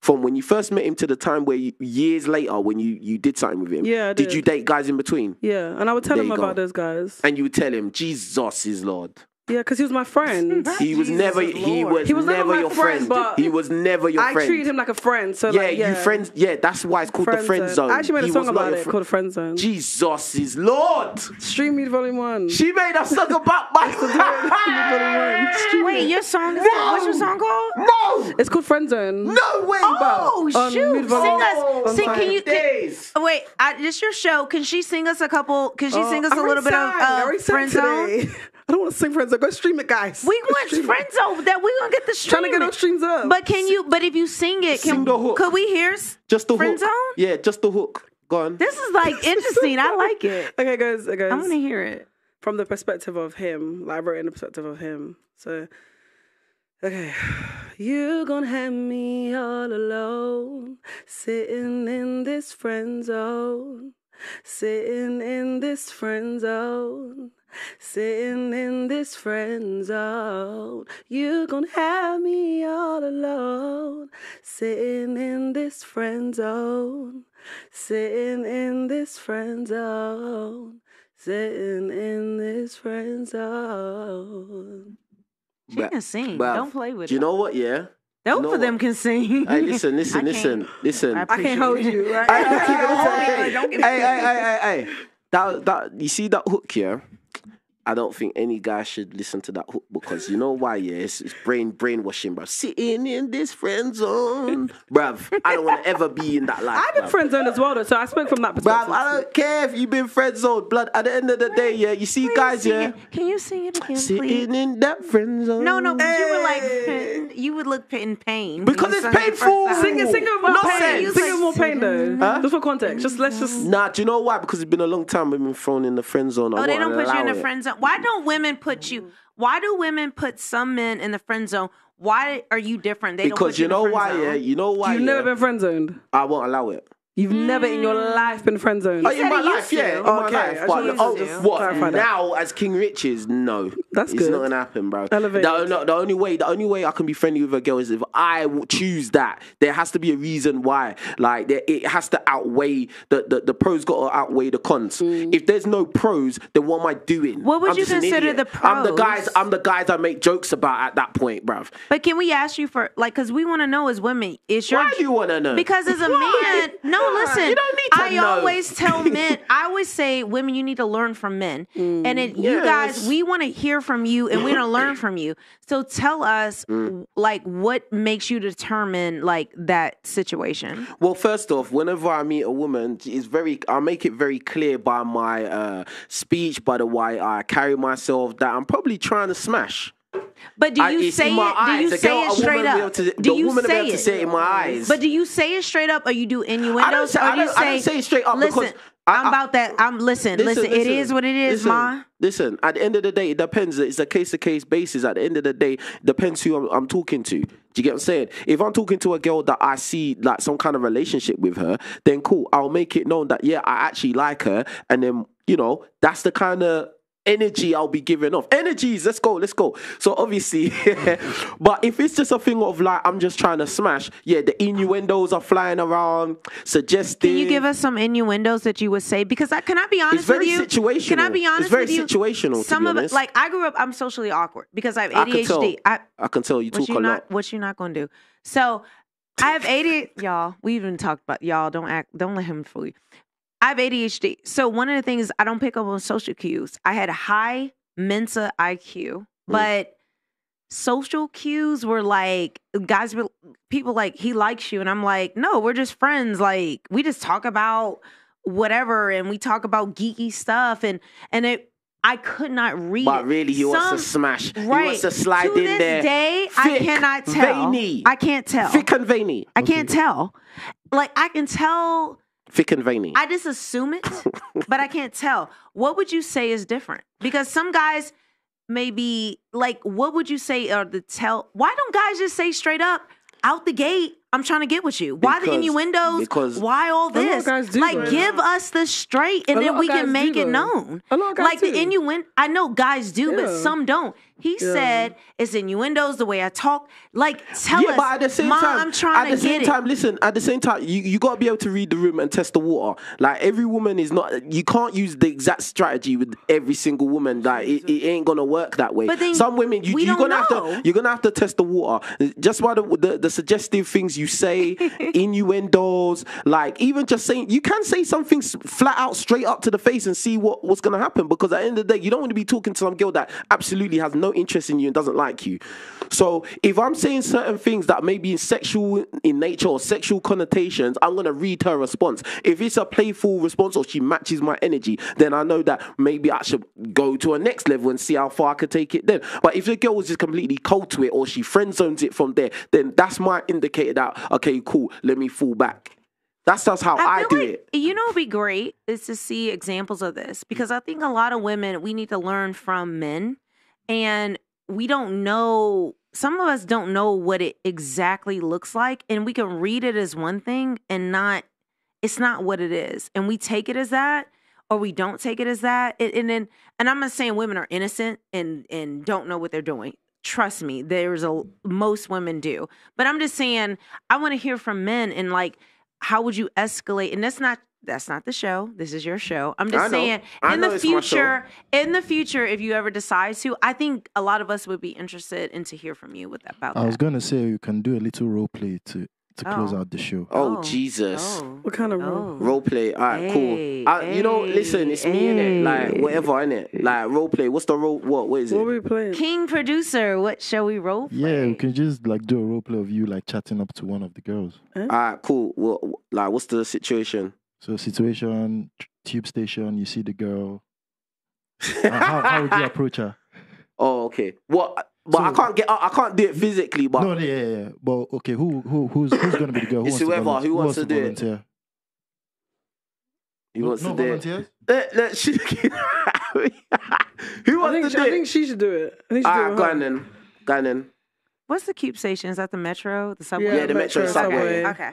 from when you first met him to the time where you, years later when you you did something with him? Yeah. I did. did you date guys in between? Yeah, and I would tell there him about go. those guys. And you would tell him, Jesus is Lord. Yeah, because he was my friend. He was Jesus never. He was, he was never your friend. friend he was never your I friend. I treated him like a friend. So yeah, like, yeah, you friends. Yeah, that's why it's called friend the friend zone. zone. I actually made a he song about it called the friend zone. Jesus is Lord. Stream Me Volume One. She made a song about my. Volume One. Wait, your song? No. What's your song called? No, it's called Friend Zone. No way. Oh but shoot! Sing us. Sing. Can you? Can, wait, I, it's your show. Can she sing us a couple? Can she uh, sing us a little bit of uh, Friend Zone? I don't want to sing Friend Zone. Go stream it, guys. We go want Friend Zone. That we gonna get the stream. Trying to get those streams up. But can you? But if you sing it, can sing the hook. Could we hear? Just the Friend hook. Zone? Yeah, just the hook. Go on. This is like interesting. I like it. Okay, guys. guys. I want to hear it from the perspective of him. Like I wrote in the perspective of him. So, okay. You gonna have me all alone, sitting in this friend zone, sitting in this friend zone. Sitting in this friend zone, you gon' have me all alone. Sitting in this friend zone, sitting in this friend zone, sitting in this friend zone. She but, can sing. But, Don't play with. Do you know what? Yeah. Both no of them can sing. Hey, listen, listen, listen, listen. I can't hold you. Right? I can't hold you. Hey, hey, hey, hey, hey. That, that. You see that hook here? I don't think any guy should listen to that hook because you know why, yeah? It's, it's brain brainwashing, bruv. Sitting in this friend zone. Bruv, I don't want to ever be in that life. I've been bruv. friend zoned as well, though, so I spoke from that perspective. Bruv, I don't care if you've been friend zoned, blood. At the end of the day, yeah, you see Please guys, yeah. It. Can you sing it again, Sitting please? Sitting in that friend zone. No, no, because hey. you were like, you would look in pain. Because it's painful. Sing it, sing it more no pain. Sing it like, more pain, though. Huh? Just for context. Just, let's just... Nah, do you know why? Because it's been a long time we've been thrown in the friend zone. Oh, I they don't put you in the friend zone. Why don't women put you? Why do women put some men in the friend zone? Why are you different? They because don't you, you know why, zone. yeah, you know why. You've yeah. never been friend zoned. I won't allow it. You've mm. never in your life been friend zoned. Oh, in my life, yeah, in my life. But oh, what now? As King Richez, no, that's good. It's not gonna happen, bro. Elevate. The, no, the only way, the only way I can be friendly with a girl is if I choose that. There has to be a reason why. Like there, it has to outweigh the the, the pros. Got to outweigh the cons. Mm. If there's no pros, then what am I doing? What would I'm you consider the pros? I'm the guys. I'm the guys I make jokes about at that point, bro. But can we ask you for like? Because we want to know as women. Is your why do you want to know? Because as a man, no. Listen, you don't need to I know. always tell men, I always say, women, you need to learn from men. Mm, and it, yes. you guys, we want to hear from you and we want to learn from you. So tell us, mm. like, what makes you determine, like, that situation? Well, first off, whenever I meet a woman, it's very, I make it very clear by my uh, speech, by the way I carry myself, that I'm probably trying to smash. But do you I, say it? Eyes. Do you the say girl, it straight up? To, do you woman say it? Be able to say it in my eyes. But do you say it straight up, or you do innuendos? I don't say, or I don't, you say, I don't say it straight up. Listen, because I, I'm about that. I'm listen, listen, listen. It is what it is, listen, ma. Listen. At the end of the day, it depends. It's a case to case basis. At the end of the day, it depends who I'm, I'm talking to. Do you get what I'm saying? If I'm talking to a girl that I see like some kind of relationship with her, then cool. I'll make it known that yeah, I actually like her, and then you know that's the kind of energy I'll be giving off. Energies, let's go, let's go. So obviously, but if it's just a thing of like, I'm just trying to smash, yeah, the innuendos are flying around, suggesting. Can you give us some innuendos that you would say? Because I, can I be honest with you? It's very situational. Can I be honest with you? It's very situational, some of it, like, I grew up, I'm socially awkward because I have A D H D. I can tell, I, I can tell you talk a lot. What you're not going to do. So I have A D H D, y'all, we even talked about, y'all, don't act, don't let him fool you. I have A D H D. So one of the things is I don't pick up on social cues. I had a high Mensa I Q, but mm. social cues were like, guys, were, people like, he likes you. And I'm like, no, we're just friends. Like, we just talk about whatever and we talk about geeky stuff. And, and it, I could not read. But really, he Some, wants to smash. Right. He wants to slide to in there. To this day, thick, I cannot tell. Veiny. I can't tell. Thick and veiny. I can't tell. Like, I can tell... Thick and veiny. I just assume it, but I can't tell. What would you say is different? Because some guys may be like, what would you say are the tell? Why don't guys just say straight up, out the gate, I'm trying to get with you? Why because, the innuendos? Because why all this? Like, right give now. us the straight, and then we can make it known. A lot of guys like do. The innuendo. I know guys do, yeah. but some don't. He yeah. said it's innuendos the way I talk. Like, tell yeah, us, but at the same Mom, time, I'm trying at to the same get time, it. Listen, at the same time, you, you got to be able to read the room and test the water. Like, every woman is not, you can't use the exact strategy with every single woman. Like, it, it ain't going to work that way. But then some women, you, you're going to have to, you're going to have to test the water. Just by the, the, the suggestive things you say, innuendos, like, even just saying, you can say something flat out, straight up to the face and see what, what's going to happen. Because at the end of the day, you don't want to be talking to some girl that absolutely has no interest in you and doesn't like you. So if I'm saying certain things that may be sexual in nature or sexual connotations, I'm going to read her response. If it's a playful response or she matches my energy, then I know that maybe I should go to a next level and see how far I could take it then. But if the girl was just completely cold to it or she friend zones it from there, then that's my indicator that, okay, cool, let me fall back. That's just how I, I do like, it. You know what would be great is to see examples of this, because I think a lot of women, we need to learn from men. And we don't know, some of us don't know what it exactly looks like. And we can read it as one thing and not, it's not what it is. And we take it as that, or we don't take it as that. And, and then, and I'm not saying women are innocent and, and don't know what they're doing. Trust me, there's a, most women do. But I'm just saying, I want to hear from men and like, how would you escalate? And that's not, that's not the show. This is your show. I'm just saying, in the future, in the future, if you ever decide to, I think a lot of us would be interested in to hear from you with that. About I was going to say, you can do a little role play to, to oh. close out the show. Oh, oh Jesus. Oh. What kind of role? Oh. Role play. All right, hey, cool. I, hey, you know, listen, it's hey. me, innit? Like, whatever, innit? Like, role play. What's the role? What? What is it? What are we playing? King Producer, what shall we role play? Yeah, we can just, like, do a role play of you, like, chatting up to one of the girls. Huh? All right, cool. Well, like, what's the situation? So situation, tube station, you see the girl. uh, how, how would you approach her? Oh, okay. Well, but so, I can't get I can't do it physically, but no, yeah, yeah. But okay, who who who's who's gonna be the girl? Who it's whoever who, who wants to do volunteer? It. He wants no, to no do it. Let, let, she, who wants to she, do I it? I think she should do it. I think she should do it. All right, go then. Go then. What's the cube station? Is that the metro? The subway? Yeah, yeah the metro, metro subway. subway. Okay.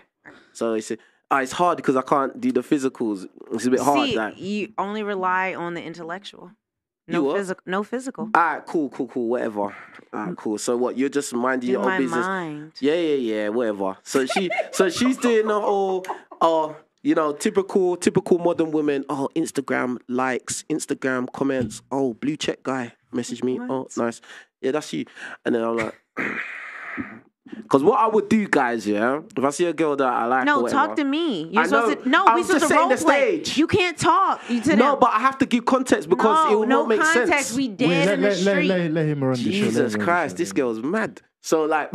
So you see. Uh, it's hard because I can't do the physicals. It's a bit See, hard. Like. You only rely on the intellectual. No physical. No physical. All right, cool, cool, cool, whatever. All right, cool. So what? You're just minding do your own my business. Mind. Yeah, yeah, yeah, whatever. So she, so she's doing the whole, uh, you know, typical, typical modern women. Oh, Instagram likes, Instagram comments. Oh, blue check guy messaged me. What? Oh, nice. Yeah, that's you. And then I'm like. Because what I would do, guys, yeah, if I see a girl that I like, no, or whatever, talk to me. You're I supposed know, to, no, we're supposed to role the play. Stage. You can't talk. You no, them. But I have to give context because no, it will no not make context. Sense. We dead Wait, let, in the let, street. Let, let, let him run the Jesus show. Jesus Christ, show, this girl's mad. So like,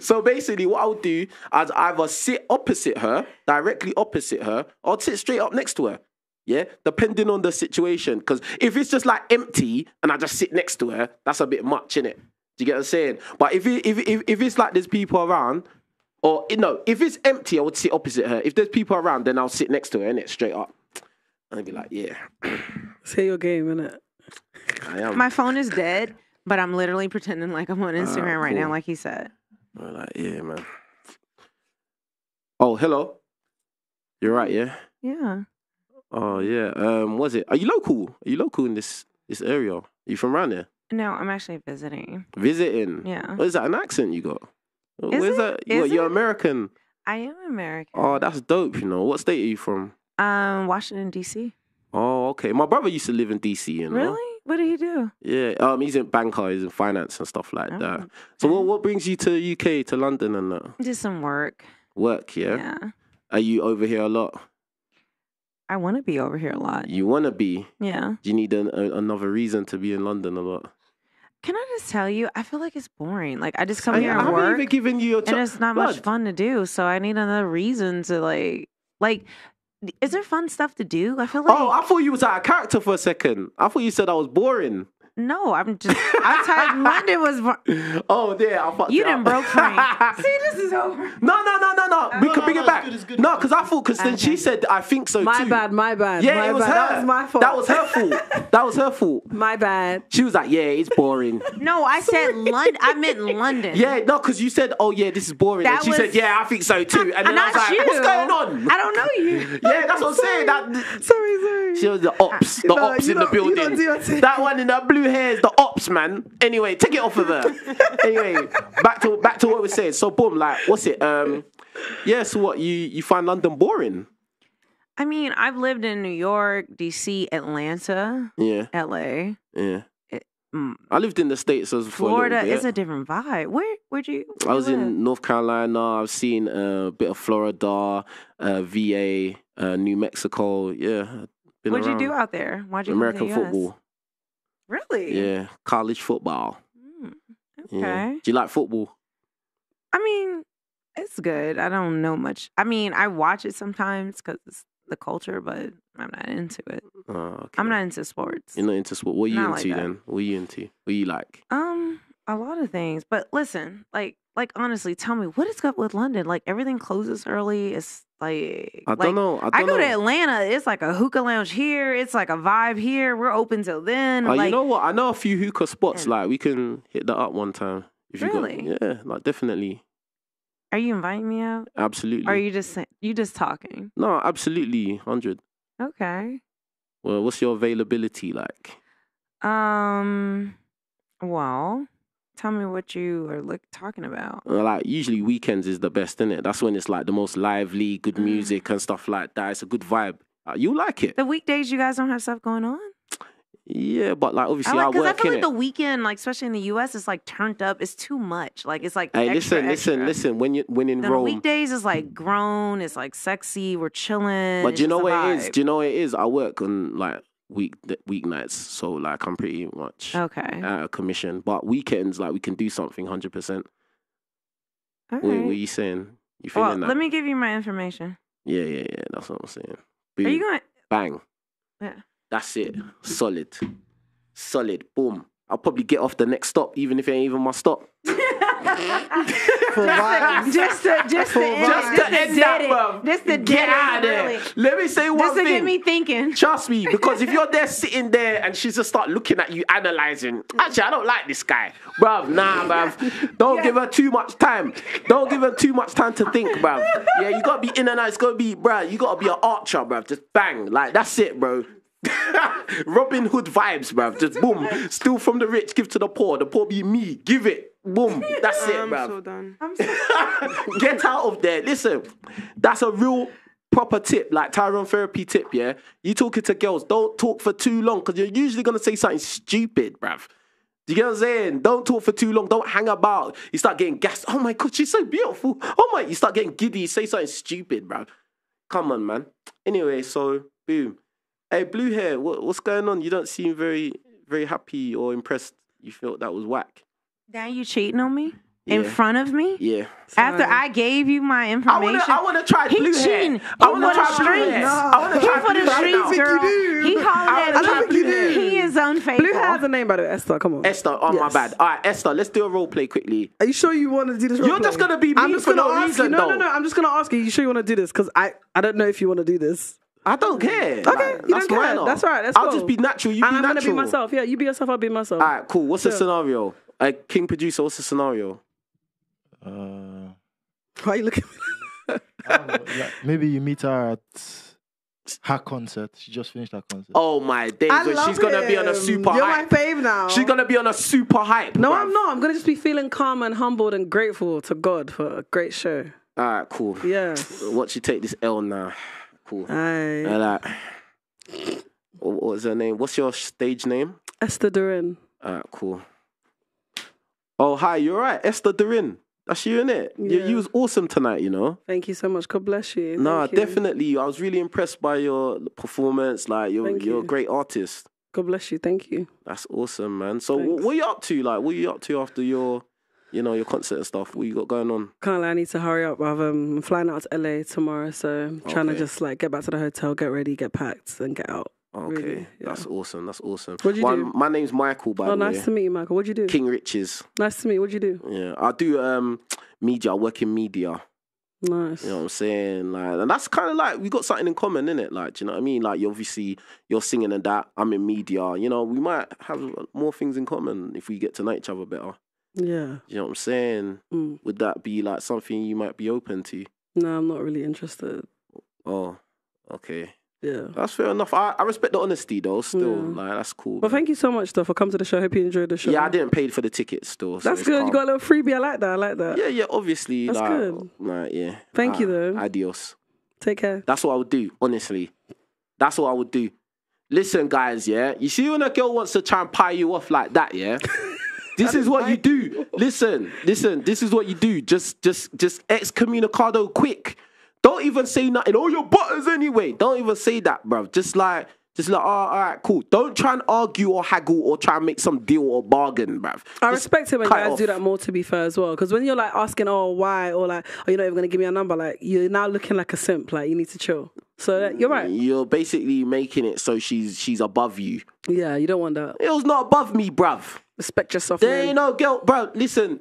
so basically, what I would do is either sit opposite her, directly opposite her, or sit straight up next to her. Yeah, depending on the situation. Because if it's just like empty and I just sit next to her, that's a bit much, innit? You get what I'm saying? But if, it, if, if, if it's like there's people around, or you know, if it's empty, I would sit opposite her. If there's people around, then I'll sit next to her, innit? Straight up. I'd be like, yeah. Say your game, innit? I am. My phone is dead, but I'm literally pretending like I'm on Instagram uh, right cool. now, like he said. I'm like, yeah, man. Oh, hello. You're right, yeah? Yeah. Oh yeah. Um, was it? Are you local? Are you local in this this area? Are you from around there? No, I'm actually visiting. Visiting. Yeah. What is that? An accent you got? Is Where's it? that? You is got, you're it? American. I am American. Oh, that's dope. You know, what state are you from? Um, Washington D C. Oh, okay. My brother used to live in D C. You know? Really? What did he do? Yeah. Um, he's in banker. He's in finance and stuff like oh. that. So, what what brings you to the U K, to London, and that? Just some work. Work, yeah. Yeah. Are you over here a lot? I want to be over here a lot. You want to be? Yeah. Do you need an, a, another reason to be in London a lot? Can I just tell you, I feel like it's boring. Like, I just come I, here and I work. I haven't even given you your time. And it's not blood. much fun to do, so I need another reason to, like... Like, is there fun stuff to do? I feel like... Oh, I thought you was out of character for a second. I thought you said I was boring. No, I'm just... I typed London was... Bo- oh, yeah, I fucked You done broke Frank. See, this is over. No, no, no, no, no. We no, can no, bring no, it back. It's good, it's good. No, because I thought... Because okay. then she said, I think so, my too. My bad, my bad. Yeah, my it was bad. her. That was my fault. That was her fault. That was her fault. My bad. She was like, yeah, it's boring. No, I said London. I meant London. Yeah, no, because you said, oh, yeah, this is boring. That and she was... said, yeah, I think so, too. And then I, I was like, you. what's going on? I don't know you. Yeah, that's what sorry. I'm saying. That... Sorry, sorry. She was the ops. The no, ops in the building. That one in that blue hairs, the ops, man. Anyway, take it off of her. Anyway, back to back to what we're saying. So boom, like, what's it? Um, yeah. So what? You you find London boring? I mean, I've lived in New York, D C, Atlanta, yeah, L A, yeah. It, mm, I lived in the states as Florida. Is a different vibe. Where where'd you? Where I was you in North Carolina. I've seen a bit of Florida, uh, V A, uh, New Mexico. Yeah. Been What'd around. you do out there? Why'd you American the football? Really? Yeah, college football. Mm, okay. Yeah. Do you like football? I mean, it's good. I don't know much. I mean, I watch it sometimes because it's the culture, but I'm not into it. Oh, okay. I'm not into sports. You're not into sports. What are you into then? What are you into? What are you like? Um, a lot of things. But listen, like, like honestly, tell me what is up with London? Like everything closes early. It's Like I don't like, know. I, don't I go know. to Atlanta. It's like a hookah lounge here. It's like a vibe here. We're open till then. Uh, like, you know what? I know a few hookah spots. Yeah. Like we can hit that up one time. If really? You got, yeah. Like definitely. Are you inviting me out? Absolutely. Or are you just you just talking? No, absolutely, hundred. Okay. Well, what's your availability like? Um. Well. Tell me what you are like talking about. Like usually weekends is the best, isn't it? That's when it's like the most lively, good music mm. and stuff like that. It's a good vibe. Uh, you like it. The weekdays, you guys don't have stuff going on. Yeah, but like obviously I, like, I work. Because I feel like it. the weekend, like especially in the U S, it's like turned up. It's too much. Like it's like hey, extra, listen, extra. listen, listen. When you when in the Rome, weekdays is like grown. It's like sexy. We're chilling. But do you know what it is? Do you know what it is? I work on like. Week weeknights, so like I'm pretty much okay out of commission. But weekends, like we can do something hundred percent. What are you saying? You feeling well, that? Let me give you my information. Yeah, yeah, yeah. That's what I'm saying. Boom. Are you going? Bang. Yeah. That's it. Solid. Solid. Boom. I'll probably get off the next stop, even if it ain't even my stop. For just, just to just to end, just to end that it. Just to get out of there. Really. Let me say one just thing. Just to get me thinking. Trust me, because if you're there sitting there and she's just start looking at you, analyzing. Actually, I don't like this guy, bruv. Nah, bruv. Don't yeah. give her too much time. Don't give her too much time to think, bruv. Yeah, you gotta be in and out. It's gotta be, bruv. You gotta be an archer, bruv. Just bang, like that's it, bro. Robin Hood vibes, bruv. Just boom. Steal from the rich, give to the poor. The poor be me. Give it. Boom, that's it, bruv. I'm so done. I'm so done. Get out of there. Listen, that's a real proper tip, like Tyrone therapy tip, yeah? You talking to girls, don't talk for too long because you're usually going to say something stupid, bruv. Do you get what I'm saying? Don't talk for too long. Don't hang about. You start getting gassed. Oh, my God, she's so beautiful. Oh, my. You start getting giddy. You say something stupid, bruv. Come on, man. Anyway, so, boom. Hey, blue hair, what, what's going on? You don't seem very, very happy or impressed. You felt that was whack. Now you cheating on me yeah. in front of me? Yeah. After Sorry. I gave you my information. I want to try blue hair. He cheating. I want to try blue hair. He for the streets, girl. He calling that blue. He is unfaithful. Blue hair has a name, by the way. Esther, come on. Esther, oh, yes. my bad. All right, Esther, let's do a role play quickly. Are you sure you want to do this role You're play? You're just going to be mean for no ask reason, you. No, no, no. I'm just going to ask you. You sure you want to do this? Because I, I don't know if you want to do this. I don't care. Okay, like, you don't care. That's right. That's cool. I'll just be natural. You be natural. I'm going to be myself. Yeah, you be yourself. I'll be myself. All right, cool. What's the scenario? Uh, King producer, what's the scenario? Uh, Why are you looking at me? Maybe you meet her at Her concert. She just finished her concert. Oh my days. I so love she's him. Gonna be on a super You're hype. You're my fave now. She's gonna be on a super hype. No, bruv. I'm not. I'm gonna just be feeling calm and humbled and grateful to God for a great show. Alright, cool. Yeah. Watch you take this L now. Cool. Aye. Alright. What was her name? What's your stage name? Esther Durin. Alright, cool. Oh hi, you're right, Esther Durin. That's you, innit? Yeah. You, you was awesome tonight, you know? Thank you so much. God bless you. Nah, Thank definitely. You. I was really impressed by your performance. Like, you're, you're you. a great artist. God bless you. Thank you. That's awesome, man. So Thanks. What are you up to? Like, what are you up to after your, you know, your concert and stuff? What you got going on? Can't lie, I need to hurry up. I've, um, I'm flying out to L A tomorrow, so I'm trying okay. to just, like, get back to the hotel, get ready, get packed, and get out. Okay, really, yeah. That's awesome. That's awesome. What do you my, do? My name's Michael, by oh, the nice way. Nice to meet you, Michael. What do you do? King Richez. Nice to meet you. What do you do? Yeah, I do um, media. I work in media. Nice. You know what I'm saying? Like, and that's kind of like, we got something in common, innit? Like, do you know what I mean? Like, you obviously, you're singing and that. I'm in media. You know, we might have more things in common if we get to know each other better. Yeah. You know what I'm saying? Mm. Would that be like something you might be open to? No, I'm not really interested. Oh, okay. Yeah, that's fair enough. I, I respect the honesty though. Still, yeah. Like that's cool. Well, man. Thank you so much though for coming to the show. Hope you enjoyed the show. Yeah, I didn't pay for the tickets still. So that's good. Calm. You got a little freebie. I like that. I like that. Yeah, yeah. Obviously, that's like, good. Like, yeah. Thank like, you though. Adios. Take care. That's what I would do. Honestly, that's what I would do. Listen, guys. Yeah, you see when a girl wants to try and pie you off like that. Yeah. This is what you do. Listen, listen. This is what you do. Just, just, just excommunicado quick. Don't even say nothing. Oh, your buttons anyway. Don't even say that, bruv. Just like, just like, oh, all right, cool. Don't try and argue or haggle or try and make some deal or bargain, bruv. I just respect it when guys off. do that more, to be fair, as well. Because when you're like asking, oh, why? Or like, oh, you're not even going to give me a number. Like, you're now looking like a simp. Like, you need to chill. So that, you're right. You're basically making it so she's she's above you. Yeah, you don't want that. It was not above me, bruv. Respect yourself, There man. ain't no guilt, bruv. Listen,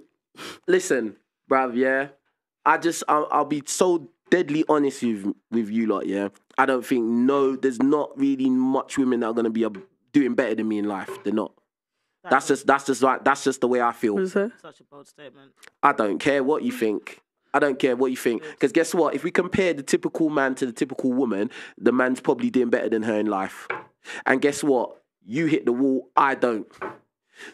listen, bruv, yeah. I just, I'll, I'll be so... deadly honest with, with you lot, yeah? I don't think, no, there's not really much women that are going to be uh, doing better than me in life. They're not. That that's just, that's just like, that's just the way I feel. What is that? Such a bold statement. I don't care what you think. I don't care what you think. Because guess what? If we compare the typical man to the typical woman, the man's probably doing better than her in life. And guess what? You hit the wall, I don't.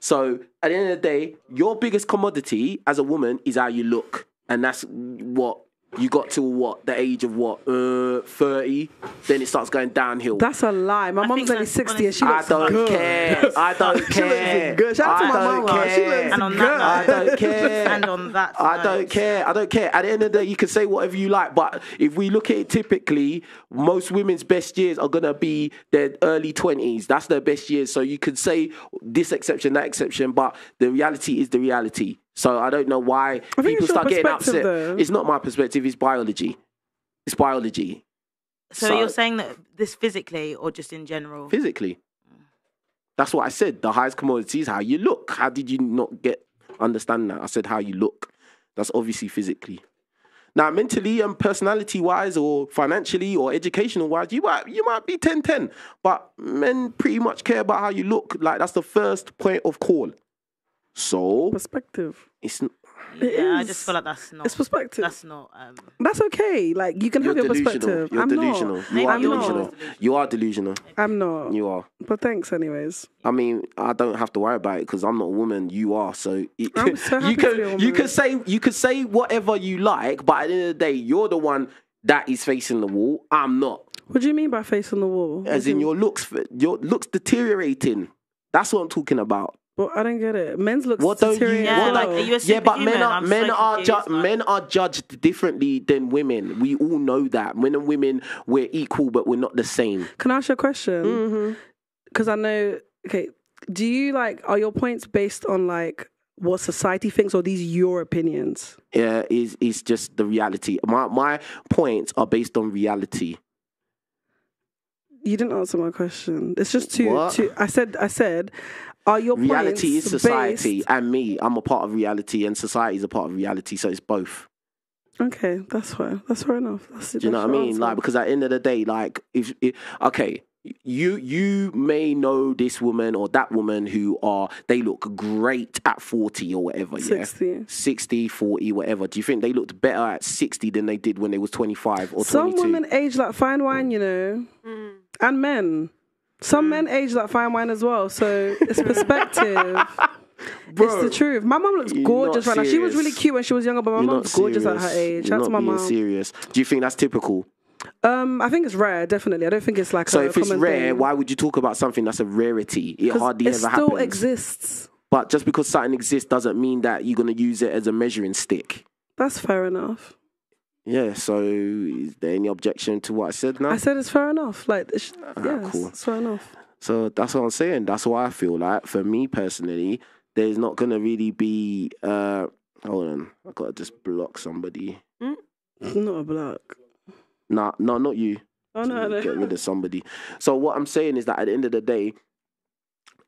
So at the end of the day, your biggest commodity as a woman is how you look. And that's what... You got to what? The age of what? Uh, thirty? Then it starts going downhill. That's a lie. My mum's only sixty and she looks good. I don't care. I don't care. Good. Shout out to my mum. She looks good. I don't care. And on that note. I don't care. I don't care. At the end of the day, you can say whatever you like, but if we look at it typically, most women's best years are going to be their early twenties. That's their best years. So you could say this exception, that exception, but the reality is the reality. So I don't know why people start getting upset. Though. It's not my perspective, it's biology. It's biology. So, so you're saying that this physically or just in general? Physically. That's what I said. The highest commodity is how you look. How did you not get understand that? I said how you look. That's obviously physically. Now, mentally and personality-wise or financially or educational-wise, you might, you might be ten ten. But men pretty much care about how you look. Like, that's the first point of call. So perspective. It's not, yeah, it I just feel like that's not. It's perspective. That's not. Um, that's okay. Like you can have your perspective. You're I'm delusional. Not. You are I'm delusional. Not. You are delusional. I'm not. You are. But thanks, anyways. I mean, I don't have to worry about it because I'm not a woman. You are. So, it, I'm so happy you can to be a woman. you can say you can say whatever you like, but at the end of the day, you're the one that is facing the wall. I'm not. What do you mean by facing the wall? What As in your looks, your looks deteriorating. That's what I'm talking about. Well, I don't get it. Men's looks what don't you, yeah, what like, are you yeah, but men are I'm men so are confused, like. men are judged differently than women. We all know that. Men and women, we're equal, but we're not the same. Can I ask you a question? Because mm-hmm. I know. Okay, do you like? Are your points based on like what society thinks, or these your opinions? Yeah, is is just the reality. My my points are based on reality. You didn't answer my question. It's just too. too I said. I said. Are your reality is society based... and me. I'm a part of reality, and society is a part of reality. So it's both. Okay, that's fair. That's fair enough. That's, Do you that's know what I mean? Answer. Like because at the end of the day, like if, if okay, You you may know this woman or that woman who are, they look great at forty or whatever, yeah? sixty. sixty, forty, whatever. Do you think they looked better at sixty than they did when they was twenty-five or twenty-two? Some women age like fine wine, you know, mm. and men. Some mm. men age like fine wine as well, so it's perspective. Bro, it's the truth. My mum looks gorgeous right now. She was really cute when she was younger, but my mum's gorgeous at her age. That's my mum. Serious. Do you think that's typical? Um, I think it's rare, definitely. I don't think it's like so a if it's rare, thing. Why would you talk about something that's a rarity? It hardly it ever happens. It still exists. But just because something exists doesn't mean that you're going to use it as a measuring stick. That's fair enough. Yeah, so is there any objection to what I said now? I said it's fair enough. Like, it's, ah, yeah, cool. It's fair enough. So that's what I'm saying. That's why I feel like, for me personally, there's not going to really be... Uh, hold on. I've got to just block somebody. Mm? It's not a block. Nah, no, not you. Oh, no, no. Get rid of somebody. So what I'm saying is that at the end of the day,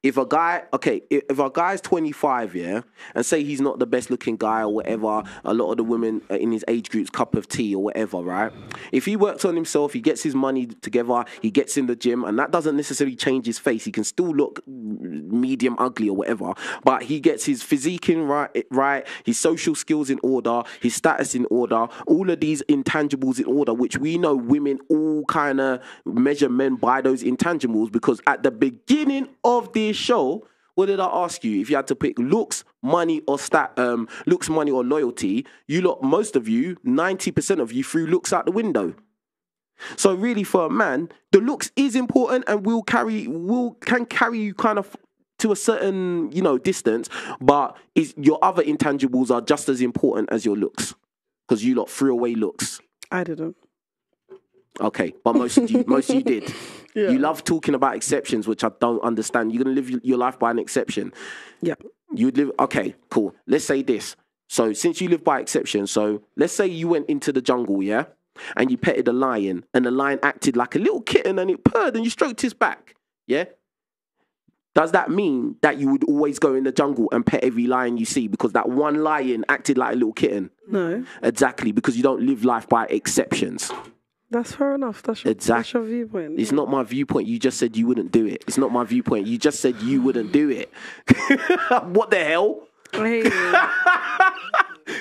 if a guy, okay, if a guy's twenty-five, yeah, and say he's not the best looking guy or whatever, a lot of the women in his age group's cup of tea or whatever, right? If he works on himself, he gets his money together, he gets in the gym, and that doesn't necessarily change his face. He can still look medium ugly or whatever, but he gets his physique in right, right, his social skills in order, his status in order, all of these intangibles in order, which we know women all kind of measure men by those intangibles, because at the beginning of the show, what did I ask you? If you had to pick looks, money, or stat, um, looks, money, or loyalty, you lot, most of you, ninety percent of you, threw looks out the window. So really, for a man, the looks is important and will carry, will can carry you kind of to a certain, you know, distance, but is your other intangibles are just as important as your looks, because you lot threw away looks. I didn't. Okay, but most of you, most of you did. Yeah. You love talking about exceptions, which I don't understand. You're going to live your life by an exception. Yeah. You'd live... Okay, cool. Let's say this. So since you live by exception, so let's say you went into the jungle, yeah? And you petted a lion, and the lion acted like a little kitten and it purred and you stroked his back, yeah? Does that mean that you would always go in the jungle and pet every lion you see because that one lion acted like a little kitten? No. Exactly, because you don't live life by exceptions. That's fair enough. That's your, exactly. That's your viewpoint. It's not my viewpoint. You just said you wouldn't do it. It's not my viewpoint. You just said you wouldn't do it. What the hell? I hate you.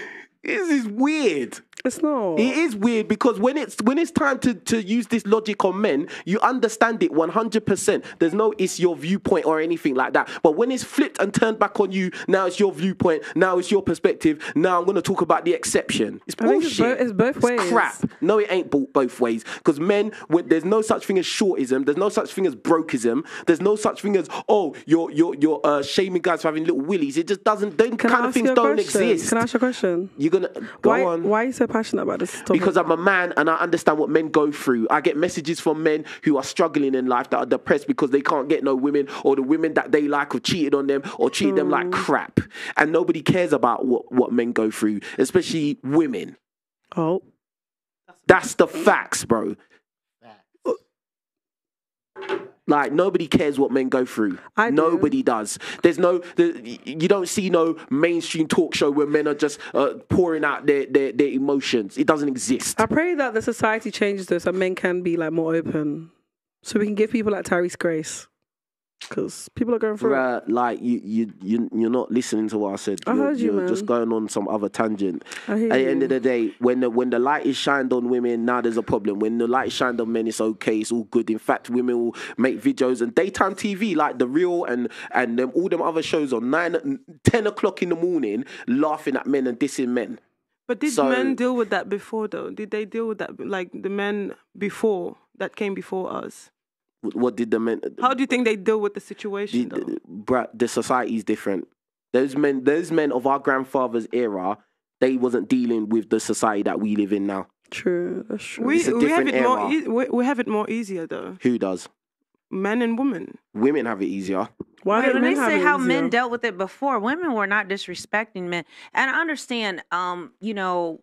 This is weird. It's not. It is weird because when it's when it's time to, to use this logic on men, you understand it one hundred percent. There's no it's your viewpoint or anything like that. But when it's flipped and turned back on you, now it's your viewpoint, now it's your perspective, now I'm going to talk about the exception. It's bullshit. It's both ways. It's crap. No, it ain't both ways. Because men, when, there's no such thing as shortism. There's no such thing as brokeism. There's no such thing as, oh, you're, you're, you're uh, shaming guys for having little willies. It just doesn't, them kind of things don't exist. Can I ask you a question? You're going to, go why, on. Why are you so passionate about this topic? Because I'm a man and I understand what men go through. I get messages from men who are struggling in life, that are depressed because they can't get no women, or the women that they like have cheated on them or treat mm. them like crap, and nobody cares about what, what men go through, especially women. Oh, that's the facts, bro. Like, nobody cares what men go through. I nobody do. does. There's no, there, you don't see no mainstream talk show where men are just uh, pouring out their, their, their emotions. It doesn't exist. I pray that the society changes this and men can be like more open, so we can give people like Tyrese grace, because people are going through uh, it. Like, you, you, you, you're not listening to what I said. I you're, heard you, You're man. just going on some other tangent. I hear At the you. end of the day, when the, when the light is shined on women, now there's a problem. When the light is shined on men, it's okay. It's all good. In fact, women will make videos and daytime T V, like The Real and, and them, all them other shows on nine, ten o'clock in the morning, laughing at men and dissing men. But did so, men deal with that before, though? Did they deal with that, like the men before, that came before us? What did the men... How do you think they deal with the situation, the, though? The society is different. Those men, those men of our grandfather's era, they wasn't dealing with the society that we live in now. True, that's true. We, it's a different era. More e we, we have it more easier, though. Who does? Men and women. Women have it easier. Why Wait, when they say how easier? men dealt with it before, women were not disrespecting men. And I understand, um, you know,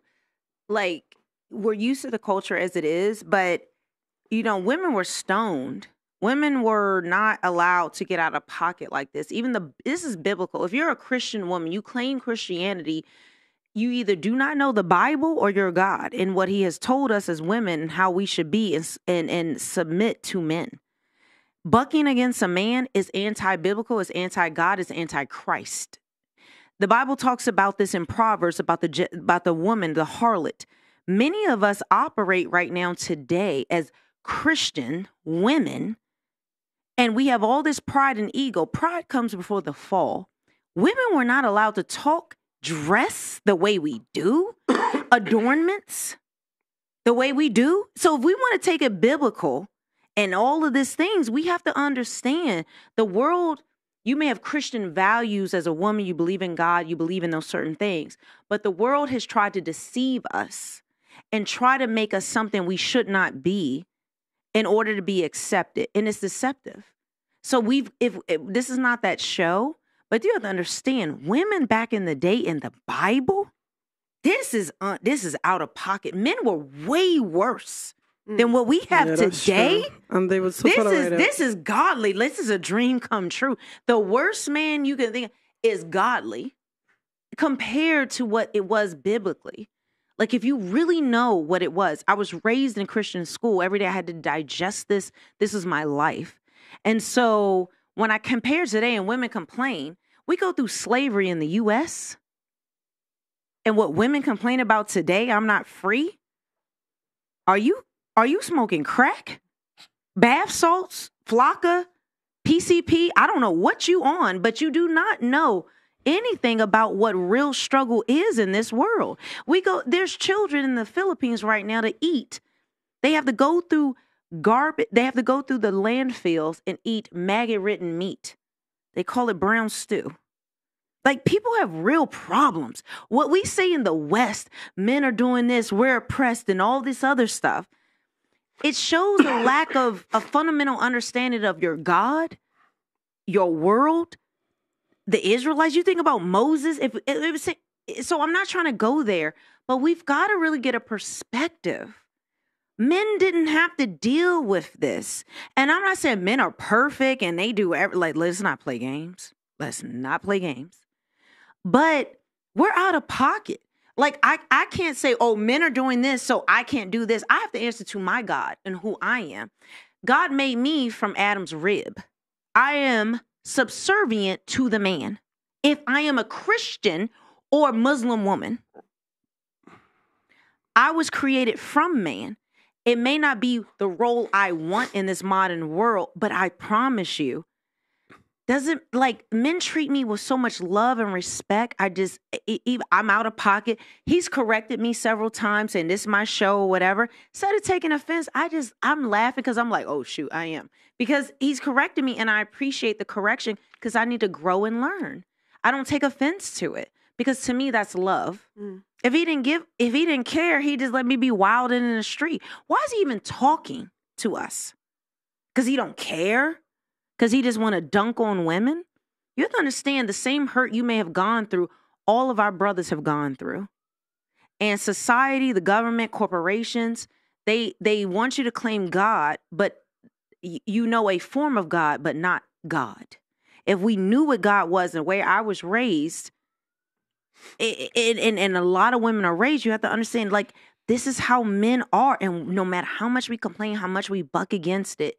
like, we're used to the culture as it is, but, you know, women were stoned. Women were not allowed to get out of pocket like this. Even the, this is biblical. If you're a Christian woman, you claim Christianity, you either do not know the Bible or you're God and what he has told us as women, how we should be and, and, and submit to men. bucking against a man is anti-biblical, is anti-God, is anti-Christ. The Bible talks about this in Proverbs, about the about the woman, the harlot. Many of us operate right now today as Christian women, and we have all this pride and ego. Pride comes before the fall. Women were not allowed to talk, dress the way we do, adornments the way we do. So if we want to take it biblical and all of these things, we have to understand the world. You may have Christian values as a woman. You believe in God. You believe in those certain things. But the world has tried to deceive us and try to make us something we should not be in order to be accepted. And it's deceptive. So we've, if, if this is not that show, but you have to understand, women back in the day in the Bible, this is, uh, this is out of pocket. Men were way worse than what we have yeah, today. And they would this is it. This is godly. This is a dream come true. The worst man you can think of is godly compared to what it was biblically. Like if you really know what it was, I was raised in Christian school. Every day I had to digest this. This is my life. And so when I compare today and women complain, we go through slavery in the U S and what women complain about today, I'm not free. Are you? Are you smoking crack, bath salts, Flocka, P C P? I don't know what you on, but you do not know anything about what real struggle is in this world. We go, there's children in the Philippines right now to eat. They have to go through garbage. They have to go through the landfills and eat maggot-ridden meat. They call it brown stew. Like, people have real problems. What we say in the West, men are doing this, we're oppressed, and all this other stuff. It shows a lack of a fundamental understanding of your God, your world, the Israelites. You think about Moses. If, if, if so I'm not trying to go there, but we've got to really get a perspective. Men didn't have to deal with this. And I'm not saying men are perfect and they do every, like, let's not play games. Let's not play games. But we're out of pocket. Like, I, I can't say, oh, men are doing this, so I can't do this. I have to answer to my God and who I am. God made me from Adam's rib. I am subservient to the man. If I am a Christian or Muslim woman, I was created from man. It may not be the role I want in this modern world, but I promise you, doesn't, like, men treat me with so much love and respect. I just, I'm out of pocket. He's corrected me several times saying this is my show or whatever. Instead of taking offense, I just, I'm laughing because I'm like, oh shoot, I am. Because he's corrected me and I appreciate the correction because I need to grow and learn. I don't take offense to it because to me, that's love. Mm. If he didn't give, if he didn't care, he just let me be wild and in the street. Why is he even talking to us? Because he don't care? Because he just want to dunk on women? You have to understand the same hurt you may have gone through, all of our brothers have gone through. And society, the government, corporations, they they want you to claim God, but you know a form of God, but not God. If we knew what God was and the way I was raised, it, it, and, and a lot of women are raised, you have to understand, like, this is how men are. And no matter how much we complain, how much we buck against it,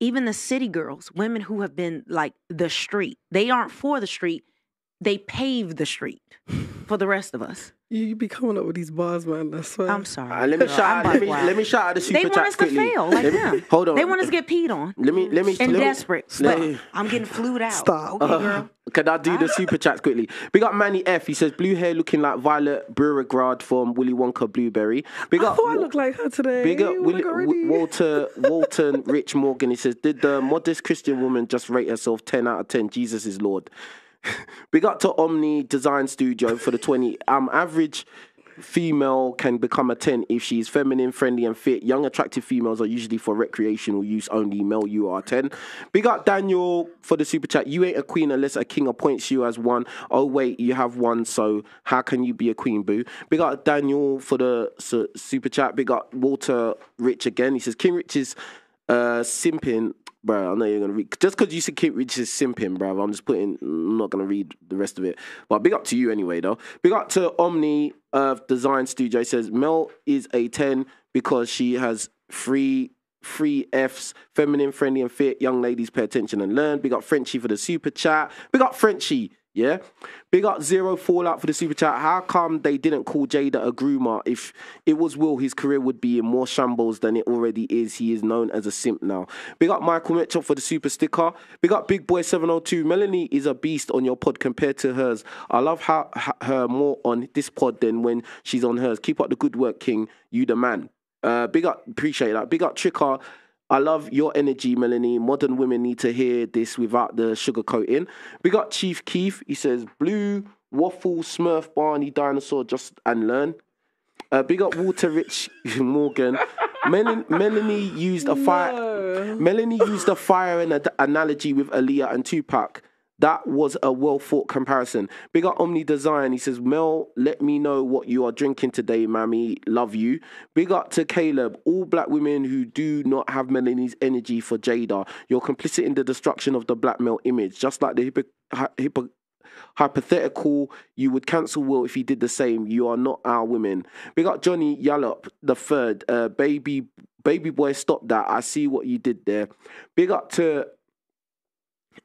even the city girls, women who have been like the street, they aren't for the street. They pave the street for the rest of us. You, you be coming up with these bars, man. That's why. I'm sorry. Uh, let, me, uh, let, me, let me shout out the super They want us quickly. to fail like them. Hold on. They want us to get peed on. Let me, let me, and let desperate. Me, let me, I'm getting flued out. Stop. Okay, uh, girl. Can I do the super chats quickly? Big up Manny F. He says, blue hair looking like Violet Beauregard from Willy Wonka Blueberry. Big up, I thought I looked like her today. Big up Willy, w Walter Walton Rich Morgan. He says, did the modest Christian woman just rate herself ten out of ten? Jesus is Lord. Big up to Omni Design Studio for the twenty. Um, average female can become a ten if she's feminine, friendly and fit. Young, attractive females are usually for recreational use only. Male, you are ten. Big up Daniel for the super chat. You ain't a queen unless a king appoints you as one. Oh wait, you have one, so how can you be a queen, boo? Big up Daniel for the su super chat. Big up Walter Rich again. He says King Richez uh, simping. Bro, I know you're going to read. Just because you said King Richez simping, bro, I'm just putting, I'm not going to read the rest of it. But big up to you anyway, though. Big up to Omni uh, Design Studio. It says, Mel is a ten because she has three Free F's, feminine, friendly, and fit. Young ladies, pay attention and learn. Big up Frenchie for the super chat. Big up Frenchie, yeah. Big up Zero Fallout for the super chat. How come they didn't call Jada a groomer? If it was Will, his career would be in more shambles than it already is. He is known as a simp now. Big up Michael Mitchell for the super sticker. Big up Big Boy seven oh two. Melanie is a beast on your pod compared to hers. I love how, how, her more on this pod than when she's on hers. Keep up the good work, King. You the man. Uh, big up, appreciate that. Big up Tricker. I love your energy, Melanie. Modern women need to hear this without the sugar coating. Big up Chief Keith. He says, Blue, Waffle, Smurf, Barney, Dinosaur, just and learn. Uh, big up Walter Rich Morgan. Mel Melanie used a fire. No. Melanie used a fire and ad analogy with Aaliyah and Tupac. That was a well-thought comparison. Big up Omni Design. He says, Mel, let me know what you are drinking today, mammy. Love you. Big up to Caleb. All black women who do not have Melanie's energy for Jada. You're complicit in the destruction of the black male image. Just like the hypo hypo hypothetical, you would cancel Will if he did the same. You are not our women. Big up Johnny Yallop the third. Uh, baby, baby boy, stop that. I see what you did there. Big up to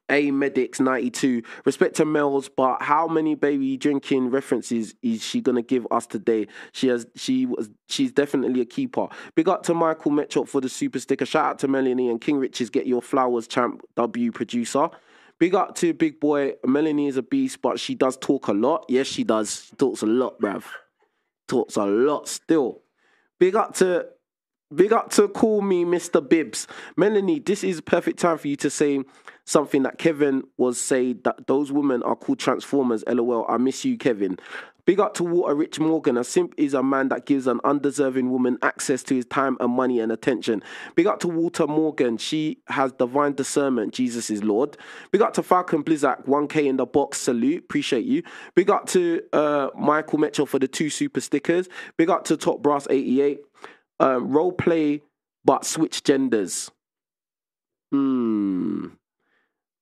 A Medics ninety-two. Respect to Mel's, but how many baby drinking references is she gonna give us today? She has she was she's definitely a keeper. Big up to Michael Metchop for the super sticker. Shout out to Melanie and King Richez. Get your flowers, champ. W producer. Big up to Big Boy. Melanie is a beast, but she does talk a lot. Yes, she does. She talks a lot, bruv. Talks a lot still. Big up to Big up to Call Me Mister Bibbs. Melanie, this is perfect time for you to say something that Kevin was saying, that those women are called transformers, lol. I miss you, Kevin. Big up to Walter Rich Morgan. A simp is a man that gives an undeserving woman access to his time and money and attention. Big up to Walter Morgan. She has divine discernment. Jesus is Lord. Big up to Falcon Blizzak. one K in the box. Salute. Appreciate you. Big up to uh, Michael Mitchell for the two super stickers. Big up to Top Brass eighty-eight. Um, role play but switch genders. Hmm.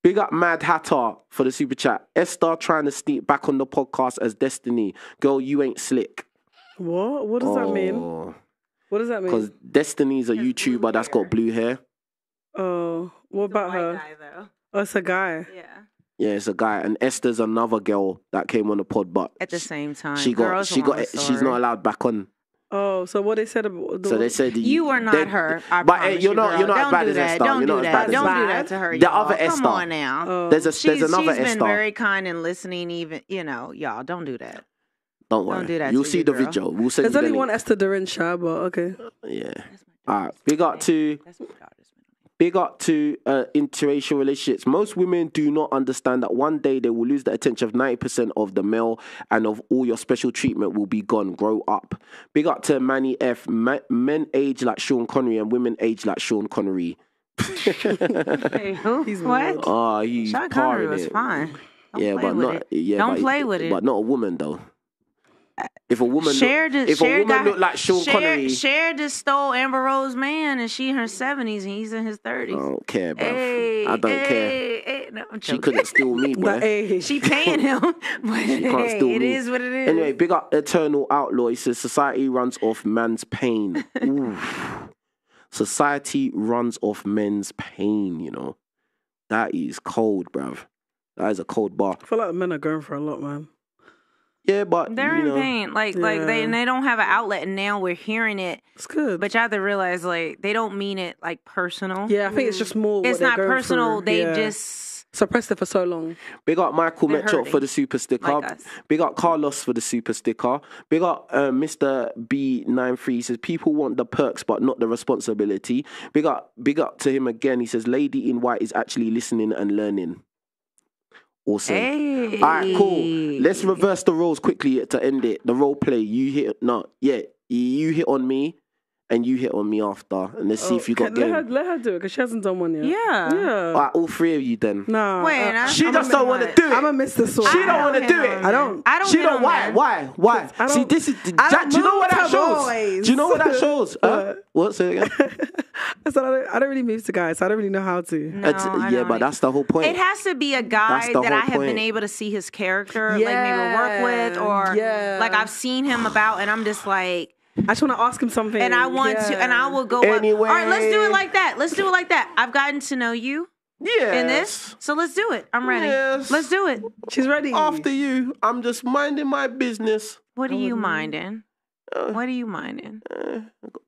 Big up Mad Hatter for the super chat. Esther trying to sneak back on the podcast as Destiny. Girl, you ain't slick. What? What does oh. that mean? What does that mean? Because Destiny's a YouTuber that's got blue hair. Oh, what about her? It's a white guy, though. Oh, it's a guy. Yeah. Yeah, it's a guy, and Esther's another girl that came on the pod, but at the same time, she got Girls she got she's not allowed back on. Oh, so what they said about the, so they said you are not they, her. I but hey, you're not you're not as bad as Esther. Don't do that. Don't do that to her. The other Esther. Come on now. Oh. There's a she's, there's another Esther. She's been very kind and listening. Even you know, y'all don't do that. Don't worry. Don't do that. You'll see the video. We'll send you the link. There's only one Esther Durin, but okay. Yeah. All right. Big up to. That's my daughter's name. Big up to uh, interracial relationships. Most women do not understand that one day they will lose the attention of ninety percent of the male, and of all your special treatment will be gone. Grow up. Big up to Manny F. Ma men age like Sean Connery and women age like Sean Connery. Hey, who? He's what? Oh, he's Sean Connery was it. fine. Don't yeah, but not. It. Yeah, Don't but play with it. But not a woman though. If a woman, Cher look, if Cher a woman looked like Sean Cher, Connery, Cher just stole Amber Rose's man, and she in her seventies, and he's in his thirties. I don't care, bro. Hey, I don't hey, care. Hey, no, she joking. couldn't steal me, bro. Hey. She paying him, but she can't steal hey, it me. It is what it is. Anyway, big up Eternal Outlaw. He says society runs off man's pain. Oof. Society runs off men's pain. You know, that is cold, bro. That is a cold bar. I feel like men are going for a lot, man. Yeah, but they're you in know. pain. Like, yeah. like they and they don't have an outlet, and now we're hearing it. It's good, but you have to realize, like, they don't mean it like personal. Yeah, I think mm. it's just more. It's not personal. Through. They yeah. just suppressed it for so long. Big up Michael Metchop for the super sticker. Like Big up Carlos for the super sticker. Big up uh, Mister B ninety-three says people want the perks but not the responsibility. Big up, big up to him again. He says, "Lady in White is actually listening and learning." Awesome. Hey. All right, cool. Let's reverse the roles quickly to end it. The role play. You hit no, yeah. You hit on me, and you hit on me after, and let's oh, see if you got let game. Her, let her do it because she hasn't done one yet. Yeah, yeah. All right, all three of you then. No, wait. I, she I'm just don't want to do it. I'm gonna miss this one. She don't want to do it. I don't. I don't. She don't. Why? Why? Why? Why? See, this is. Jack, do you know what that shows? Do you know what that shows? uh, what? Say it again. I said I don't, I don't really move to guys, so I don't really know how to. No, yeah, really. But that's the whole point. It has to be a guy that I have point. been able to see his character, yeah. like maybe work with, or yeah. like I've seen him about, and I'm just like, I just want to ask him something. And I want yeah. to, and I will go anyway. Up. All right, let's do it like that. Let's do it like that. I've gotten to know you. Yeah. In this. So let's do it. I'm ready. Yes. Let's do it. She's ready. After you. I'm just minding my business. What are you minding? Uh, what are you minding? Uh,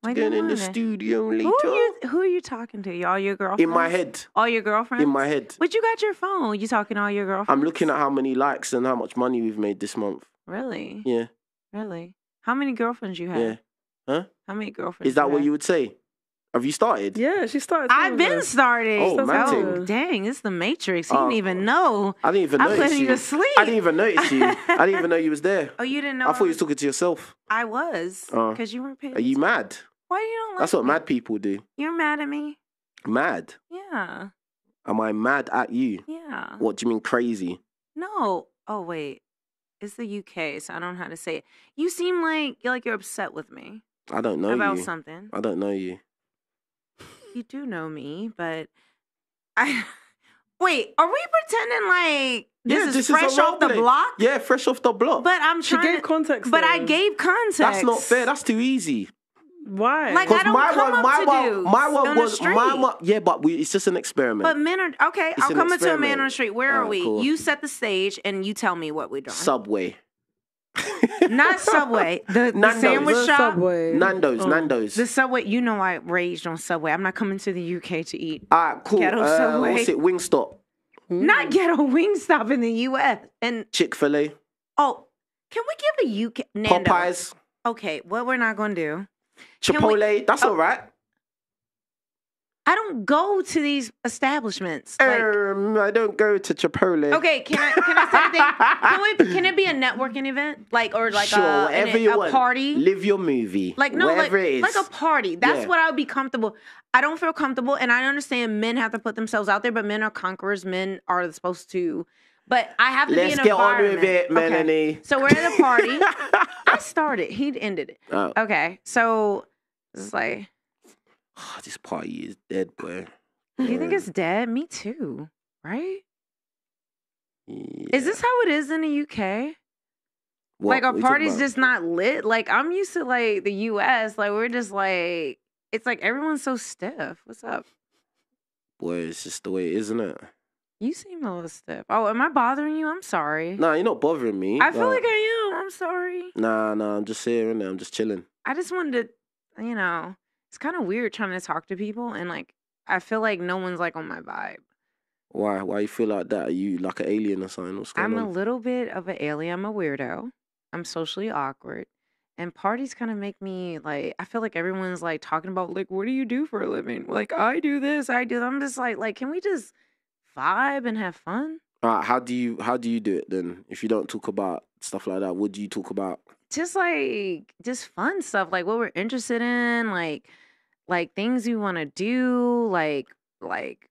I got to get in the studio later. Who are, you, who are you talking to? All your girlfriends? In my head. All your girlfriends? In my head. But you got your phone. You talking to all your girlfriends? I'm looking at how many likes and how much money we've made this month. Really? Yeah. Really? How many girlfriends you have? Yeah. Huh? How many girlfriends? Is that you what have? You would say? Have you started? Yeah, she started. I've been started. Oh, oh dang, it's the Matrix. You uh, didn't even know. I didn't even notice you. I put you to sleep. I didn't even notice you. I didn't even know you was there. Oh, you didn't know? I thought I was... you was talking to yourself. I was. Because uh, you weren't paying. Are you mad? Why do you don't like That's what me? Mad people do. You're mad at me? Mad? Yeah. Am I mad at you? Yeah. What, do you mean crazy? No. Oh, wait. It's the U K, so I don't know how to say it. You seem like you're, like you're upset with me. I don't know about you. About something. I don't know you. You do know me, but I wait. Are we pretending like this yeah, is this fresh is off the block? Yeah, fresh off the block. But I'm trying. She gave to, context. But though. I gave context. That's not fair. That's too easy. Why? Like I don't my come one, up my to one, dudes my one on was, the street. My one, yeah, but we, it's just an experiment. But men are okay. It's I'll come up to a man on the street. Where oh, are we? Cool. You set the stage and you tell me what we're doing. Subway. Not Subway. The, the sandwich the shop. Subway. Nando's. Oh. Nando's. The Subway. You know I raged on Subway. I'm not coming to the U K to eat. All right, cool. Ghetto uh, Subway. What's it? Wingstop. Mm. Not ghetto Wingstop in the U S and Chick-fil-A. Oh, can we give the U K Nando's? Popeyes. Okay, what we're not gonna do. Chipotle. We, that's oh, all right. I don't go to these establishments. Like, um, I don't go to Chipotle. Okay, can I can I say that? Can, can it be a networking event, like or like sure, a, whatever an, you a want. Party? Live your movie. Like no, like, it is. Like a party. That's yeah. what I would be comfortable. I don't feel comfortable, and I understand men have to put themselves out there, but men are conquerors. Men are supposed to. But I have to Let's be in a environment. Let's get on with it, Melanie. Okay. So we're at a party. I started. He ended it. Oh. Okay, so it's like. Oh, this party is dead, boy. You think it's dead? Me too, right? Yeah. Is this how it is in the U K? What? Like, our what party's just not lit? Like, I'm used to, like, the U S. Like, we're just, like, it's like everyone's so stiff. What's up? Boy, it's just the way it is, isn't it? You seem a little stiff. Oh, am I bothering you? I'm sorry. Nah, you're not bothering me. I but... feel like I am. I'm sorry. Nah, nah, I'm just here, innit? I'm just chilling. I just wanted to, you know... It's kind of weird trying to talk to people and like I feel like no one's like on my vibe. Why? Why you feel like that? Are you like an alien or something? What's going I'm on? A little bit of an alien. I'm a weirdo. I'm socially awkward. And parties kind of make me like I feel like everyone's like talking about like what do you do for a living? Like I do this, I do that. I'm just like like can we just vibe and have fun? All right, how do you how do you do it then? If you don't talk about stuff like that, what do you talk about? Just like just fun stuff, like what we're interested in, like like things we want to do, like like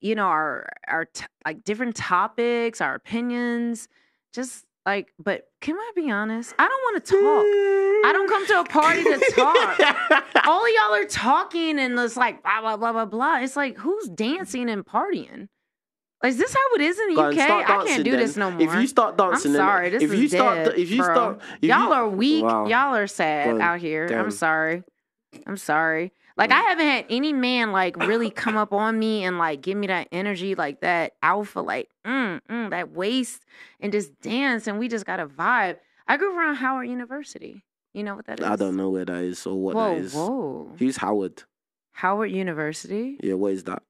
you know our our t like different topics, our opinions, just like. But can I be honest? I don't want to talk. I don't come to a party to talk. All y'all are talking and it's like blah blah blah blah blah. It's like who's dancing and partying? Is this how it is in the U K? I can't do then. This no more. If you start dancing, I'm sorry. This if is you start, dead, if you bro. Start, y'all are weak. Wow. Y'all are sad out here. Damn. I'm sorry. I'm sorry. Like I haven't had any man like really come up on me and like give me that energy, like that alpha, like mm, mm, that waist, and just dance, and we just got a vibe. I grew up around Howard University. You know what that is? I don't know where that is or what whoa, that is. Whoa, who's Howard? Howard University. Yeah, what is that?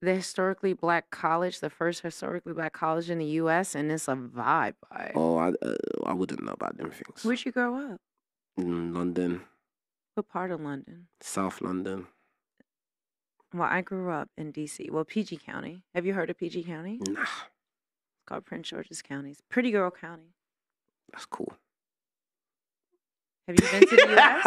The historically black college, the first historically black college in the U S, and it's a vibe. vibe. Oh, I uh, I wouldn't know about them things. Where'd you grow up? In London. What part of London? South London. Well, I grew up in D C. Well, P G County. Have you heard of P G County? Nah. It's called Prince George's County. It's Pretty Girl County. That's cool. Have you been to the U S?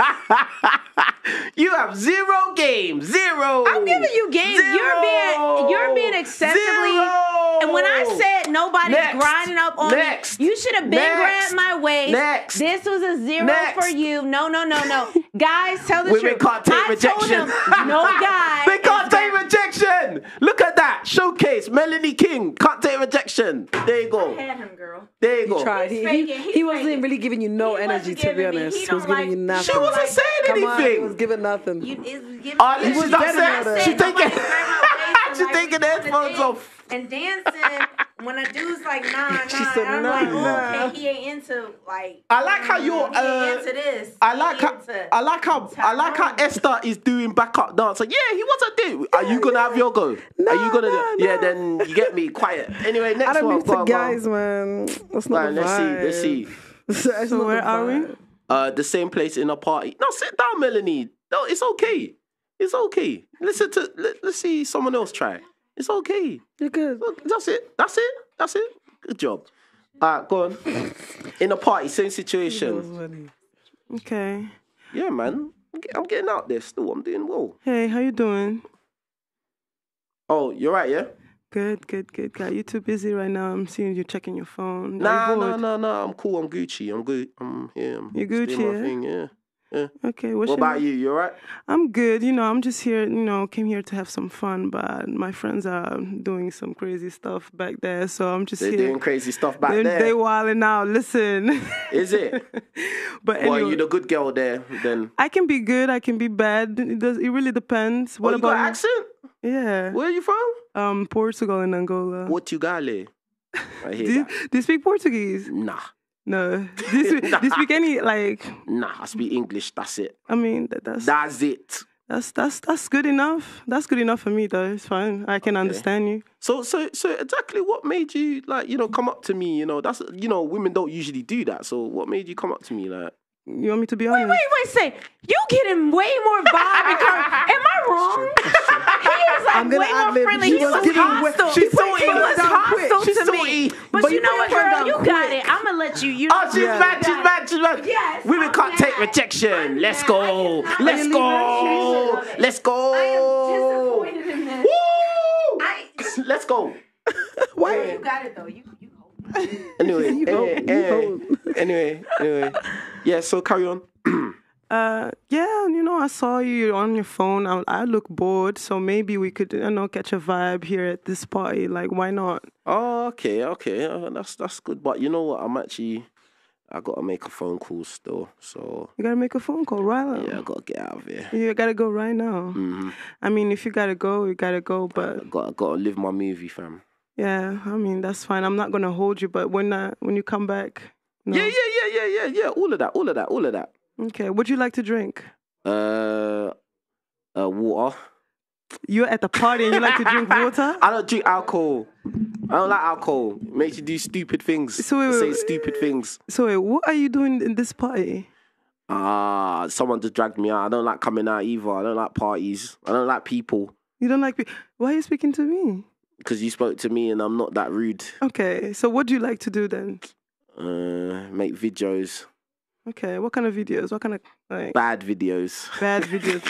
You have zero game. Zero. I'm giving you games. Zero. You're being you're being excessively. Zero. And when I said nobody's Next. Grinding up on Next. Me, you should have been grabbed my waist. Next. This was a zero Next. For you. No, no, no, no. Guys, tell the Women truth. Women can't take I rejection. Told him, no guy. They can't take rejection. Look at that. Showcase, Melanie King, can't take rejection. There you go. I had him, girl. There you go. He tried. He, he, he, he wasn't really giving you no he energy, to be honest. He, he was giving like, you nothing. She wasn't saying like, anything. Come on, he was giving nothing. You, giving oh, you she's upset. She's taking, she's taking the headphones off. And dancing. When a dude's like, nah, nah, said, I'm nah, like, oh, nah. Okay, he ain't into, like... I like how you're... Uh, he ain't into this. I like how... I like how... I like how Esther is doing backup dance. Like, yeah, he wants a dude. Are you going to have your go? No, Are you going to... No, yeah, no. Then you get me. Quiet. Anyway, next one. I don't one, need to guys, man. That's not right, let's see. Let's see. So where are we? Uh, the same place in a party. No, sit down, Melanie. No, it's okay. It's okay. Listen to... Let, let's see someone else try. It's okay. You're good. Look, that's it. That's it. That's it. Good job. All right, go on. In a party, same situation. Okay. Yeah, man. I'm getting out there still. I'm doing well. Hey, how you doing? Oh, you're right, yeah? Good, good, good. God, you're too busy right now. I'm seeing you checking your phone. Nah, no, no, no. I'm cool. I'm Gucci. I'm good. I'm here. Yeah, you're Gucci, doing my yeah? thing, yeah. Yeah. Okay. What about you? You all right? I'm good. You know, I'm just here, you know, came here to have some fun, but my friends are doing some crazy stuff back there, so I'm just They're here. They're doing crazy stuff back They're, there. They're wilding out. Listen. Is it? But anyway, well, you're the good girl there, then. I can be good. I can be bad. It, does, it really depends. What oh, you about got accent? Yeah. Where are you from? Um, Portugal and Angola. Portugale. I hear do, you, do you speak Portuguese? Nah. No, this nah. this week any like nah. I speak English. That's it. I mean, that, that's that's it. That's that's that's good enough. That's good enough for me, though. It's fine. I can okay. understand you. So so so exactly what made you like you know come up to me? You know that's you know women don't usually do that. So what made you come up to me like? You want me to be honest? Wait wait wait say you getting way more vibe. Am I wrong? He is like way more friendly. He was hostile. She was hostile to me. But you know what, girl? You got it. I'm going to let you. Oh, she's mad. She's mad. She's mad. Yes. Women can't take rejection. Let's go. Let's go. Let's go. I am disappointed in that. Woo! Let's go. Why? You got it, though. You hold it. Anyway. Anyway. Anyway. Yeah, so carry on. Uh, yeah, you know, I saw you on your phone. I, I look bored, so maybe we could, you know, catch a vibe here at this party. Like, why not? Oh, okay, okay. Uh, that's that's good. But you know what? I'm actually, I got to make a phone call still, so. You got to make a phone call right now? Yeah, I got to get out of here. You got to go right now. Mm-hmm. I mean, if you got to go, you got to go, but. I got, I got to live my movie, fam. Yeah, I mean, that's fine. I'm not going to hold you, but when, I, when you come back. No. Yeah, yeah, yeah, yeah, yeah, yeah. All of that, all of that, all of that. Okay, what do you like to drink? Uh, uh, water. You're at the party and you like to drink water? I don't drink alcohol. I don't like alcohol. It makes you do stupid things. So wait, say wait, stupid things. So wait, what are you doing in this party? Ah, uh, someone just dragged me out. I don't like coming out either. I don't like parties. I don't like people. You don't like people? Why are you speaking to me? Because you spoke to me and I'm not that rude. Okay, so what do you like to do then? Uh, make videos. Okay, what kind of videos? What kind of like bad videos? Bad videos.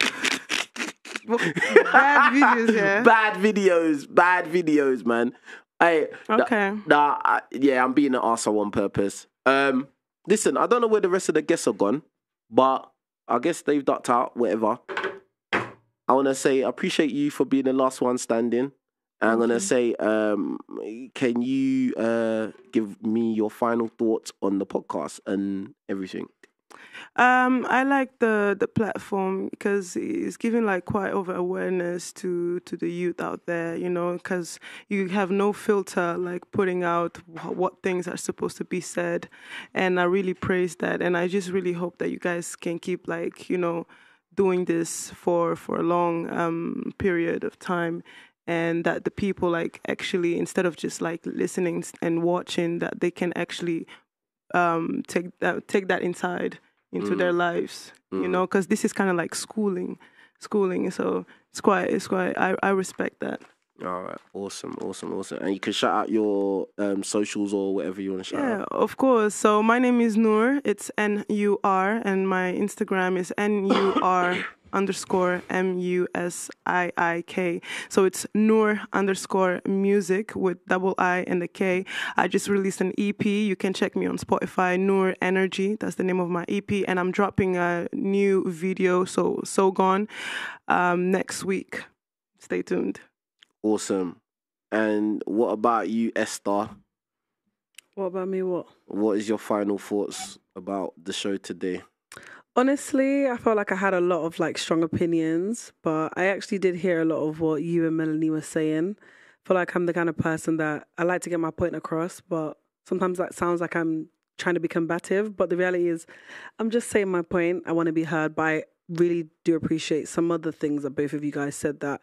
Bad videos, yeah. Bad videos, bad videos, man. I okay. Nah, I, yeah, I'm being an arsehole on purpose. Um, listen, I don't know where the rest of the guests are gone, but I guess they've ducked out. Whatever. I wanna say I appreciate you for being the last one standing. I'm gonna say, um, can you uh, give me your final thoughts on the podcast and everything? Um, I like the the platform because it's giving like quite over awareness to to the youth out there, you know, because you have no filter like putting out wh what things are supposed to be said, and I really praise that, and I just really hope that you guys can keep like you know doing this for for a long um, period of time. And that the people, like, actually, instead of just, like, listening and watching, that they can actually um, take, that, take that inside into mm. their lives, mm. you know? Because this is kind of like schooling, schooling. So it's quite, it's quite, I, I respect that. All right. Awesome, awesome, awesome. And you can shout out your um, socials or whatever you want to shout yeah, out. Yeah, of course. So my name is Nur. It's N U R. And my Instagram is N U R. underscore M U S I I K. So it's Nur underscore music with double I and a K. I just released an E P. You can check me on Spotify, Nur Energy. That's the name of my E P. And I'm dropping a new video, so so gone, um, next week. Stay tuned. Awesome. And what about you, Esther? What about me? What? What is your final thoughts about the show today? Honestly, I felt like I had a lot of like strong opinions, but I actually did hear a lot of what you and Melanie were saying. I feel like I'm the kind of person that I like to get my point across, but sometimes that sounds like I'm trying to be combative. But the reality is, I'm just saying my point. I want to be heard, but I really do appreciate some other things that both of you guys said that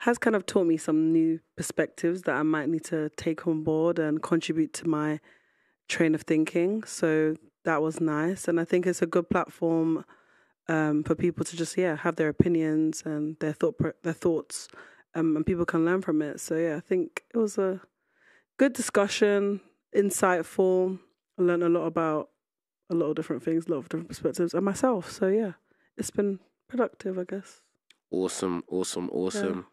has kind of taught me some new perspectives that I might need to take on board and contribute to my train of thinking. So that was nice. And I think it's a good platform um, for people to just, yeah, have their opinions and their thought their thoughts um, and people can learn from it. So, yeah, I think it was a good discussion, insightful. I learned a lot about a lot of different things, a lot of different perspectives and myself. So, yeah, it's been productive, I guess. Awesome, awesome, awesome. Yeah.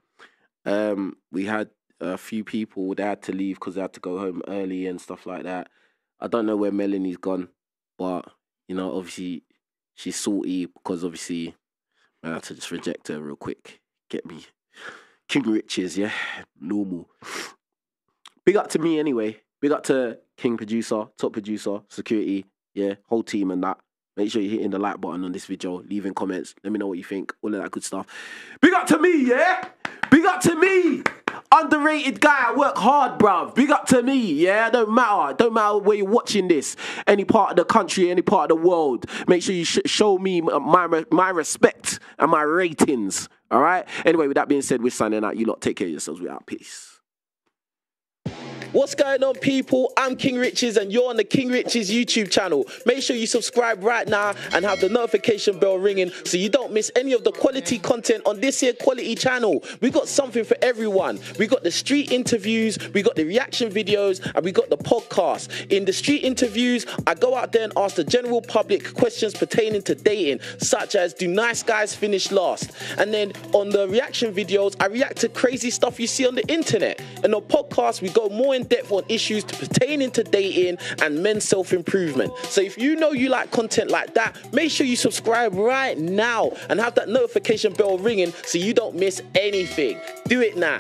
Um, we had a few people that had to leave because they had to go home early and stuff like that. I don't know where Melanie's gone, but, you know, obviously she's salty because obviously I had to just reject her real quick. Get me. King Richez, yeah, normal. Big up to me anyway. Big up to King Producer, Top Producer, Security, yeah, whole team and that. Make sure you're hitting the like button on this video, leaving comments, let me know what you think, all of that good stuff. Big up to me, yeah? Big up to me! Underrated guy, I work hard, bruv. Big up to me, yeah? Don't matter. Don't matter where you're watching this. Any part of the country, any part of the world. Make sure you sh show me my, my respect and my ratings, all right? Anyway, with that being said, we're signing out. You lot take care of yourselves. We're out. Peace. What's going on, people? I'm King Richez and you're on the King Richez YouTube channel. Make sure you subscribe right now and have the notification bell ringing so you don't miss any of the quality content on this here quality channel. We got something for everyone. We got the street interviews, we got the reaction videos, and we got the podcast. In the street interviews, I go out there and ask the general public questions pertaining to dating, such as, do nice guys finish last? And then on the reaction videos, I react to crazy stuff you see on the internet. And on podcasts, we go more in depth on issues pertaining to dating and men's self-improvement. So if you know you like content like that, make sure you subscribe right now and have that notification bell ringing so you don't miss anything. Do it now.